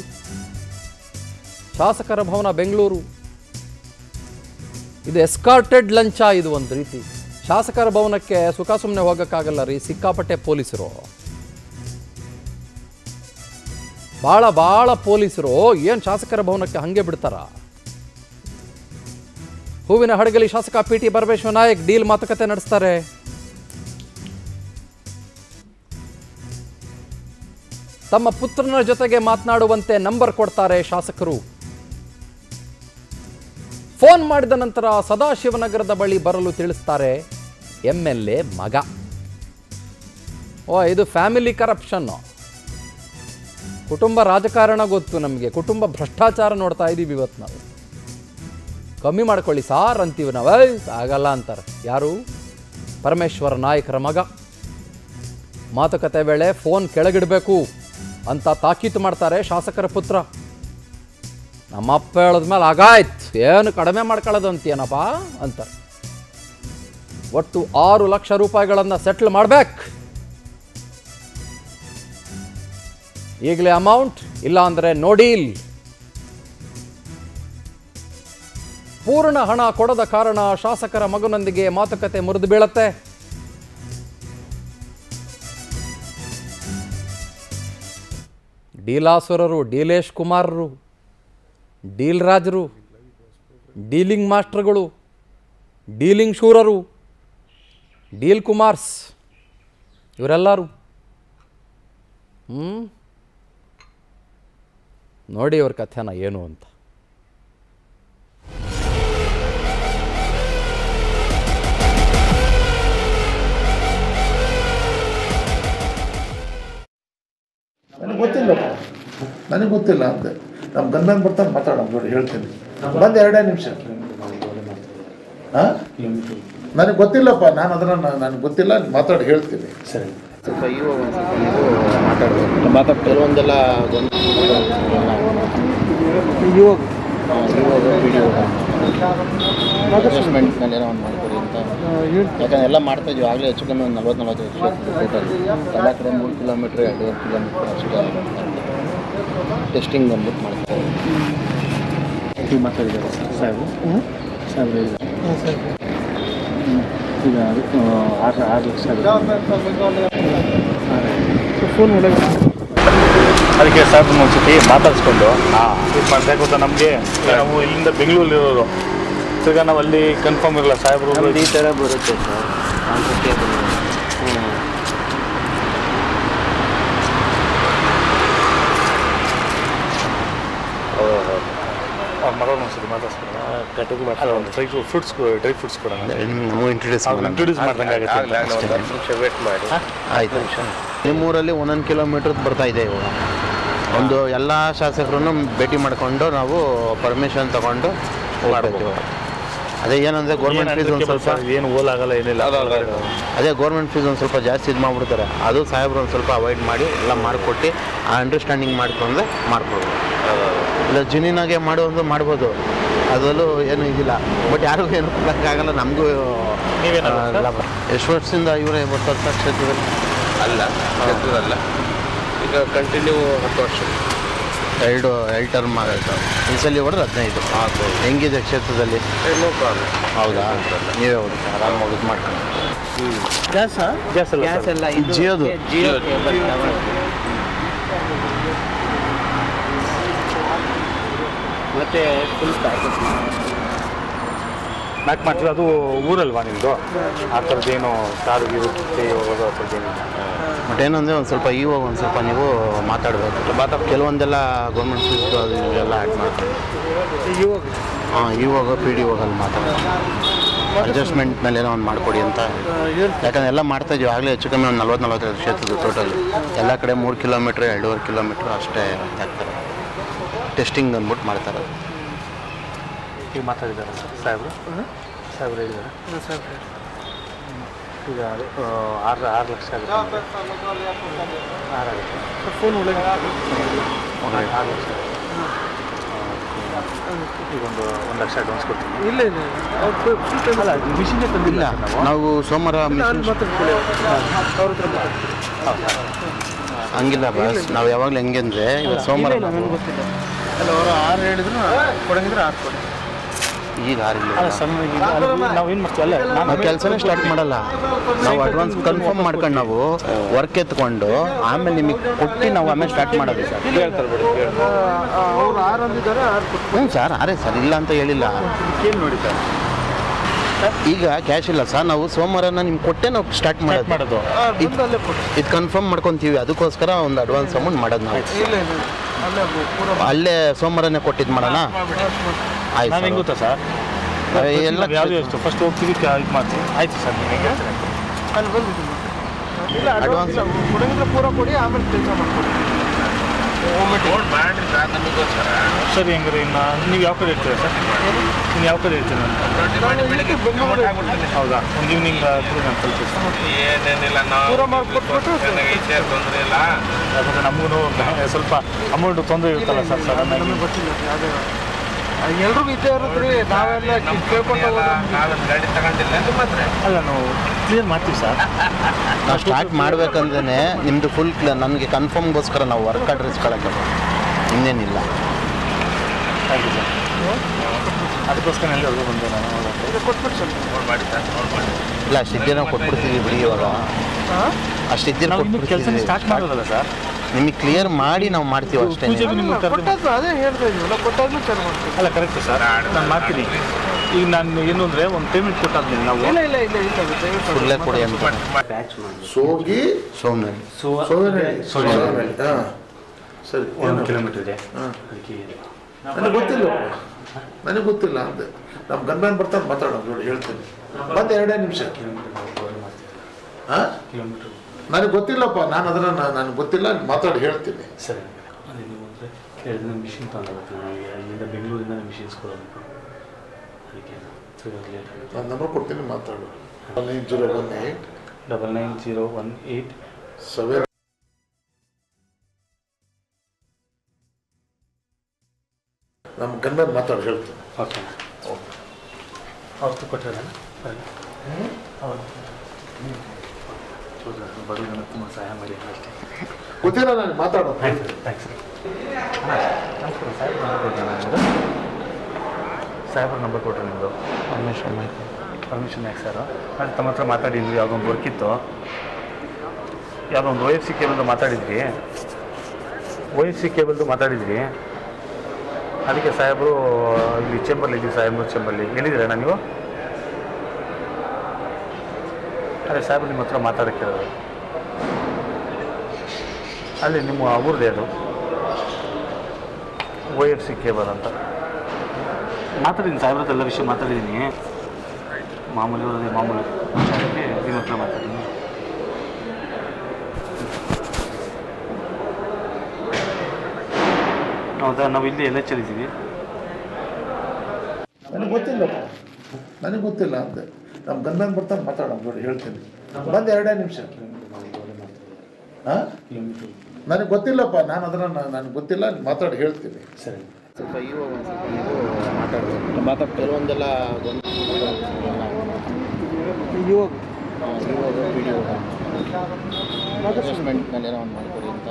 ಶಾಸಕರ ಭವನ ಬೆಂಗಳೂರು. ಇದು ಎಸ್ಕಾರ್ಟೆಡ್ ಲಂಚ. ಇದು ಒಂದು ರೀತಿ ಶಾಸಕರ ಭವನಕ್ಕೆ ಸುಖ ಸುಮ್ಮನೆ ಹೋಗೋಕ್ಕಾಗಲ್ಲ ರೀ, ಸಿಕ್ಕಾಪಟ್ಟೆ ಪೊಲೀಸರು, ಭಾಳ ಭಾಳ ಪೊಲೀಸರು. ಏನು ಶಾಸಕರ ಭವನಕ್ಕೆ ಹಾಗೆ ಬಿಡ್ತಾರ? ಹೂವಿನ ಹಡಗಲಿ ಶಾಸಕ P T Parameshwara Naik deal ಮಾತುಕತೆ ನಡೆಸ್ತಾರೆ. ತಮ್ಮ ಪುತ್ರನ ಜೊತೆಗೆ ಮಾತನಾಡುವಂತೆ ನಂಬರ್ ಕೊಡ್ತಾರೆ ಶಾಸಕರು. ಫೋನ್ ಮಾಡಿದ ನಂತರ ಸದಾಶಿವನಗರದ ಬಳಿ ಬರಲು ತಿಳಿಸ್ತಾರೆ ಎಂ ಎಲ್ ಎ ಮಗ. ಓ, ಇದು ಫ್ಯಾಮಿಲಿ ಕರಪ್ಷನ್ನು, ಕುಟುಂಬ ರಾಜಕಾರಣ ಗೊತ್ತು ನಮಗೆ, ಕುಟುಂಬ ಭ್ರಷ್ಟಾಚಾರ ನೋಡ್ತಾ ಇದ್ದೀವಿ ಇವತ್ತು ನಾವು. ಕಮ್ಮಿ ಮಾಡ್ಕೊಳ್ಳಿ ಸಾರ್ ಅಂತೀವಿ ನಾವು, ಆಗಲ್ಲ ಅಂತಾರೆ. ಯಾರು? ಪರಮೇಶ್ವರ ನಾಯಕರ ಮಗ. ಮಾತುಕತೆ ವೇಳೆ ಫೋನ್ ಕೆಳಗಿಡಬೇಕು ಅಂತ ತಾಕೀತು ಮಾಡ್ತಾರೆ ಶಾಸಕರ ಪುತ್ರ. ನಮ್ಮಪ್ಪ ಹೇಳಿದ್ಮೇಲೆ ಆಗಾಯ್ತು, ಏನು ಕಡಿಮೆ ಮಾಡ್ಕೊಳ್ಳೋದು ಅಂತೀಯನಪ್ಪ ಅಂತಾರೆ. ಒಟ್ಟು 6 ಲಕ್ಷ ರೂಪಾಯಿಗಳನ್ನು ಸೆಟ್ಲ್ ಮಾಡಬೇಕು ಈಗಲೇ ಅಮೌಂಟ್, ಇಲ್ಲ ಅಂದರೆ ನೋ ಡೀಲ್. ಪೂರ್ಣ ಹಣ ಕೊಡದ ಕಾರಣ ಶಾಸಕರ ಮಗನೊಂದಿಗೆ ಮಾತುಕತೆ ಮುರಿದು ಬೀಳತ್ತೆ. ಡೀಲಾಸುರರು, ಡೀಲೇಶ್ ಕುಮಾರರು, ಡೀಲ್ ರಾಜರು, ಡೀಲಿಂಗ್ ಮಾಸ್ಟರ್ಗಳು, ಡೀಲಿಂಗ್ ಶೂರರು, ಡೀಲ್ ಕುಮಾರ್ಸ್, ಇವರೆಲ್ಲರೂ ನೋಡಿ ಇವ್ರ ಕಥೆನ ಏನು ಅಂತ. ನನಗೆ ಗೊತ್ತಿಲ್ಲಪ್ಪ, ನನಗೆ ಗೊತ್ತಿಲ್ಲ ಅಂತ ನಮ್ಮ ಗಂಧನ್ ಬರ್ತಾನೆ ಮಾತಾಡೋದು ನೋಡಿ, ಹೇಳ್ತೀನಿ ಬಂದು ಎರಡೇ ನಿಮಿಷ. ಹಾಂ, ನನಗೆ ಗೊತ್ತಿಲ್ಲಪ್ಪ, ನಾನು ಅದನ್ನು ನನಗೆ ಗೊತ್ತಿಲ್ಲ, ಮಾತಾಡಿ ಹೇಳ್ತೀನಿ. ಸರಿ, ಮಾತಾಡ್ತೀನಿ. ಕೆಲವೊಂದೆಲ್ಲ ಅಡ್ಜಸ್ಟ್ಮೆಂಟ್ ನಾನು ಏನೋ ಒಂದು ಮಾಡ್ಕೊಡಿ ಅಂತ, ಯಾಕಂದ್ರೆ ಎಲ್ಲ ಮಾಡ್ತಾ ಇದ್ದೀವಿ ಆಗಲೇ. ಹೆಚ್ಚು ಕಮ್ಮಿ ಒಂದು 40-45 ಎಲ್ಲ ಕಡೆ 3 ಕಿಲೋಮೀಟ್ರ್ 2.5 ಕಿಲೋಮೀಟ್ರ್ ಅಷ್ಟೇ ಟೆಸ್ಟಿಂಗ್ ಬಂದ್ಬಿಟ್ಟು ಮಾಡ್ತಾರೆ. ಮಾತಾಡಿದ್ದಾರೆ ಸಾಹೇಬ್ ಸಾಹೇಬ್ರೆ. ಈಗ ಅದಕ್ಕೆ 6 ಲಕ್ಷ ಫೋನ್ ಒಳಗೆ ಅದಕ್ಕೆ ಸಾಕು ಒಂದ್ಸತಿ ಮಾತಾಡಿಸ್ಕೊಂಡು ಇದು ಮಾಡ್ತಾ ಗೊತ್ತಾ ನಮಗೆ. ನಾವು ಇಲ್ಲಿಂದ ಬೆಂಗಳೂರಲ್ಲಿ ಇರೋರು, ತಿರ್ಗಾ ನಾವು ಅಲ್ಲಿ ಕನ್ಫರ್ಮ್ ಇರಲ್ಲ ಸಾಹೇಬ್ರು ಈ ಥರ ಬರುತ್ತೆ ಸರ್. ಅವ್ರು ಮಾಡೋಣ ಒಂದ್ಸತಿ ಮಾತಾಡ್ಸ್ಕೊಂಡು ಕಟಿಂಗ್ ಮಾಡ್ತಾರೆ. ಒಂದು ಫ್ರೂಟ್ಸ್ ಡ್ರೈ ಫ್ರೂಟ್ಸ್ ಕೊಡೋಣ, ಇಂಟ್ರೊಡ್ಯೂಸ್ ಮಾಡ್ದಂಗೆ ಆಗುತ್ತೆ. ವೇಟ್ ಮಾಡಿ ಆಯಿತು. ನಿಮ್ಮೂರಲ್ಲಿ 1 ಕಿಲೋಮೀಟ್ರ್ ಬರ್ತಾಯಿದೆ ಇವಾಗ. ಒಂದು ಎಲ್ಲ ಶಾಸಕರನ್ನು ಭೇಟಿ ಮಾಡಿಕೊಂಡು ನಾವು ಪರ್ಮಿಷನ್ ತಗೊಂಡು ಹೋಗ್ತೀವಿ. ಅದೇ ಏನಂದರೆ ಗೌರ್ಮೆಂಟ್ ಫೀಸ್ ಒಂದು ಸ್ವಲ್ಪ ಏನು ಹೋಲಾಗಲ್ಲ ಏನಿಲ್ಲ. ಅದೇ ಗೌರ್ಮೆಂಟ್ ಫೀಸ್ ಒಂದು ಸ್ವಲ್ಪ ಜಾಸ್ತಿ ಇದು ಮಾಡಿಬಿಡ್ತಾರೆ. ಅದು ಸಾಹೇಬ್ರು ಒಂದು ಸ್ವಲ್ಪ ಅವಾಯ್ಡ್ ಮಾಡಿ ಎಲ್ಲ ಮಾಡಿಕೊಟ್ಟು ಆ ಅಂಡರ್ಸ್ಟ್ಯಾಂಡಿಂಗ್ ಮಾಡ್ಕೊಂಡ್ರೆ ಮಾಡ್ಬೋದು. ಇಲ್ಲ ಜುನೀನಾಗೆ ಮಾಡೋದು ಮಾಡ್ಬೋದು, ಅದರಲ್ಲೂ ಏನೂ ಇದಿಲ್ಲ. ಬಟ್ ಯಾರಿಗೂ ಏನು ಕೊಡೋಕ್ಕಾಗಲ್ಲ, ನಮಗೂ ಎಷ್ಟು ವರ್ಷದಿಂದ ಇವರೇ ಬರ್ತಾರೆ ಸರ್ ಕ್ಷೇತ್ರದಲ್ಲಿ? ಅಲ್ಲ, ಕ್ಷೇತ್ರದಲ್ಲ, ಈಗ ಕಂಟಿನ್ಯೂ 10 ವರ್ಷ, ಎರಡು ಟರ್ಮ್ ಆಗುತ್ತೆ. ಈ ಸಲ ಹೊಡೆದ್ರೆ 15. ಹೆಂಗಿದೆ ಕ್ಷೇತ್ರದಲ್ಲಿ? No problem. ಹೌದಾ? ನೀವೇ ಹೋಗುತ್ತೆ ಆರಾಮಾಗಿ ಇದು ಮಾಡ್ಕೊಂಡು. ಗ್ಯಾಸ ಗ್ಯಾಸ್ ಎಲ್ಲ ಜಿಯೋದು ಮತ್ತು ಫುಲ್ ಪ್ಯಾಕೇಜ್ ಮ್ಯಾಕ್ ಮಾಡ್ತೀವಿ. ಅದು ಊರಲ್ವಾ ನಿಮ್ಮದು? ಆ ಥರದ್ದೇನು ಕಾರು ಇರುತ್ತೆ ಹೋಗೋದು ಆ ಥರದ್ದೇನು? ಬಟ್ ಏನಂದರೆ ಒಂದು ಸ್ವಲ್ಪ ಇವಾಗ ಒಂದು ಸ್ವಲ್ಪ ನೀವು ಮಾತಾಡಬೇಕು. ಕೆಲವೊಂದೆಲ್ಲ ಗೌರ್ಮೆಂಟ್ ಫೀಸ್ದು ಅದು ಇವೆಲ್ಲ ಆ್ಯಡ್ ಮಾಡ್ತೀವಿ. ಹಾಂ, ಇವಾಗ ಪಿ ಡಿ ಒಗಲ್ಲಿ ಮಾತಾಡೋದು ಅಡ್ಜಸ್ಟ್ಮೆಂಟ್ ಮೇಲೆ ಏನೋ ಒಂದು ಮಾಡಿಕೊಡಿ ಅಂತ. ಯಾಕಂದರೆ ಎಲ್ಲ ಮಾಡ್ತಾಯಿದ್ದೀವಿ ಆಗಲೇ. ಹೆಚ್ಚು ಕಮ್ಮಿ ಒಂದು 40-45 ಕ್ಷೇತ್ರದ ಟೋಟಲ್ ಎಲ್ಲ ಕಡೆ 3 ಕಿಲೋಮೀಟ್ರ್ 2.5 ಕಿಲೋಮೀಟ್ರ್ ಅಷ್ಟೇ ಆಗ್ತಾರೆ ಟೆಸ್ಟಿಂಗ್ ಅಂದ್ಬಿಟ್ಟು ಮಾಡ್ತಾರೆ. ಈಗ ಮಾತಾಡಿದ್ದಾರೆ ಸಾಹೇಬ್ರು ಸಾಹೇಬ್ರು ಹೇಳಿದ್ದಾರೆ. ಈಗ 6 ಲಕ್ಷ ಆಗುತ್ತೆ. 6 ಲಕ್ಷ ಈಗ ಒಂದು ಲಕ್ಷ ಅಡ್ವಾನ್ಸ್ ಕೊಡ್ತೀವಿ. ಇಲ್ಲ ಇಲ್ಲ, ಮಿಷಿನ್ ತಂದಿಲ್ಲ ನಾವು. ಸೋಮವಾರ ಮಿಷಿನ್ ಹಂಗಿಲ್ಲ ಬಸ್. ನಾವು ಯಾವಾಗಲೂ ಹೆಂಗೆ ಅಂದರೆ ಇವತ್ತು ಸೋಮವಾರ ಅಲ್ಲ, ಅವರು 6 ಹೇಳಿದ್ರು ಕೊಡಂಗಿದ್ರೆ 6 ಕೊಡಿ. ಈಗ 6 ಇಲ್ಲ, ನಾವೇನು ಮಾಡ್ತೀವಿ ಅಲ್ಲ, ನಾವು ಕೆಲಸನೇ ಸ್ಟಾರ್ಟ್ ಮಾಡಲ್ಲ. ನಾವು ಅಡ್ವಾನ್ಸ್ ಕನ್ಫರ್ಮ್ ಮಾಡ್ಕೊಂಡು ನಾವು ವರ್ಕ್ ಎತ್ಕೊಂಡು ಆಮೇಲೆ ನಿಮಗೆ ಕೊಟ್ಟು ನಾವು ಆಮೇಲೆ ಸ್ಟಾರ್ಟ್ ಮಾಡೋದು ಸರ್. ಹ್ಞೂ ಸರ್, ಅರೆ ಸರ್ ಇಲ್ಲ ಅಂತ ಹೇಳಿಲ್ಲ. ಏನು ನೋಡಿ ಸರ್, ಈಗ ಕ್ಯಾಶ್ ಇಲ್ಲ ಸರ್. ನಾವು ಸೋಮವಾರನ ನಿಮ್ಗೆ ಕೊಟ್ಟೆ ನಾವು ಸ್ಟಾರ್ಟ್ ಮಾಡೋದು. ಇದು ಕನ್ಫರ್ಮ್ ಮಾಡ್ಕೊತೀವಿ, ಅದಕ್ಕೋಸ್ಕರ ಒಂದು ಅಡ್ವಾನ್ಸ್ ಅಮೌಂಟ್ ಮಾಡೋದು ನಾವು. ಅಲ್ಲೇ ಸೋಮವಾರನೇ ಕೊಟ್ಟಿದ್ದು ಮಾಡೋಣ. ಆಯ್ತು ಹೆಂಗೆ ಗೊತ್ತಾ ಸರ್, ಎಲ್ಲ ಯಾವುದು ಫಸ್ಟ್ ಹೋಗ್ತೀವಿ ಇದು ಮಾಡ್ತೀವಿ. ಆಯಿತು ಸರ್, ನಿಮಗೆ ಅಲ್ಲಿ ಬಂದಿದ್ದೀನಿ. ಇಲ್ಲ ಅಡ್ವಾನ್ಸ್ ಕೊಡಂಗಿದ್ರೆ ಪೂರ ಕೊಡಿ, ಆಮೇಲೆ ಕೆಲಸ ಮಾಡಿಕೊಡಿ. ಸರಿ, ಹೆಂಗ್ರಿ ಇನ್ನು ನೀವು ಯಾವ ಕಡೆ ಇರ್ತೀರಾ ಸರ್? ಇನ್ನು ಯಾವ ಕಡೆ ಇರ್ತೀರ? ಹೌದಾ, ಒಂದು ಈವ್ನಿಂಗ್ ಯಾಕಂದರೆ ನಮಗೂ ಸ್ವಲ್ಪ ಅಮೌಂಟ್ ತೊಂದರೆ ಇರುತ್ತಲ್ಲ ಸರ್. ಸರ್ ನಮಗೆ ಗೊತ್ತಿಲ್ಲ, ಅದೇ ಎಲ್ಲರೂ ಇದ್ದೇ ಇರೋದ್ರಿ. ನಾವೆಲ್ಲ ಕೇಳ್ಕೊಂಡಲ್ಲ, ಗಾಡಿ ತಗೊಂಡಿಲ್ಲ ಮಾತ್ರ. ಅಲ್ಲ, ನಾವು ಕ್ಲಿಯರ್ ಮಾಡ್ತೀವಿ ಸರ್. ನಾವು ಸ್ಟಾರ್ಟ್ ಮಾಡ್ಬೇಕಂದ್ರೆ ನಿಮ್ಮದು ಫುಲ್ ಕ್ಲಿಯರ್ ನನಗೆ ಕನ್ಫರ್ಮ್ಗೋಸ್ಕರ ನಾವು ವರ್ಕ್ ಅಡ್ರೆಸ್ ಕಳಕ್ಕೆ ಇನ್ನೇನಿಲ್ಲ. Thank you sir. ಅದಕ್ಕೋಸ್ಕರ ಎಲ್ಲರಿಗೂ ಬಂದೆ ನಾನು. ಇಲ್ಲ, ಅಷ್ಟಿದ್ದೇನೋ ಕೊಟ್ಬಿಡ್ತೀವಿ ಬಿಡಿ ಇವಾಗ. ಅಷ್ಟಿದ್ದೇನೋ ಕೆಲಸ ಸ್ಟಾರ್ಟ್ ಮಾಡೋದಲ್ಲ ಸರ್. ನಿಮಗೆ ಕ್ಲಿಯರ್ ಮಾಡಿ ನಾವು ಮಾಡ್ತೀವಿ ಅಷ್ಟೇ. ಅದೇ ಹೇಳ್ತಾ ಇದ್ದೀವಲ್ಲ, ಕೊಟ್ಟಾದ್ಮೇಲೆ ಸರ್ ಮಾಡ್ತೀವಿ ಅಲ್ಲ, ಕರೆಕ್ಟ್ ಸರ್, ನಾನು ಮಾಡ್ತೀನಿ. ಈಗ ನಾನು ಏನು ಅಂದರೆ ಒಂದು ಪೇಮೆಂಟ್ ಕೊಟ್ಟಾದ್ಮೇಲೆ ನಾವು ಇಲ್ಲ ಇಲ್ಲ ಇಲ್ಲ ಇಲ್ಲ ಕೊಡಿ ಅಂತ ಸೋಗಿ ಸೋಮನಹಳ್ಳಿ ಸೋಮನಹಳ್ಳಿ ಹಾಂ ಸರಿ 1 ಕಿಲೋಮೀಟರ್ ಇದೆ. ಹಾಂ ನನಗೆ ಗೊತ್ತಿಲ್ಲ, ನನಗೆ ಗೊತ್ತಿಲ್ಲ ಅಂತ ನಮ್ಮ ಗನ್ಮ್ಯಾನ್ ಬರ್ತಾರೆ ಮಾತಾಡೋದು ನೋಡಿ ಹೇಳ್ತೀನಿ ಮತ್ತೆ 2 ನಿಮಿಷ ಹಾಂ ಕಿಲೋಮೀಟರ್ ನನಗೆ ಗೊತ್ತಿಲ್ಲಪ್ಪ, ನಾನು ಅದನ್ನು ನನಗೆ ಗೊತ್ತಿಲ್ಲ ಮಾತಾಡಿ ಹೇಳ್ತೀನಿ ಸರಿ. ಅದೇ ನೀವು ಅಂದರೆ 2 ದಿನ ಮಿಷಿನ್ ತೊಗೊಂಡಾಗುತ್ತೆ, ನನಗೆ ಅಲ್ಲಿಂದ ಬೆಂಗಳೂರಿಂದ ಮಿಷಿನ್ಸ್ ಕೊಡಬೇಕು, ಅದಕ್ಕೆ ನಾನು ನಂಬರ್ ಕೊಡ್ತೀನಿ ಮಾತಾಡು. 990187 ನಮ್ಮ ಗನ್ಮ್ಯಾನ್ ಮಾತಾಡಿ ಹೇಳ್ತೀನಿ. ಓಕೆ ಓಕೆ ಅವ್ರದ್ದು ಕೊಟ್ಟಿರೋಣ ಅವ್ರು ಬರೋದನ್ನು ತುಂಬ ಸಹಾಯ ಮಾಡಿ ಅಷ್ಟೇ ಗೊತ್ತಿಲ್ಲ ನಾನು ಮಾತಾಡೋದು. ಥ್ಯಾಂಕ್ಸ್ ಸಾಹೇಬ್ರ ನಂಬರ್ ಕೊಟ್ಟರು ನಿಮ್ಮದು ಪರ್ಮಿಷನ್ ಪರ್ಮಿಷನ್ ಯಾಕೆ ಸರ್ ನಾನು ತಮ್ಮ ಹತ್ರ ಮಾತಾಡಿದ್ವಿ, ಯಾವುದೋ ಒಂದು ವರ್ಕಿತ್ತು, ಯಾವುದೋ ಒಂದು OFC ಕೇಬಲ್ದು ಮಾತಾಡಿದ್ವಿ ಅದಕ್ಕೆ ಸಾಹೇಬರು ಇಲ್ಲಿ ಚೇಂಬರ್ಲಿದ್ದೀವಿ ಸಾಹೇಬ್ರು ಚೇಂಬರ್ಲಿ ಎಲ್ಲಿದ್ದೀರಾ ನೀವು? ಅದೇ ಸಾಹೇಬ್ ನಿಮ್ಮ ಹತ್ರ ಮಾತಾಡೋಕ್ಕೆ ಅಲ್ಲಿ ನಿಮ್ಮ ಅವ್ರದ್ದೇ ಅದು OFC ಕೇಬಲ್ ಅಂತ ಮಾತಾಡಿದ್ದೀನಿ ಸಾಹೇಬ್ರ ಹತ್ರ ಎಲ್ಲ ವಿಷಯ ಮಾತಾಡಿದ್ದೀನಿ. ಮಾಮೂಲಿ ಅದೇ ಮಾಮೂಲಿ ನಿಮ್ಮ ಹತ್ರ ಮಾತಾಡಿದ್ದೀನಿ. ಹೌದಾ, ನಾವು ಇಲ್ಲಿ ಎಲ್ಲ ಚಲಿದ್ದೀವಿ. ನನಗೆ ಗೊತ್ತಿಲ್ಲ, ನನಗೆ ಗೊತ್ತಿಲ್ಲ ಅಂತ ನಮ್ಮ ಗನ್ಮ್ಯಾನ್ ಬರ್ತಾರೆ ಮಾತಾಡೋದು ನೋಡಿ ಹೇಳ್ತೀನಿ ಬಂದು 2 ನಿಮಿಷ ಹಾಂ ನನಗೆ ಗೊತ್ತಿಲ್ಲಪ್ಪ, ನಾನು ಅದನ್ನು ನನಗೆ ಗೊತ್ತಿಲ್ಲ ಮಾತಾಡಿ ಹೇಳ್ತೀನಿ ಸರಿ. ಸ್ವಲ್ಪ ಇವಾಗ ಒಂದು ಸ್ವಲ್ಪ ನೀವು ಮಾತಾಡೋದು ಕೆಲವೊಂದೆಲ್ಲ ಇವಾಗ ಅಡ್ಜಸ್ಟ್ಮೆಂಟ್ ಮೇಲೆ ಏನೋ ಒಂದು ಮಾಡಿಕೊಡಿ ಅಂತ,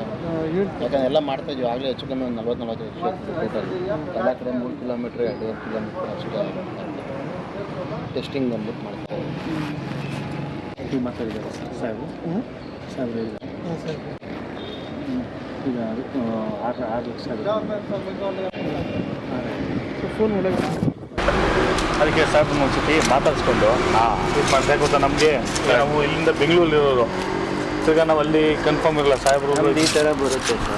ಯಾಕಂದರೆ ಎಲ್ಲ ಮಾಡ್ತಾ ಇದ್ದೀವಿ ಆಗಲೇ ಹೆಚ್ಚು ಕಮ್ಮಿ ಒಂದು 40-45 ಎಲ್ಲ ಕಡೆ 3 ಕಿಲೋಮೀಟ್ರ್ 2.5 ಕಿಲೋಮೀಟ್ರ್ ಅಷ್ಟೇ ಟೆಸ್ಟಿಂಗ್ ಕಂಪ್ಲೀಟ್ ಮಾಡ್ತಾರೆ. ಮಾತಾಡಿದ್ದಾರೆ ಸರ್ ಸಾಹೇಬರು ಸಾಹೇಬರು ಈಗ 6 ಲಕ್ಷ ಫೋನ್ ಒಳಗೆ ಅದಕ್ಕೆ ಸಾಹೇಬ್ರು ಒಂದು ಸತಿ ಮಾತಾಡಿಸ್ಕೊಂಡು ಇದು ಮಾಡಬೇಕು ಅಂತ ನಮಗೆ. ನಾವು ಇಲ್ಲಿಂದ ಬೆಂಗಳೂರಲ್ಲಿರೋರು ತಿರ್ಗಾ ನಾವು ಅಲ್ಲಿ ಕನ್ಫರ್ಮ್ ಇರಲ್ಲ ಸಾಹೇಬರು ಈ ಥರ ಬರುತ್ತೆ ಸರ್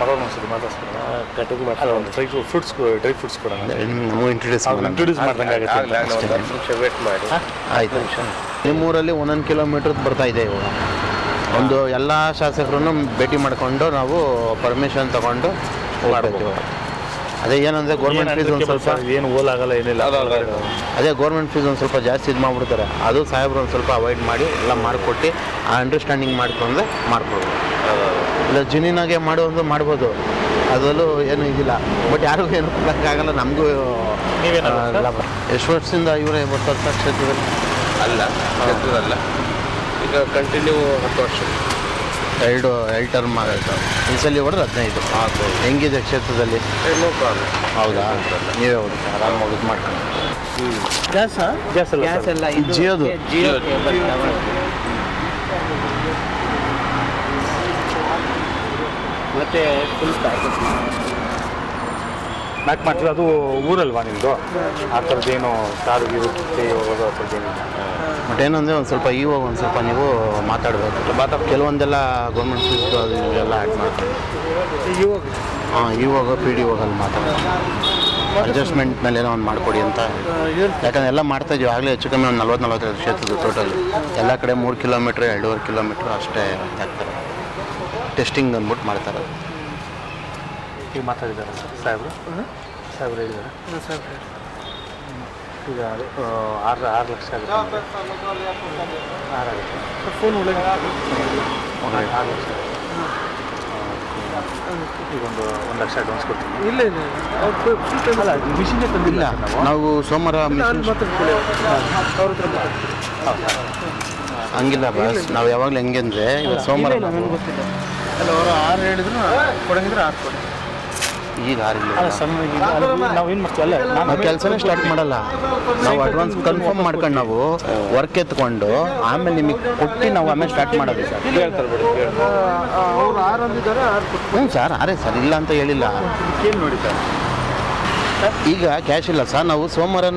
ಮರೋನ್ ಸರಿ ಮಾತಾಡ್ಸ್ಕೊಡೋಣ ಕಟಿಂಗ್ ಮಾಡಿ ಒಂದು ಫ್ರೂಟ್ಸ್ ಡ್ರೈ ಫ್ರೂಟ್ಸ್ ಕೊಡೋಣ ಇಂಟ್ರೊಡ್ಯೂಸ್ ಮಾಡ್ದಂಗೆ ಆಗುತ್ತೆ. ವೇಟ್ ಮಾಡಿ ಆಯಿತು. ನಿಮ್ಮೂರಲ್ಲಿ 1 ಕಿಲೋಮೀಟ್ರ್ ಬರ್ತಾ ಇದೆ ಇವಾಗ ಒಂದು ಎಲ್ಲ ಶಾಸಕರನ್ನು ಭೇಟಿ ಮಾಡಿಕೊಂಡು ನಾವು ಪರ್ಮಿಷನ್ ತೊಗೊಂಡು ಹೋಗ್ತೀವಿ. ಅದೇ ಏನಂದರೆ ಗೌರ್ಮೆಂಟ್ ಫೀಸ್ ಒಂದು ಸ್ವಲ್ಪ ಏನು ಓಲಾಗಲ್ಲ ಏನಿಲ್ಲ, ಅದೇ ಗೌರ್ಮೆಂಟ್ ಫೀಸ್ ಒಂದು ಸ್ವಲ್ಪ ಜಾಸ್ತಿ ಇದು ಮಾಡಿಬಿಡ್ತಾರೆ, ಅದು ಸಾಹೇಬ್ರು ಒಂದು ಸ್ವಲ್ಪ ಅವಾಯ್ಡ್ ಮಾಡಿ ಎಲ್ಲ ಮಾಡಿಕೊಟ್ಟು ಆ ಅಂಡರ್ಸ್ಟ್ಯಾಂಡಿಂಗ್ ಮಾಡ್ಕೊಂಡು ಮಾಡ್ಕೊಡ್ಬೋದು. ಇಲ್ಲ ಜುನೀನಾಗೆ ಮಾಡೋದು ಮಾಡ್ಬೋದು, ಅದರಲ್ಲೂ ಏನೂ ಇದಿಲ್ಲ. ಬಟ್ ಯಾರಿಗೂ ಏನು ಕೊಡೋಕ್ಕಾಗಲ್ಲ, ನಮಗೂ ಎಷ್ಟು ವರ್ಷದಿಂದ ಇವರೇ ಬರ್ತಾರೆ ಸರ್ ಕ್ಷೇತ್ರದಲ್ಲಿ? ಅಲ್ಲ ಕ್ಷೇತ್ರದಲ್ಲ, ಈಗ ಕಂಟಿನ್ಯೂ 10 ವರ್ಷ ಎರಡು ಟರ್ಮ್ ಆಗುತ್ತೆ. ಒಂದ್ಸಲಿ ಹೊಡೆದ್ರೆ 15. ಹೆಂಗಿದೆ ಕ್ಷೇತ್ರದಲ್ಲಿ? ಹೌದಾ, ನೀವೇ ಹೋಗುತ್ತೆ ಆರಾಮಾಗಿ ಇದು ಮಾಡ್ಕೊಂಡು. ಗ್ಯಾಸ ಗ್ಯಾಸ್ ಎಲ್ಲ ಜಿಯೋದು ಮತ್ತೆ ಫುಲ್ ಮ್ಯಾಕ್ ಮಾಡ್ತೀವಿ. ಅದು ಊರಲ್ವಾ ನಿಮ್ಮದು? ಆ ಥರದ್ದೇನು ಕಾರು ಇರುತ್ತೆ ಹೋಗೋದು ಆ ಥರದ್ದೇನು? ಬಟ್ ಏನಂದರೆ ಒಂದು ಸ್ವಲ್ಪ ಇವಾಗ ಒಂದು ಸ್ವಲ್ಪ ನೀವು ಮಾತಾಡಬೇಕು. ಕೆಲವೊಂದೆಲ್ಲ ಗೌರ್ಮೆಂಟ್ ಫೀಸ್ದು ಅದು ಇವೆಲ್ಲ ಆ್ಯಡ್ ಮಾಡ್ತೀವಿ ಇವಾಗ. ಹಾಂ, ಇವಾಗ ಪಿ ಡಿ ಒಗಲ್ಲಿ ಮಾತಾಡೋದು ಅಡ್ಜಸ್ಟ್ಮೆಂಟ್ ಮೇಲೆ ಏನೋ ಒಂದು ಮಾಡಿಕೊಡಿ ಅಂತ. ಯಾಕಂದರೆ ಎಲ್ಲ ಮಾಡ್ತಾಯಿದ್ದೀವಿ ಆಗಲೇ ಹೆಚ್ಚು ಕಮ್ಮಿ ಒಂದು 40-45 ಕ್ಷೇತ್ರದ ಟೋಟಲ್ ಎಲ್ಲ ಕಡೆ 3 ಕಿಲೋಮೀಟ್ರ್ 2.5 ಕಿಲೋಮೀಟ್ರ್ ಅಷ್ಟೇ ಆಗ್ತಾರೆ ಟೆಸ್ಟಿಂಗ್ ಅಂದ್ಬಿಟ್ಟು ಮಾಡ್ತಾರೆ. ಈಗ ಮಾತಾಡಿದ್ದಾರೆ ಸರ್ ಸಾಹೇಬರು ಸಾಹೇಬ್ರು ಹೇಳಿದ್ದಾರೆ ಈಗ 6 ಲಕ್ಷ ಆಗುತ್ತೆ. 6 ಆಗುತ್ತೆ ಫೋನ್ ಒಳಗೆ 6 ಲಕ್ಷ. ಈಗೊಂದು 1 ಲಕ್ಷ ಅಡ್ವಾನ್ಸ್ ಕೊಡ್ತೀವಿ. ಇಲ್ಲ ಇಲ್ಲ, ಮಿಷಿನೇ ತಂದಿಲ್ಲ ನಾವು. ಸೋಮವಾರ ಹಂಗಿಲ್ಲ ಬಸ್, ನಾವು ಯಾವಾಗಲೂ ಹೆಂಗೆ ಅಂದರೆ ಇವತ್ತು ಸೋಮವಾರ ಅಲ್ಲ ಅವರು 6 ಹೇಳಿದ್ರು ಕೊಡಂಗಿದ್ರೆ 6 ಕೊಡಿ. 99018 7. I'm going to go to the house. I'm going to go to the house. I'm going to go to the house. I think I have a chamberlain.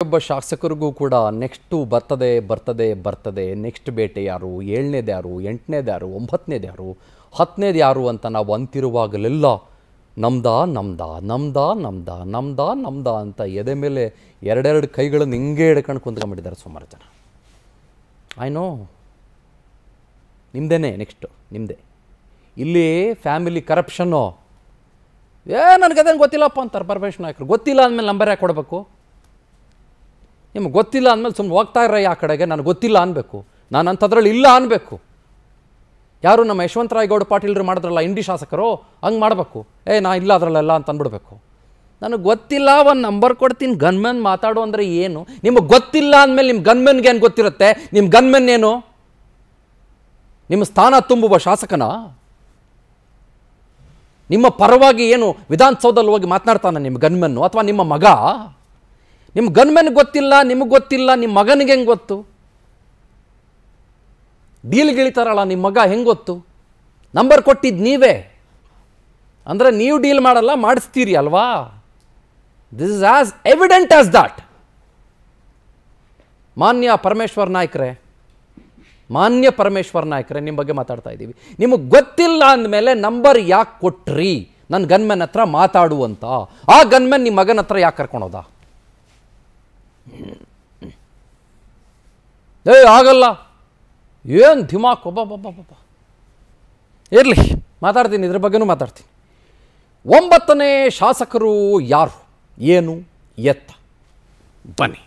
ಒಬ್ಬ ಶಾಸಕರಿಗೂ ಕೂಡ ನೆಕ್ಸ್ಟ್ ಬರ್ತದೆ ನೆಕ್ಸ್ಟ್ ಬೇಟೆ ಯಾರು, 7ನೇದು ಯಾರು, 8ನೇದು ಯಾರು, 9ನೇದು ಯಾರು, 10ನೇದು ಯಾರು ಅಂತ ನಾವು ಅಂತಿರುವಾಗಲೆಲ್ಲ ನಮ್ದ ಅಂತ ಎದೆ ಮೇಲೆ ಎರಡೆರಡು ಕೈಗಳನ್ನು ಹಿಂಗೆ ಹಿಡ್ಕೊಂಡು ಕುಂತ್ಕೊಂಡಿದ್ದಾರೆ ಸುಮಾರು ಜನ. ಐ ನೋ, ನಿಮ್ಮದೇನೆ, ನೆಕ್ಸ್ಟು ನಿಮ್ಮದೇ. ಇಲ್ಲಿ ಫ್ಯಾಮಿಲಿ ಕರಪ್ಷನ್ನು ನನಗದೇನು ಗೊತ್ತಿಲ್ಲಪ್ಪ ಅಂತಾರೆ ಪರಮೇಶ್ವರ ನಾಯಕರು. ಗೊತ್ತಿಲ್ಲ ಅಂದಮೇಲೆ ನಂಬರ್ ಯಾಕೆ ಕೊಡಬೇಕು? ನಿಮ್ಗೆ ಗೊತ್ತಿಲ್ಲ ಅಂದಮೇಲೆ ಸುಮ್ಮನೆ ಹೋಗ್ತಾ ಇರೋ ಆ ಕಡೆಗೆ ನಾನು ಗೊತ್ತಿಲ್ಲ ಅನ್ನಬೇಕು, ನಾನು ಅಂಥದ್ರಲ್ಲಿ ಇಲ್ಲ ಅನ್ನಬೇಕು. ಯಾರು ನಮ್ಮ ಯಶವಂತರಾಯ್ ಗೌಡ ಪಾಟೀಲ್ರು ಮಾಡಿದ್ರಲ್ಲ ಇಂಡಿ ಶಾಸಕರು ಹಂಗೆ ಮಾಡಬೇಕು. ನಾ ಇಲ್ಲ ಅದರಲ್ಲೆಲ್ಲ ಅಂತ ಅಂದ್ಬಿಡ್ಬೇಕು. ನನಗೆ ಗೊತ್ತಿಲ್ಲ ಒಂದು ನಂಬರ್ ಕೊಡ್ತೀನಿ ಗನ್ಮೆನ್ ಮಾತಾಡು ಅಂದರೆ ಏನು? ನಿಮಗೆ ಗೊತ್ತಿಲ್ಲ ಅಂದಮೇಲೆ ನಿಮ್ಮ ಗನ್ಮೆನ್ಗೆ ಏನು ಗೊತ್ತಿರುತ್ತೆ? ನಿಮ್ಮ ಗನ್ಮೆನ್ ಏನು? ನಿಮ್ಮ ಸ್ಥಾನ ತುಂಬುವ ಶಾಸಕನ? ನಿಮ್ಮ ಪರವಾಗಿ ಏನು ವಿಧಾನಸೌಧದಲ್ಲಿ ಹೋಗಿ ಮಾತನಾಡ್ತಾನೆ ನಿಮ್ಮ ಗನ್ಮೆನ್ನು ಅಥವಾ ನಿಮ್ಮ ಮಗ? ನಿಮ್ಮ ಗನ್ಮೆನ್ಗೆ ಗೊತ್ತಿಲ್ಲ, ನಿಮಗೆ ಗೊತ್ತಿಲ್ಲ, ನಿಮ್ಮ ಮಗನಿಗೆ ಹೆಂಗೆ ಗೊತ್ತು? ಡೀಲ್ಗಿಳಿತಾರಲ್ಲ ನಿಮ್ಮ ಮಗ ಹೆಂಗೆ ಗೊತ್ತು? ನಂಬರ್ ಕೊಟ್ಟಿದ್ದು ನೀವೇ ಅಂದರೆ ನೀವು ಡೀಲ್ ಮಾಡಲ್ಲ, ಮಾಡಿಸ್ತೀರಿ ಅಲ್ವಾ? This is as evident as that. ಮಾನ್ಯ ಪರಮೇಶ್ವರ ನಾಯ್ಕರೇ ನಿಮ್ಮ ಬಗ್ಗೆ ಮಾತಾಡ್ತಾ ಇದ್ದೀವಿ. ನಿಮಗೆ ಗೊತ್ತಿಲ್ಲ ಅಂದಮೇಲೆ ನಂಬರ್ ಯಾಕೆ ಕೊಟ್ರಿ ನನ್ನ ಗನ್ಮೆನ್ ಹತ್ರ ಮಾತಾಡುವಂತ? ಆ ಗನ್ಮೆನ್ ನಿಮ್ಮ ಮಗನ ಹತ್ರ ಯಾಕೆ ಕರ್ಕೊಳೋದಾ? ಏ ಆಗಲ್ಲ ಏನು ಧಿಮಾಕ್ ಒಬ್ಬ ಇರಲಿ ಮಾತಾಡ್ತೀನಿ ಇದರ ಬಗ್ಗೆನೂ ಮಾತಾಡ್ತೀನಿ. 9ನೇ ಶಾಸಕರು ಯಾರು ಏನು ಎತ್ತ ಬನ್ನಿ.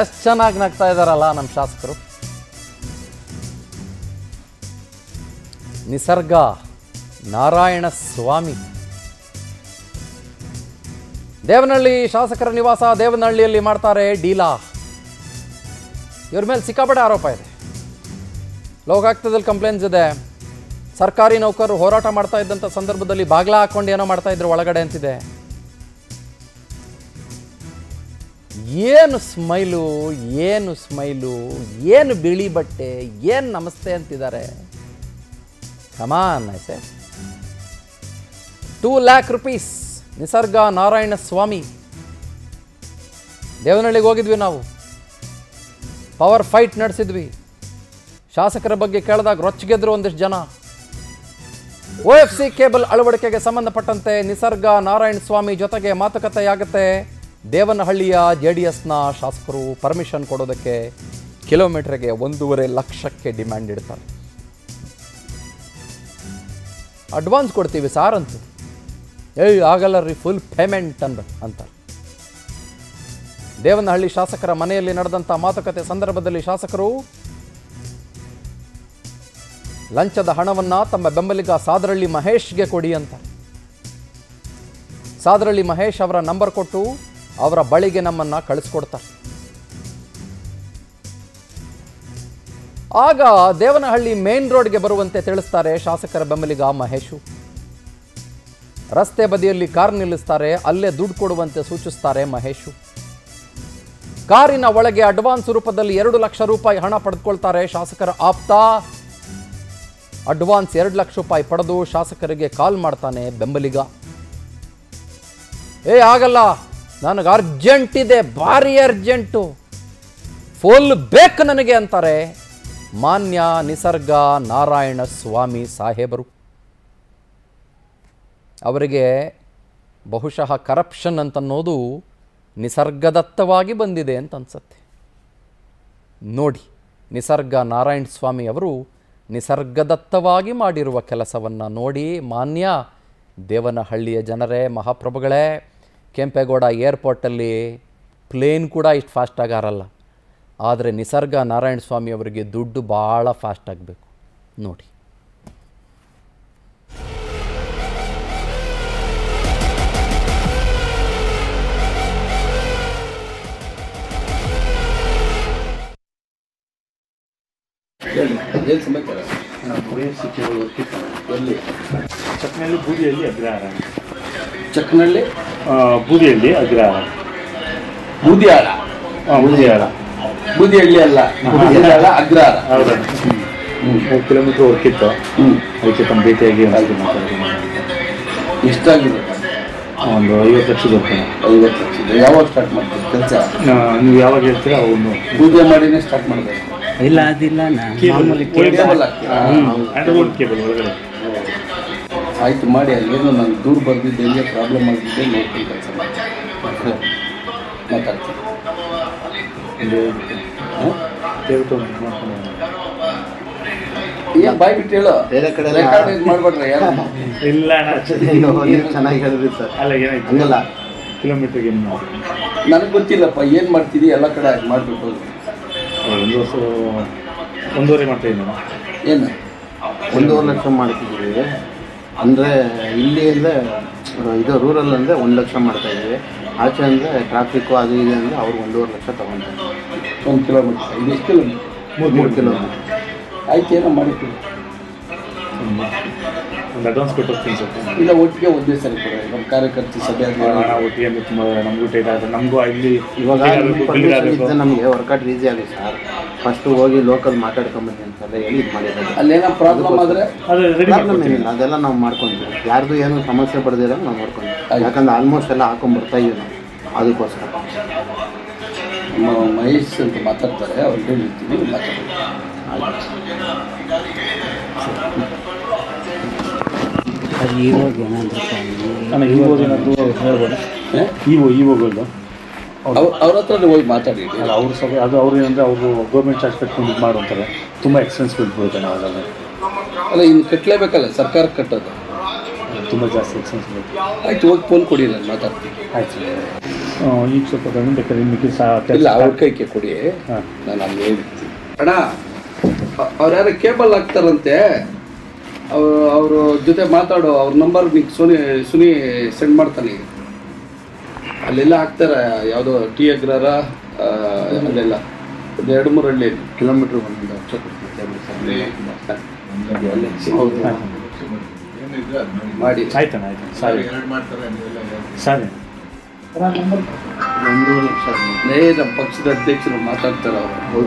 ಎಷ್ಟು ಚೆನ್ನಾಗಿ ನಗ್ತಾ ಇದ್ದಾರಲ್ಲ ನಮ್ಮ ಶಾಸಕರು. ನಿಸರ್ಗ ನಾರಾಯಣ ಸ್ವಾಮಿ ದೇವನಹಳ್ಳಿ ಶಾಸಕರ ನಿವಾಸ ದೇವನಹಳ್ಳಿಯಲ್ಲಿ ಮಾಡ್ತಾರೆ ಡೀಲಾ. ಇವ್ರ ಮೇಲೆ ಸಿಕ್ಕಾಪಟ್ಟೆ ಆರೋಪ ಇದೆ, ಲೋಕಾಯುಕ್ತದಲ್ಲಿ ಕಂಪ್ಲೇಂಟ್ಸ್ ಇದೆ. ಸರ್ಕಾರಿ ನೌಕರರು ಹೋರಾಟ ಮಾಡ್ತಾ ಇದ್ದಂಥ ಸಂದರ್ಭದಲ್ಲಿ ಬಾಗ್ಲ ಹಾಕ್ಕೊಂಡು ಏನೋ ಮಾಡ್ತಾ ಇದ್ರು ಒಳಗಡೆ ಅಂತಿದೆ. ಏನು ಸ್ಮೈಲು, ಏನು ಸ್ಮೈಲು, ಏನು ಬಿಳಿ ಬಟ್ಟೆ, ಏನು ನಮಸ್ತೆ ಅಂತಿದ್ದಾರೆ. ಕಮಾನ್ ಐಸೆ 2 lakh rupees ನಿಸರ್ಗ ನಾರಾಯಣ ಸ್ವಾಮಿ. ದೇವನಹಳ್ಳಿಗೆ ಹೋಗಿದ್ವಿ ನಾವು, ಪವರ್ ಫೈಟ್ ನಡೆಸಿದ್ವಿ. ಶಾಸಕರ ಬಗ್ಗೆ ಕೇಳಿದಾಗ ರೊಚ್ಚಿಗೆದ್ರು ಒಂದಿಷ್ಟು ಜನ. OFC ಕೇಬಲ್ ಅಳವಡಿಕೆಗೆ ಸಂಬಂಧಪಟ್ಟಂತೆ ನಿಸರ್ಗ ನಾರಾಯಣ ಸ್ವಾಮಿ ಜೊತೆಗೆ ಮಾತುಕತೆಯಾಗುತ್ತೆ. ದೇವನಹಳ್ಳಿಯ JDSನ ಶಾಸಕರು ಪರ್ಮಿಷನ್ ಕೊಡೋದಕ್ಕೆ ಕಿಲೋಮೀಟರ್ಗೆ 1.5 ಲಕ್ಷಕ್ಕೆ ಡಿಮ್ಯಾಂಡ್ ಇಡ್ತಾರೆ. ಅಡ್ವಾನ್ಸ್ ಕೊಡ್ತೀವಿ ಸಾರ್ ಅಂತೂ, ಏಯ್ ಆಗಲ್ಲ ರೀ ಫುಲ್ ಪೇಮೆಂಟ್ ಅಂತಾರೆ. ದೇವನಹಳ್ಳಿ ಶಾಸಕರ ಮನೆಯಲ್ಲಿ ನಡೆದಂಥ ಮಾತುಕತೆ ಸಂದರ್ಭದಲ್ಲಿ ಶಾಸಕರು ಲಂಚದ ಹಣವನ್ನು ತಮ್ಮ ಬೆಂಬಲಿಗ ಸಾದರಳ್ಳಿ ಮಹೇಶ್ಗೆ ಕೊಡಿ ಅಂತಾರೆ. ಸಾದರಳ್ಳಿ ಮಹೇಶ್ ಅವರ ನಂಬರ್ ಕೊಟ್ಟು ಅವರ ಬಳಿಗೆ ನಮ್ಮನ್ನು ಕಳಿಸ್ಕೊಡ್ತಾರೆ. ಆಗ ದೇವನಹಳ್ಳಿ ಮೇನ್ ರೋಡ್ಗೆ ಬರುವಂತೆ ತಿಳಿಸ್ತಾರೆ ಶಾಸಕರ ಬೆಂಬಲಿಗ ಮಹೇಶು. ರಸ್ತೆ ಬದಿಯಲ್ಲಿ ಕಾರ್ ನಿಲ್ಲಿಸ್ತಾರೆ, ಅಲ್ಲೇ ದುಡ್ಡು ಕೊಡುವಂತೆ ಸೂಚಿಸ್ತಾರೆ ಮಹೇಶು. ಕಾರಿನ ಒಳಗೆ ಅಡ್ವಾನ್ಸ್ ರೂಪದಲ್ಲಿ 2 ಲಕ್ಷ ರೂಪಾಯಿ ಹಣ ಪಡೆದುಕೊಳ್ತಾರೆ ಶಾಸಕರ ಆಪ್ತ. ಅಡ್ವಾನ್ಸ್ 2 ಲಕ್ಷ ರೂಪಾಯಿ ಪಡೆದು ಶಾಸಕರಿಗೆ ಕಾಲ್ ಮಾಡ್ತಾನೆ ಬೆಂಬಲಿಗ. ಏ ಆಗಲ್ಲ, ನನಗೆ ಅರ್ಜೆಂಟ್ ಇದೆ, ಭಾರಿ ಅರ್ಜೆಂಟು, ಫುಲ್ ಬೇಕು ನನಗೆ ಅಂತಾರೆ ಮಾನ್ಯ ನಿಸರ್ಗ ನಾರಾಯಣ ಸ್ವಾಮಿ ಸಾಹೇಬರು. ಅವರಿಗೆ ಬಹುಶಃ ಕರಪ್ಷನ್ ಅಂತನ್ನೋದು ನಿಸರ್ಗದತ್ತವಾಗಿ ಬಂದಿದೆ ಅಂತ ಅನ್ಸುತ್ತೆ. ನೋಡಿ, ನಿಸರ್ಗ ನಾರಾಯಣ ಸ್ವಾಮಿ ಅವರು ನಿಸರ್ಗದತ್ತವಾಗಿ ಮಾಡಿರುವ ಕೆಲಸವನ್ನು ನೋಡಿ ಮಾನ್ಯ ದೇವನಹಳ್ಳಿಯ ಜನರೇ, ಮಹಾಪ್ರಭುಗಳೇ, ಕೆಂಪೇಗೌಡ ಏರ್ಪೋರ್ಟಲ್ಲಿ ಪ್ಲೇನ್ ಕೂಡ ಇಷ್ಟು ಫಾಸ್ಟಾಗಿ ಹಾರಲ್ಲ, ಆದರೆ ನಿಸರ್ಗ ನಾರಾಯಣ ಸ್ವಾಮಿ ಅವರಿಗೆ ದುಡ್ಡು ಭಾಳ ಫಾಸ್ಟ್ ಆಗಬೇಕು ನೋಡಿ. ಚಕ್ನಲ್ಲಿ ಬೂದಿಯಲ್ಲಿ ಅಗ್ರಹಾರ, ಚಕ್ನಲ್ಲಿ ಬೂದಿಯಲ್ಲಿ ಅಗ್ರಹಾರ, ಬೂದಿಹಾರ, ಬೂದಿಹಾರ, ಬೂದಿಹಳ್ಳಿ ಅಲ್ಲ, ಬೂದಿಹಾರ ಅಗ್ರಹಾರ. ಹೌದಾ? 3 ಕಿಲೋಮೀಟರ್ ಹೊರಕಿತ್ತು, ಅದಕ್ಕೆ ತಮ್ಮ ಭೇಟಿಯಾಗಿ ಎಷ್ಟಾಗಿದೆ? ಒಂದು 50 ಲಕ್ಷದ ರೂಪಾಯಿ. 50 ಲಕ್ಷದ? ಯಾವಾಗ ಸ್ಟಾರ್ಟ್ ಮಾಡ್ತೀವಿ ಕೆಲಸ? ನೀವು ಯಾವಾಗ ಹೇಳ್ತೀರ ಅವನು ಪೂಜೆ ಮಾಡಿನೇ ಸ್ಟಾರ್ಟ್ ಮಾಡಬೇಕು. ಇಲ್ಲ ಅದಿಲ್ಲ, ಆಯಿತು ಮಾಡಿ. ಅಲ್ಲೇನು ನಾನು ದೂರು ಬಂದಿದ್ದೆ, ಹೆಂಗೆ ಪ್ರಾಬ್ಲಮ್ ಆಗಿದ್ದೆ ನೋಡ್ತೀನಿ, ಕೆಲಸ ಮಾಡ್ತೀನಿ, ಮಾತಾಡ್ತೀನಿ. ಏನು ಬಾಯ್ ಬಿಟ್ಟು ಹೇಳೋ, ಬೇರೆ ಕಡೆ ರೆಕಾರ್ಡ್ ಮಾಡ್ಬೇಡ್ರೆ ಯಾರು. ಇಲ್ಲ ಚೆನ್ನಾಗಿ ಹೇಳಿದ್ರಿ ಸರ್. ಅಲ್ಲ ಏನಾಯ್ತು ಕಿಲೋಮೀಟ್ರಿಗೆ? ನನಗೆ ಗೊತ್ತಿಲ್ಲಪ್ಪ, ಏನು ಮಾಡ್ತಿದ್ದೀವಿ ಎಲ್ಲ ಕಡೆ ಆಗಿ ಮಾಡಿಬಿಟ್ಟು ಒಂದೂವರೆ ಮಾಡ್ತಾ ಇದ್ದೀವಿ. ಏನು 1.5 ಲಕ್ಷ ಮಾಡ್ತಿದ್ದೀವಿ ಅಂದರೆ ಇಲ್ಲಿ ಅಂದರೆ ಇದು ರೂರಲ್ ಅಂದರೆ 1 ಲಕ್ಷ ಮಾಡ್ತಾಯಿದ್ದೀವಿ. ಆಚೆ ಅಂದರೆ ಟ್ರಾಫಿಕ್ಕು ಅದು ಇದೆ ಅಂದರೆ ಅವ್ರು 1.5 ಲಕ್ಷ ತೊಗೊಳ್ತಾರೆ. 1 ಕಿಲೋಮೀಟ್ರ್? ಇದು ಎಷ್ಟು ಕಿಲೋಮೀಟ್ರ್? 3 ಕಿಲೋಮೀಟ್ರ್. ಆಯ್ತು, ಏನೋ ಮಾಡಿದ್ದೀವಿ. ಒಂದು ಅಡ್ವಾನ್ಸ್ ಕೊಟ್ಟು ಹೋಗ್ತೀನಿ ಸರ್. ಇಲ್ಲ, ಒಟ್ಟಿಗೆ ಒಂದೇ ಸರಿ ಕೂಡ ನಮ್ಮ ಕಾರ್ಯಕರ್ತ ಸಭೆ ಒಟ್ಟಿಗೆ ತುಂಬ ನಮಗೂ ಟೈಟ್ ಆಗುತ್ತೆ, ನಮಗೂ ಇಲ್ಲಿ ಇವಾಗ ನಮಗೆ ವರ್ಕೌಟ್ ಈಸಿ ಆಗುತ್ತೆ ಸರ್. ಫಸ್ಟು ಹೋಗಿ ಲೋಕಲ್ ಮಾತಾಡ್ಕೊಂಬಂದು ಅಂತೆಲ್ಲ ಎಲ್ಲಿ ಇದು ಮಾಡಿದ್ದಾರೆ, ಅಲ್ಲೇನೋ ಪ್ರಾಬ್ಲಮ್ ಆದರೆ ಪ್ರಾಬ್ಲಮ್ ಏನಿಲ್ಲ, ಅದೆಲ್ಲ ನಾವು ಮಾಡ್ಕೊಂತೀವಿ. ಯಾರ್ದು ಏನು ಸಮಸ್ಯೆ ಬರೋದಿಲ್ಲ ನಾವು ಮಾಡ್ಕೊಂತೀವಿ, ಯಾಕಂದ್ರೆ ಆಲ್ಮೋಸ್ಟ್ ಎಲ್ಲ ಹಾಕೊಂಡ್ಬರ್ತಾ ಇದೀವಿ ನಾವು. ಅದಕ್ಕೋಸ್ಕರ ನಮ್ಮ ಮಹೇಶ್ ಅಂತ ಮಾತಾಡ್ತಾರೆ, ಅವ್ರಿಗೆ ಹೇಳ್ತೀನಿ ಮಾತಾಡ್ತೀವಿ. ಇಒಗಳು ಅವ್ರ ಹತ್ರ ಹೋಗಿ ಮಾತಾಡಿ ಅವ್ರ ಸಭೆ ಅದು ಅವ್ರು ಏನಂದರೆ ಅವರು ಗೌರ್ಮೆಂಟ್ ಚಾರ್ಜ್ ಕಟ್ಕೊಂಡು ಇದು ಮಾಡುವಂತಾರೆ, ತುಂಬ ಎಕ್ಸ್ಪೆನ್ಸ್ ಬಿಡ್ಬಿಡುತ್ತೆ. ನಾವು ಅದನ್ನು ಅಲ್ಲ ಇನ್ನು ಕಟ್ಟಲೇಬೇಕಲ್ಲ, ಸರ್ಕಾರ ಕಟ್ಟೋದು ತುಂಬ ಜಾಸ್ತಿ ಎಕ್ಸ್ಪೆನ್ಸ್ ಬೀಳುತ್ತೆ. ಆಯ್ತು ಹೋಗಿ ಫೋನ್ ಕೊಡಿ, ನಾನು ಮಾತಾಡ್ತೀನಿ. ಆಯ್ತು ಈಗ ಸ್ವಲ್ಪ ಬೇಕಾದ್ರೆ ನಿಮಗೆ ಇಲ್ಲ ಅವ್ರ ಕೈಗೆ ಕೊಡಿ. ನಾನು ಅಲ್ಲಿ ಹೇಳ್ತೀನಿ ಅಣ್ಣ, ಅವ್ರು ಯಾರು ಕೇಬಲ್ ಹಾಕ್ತಾರಂತೆ ಅವ್ರ ಜೊತೆ ಮಾತಾಡು, ಅವ್ರ ನಂಬರ್ ನಿಂಗೆ ಸುನಿ ಸೆಂಡ್ ಮಾಡ್ತಾನೆ. ಅಲ್ಲೆಲ್ಲ ಹಾಕ್ತಾರೆ ಯಾವುದೋ ಟಿ ಅಗ್ರರ ಅಲ್ಲೆಲ್ಲ ಒಂದು 2-3 ಹಳ್ಳಿ ಕಿಲೋಮೀಟ್ರ್ ಬಂದಿದೆ ಮಾಡಿ. ಆಯ್ತಾನೆ ಆಯ್ತು ಸರಿ ಸರಿ. ನಮ್ಮ ಪಕ್ಷದ ಅಧ್ಯಕ್ಷರು ಮಾತಾಡ್ತಾರೆ ಅವರು.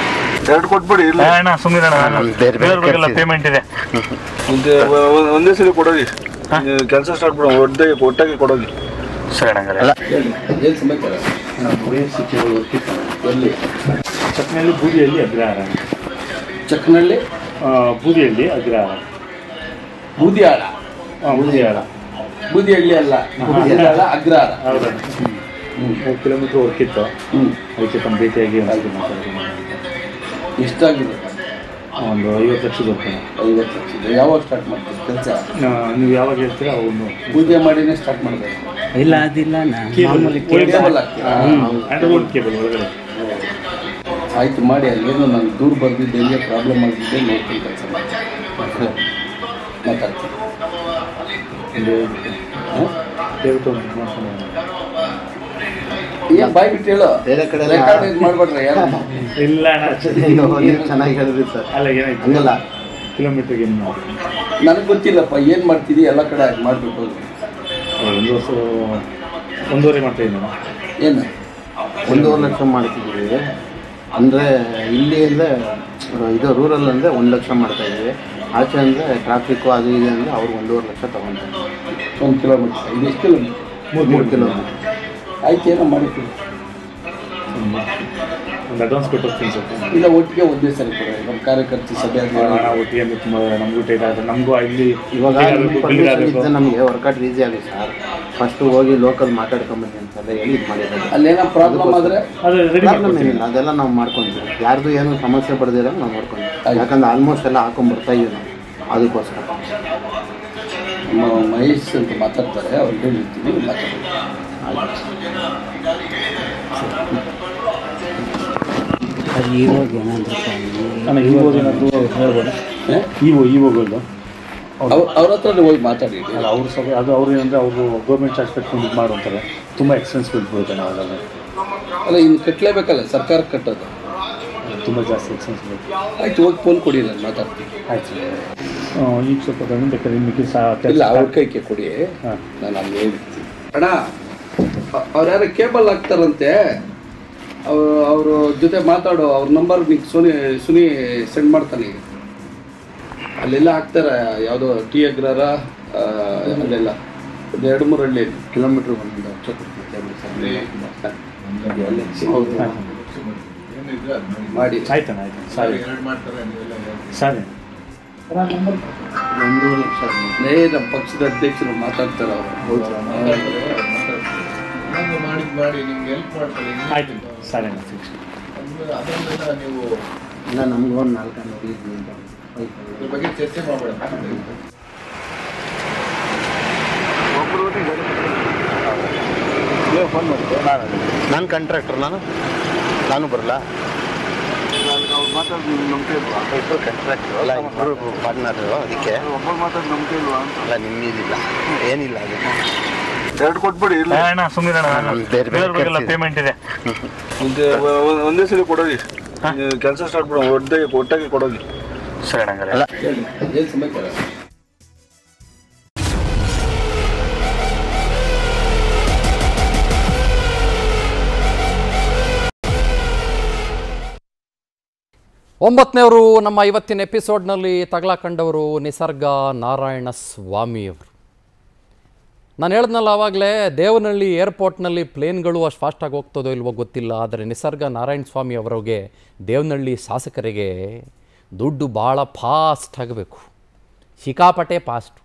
ಎರಡು ಕೊಟ್ಬಿಡಿ. ಇಲ್ಲ ಅಣ್ಣ ಸುಮ್ಮನೆ ಬೇರೆಲ್ಲ ಪೇಮೆಂಟ್ ಇದೆ, ಒಂದೇ ಸಲ ಕೊಡೋದು, ಕೆಲಸ ಸ್ಟಾರ್ಟ್ ಮಾಡೋದು, ಒಟ್ಟಾಗಿ ಕೊಡೋದು. ಸರಿ ಅಣ್ಣ ಏನು ಸಮಯ ಎಲ್ಲಿ ಚಕ್ನಲ್ಲಿ ಬೂದಿಯಲ್ಲಿ ಅಗ್ರಹಾರ, ಚಕ್ನಲ್ಲಿ ಬೂದಿಯಲ್ಲಿ ಅಗ್ರಹಾರ, ಬೂದಿಹಾರ ಬೂದಿಹಾರ ಬೂದಿಹಳ್ಳಿ ಅಲ್ಲ ಬೂದಿಹಾರ ಅಗ್ರಹಾರ. ಹೌದಾ? 3 ಕಿಲೋಮೀಟ್ರ್ ಹೊರಕಿತ್ತು, ಅದಕ್ಕೆ ತಮ್ಮ ಭೇಟಿಯಾಗಿ ಎಷ್ಟಾಗಿದೆ? ಒಂದು 50 ಲಕ್ಷ ಬರ್ತೇನೆ. 50 ಲಕ್ಷ ಯಾವಾಗ ಸ್ಟಾರ್ಟ್ ಮಾಡ್ತೀವಿ ಕೆಲಸ? ನೀವು ಯಾವಾಗ ಹೇಳ್ತೀರ ಅವನು ಪೂಜೆ ಮಾಡಿನೇ ಸ್ಟಾರ್ಟ್ ಮಾಡಬೇಕು. ಇಲ್ಲ ಅದಿಲ್ಲ ಕೇಬಲ್ ಒಳಗಡೆ. ಆಯಿತು ಮಾಡಿ. ಅಲ್ಲೇನು ನಾನು ದೂರ ಬಂದಿದ್ದೆ, ಎಲ್ಲೇ ಪ್ರಾಬ್ಲಮ್ ಆಗಿದ್ದೆ ನೋಡ್ತೀನಿ, ಕೆಲಸ ಮಾತಾಡ್ತೀನಿ. ಏನು ಬಾಯ್ ಬಿಟ್ಟು ಹೇಳೋ, ಬೇರೆ ಕಡೆ ಮಾಡ್ಬೇಡ್ರೆ ಯಾರು. ಇಲ್ಲ ಚೆನ್ನಾಗಿ ಹೇಳಿದ್ರಿ ಸರ್. ಅಲ್ಲ ಏನಾಯ್ತು ಹಂಗಲ್ಲ, ಕಿಲೋಮೀಟ್ರಿಗೆ ಏನು ಮಾಡಿ ನನಗೆ ಗೊತ್ತಿಲ್ಲಪ್ಪ, ಏನು ಮಾಡ್ತಿದ್ದೀವಿ ಎಲ್ಲ ಕಡೆ ಹಾಗೆ ಮಾಡಿಬಿಟ್ಟು ಒಂದು ವರ್ಷ 1.5 ಮಾಡ್ತಾಯಿದ್ದೀವಿ. ಏನು 1.5 ಲಕ್ಷ ಮಾಡ್ತಿದ್ದೀವಿ ಅಂದರೆ ಇಲ್ಲಿ ಅಂದರೆ ಇದು ರೂರಲ್ ಅಂದರೆ 1 ಲಕ್ಷ ಮಾಡ್ತಾಯಿದ್ದೀವಿ, ಆಚೆ ಅಂದರೆ ಟ್ರಾಫಿಕ್ಕು ಅದು ಇದೆ ಅಂದರೆ ಅವ್ರು 1.5 ಲಕ್ಷ ತೊಗೊಳ್ತಾರೆ 1 ಕಿಲೋಮೀಟ್ರ್. ಇದು ಎಷ್ಟು ಕಿಲೋಮೀಟ್ರ್? 3 ಕಿಲೋಮೀಟ್ರ್. ಆಯ್ತು ಏನೋ ಮಾಡಿದ್ದೀವಿ, ಒಂದು ಅಡ್ವಾನ್ಸ್ ಕೊಟ್ಟು ಹೋಗ್ತೀನಿ ಸರ್. ಇಲ್ಲ ಒಟ್ಟಿಗೆ ಒಂದೇ ಸರಿ ಕೊಡೋ, ನಮ್ಮ ಕಾರ್ಯಕರ್ತರು ಸಭೆ ಒಟ್ಟಿಗೆ ತುಂಬ ನಮಗೂ ಟೈಟ್ ಆಗುತ್ತೆ, ನಮಗೂ ಇಲ್ಲಿ ಇವಾಗ ನಮಗೆ ವರ್ಕೌಟ್ ಈಸಿ ಆಗುತ್ತೆ ಸರ್. ಫಸ್ಟು ಹೋಗಿ ಲೋಕಲ್ ಮಾತಾಡ್ಕೊಂಬನ್ನಿ ಅಂತೆಲ್ಲ ಹೇಳಿ ಇದು ಮಾಡಿದ್ದಾರೆ. ಅಲ್ಲೇನೋ ಪ್ರಾಬ್ಲಮ್ ಆದರೆ ಪ್ರಾಬ್ಲಮ್ ಏನಿಲ್ಲ, ಅದೆಲ್ಲ ನಾವು ಮಾಡ್ಕೊಂತೀವಿ, ಯಾರ್ದು ಏನೋ ಸಮಸ್ಯೆ ಬರ್ದಿರೋ ನಾವು ಮಾಡ್ಕೊಂತೀವಿ, ಯಾಕಂದ್ರೆ ಆಲ್ಮೋಸ್ಟ್ ಎಲ್ಲ ಹಾಕೊಂಡ್ಬರ್ತಾ ಇದೀವಿ ನಾವು. ಅದಕ್ಕೋಸ್ಕರ ನಮ್ಮ ಮಹೇಶ್ ಅಂತ ಮಾತಾಡ್ತಾರೆ, ಅವ್ರಿಗೆ ಹೇಳ್ತೀನಿ ಮಾತಾಡ್ತೀವಿ. ಇಒಗಳು ಅವ್ರ ಹತ್ರ ಹೋಗಿ ಮಾತಾಡಿ ಅವ್ರ ಸಭೆ ಅದು ಅವ್ರು ಏನಂದರೆ ಅವರು ಗೌರ್ಮೆಂಟ್ ಚಾರ್ಜ್ ಕಟ್ಕೊಂಡು ಇದು ಮಾಡುವಂತಾರೆ, ತುಂಬ ಎಕ್ಸ್ಪೆನ್ಸ್ ಬಿಡ್ಬಿಡುತ್ತೆ. ನಾವು ಅದನ್ನು ಅಲ್ಲ ಇನ್ನು ಕಟ್ಟಲೇಬೇಕಲ್ಲ, ಸರ್ಕಾರ ಕಟ್ಟೋದು ತುಂಬ ಜಾಸ್ತಿ ಎಕ್ಸ್ಪೆನ್ಸ್ ಬೀಳುತ್ತೆ. ಆಯ್ತು ಹೋಗಿ ಫೋನ್ ಕೊಡಿ, ನಾನು ಮಾತಾಡ್ತೀನಿ. ಆಯ್ತು ಈಗ ಸ್ವಲ್ಪ ಬೇಕಾದ್ರೆ ನಿಮಗೆ ಇಲ್ಲ ಅವ್ರ ಕೈಗೆ ಕೊಡಿ, ನಾನು ಅಲ್ಲಿ ಹೇಳ್ತೀನಿ ಅಣ್ಣ. ಅವ್ರು ಯಾರು ಕೇಬಲ್ ಹಾಕ್ತಾರಂತೆ ಅವ್ರ ಜೊತೆ ಮಾತಾಡು, ಅವ್ರ ನಂಬರ್ ನಿಂಗೆ ಸುನಿ ಸೆಂಡ್ ಮಾಡ್ತಾನೆ. ಅಲ್ಲೆಲ್ಲ ಹಾಕ್ತಾರೆ ಯಾವುದೋ ಟಿ ಅಗ್ರರ ಅಲ್ಲೆಲ್ಲ ಒಂದು 2-3 ಹಳ್ಳಿ ಕಿಲೋಮೀಟ್ರ್ ಬಂದಿದೆ ಮಾಡಿ. ಆಯ್ತಾನೆ ಆಯ್ತು ಸರಿ ಸರಿ. ನಮ್ಮ ಪಕ್ಷದ ಅಧ್ಯಕ್ಷರು ಮಾತಾಡ್ತಾರೆ ಅವರು. ಮಾಡಿ ನಿಮ್ಗೆ ಹೆಲ್ಪ್ ಮಾಡ್ತಾರೆ. ಆಯ್ತು ಸರಿ ಅದರಿಂದ ನೀವು ಇಲ್ಲ ನಮಗೂ ಒಂದು 4-5 ಇದ್ರ ಬಗ್ಗೆ ಚರ್ಚೆ ಮಾಡಬೇಡ. ಫೋನ್ ಮಾಡಿದ್ದೆ ನಾನು ಕಾಂಟ್ರಾಕ್ಟರ್, ನಾನು ಬರಲ್ಲ ಅವ್ರು ಮಾತಾಡೋದು ನೀವು ನಂಬಿಕೆ ಇಲ್ವಾ? ಇಬ್ಬರು ಕಾಂಟ್ರಾಕ್ಟರು ಅಲ್ಲ, ಇಬ್ಬರು ಪಾರ್ಟ್ನರು, ಅದಕ್ಕೆ ಒಬ್ಬರು ಮಾತಾಡೋದು ನಂಬಿಕೆ ಇಲ್ವಾ ಅಲ್ಲ. ನಿಮ್ಮಿದಿಲ್ಲ ಏನಿಲ್ಲ, ಅದಕ್ಕೆ ಎರಡು ಕೊಟ್ಬಿಡಿ. ಇಲ್ಲ ಅಣ್ಣ ಸುಮ್ಮನೆ ಪೇಮೆಂಟ್ ಇದೆ, ಒಂದೇ ಸಲ ಕೊಡೋದು, ಕೆಲಸ ಸ್ಟಾರ್ಟ್ ಮಾಡೋಣ ಒಡ್ಡೆ ಕೊಟ್ಟಾಗಿ ಕೊಡೋದು ಸರಿ ಅಣ್ಣಾರೆ ಅಲ್ಲ ಏನು ಸಮಯ ಒಂಬತ್ತನೇವರು ನಮ್ಮ ಇವತ್ತಿನ ಎಪಿಸೋಡ್ನಲ್ಲಿ ತಗಲಾಕಂಡವರು ನಿಸರ್ಗ ನಾರಾಯಣ ಸ್ವಾಮಿಯವರು. ನಾನು ಹೇಳಿದ್ನಲ್ಲ ಆವಾಗಲೇ ದೇವನಹಳ್ಳಿ ಏರ್ಪೋರ್ಟ್ನಲ್ಲಿ ಪ್ಲೇನ್ಗಳು ಅಷ್ಟು ಫಾಸ್ಟಾಗಿ ಹೋಗ್ತದೋ ಇಲ್ವೋ ಗೊತ್ತಿಲ್ಲ, ಆದರೆ ನಿಸರ್ಗ ನಾರಾಯಣ ಸ್ವಾಮಿ ಅವರಿಗೆ ದೇವನಹಳ್ಳಿ ಶಾಸಕರಿಗೆ ದುಡ್ಡು ಭಾಳ ಫಾಸ್ಟ್ ಆಗಬೇಕು, ಸಿಕ್ಕಾಪಟ್ಟೆ ಫಾಸ್ಟ್.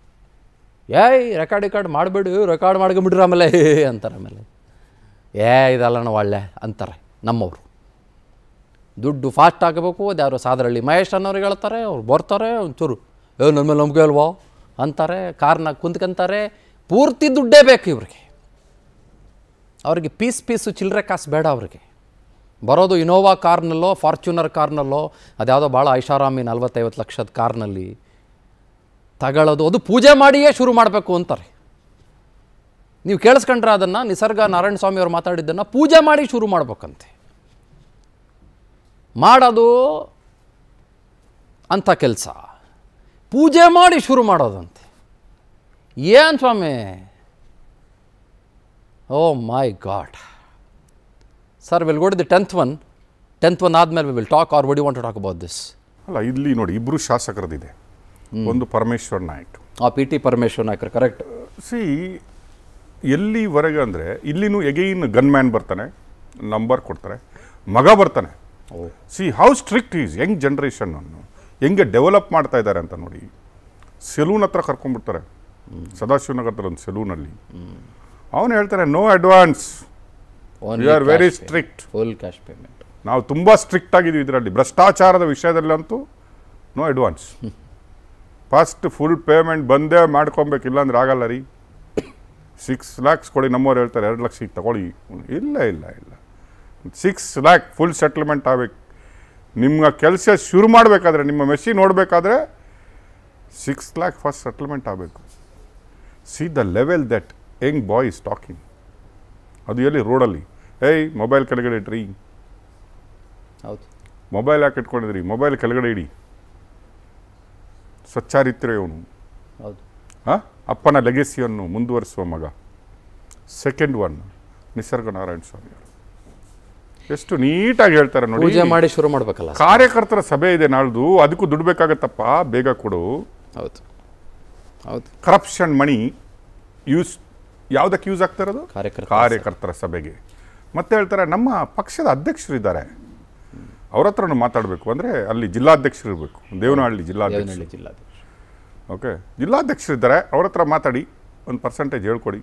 ಏಯ್ ರೆಕಾರ್ಡ್ ಮಾಡಬೇಡಿ, ರೆಕಾರ್ಡ್ ಮಾಡ್ಕೊಂಬಿಡ್ರಿ ಆಮೇಲೆ ಅಂತಾರೆ, ಆಮೇಲೆ ಏ ಇದಲ್ಲಣ್ಣ ಒಳ್ಳೆ ಅಂತಾರೆ ನಮ್ಮವರು. ದುಡ್ಡು ಫಾಸ್ಟ್ ಆಗಬೇಕು, ಅದ್ಯಾರು ಸಾದರಳ್ಳಿ ಮಹೇಶ್ ಅನ್ನೋರಿಗೆ ಹೇಳ್ತಾರೆ, ಅವ್ರು ಬರ್ತಾರೆ ಒಂಚೂರು ಏ ನನ್ನ ಮೇಲೆ ನಂಬಿಕೆ ಅಲ್ವೋ ಅಂತಾರೆ, ಕಾರ್ನಾಗ ಕುಂತ್ಕೊಂತಾರೆ, ಪೂರ್ತಿ ದುಡ್ಡೇ ಬೇಕು ಇವ್ರಿಗೆ. ಅವ್ರಿಗೆ ಪೀಸು ಚಿಲ್ಲರೆ ಕಾಸು ಬೇಡ, ಅವ್ರಿಗೆ ಬರೋದು ಇನೋವಾ ಕಾರ್ನಲ್ಲೋ ಫಾರ್ಚುನರ್ ಕಾರ್ನಲ್ಲೋ ಅದ್ಯಾವುದೋ ಭಾಳ ಐಷಾರಾಮಿ 40-50 ಲಕ್ಷದ ಕಾರ್ನಲ್ಲಿ ತಗೊಳ್ಳೋದು, ಅದು ಪೂಜೆ ಮಾಡಿಯೇ ಶುರು ಮಾಡಬೇಕು ಅಂತಾರೆ. ನೀವು ಕೇಳಿಸ್ಕೊಂಡ್ರೆ ಅದನ್ನು ನಿಸರ್ಗ ನಾರಾಯಣ ಸ್ವಾಮಿ ಅವ್ರು ಮಾತಾಡಿದ್ದನ್ನು ಪೂಜೆ ಮಾಡಿ ಶುರು ಮಾಡ್ಬೇಕಂತೆ, ಮಾಡೋದು ಅಂಥ ಕೆಲಸ ಪೂಜೆ ಮಾಡಿ ಶುರು ಮಾಡೋದಂತೆ. ಏನು ಸ್ವಾಮಿ, oh my god sir, will go to the 10th one ಆದಮೇಲೆ will talk R what you want to talk about this. ಅಲ್ಲ ಇಲ್ಲಿ ನೋಡಿ ಇಬ್ಬರು ಶಾಸಕರದಿದೆ, ಒಂದು ಪರಮೇಶ್ವರ ನಾಯ್ಕ್, ಆ ಪಿ ಟಿ ಪರಮೇಶ್ವರ ನಾಯ್ಕರು ಕರೆಕ್ಟ್. ಸಿ ಎಲ್ಲಿವರೆಗೆ ಅಂದರೆ ಇಲ್ಲಿನೂ ಎಗೈನ್ ಗನ್ ಮ್ಯಾನ್ ಬರ್ತಾನೆ, ನಂಬರ್ ಕೊಡ್ತಾರೆ, ಮಗ ಬರ್ತಾನೆ. See how strict is young ಜನ್ರೇಷನನ್ನು ಹೆಂಗೆ ಡೆವಲಪ್ ಮಾಡ್ತಾ ಇದ್ದಾರೆ ಅಂತ ನೋಡಿ. ಸೆಲೂನ್ ಹತ್ರ ಕರ್ಕೊಂಡ್ಬಿಡ್ತಾರೆ, ಸದಾಶಿವನಗರದಲ್ಲಿ ಒಂದು ಸೆಲೂನಲ್ಲಿ ಅವನು ಹೇಳ್ತಾರೆ no advance, you are very strict, full cash payment. ನಾವು ತುಂಬ ಸ್ಟ್ರಿಕ್ಟ್ ಆಗಿದ್ದೀವಿ ಇದರಲ್ಲಿ, ಭ್ರಷ್ಟಾಚಾರದ ವಿಷಯದಲ್ಲಂತೂ no advance, first full payment ಬಂದೇ ಮಾಡ್ಕೊಬೇಕು, ಇಲ್ಲಾಂದ್ರೆ ಆಗಲ್ಲ ರೀ. 6 lakhs ಕೊಡಿ ನಮ್ಮವ್ರು ಹೇಳ್ತಾರೆ, 2 ಲಕ್ಷ ತಗೊಳ್ಳಿ, ಇಲ್ಲ ಇಲ್ಲ ಇಲ್ಲ 6 lakh ಫುಲ್ ಸೆಟ್ಲ್ಮೆಂಟ್ ಆಗಬೇಕು. ನಿಮ್ಮ ಕೆಲಸ ಶುರು ಮಾಡಬೇಕಾದ್ರೆ, ನಿಮ್ಮ ಮೆಷಿನ್ ನೋಡಬೇಕಾದ್ರೆ 6 lakh ಫಸ್ಟ್ ಸೆಟ್ಲ್ಮೆಂಟ್ ಆಗಬೇಕು. See the level that young boy is talking, ಅದು ಎಲ್ಲಿ ರೋಡಲ್ಲಿ, ಏಯ್ ಮೊಬೈಲ್ ಕೆಳಗಡೆ ಇಟ್ರಿ, ಹೌದು ಮೊಬೈಲ್ ಯಾಕೆ ಇಟ್ಕೊಂಡಿದ್ರಿ, ಮೊಬೈಲ್ ಕೆಳಗಡೆ ಇಡಿ, ಸ್ವಚ್ಛಾರಿತ್ರೆ ಅವನು, ಹೌದು ಹಾಂ ಅಪ್ಪನ ಲೆಗೆಸಿಯನ್ನು ಮುಂದುವರಿಸುವ ಮಗ. 2nd one ನಿಸರ್ಗ ನಾರಾಯಣ ಸ್ವಾಮಿ ಅವರು ಎಷ್ಟು ನೀಟಾಗಿ ಹೇಳ್ತಾರೆ ನೋಡಿ, ಪೂಜೆ ಮಾಡಿ ಶುರು ಮಾಡಬೇಕಲ್ಲ. ಕಾರ್ಯಕರ್ತರ ಸಭೆ ಇದೆ ನಾಳ್ದು, ಅದಕ್ಕೂ ದುಡ್ಡು ಬೇಕಾಗತ್ತಪ್ಪ ಬೇಗ ಕೊಡು. ಹೌದು ಹೌದು, ಕರಪ್ಷನ್ ಮಣಿ ಯೂಸ್ ಯಾವುದಕ್ಕೆ ಯೂಸ್ ಆಗ್ತಾ ಇರೋದು? ಕಾರ್ಯಕರ್ತರ ಸಭೆಗೆ. ಮತ್ತೆ ಹೇಳ್ತಾರೆ ನಮ್ಮ ಪಕ್ಷದ ಅಧ್ಯಕ್ಷರಿದ್ದಾರೆ, ಅವ್ರ ಹತ್ರನೂ ಮಾತಾಡಬೇಕು, ಅಂದರೆ ಅಲ್ಲಿ ಜಿಲ್ಲಾಧ್ಯಕ್ಷರು ಇರಬೇಕು, ದೇವನಹಳ್ಳಿ ಜಿಲ್ಲಾಧ್ಯಕ್ಷ, ಓಕೆ ಜಿಲ್ಲಾಧ್ಯಕ್ಷರಿದ್ದಾರೆ, ಅವ್ರ ಹತ್ರ ಮಾತಾಡಿ ಒಂದು ಪರ್ಸೆಂಟೇಜ್ ಹೇಳ್ಕೊಡಿ,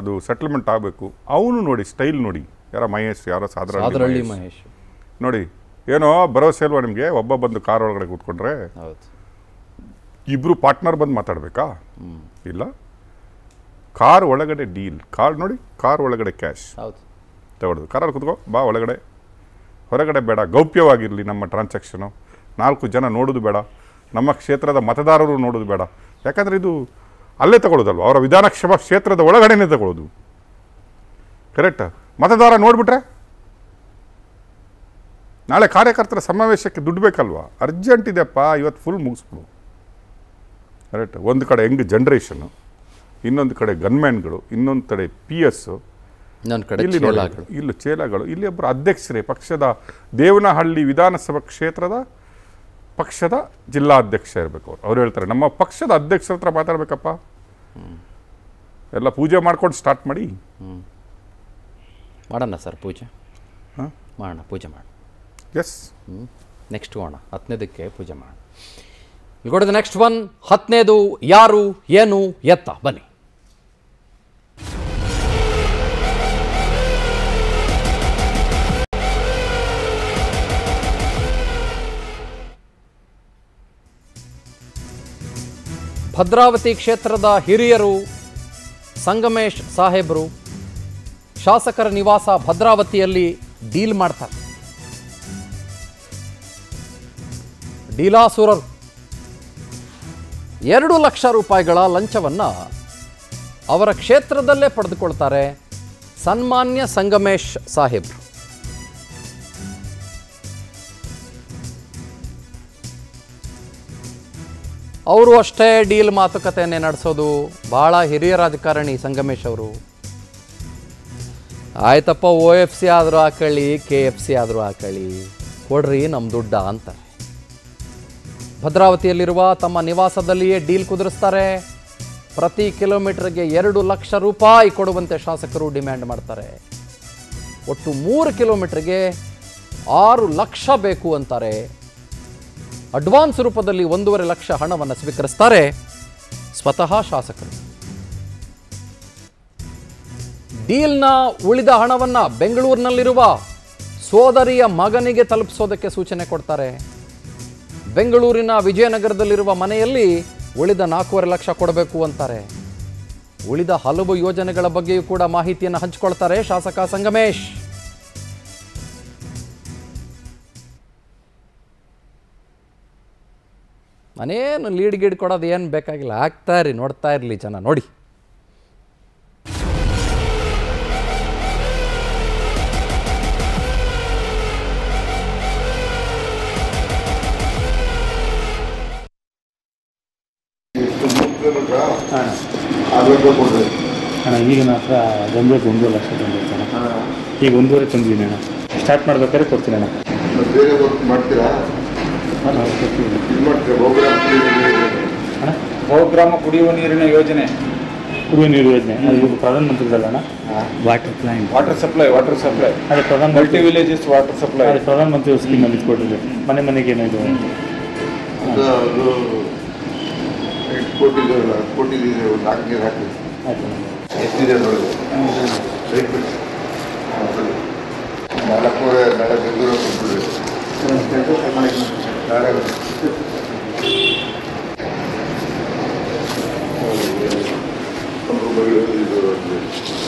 ಅದು ಸೆಟ್ಲ್ಮೆಂಟ್ ಆಗಬೇಕು. ಅವನು ನೋಡಿ ಸ್ಟೈಲ್ ನೋಡಿ, ಯಾರೋ ಮಹೇಶ್, ಯಾರೋ ಸಾದರಳ್ಳಿ ಮಹೇಶ್ ನೋಡಿ, ಏನೋ ಭರವಸೆ ಇಲ್ವಾ ನಿಮಗೆ, ಒಬ್ಬ ಬಂದು ಕಾರ್ ಒಳಗಡೆ ಕೂತ್ಕೊಂಡ್ರೆ ಇಬ್ಬರು ಪಾರ್ಟ್ನರ್ ಬಂದು ಮಾತಾಡಬೇಕಾ? ಇಲ್ಲ, ಕಾರ್ ಒಳಗಡೆ ಡೀಲ್, ಕಾರ್ ನೋಡಿ ಕಾರ್ ಒಳಗಡೆ ಕ್ಯಾಶ್, ಹೌದು ತಗೊಳ್ಳೋದು, ಕಾರಲ್ಲಿ ಕೂತ್ಕೋ ಬಾ ಒಳಗಡೆ, ಹೊರಗಡೆ ಬೇಡ, ಗೌಪ್ಯವಾಗಿರಲಿ ನಮ್ಮ ಟ್ರಾನ್ಸಾಕ್ಷನು, 4 ಜನ ನೋಡೋದು ಬೇಡ, ನಮ್ಮ ಕ್ಷೇತ್ರದ ಮತದಾರರು ನೋಡೋದು ಬೇಡ, ಯಾಕಂದರೆ ಇದು ಅಲ್ಲೇ ತಗೊಳ್ಳೋದಲ್ವ, ಅವರ ವಿಧಾನಸಭಾ ಕ್ಷೇತ್ರದ ಒಳಗಡೆನೇ ತಗೊಳ್ಳೋದು, ಕರೆಕ್ಟಾ? ಮತದಾರ ನೋಡಿಬಿಟ್ರೆ ನಾಳೆ ಕಾರ್ಯಕರ್ತರ ಸಮಾವೇಶಕ್ಕೆ ದುಡ್ಡು ಬೇಕಲ್ವಾ, ಅರ್ಜೆಂಟ್ ಇದೆಯಪ್ಪ ಇವತ್ತು ಫುಲ್ ಮುಗಿಸ್ಬಿಡು, ಕರೆಕ್ಟ್? ಒಂದು ಕಡೆ ಹೆಂಗೆ ಜನ್ರೇಷನ್ನು, ಇನ್ನೊಂದು ಕಡೆ ಗನ್ಮ್ಯಾನ್ಗಳು, ಇನ್ನೊಂದು ಕಡೆ ಪಿ ಎಸ್ಸು, ಇಲ್ಲಿ ಚೇಲಾಗಳು, ಇಲ್ಲಿ ಒಬ್ಬರು ಅಧ್ಯಕ್ಷರೇ, ಪಕ್ಷದ ದೇವನಹಳ್ಳಿ ವಿಧಾನಸಭಾ ಕ್ಷೇತ್ರದ ಪಕ್ಷದ ಜಿಲ್ಲಾಧ್ಯಕ್ಷ ಇರಬೇಕು ಅವರು. ಅವ್ರು ಹೇಳ್ತಾರೆ ನಮ್ಮ ಪಕ್ಷದ ಅಧ್ಯಕ್ಷರ ಹತ್ರ ಮಾತಾಡಬೇಕಪ್ಪ, ಎಲ್ಲ ಪೂಜೆ ಮಾಡ್ಕೊಂಡು ಸ್ಟಾರ್ಟ್ ಮಾಡಿ ಮಾಡೋಣ ಸರ್, ಪೂಜೆ ಹಾಂ ಮಾಡೋಣ, ಪೂಜೆ ಮಾಡೋಣ, ಎಸ್ ನೆಕ್ಸ್ಟ್ ಹೋಗೋಣ, 10ನೇದಕ್ಕೆ ಪೂಜೆ ಮಾಡೋಣ. ಇಲ್ಗೊಡೋದು ನೆಕ್ಸ್ಟ್ 1 10ನೇದು ಯಾರು ಏನು ಎತ್ತ ಬನ್ನಿ. ಭದ್ರಾವತಿ ಕ್ಷೇತ್ರದ ಹಿರಿಯರು ಸಂಗಮೇಶ್ ಸಾಹೇಬರು ಶಾಸಕರ ನಿವಾಸ ಭದ್ರಾವತಿಯಲ್ಲಿ ಡೀಲ್ ಮಾಡ್ತಾರೆ. ಡೀಲಾಸುರರು 2 ಲಕ್ಷ ರೂಪಾಯಿಗಳ ಲಂಚವನ್ನು ಅವರ ಕ್ಷೇತ್ರದಲ್ಲೇ ಪಡೆದುಕೊಳ್ತಾರೆ ಸನ್ಮಾನ್ಯ ಸಂಗಮೇಶ್ ಸಾಹೇಬರು. ಅವರು ಅಷ್ಟೇ ಡೀಲ್ ಮಾತುಕತೆಯನ್ನು ನಡೆಸೋದು, ಬಹಳ ಹಿರಿಯ ರಾಜಕಾರಣಿ ಸಂಗಮೇಶ್ ಅವರು. ಆಯ್ತಪ್ಪ, OFC ಆದರೂ ಹಾಕೊಳ್ಳಿ, KFC ಆದರೂ ಹಾಕೊಳ್ಳಿ, ಕೊಡ್ರಿ ನಮ್ಮ ದುಡ್ಡ ಅಂತಾರೆ. ಭದ್ರಾವತಿಯಲ್ಲಿರುವ ತಮ್ಮ ನಿವಾಸದಲ್ಲಿಯೇ ಡೀಲ್ ಕುದುರಿಸ್ತಾರೆ. ಪ್ರತಿ ಕಿಲೋಮೀಟರ್ಗೆ ₹2 ಲಕ್ಷ ಕೊಡುವಂತೆ ಶಾಸಕರು ಡಿಮ್ಯಾಂಡ್ ಮಾಡ್ತಾರೆ. ಒಟ್ಟು 3 ಕಿಲೋಮೀಟರ್ಗೆ ₹6 ಲಕ್ಷ ಬೇಕು ಅಂತಾರೆ. ಅಡ್ವಾನ್ಸ್ ರೂಪದಲ್ಲಿ ₹1.5 ಲಕ್ಷ ಹಣವನ್ನು ಸ್ವೀಕರಿಸ್ತಾರೆ ಸ್ವತಃ ಶಾಸಕರು. ಡೀಲ್ನ ಉಳಿದ ಹಣವನ್ನು ಬೆಂಗಳೂರಿನಲ್ಲಿರುವ ಸೋದರಿಯ ಮಗನಿಗೆ ತಲುಪಿಸೋದಕ್ಕೆ ಸೂಚನೆ ಕೊಡ್ತಾರೆ. ಬೆಂಗಳೂರಿನ ವಿಜಯನಗರದಲ್ಲಿರುವ ಮನೆಯಲ್ಲಿ ಉಳಿದ ₹4.5 ಲಕ್ಷ ಕೊಡಬೇಕು ಅಂತಾರೆ. ಉಳಿದ ಹಲವು ಯೋಜನೆಗಳ ಬಗ್ಗೆಯೂ ಕೂಡ ಮಾಹಿತಿಯನ್ನು ಹಂಚಿಕೊಳ್ತಾರೆ ಶಾಸಕ ಸಂಗಮೇಶ್. ಮನೇನು ಲೀಡ್ ಗೀಡ್ ಕೊಡೋದು ಏನು ಬೇಕಾಗಿಲ್ಲ, ಆಗ್ತಾ ಇರಿ, ನೋಡ್ತಾ ಇರಲಿ ಜನ. ನೋಡಿ, ಈಗ ನನ್ನ ಹತ್ರ ಜನರಿಗೆ ₹1.5 ಲಕ್ಷ ತಂದಿರ್ತಾನೆ. ಈಗ ಒಂದೂವರೆ ತಂದಿದ್ದೀನಿ ಅಣ್ಣ. ಸ್ಟಾರ್ಟ್ ಮಾಡ್ಬೇಕಾದ್ರೆ ಕೊಡ್ತೀನಿ ಅಣ್ಣ. ಬೇರೆ ವರ್ಕ್ ಮಾಡ್ತೀರಾ? ಬಹುಗ್ರಾಮ ಕುಡಿಯುವ ನೀರಿನ ಯೋಜನೆ, ಕುಡಿಯುವ ನೀರು ಯೋಜನೆ ಪ್ರಧಾನಮಂತ್ರಿದಲ್ಲಣ್ಣ. ವಾಟರ್ ಸಪ್ಲೈ ಅದೇ ಪ್ರಧಾನ ಮಲ್ಟಿ ವಿಲೇಜಸ್ ವಾಟರ್ ಸಪ್ಲೈ, ಅದೇ ಪ್ರಧಾನಮಂತ್ರಿ ಸ್ಕೀಮ್ ಅಲ್ಲಿ ಕೊಟ್ಟಿದೆ. ಮನೆ ಮನೆಗೆ ಏನಾಯಿತು ನಾಲ್ಕೂವರೆ ಬೆಂಗಳೂರು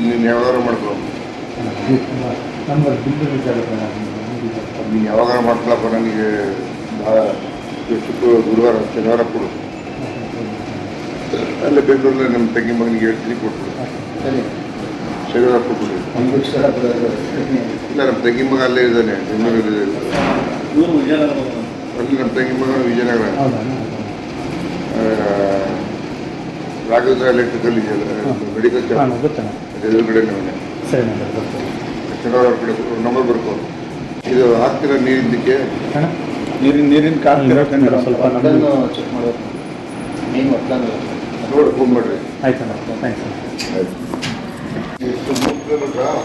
ನೀನು ಯಾವಾಗ ಮಾಡ್ಕೊಂಡು ನನಗೆ ಗುರುವಾರ ಶನಿವಾರ ಕೊಡು. ಅಲ್ಲೇ ಬೆಂಗಳೂರಲ್ಲಿ ನಮ್ಮ ತಂಗಿ ಮಗನಿಗೆ ಹೇಳ್ತೀನಿ, ಕೊಟ್ಬಿಡು ಶನಿವಾರ ಕೊಟ್ಬಿಡಿ. ಇಲ್ಲ, ನಮ್ಮ ತಂಗಿ ಮಗ ಅಲ್ಲೇ ಇದ್ದಾನೆ ಬೆಂಗಳೂರಲ್ಲಿ, ಅಲ್ಲಿ ನಮ್ಮ ತಂಗಿ ಮಗ ವಿಜಯನಗರ ರಾಘವೇಂದ್ರ ಎಲೆಕ್ಟ್ರಿಕಲ್ ಮೆಡಿಕಲ್ ಕಡೆ ನೋಡಿ. ಶನಿವಾರ ಕಡೆ ನಂಬರ್ ಬರ್ಕೋ. ಇದು ಹಾಕ್ತಿರೋ ನೀರಿಂದಕ್ಕೆ ನೀರಿನ ಕಾಲ ಸ್ವಲ್ಪ ಚೆಕ್ ಮಾಡೋದು ನೋಡಿ, ಫೋನ್ ಮಾಡಿರಿ. ಆಯ್ತು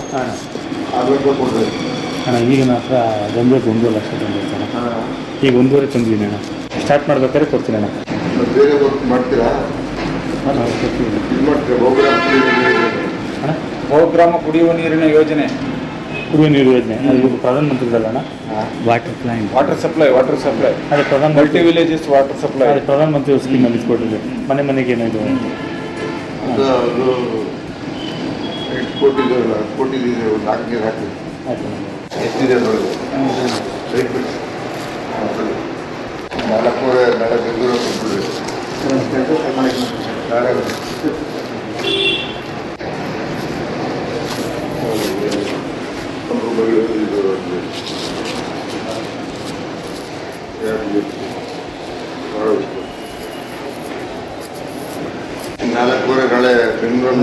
ಥ್ಯಾಂಕ್ಸ್. ಅಣ್ಣ ಈಗ ನನ್ನ ಹತ್ರ ಜನರಿಗೆ ₹1.5 ಲಕ್ಷ ತಂದಿರ್ತಾನೆ. ಈಗ ಒಂದೂವರೆ ತಂದಿದ್ದೀನಿ ಅಣ್ಣ. ಸ್ಟಾರ್ಟ್ ಮಾಡ್ಬೇಕಾದ್ರೆ ಕೊಡ್ತೀನಿ ಅಣ್ಣ. ಬೇರೆ ವರ್ಕ್ ಮಾಡ್ತೀರಾ? ಬಹುಗ್ರಾಮ ಕುಡಿಯುವ ನೀರಿನ ಯೋಜನೆ, ಕುಡಿಯುವ ನೀರು ಯೋಜನೆ ಪ್ರಧಾನಮಂತ್ರಿದಲ್ಲಣ್ಣ. ವಾಟರ್ ಸಪ್ಲೈ ಅದೇ ಪ್ರಧಾನ ಮಲ್ಟಿ ವಿಲೇಜಸ್ ವಾಟರ್ ಸಪ್ಲೈ, ಅದೇ ಪ್ರಧಾನಮಂತ್ರಿ ಸ್ಕೀಮ್ ಅಲ್ಲಿ ಕೊಟ್ಟಿದೆ. ಮನೆ ಮನೆಗೆ ಏನಾಯಿತು ನಾಲ್ಕೂವರೆ ಬೆಂಗಳೂರು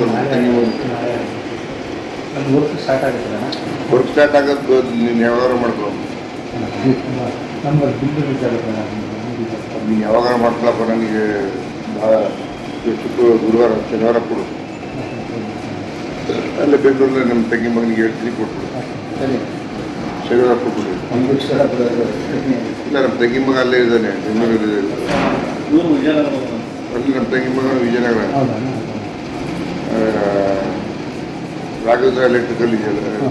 ವರ್ಕ್ ಸ್ಟಾರ್ಟ್ ಆಗೋದು ನೀನು ಯಾವಾಗ ಮಾಡ್ಕೊಂಡು ನೀನು ಯಾವಾಗ ಮಾಡ್ಕೊಳಪ್ಪ ನನಗೆ ಗುರುವಾರ ಶನಿವಾರ ಕೊಡು. ಅಲ್ಲೇ ಬೆಂಗಳೂರಲ್ಲಿ ನಮ್ಮ ತಂಗಿ ಮಗನಿಗೆ ಹೇಳ್ತೀನಿ, ಕೊಟ್ಬಿಡು ಶನಿವಾರ ಕೊಟ್ಬಿಡಿ. ಇಲ್ಲ, ನಮ್ಮ ತಂಗಿ ಮಗ ಅಲ್ಲೇ ಇದ್ದಾನೆ ಬೆಂಗಳೂರಲ್ಲಿ, ಅಲ್ಲಿ ನಮ್ಮ ತಂಗಿ ಮಗ ವಿಜಯನಗರ ರಾಘವೇಂದ್ರ ಎಲೆಕ್ಟ್ರಿಕಲ್ ಮೆಡಿಕಲ್ ಕಡೆ ನೋಡಿ. ಶನಿವಾರ ಕಡೆ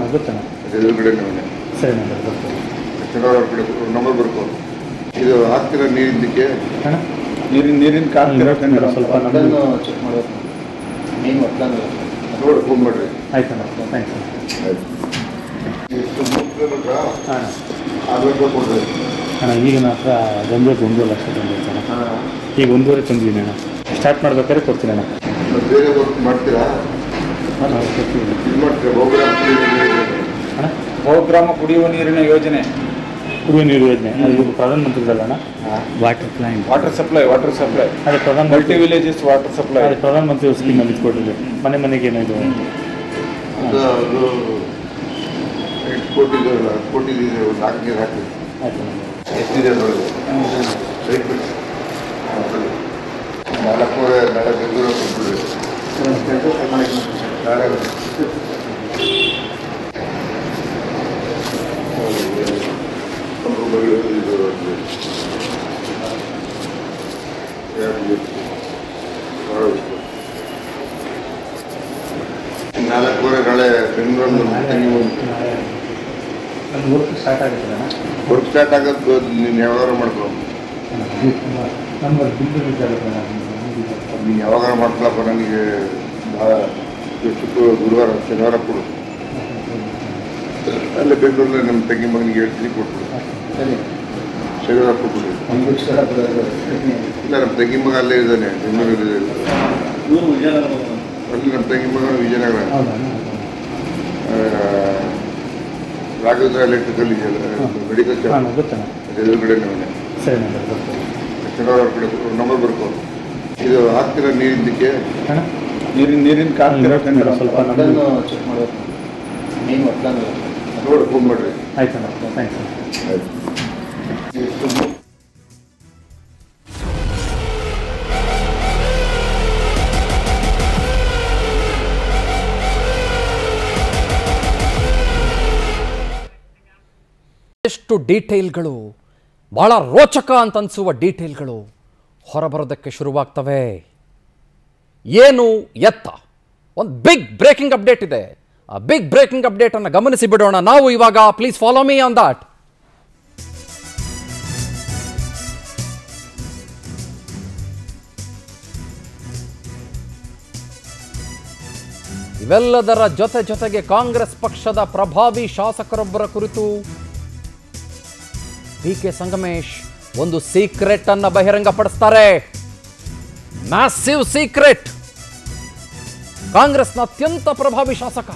ನಂಬರ್ ಬರ್ಕೋ. ಇದು ಹಾಕ್ತಿರೋ ನೀರಿಂದಕ್ಕೆ ನೀರಿನ ಕಾಲ ಸ್ವಲ್ಪ ಚೆಕ್ ಮಾಡೋದು ನೋಡಿ, ಫೋನ್ ಮಾಡಿರಿ. ಆಯ್ತು ಥ್ಯಾಂಕ್ಸ್. ಆಯ್ತು. ಈಗ ನನ್ನ ಹತ್ರ ಒಂದೂವರೆ 1.5 ಲಕ್ಷ ತಂದಿದ್ದೀನಿ. ಈಗ 1.5 ತಂದಿದ್ದೀನಿ ಅಣ್ಣ. ಸ್ಟಾರ್ಟ್ ಮಾಡ್ಬೇಕಾದ್ರೆ ಕೊಡ್ತೀನಿ ಅಣ್ಣ. ಬೇರೆ ವರ್ಕ್ ಮಾಡ್ತೀರಾ? ಬಹುಗ್ರಾಮ ಕುಡಿಯುವ ನೀರಿನ ಯೋಜನೆ, ಕುಡಿಯುವ ನೀರು ಯೋಜನೆ ಇದು ಪ್ರಧಾನಮಂತ್ರಿದಲ್ಲಣ್ಣ. ವಾಟರ್ ಪ್ಲಾಂಟ್, ವಾಟರ್ ಸಪ್ಲೈ ಅದೇ ಪ್ರಧಾನ ಮಲ್ಟಿ ವಿಲೇಜಸ್ ವಾಟರ್ ಸಪ್ಲೈ ಅದೇ ಪ್ರಧಾನಮಂತ್ರಿ ಸ್ಕೀಮಲ್ಲಿ ಕೊಟ್ಟಿದೆ. ಮನೆ ಮನೆಗೆ ಏನಾಯಿತು ನಾಲ್ಕೂವರೆ ಬೆಂಗಳೂರು ವರ್ಕ್ ಸ್ಟಾರ್ಟ್ ಆಗುತ್ತೆ. ವರ್ಕ್ ಸ್ಟಾರ್ಟ್ ಆಗೋದು ನೀನು ಯಾವಾಗ ಮಾಡ್ಕೊಳ್, ನೀನು ಯಾವಾಗ ಮಾಡ್ಕೊಳಪ್ಪ. ನನಗೆ ಗುರುವಾರ ಶನಿವಾರ ಕೊಡು. ಅಲ್ಲೇ ಬೆಂಗಳೂರಲ್ಲಿ ನಮ್ಮ ತಂಗಿ ಮಗನಿಗೆ ಹೇಳ್ತೀನಿ ಕೊಟ್ಬಿಡು. ಶನಿವಾರ ಕೊಟ್ಬಿಡಿ. ಇಲ್ಲ, ನಮ್ಮ ತಂಗಿ ಮಗ ಅಲ್ಲೇ ಇದ್ದಾನೆ ಬೆಂಗಳೂರಲ್ಲಿ. ಅಲ್ಲಿ ನಮ್ಮ ತಂಗಿ ಮಗ ವಿಜಯನಗರ ರಾಘವೇಂದ್ರ ಎಲೆಕ್ಟ್ರಿಕಲ್ ಇದೆಯಲ್ಲ, ಮೆಡಿಕಲ್ ಕಡೆ ಶನಿವಾರ ಕಡೆ ನಂಬರ್ ಬರ್ಕೋ. ಇದು ಹಾಕ್ತಿರೋ ನೀರಿಂದಕ್ಕೆ ನೀರಿನ ಕಾಲ ಸ್ವಲ್ಪ ಅದನ್ನು ಚೆಕ್ ಮಾಡಬೇಕು. ನೀನು ಒಟ್ಟಾಗಿ ನೋಡಿ ಫೋನ್ ಮಾಡಿರಿ. ಆಯ್ತು ಅಣ್ಣ, ಥ್ಯಾಂಕ್ಸ್. ಆಯಿತು. ಎಷ್ಟು ಡೀಟೇಲ್ಗಳು, ಭಾಳ ರೋಚಕ ಅಂತನಿಸುವ ಡೀಟೇಲ್ಗಳು ಹೊರಬರೋದಕ್ಕೆ ಶುರುವಾಗ್ತವೆ. ಏನು ಎತ್ತ ಒಂದು ಬಿಗ್ ಬ್ರೇಕಿಂಗ್ ಅಪ್ಡೇಟ್ ಇದೆ. ಆ ಬಿಗ್ ಬ್ರೇಕಿಂಗ್ ಅಪ್ಡೇಟನ್ನು ಗಮನಿಸಿ ಬಿಡೋಣ ನಾವು ಇವಾಗ. Please follow me on that. ಇವೆಲ್ಲದರ ಜೊತೆಗೆ ಕಾಂಗ್ರೆಸ್ ಪಕ್ಷದ ಪ್ರಭಾವಿ ಶಾಸಕರೊಬ್ಬರ ಕುರಿತು ಕೆ ಸಂಗಮೇಶ್ ಒಂದು ಸೀಕ್ರೆಟ್ ಅನ್ನು ಬಹಿರಂಗಪಡಿಸ್ತಾರೆ. Massive secret. ಕಾಂಗ್ರೆಸ್ನ ಅತ್ಯಂತ ಪ್ರಭಾವಿ ಶಾಸಕ,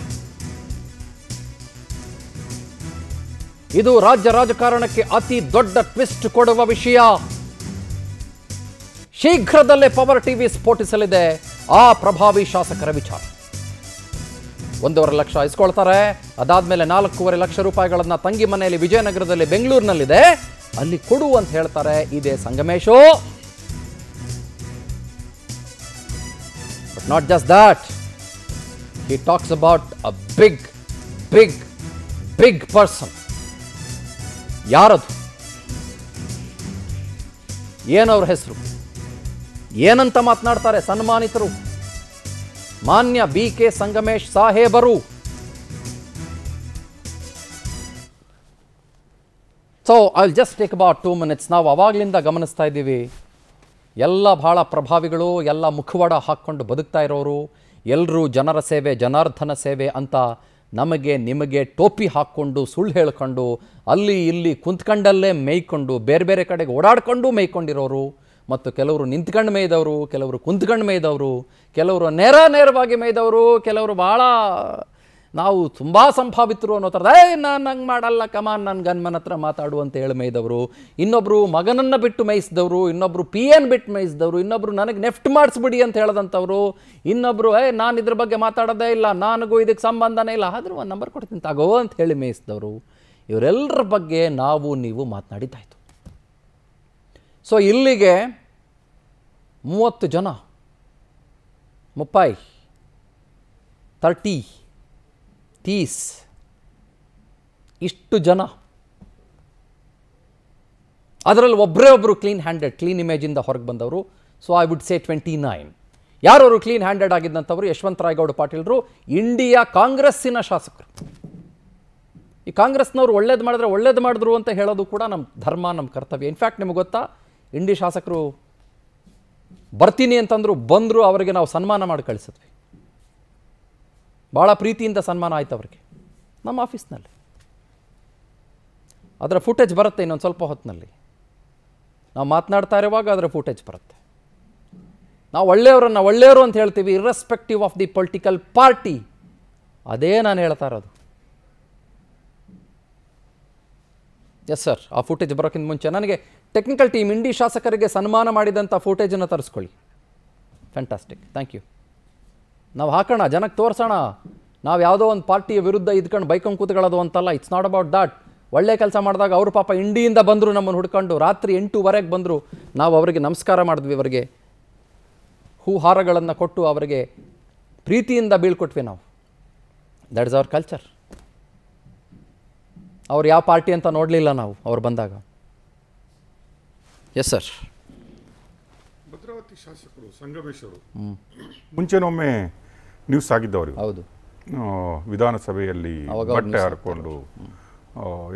ಇದು ರಾಜ್ಯ ರಾಜಕಾರಣಕ್ಕೆ ಅತಿ ದೊಡ್ಡ ಟ್ವಿಸ್ಟ್ ಕೊಡುವ ವಿಷಯ. ಶೀಘ್ರದಲ್ಲೇ ಪವರ್ ಟಿವಿ ಸ್ಫೋಟಿಸಲಿದೆ ಆ ಪ್ರಭಾವಿ ಶಾಸಕರ ವಿಚಾರ. 1.5 ಲಕ್ಷ ಇಸ್ಕೊಳ್ತಾರೆ. ಅದಾದ್ಮೇಲೆ 4.5 ಲಕ್ಷ ರೂಪಾಯಿಗಳನ್ನ ತಂಗಿ ಮನೆಯಲ್ಲಿ ವಿಜಯನಗರದಲ್ಲಿ ಬೆಂಗಳೂರಿನಲ್ಲಿದೆ ಅಲ್ಲಿ ಕೊಡು ಅಂತ ಹೇಳ್ತಾರೆ. ಇದೆ Sangamesh. But not just that, he talks about a big big big person. ಯಾರದು, ಏನವ್ರ ಹೆಸರು, ಏನಂತ ಮಾತನಾಡ್ತಾರೆ ಸನ್ಮಾನಿತರು ಮಾನ್ಯ ಬಿ ಕೆ ಸಂಗಮೇಶ್ ಸಾಹೇಬರು. So I will just take about 2 minutes. ನಾವು ಅವಾಗಲಿಂದ ಗಮನಿಸ್ತಾ ಇದ್ದೀವಿ, ಎಲ್ಲ ಭಾಳ ಪ್ರಭಾವಿಗಳು, ಎಲ್ಲ ಮುಖವಾಡ ಹಾಕ್ಕೊಂಡು ಬದುಕ್ತಾ ಇರೋರು, ಎಲ್ಲರೂ ಜನರ ಸೇವೆ ಜನಾರ್ದನ ಸೇವೆ ಅಂತ ನಮಗೆ ನಿಮಗೆ ಟೋಪಿ ಹಾಕ್ಕೊಂಡು ಸುಳ್ಳು ಹೇಳ್ಕೊಂಡು ಅಲ್ಲಿ ಇಲ್ಲಿ ಕುಂತ್ಕಂಡಲ್ಲೇ ಮೇಯ್ಕೊಂಡು ಬೇರೆ ಬೇರೆ ಕಡೆಗೆ ಓಡಾಡ್ಕೊಂಡು ಮೇಯ್ಕೊಂಡಿರೋರು, ಮತ್ತು ಕೆಲವರು ನಿಂತ್ಕಂಡು ಮೇಯ್ದವರು, ಕೆಲವರು ಕುಂತ್ಕಂಡು ಮೇಯ್ದವರು, ಕೆಲವರು ನೇರವಾಗಿ ಮೇಯ್ದವರು, ಕೆಲವರು ಭಾಳ ನಾವು ತುಂಬ ಸಂಭಾವಿತರು ಅನ್ನೋ ಥರದ ನಾನು ಹಂಗೆ ಮಾಡಲ್ಲ ಕಮಾನ್ ನನ್ನ ಗನ್ಮನ ಹತ್ರ ಮಾತಾಡು ಅಂತ ಹೇಳಿ ಮೇಯ್ದವರು, ಇನ್ನೊಬ್ಬರು ಮಗನನ್ನು ಬಿಟ್ಟು ಮೇಯಿಸಿದವರು, ಇನ್ನೊಬ್ಬರು ಪಿ ಎನ್ ಬಿಟ್ಟು ಮೇಯಿಸಿದವರು, ಇನ್ನೊಬ್ಬರು ನನಗೆ ನೆಫ್ಟ್ ಮಾಡಿಸ್ಬಿಡಿ ಅಂತ ಹೇಳಿದಂಥವ್ರು, ಇನ್ನೊಬ್ಬರು ನಾನು ಇದ್ರ ಬಗ್ಗೆ ಮಾತಾಡೋದೇ ಇಲ್ಲ, ನನಗೂ ಇದಕ್ಕೆ ಸಂಬಂಧನೇ ಇಲ್ಲ, ಆದರೂ ಒಂದು ನಂಬರ್ ಕೊಡ್ತೀನಿ ತಗೋ ಅಂತ ಹೇಳಿ ಮೇಯಿಸಿದವರು. ಇವರೆಲ್ಲರ ಬಗ್ಗೆ ನಾವು ನೀವು ಮಾತನಾಡಿದ್ದಾಯಿತು. ಸೊ ಇಲ್ಲಿಗೆ 30 ಜನ ಮುಪ್ಪಾಯಿ 30 ಇಷ್ಟು ಜನ, ಅದರಲ್ಲಿ ಒಬ್ಬರೇ ಒಬ್ಬರು ಕ್ಲೀನ್ ಹ್ಯಾಂಡೆಡ್, ಕ್ಲೀನ್ ಇಮೇಜಿಂದ ಹೊರಗೆ ಬಂದವರು. So I would say 29. ಯಾರವರು ಕ್ಲೀನ್ ಹ್ಯಾಂಡೆಡ್ ಆಗಿದ್ದಂಥವ್ರು? ಯಶವಂತರಾಯಗೌಡ ಪಾಟೀಲ್ರು, ಇಂಡಿಯಾ ಕಾಂಗ್ರೆಸ್ಸಿನ ಶಾಸಕರು. ಈ ಕಾಂಗ್ರೆಸ್ನವ್ರು ಒಳ್ಳೇದು ಮಾಡಿದ್ರೆ ಒಳ್ಳೇದು ಮಾಡಿದ್ರು ಅಂತ ಹೇಳೋದು ಕೂಡ ನಮ್ಮ ಧರ್ಮ, ನಮ್ಮ ಕರ್ತವ್ಯ. ಇನ್ಫ್ಯಾಕ್ಟ್ ನಿಮಗೆ ಗೊತ್ತಾ, ಇಂಡಿ ಶಾಸಕರು ಬರ್ತೀನಿ ಅಂತಂದ್ರು, ಬಂದರು, ಅವರಿಗೆ ನಾವು ಸನ್ಮಾನ ಮಾಡಿ ಕಳಿಸಿದ್ವಿ. ಭಾಳ ಪ್ರೀತಿಯಿಂದ ಸನ್ಮಾನ ಆಯಿತು ಅವರಿಗೆ ನಮ್ಮ ಆಫೀಸ್ನಲ್ಲಿ. ಅದರ ಫುಟೇಜ್ ಬರುತ್ತೆ ಇನ್ನೊಂದು ಸ್ವಲ್ಪ ಹೊತ್ತಿನಲ್ಲಿ. ನಾವು ಮಾತನಾಡ್ತಾ ಇರುವಾಗ ಅದರ ಫುಟೇಜ್ ಬರುತ್ತೆ. ನಾವು ಒಳ್ಳೆಯವರನ್ನು ಒಳ್ಳೆಯವರು ಅಂತ ಹೇಳ್ತೀವಿ, irrespective of the political party. ಅದೇ ನಾನು ಹೇಳ್ತಾ ಇರೋದು. ಎಸ್ ಸರ್, ಆ ಫುಟೇಜ್ ಬರೋಕ್ಕಿಂತ ಮುಂಚೆ ನನಗೆ ಟೆಕ್ನಿಕಲ್ ಟೀಮ್ ಇಂಡಿ ಶಾಸಕರಿಗೆ ಸನ್ಮಾನ ಮಾಡಿದಂಥ ಫುಟೇಜನ್ನು ತರಿಸ್ಕೊಳ್ಳಿ. Fantastic, thank you. ನಾವು ಹಾಕೋಣ, ಜನಕ್ಕೆ ತೋರಿಸೋಣ. ನಾವು ಯಾವುದೋ ಒಂದು ಪಾರ್ಟಿಯ ವಿರುದ್ಧ ಇದ್ಕೊಂಡು ಬೈಕೊಂಡು ಕೂತ್ಕೊಳ್ಳೋದು ಅಂತಲ್ಲ. It's not about that. ಒಳ್ಳೆ ಕೆಲಸ ಮಾಡಿದಾಗ ಅವರು ಪಾಪ ಇಂಡಿಯಿಂದ ಬಂದರು, ನಮ್ಮನ್ನು ಹುಡ್ಕೊಂಡು ರಾತ್ರಿ 8:30ಕ್ಕೆ ಬಂದರು. ನಾವು ಅವರಿಗೆ ನಮಸ್ಕಾರ ಮಾಡಿದ್ವಿ, ಅವರಿಗೆ ಹೂಹಾರಗಳನ್ನು ಕೊಟ್ಟು ಅವರಿಗೆ ಪ್ರೀತಿಯಿಂದ ಬೀಳ್ಕೊಟ್ವಿ ನಾವು. That is our culture. ಅವ್ರು ಯಾವ ಪಾರ್ಟಿ ಅಂತ ನೋಡಲಿಲ್ಲ ನಾವು ಅವ್ರು ಬಂದಾಗ. ಎಸ್ ಸರ್, ಭದ್ರಾವತಿ ಶಾಸಕರು ಸಂಗಮೇಶ್ ಅವರು ಮುಂಚೆನೊಮ್ಮೆ ನ್ಯೂಸ್ ಆಗಿದ್ದವರು. ಹೌದು, ವಿಧಾನಸಭೆಯಲ್ಲಿ ಬಟ್ಟೆ ಹಾರಿಕೊಂಡು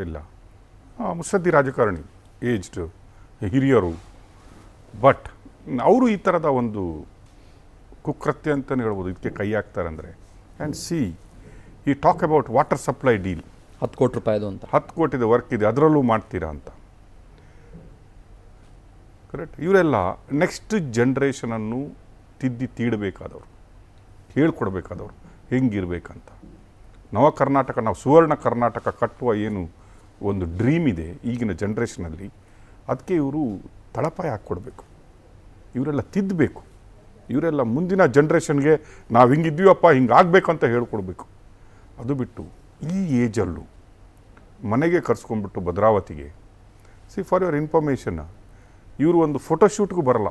ಇಲ್ಲ ಮುತ್ಸದ್ದಿ ರಾಜಕಾರಣಿ, ಏಜ್ಡ್, ಹಿರಿಯರು. ಬಟ್ ಅವರು ಈ ಥರದ ಒಂದು ಕುಕೃತ್ಯ ಅಂತಲೇ ಹೇಳ್ಬೋದು ಇದಕ್ಕೆ ಕೈ ಹಾಕ್ತಾರೆ ಅಂದರೆ. ಆ್ಯಂಡ್ ಸಿ ಈ talk about water supply deal, 10 ಕೋಟಿ ರೂಪಾಯಿದು ಅಂತ, 10 ಕೋಟಿದು ವರ್ಕ್ ಇದೆ, ಅದರಲ್ಲೂ ಮಾಡ್ತೀರಾ ಅಂತ. ಕರೆಕ್ಟ್. ಇವರೆಲ್ಲ ನೆಕ್ಸ್ಟ್ ಜನ್ರೇಷನನ್ನು ತೀಡಬೇಕಾದವರು, ಹೇಳ್ಕೊಡ್ಬೇಕಾದವರು ಹೆಂಗಿರಬೇಕಂತ. ನವ ಕರ್ನಾಟಕ, ನಾವು ಸುವರ್ಣ ಕರ್ನಾಟಕ ಕಟ್ಟುವ ಏನು ಒಂದು ಡ್ರೀಮ್ ಇದೆ ಈಗಿನ ಜನ್ರೇಷನಲ್ಲಿ, ಅದಕ್ಕೆ ಇವರು ತಳಪಾಯ ಹಾಕ್ಕೊಡ್ಬೇಕು. ಇವರೆಲ್ಲ ತಿದ್ದಬೇಕು. ಇವರೆಲ್ಲ ಮುಂದಿನ ಜನ್ರೇಷನ್ಗೆ ನಾವು ಹಿಂಗಿದ್ದೀವಪ್ಪ, ಹಿಂಗಾಗಬೇಕು ಅಂತ ಹೇಳ್ಕೊಡ್ಬೇಕು. ಅದು ಬಿಟ್ಟು ಈ ಏಜಲ್ಲೂ ಮನೆಗೆ ಕರ್ಸ್ಕೊಂಡ್ಬಿಟ್ಟು ಭದ್ರಾವತಿಗೆ, ಸಿ ಫಾರ್ ಯುವರ್ ಇನ್ಫಾರ್ಮೇಷನ್, ಇವರು ಒಂದು ಫೋಟೋಶೂಟ್ಗೂ ಬರಲ್ಲ.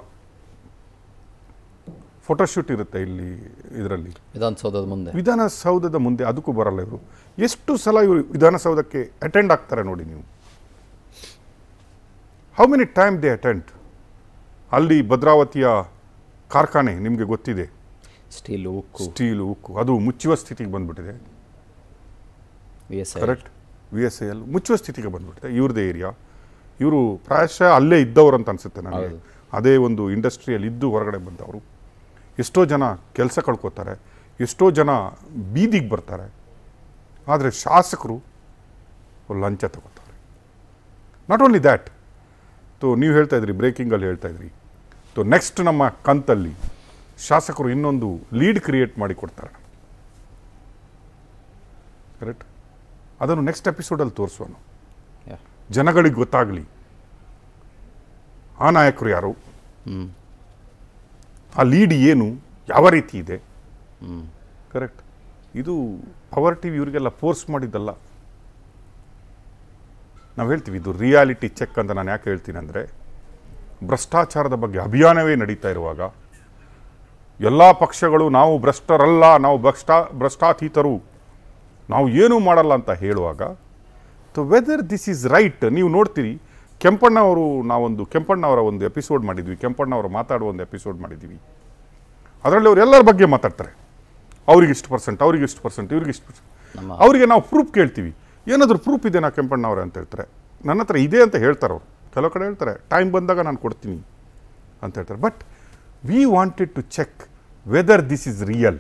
ಫೋಟೋಶೂಟ್ ಇರುತ್ತೆ ಇಲ್ಲಿ ಇದರಲ್ಲಿ ವಿಧಾನಸೌಧದ ಮುಂದೆ, ಅದಕ್ಕೂ ಬರಲ್ಲ ಇವರು. ಎಷ್ಟು ಸಲ ಇವರು ವಿಧಾನಸೌಧಕ್ಕೆ ಅಟೆಂಡ್ ಆಗ್ತಾರೆ ನೋಡಿ ನೀವು. How many time they attend. ಅಲ್ಲಿ ಭದ್ರಾವತಿಯ ಕಾರ್ಖಾನೆ ನಿಮಗೆ ಗೊತ್ತಿದೆ, ಸ್ಟೀಲು ಉಕ್ಕು ಅದು ಮುಚ್ಚುವ ಸ್ಥಿತಿಗೆ ಬಂದುಬಿಟ್ಟಿದೆ. ಕರೆಕ್ಟ್, VSIL ಮುಚ್ಚುವ ಸ್ಥಿತಿಗೆ ಬಂದುಬಿಟ್ಟಿದೆ. ಇವ್ರದೇ ಏರಿಯಾ, ಇವರು ಪ್ರಾಯಶಃ ಅಲ್ಲೇ ಇದ್ದವರು ಅಂತ ಅನಿಸುತ್ತೆ ನನಗೆ. ಅದೇ ಒಂದು ಇಂಡಸ್ಟ್ರಿಯಲ್ಲಿ ಇದ್ದು ಹೊರಗಡೆ ಬಂದವರು. ಎಷ್ಟೋ ಜನ ಕೆಲಸ ಕಳ್ಕೊತಾರೆ, ಎಷ್ಟೋ ಜನ ಬೀದಿಗೆ ಬರ್ತಾರೆ. ಆದರೆ ಶಾಸಕರು ಲಂಚ ತಗೋತಾರೆ. ನಾಟ್ ಓನ್ಲಿ ದ್ಯಾಟ್, ನೀವು ಹೇಳ್ತಾ ಇದ್ರಿ, ಬ್ರೇಕಿಂಗಲ್ಲಿ ಹೇಳ್ತಾ ಇದ್ರಿ, ನೆಕ್ಸ್ಟ್ ನಮ್ಮ ಕಂತಲ್ಲಿ ಶಾಸಕರು ಇನ್ನೊಂದು ಲೀಡ್ ಕ್ರಿಯೇಟ್ ಮಾಡಿ ಕೊಡ್ತಾರೆ. ಕರೆಕ್ಟ್, ಅದನ್ನು ನೆಕ್ಸ್ಟ್ ಎಪಿಸೋಡಲ್ಲಿ ತೋರಿಸೋಣ. ಜನಗಳಿಗೆ ಗೊತ್ತಾಗಲಿ ಆ ನಾಯಕರು ಯಾರು, ಆ ಲೀಡ್ ಏನು, ಯಾವ ರೀತಿ ಇದೆ. ಕರೆಕ್ಟ್, ಇದು ಪವರ್ ಟಿವಿ ಇವರಿಗೆಲ್ಲ ಫೋರ್ಸ್ ಮಾಡಿದ್ದಲ್ಲ. ನಾವು ಹೇಳ್ತೀವಿ ಇದು ರಿಯಾಲಿಟಿ ಚೆಕ್ ಅಂತ. ನಾನು ಯಾಕೆ ಹೇಳ್ತೀನಿ ಅಂದರೆ, ಭ್ರಷ್ಟಾಚಾರದ ಬಗ್ಗೆ ಅಭಿಯಾನವೇ ನಡೀತಾ ಇರುವಾಗ ಎಲ್ಲ ಪಕ್ಷಗಳು ನಾವು ಭ್ರಷ್ಟರಲ್ಲ, ನಾವು ಭ್ರಷ್ಟಾತೀತರು, ನಾವು ಏನೂ ಮಾಡಲ್ಲ ಅಂತ ಹೇಳುವಾಗ ವೆದರ್ ದಿಸ್ ಈಸ್ ರೈಟ್. ನೀವು ನೋಡ್ತೀರಿ, ಕೆಂಪಣ್ಣವರ ಒಂದು ಎಪಿಸೋಡ್ ಮಾಡಿದ್ವಿ, ಕೆಂಪಣ್ಣವರು ಮಾತಾಡುವ ಒಂದು ಎಪಿಸೋಡ್ ಮಾಡಿದ್ವಿ. ಅದರಲ್ಲಿ ಅವ್ರು ಎಲ್ಲರ ಬಗ್ಗೆ ಮಾತಾಡ್ತಾರೆ. ಅವ್ರಿಗೆ ಇಷ್ಟು ಪರ್ಸೆಂಟ್, ಅವರಿಗೆ ನಾವು ಪ್ರೂಫ್ ಕೇಳ್ತೀವಿ. ಏನಾದರೂ ಪ್ರೂಫ್ ಇದೆನಾ ಕೆಂಪಣ್ಣವರೇ ಅಂತ ಹೇಳ್ತಾರೆ. ನನ್ನ ಹತ್ರ ಇದೆ ಅಂತ ಹೇಳ್ತಾರೆ ಅವರು. ಕೆಲವು ಕಡೆ ಹೇಳ್ತಾರೆ ಟೈಮ್ ಬಂದಾಗ ನಾನು ಕೊಡ್ತೀನಿ ಅಂತ ಹೇಳ್ತಾರೆ. But we wanted to check whether this is real.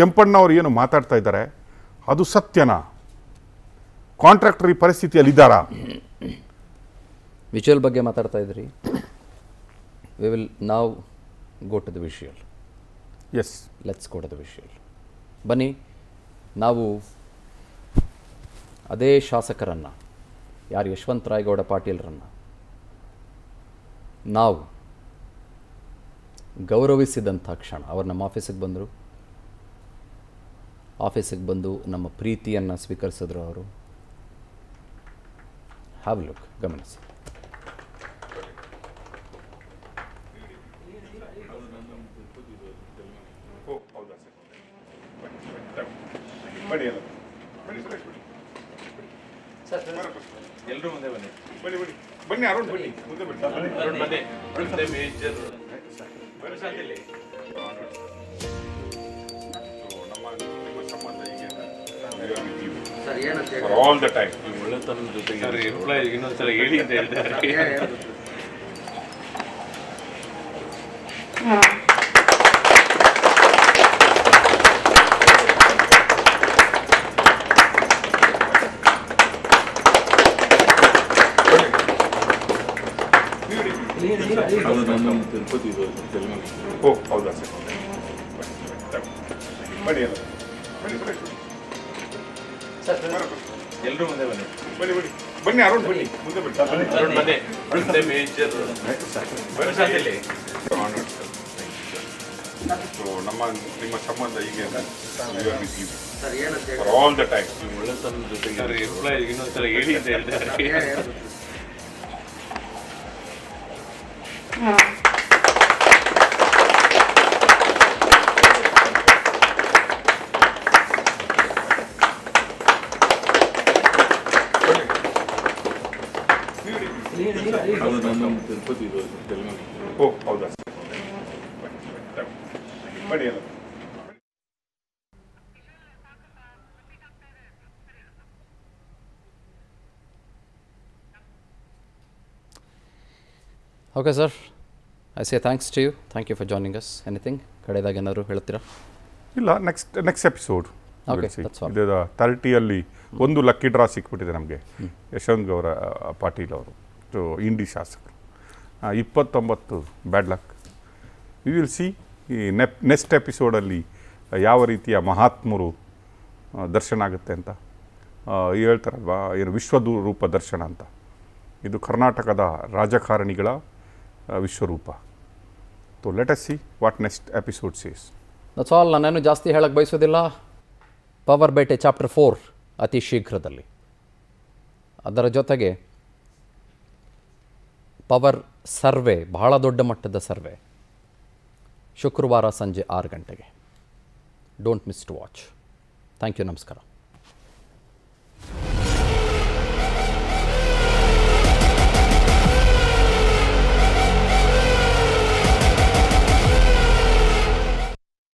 ಕೆಂಪಣ್ಣವ್ರು ಏನು ಮಾತಾಡ್ತಾ ಇದ್ದಾರೆ ಅದು ಸತ್ಯನಾ, ಕಾಂಟ್ರಾಕ್ಟರಿ ಪರಿಸ್ಥಿತಿಯಲ್ಲಿ ಇದ್ದಾರಾ. ವಿಷುವಲ್ ಬಗ್ಗೆ ಮಾತಾಡ್ತಾ ಇದ್ರಿ, ವಿ ವಿಲ್ ನಾವ್ go to the visual. Yes, let's go to the visual. ಬನ್ನಿ, ನಾವು ಅದೇ ಶಾಸಕರನ್ನು, ಯಾರು ಯಶವಂತರಾಯಗೌಡ ಪಾಟೀಲ್ರನ್ನು ನಾವು ಗೌರವಿಸಿದಂಥ ಕ್ಷಣ, ಅವರು ನಮ್ಮ ಆಫೀಸಿಗೆ ಬಂದು ನಮ್ಮ ಪ್ರೀತಿಯನ್ನು ಸ್ವೀಕರಿಸಿದ್ರು ಅವರು. ಹ್ಯಾವ್ ಲುಕ್, ಗಮನಿಸಿ. ಎಲ್ಲರೂ ಮುಂದೆ ಬನ್ನಿ, ಅರೌಂಡ್ ಬನ್ನಿ, ಮುಂದೆ ಬನ್ನಿ. ಆಲ್ ದ ಟೈಮ್ ಒಳ್ಳೆತನದ ಜೊತೆಗೆ ರಿಪ್ಲೈ ಇನ್ನೊಂದ್ಸಲ ಹೇಳಿ ಅಂತ ಹೇಳ್ತಾರೆ. Okay, sir. I say thanks to you. Thank you for joining us. Anything? Next episode. Okay, that's all. 30 one lucky draw Yashwant Gaura Patil avaru to Indi Shasakru. 29 bad luck. We will see next episode alli yava reetiya mahatmuru darshan agutte anta heltaralva enu vishwadu roopa darshan anta idu karnatakada rajakaranigala vishwarupa. So let us see what next episode says. That's all. Nanu jaasti helak bayisodilla. Power Bete chapter 4 ati shigradalli adara jotage power survey ಬಹಳ ದೊಡ್ಡ ಮಟ್ಟದ survey ಶುಕ್ರವಾರ ಸಂಜೆ 6 ಗಂಟೆಗೆ don't miss to watch thank you ನಮಸ್ಕಾರ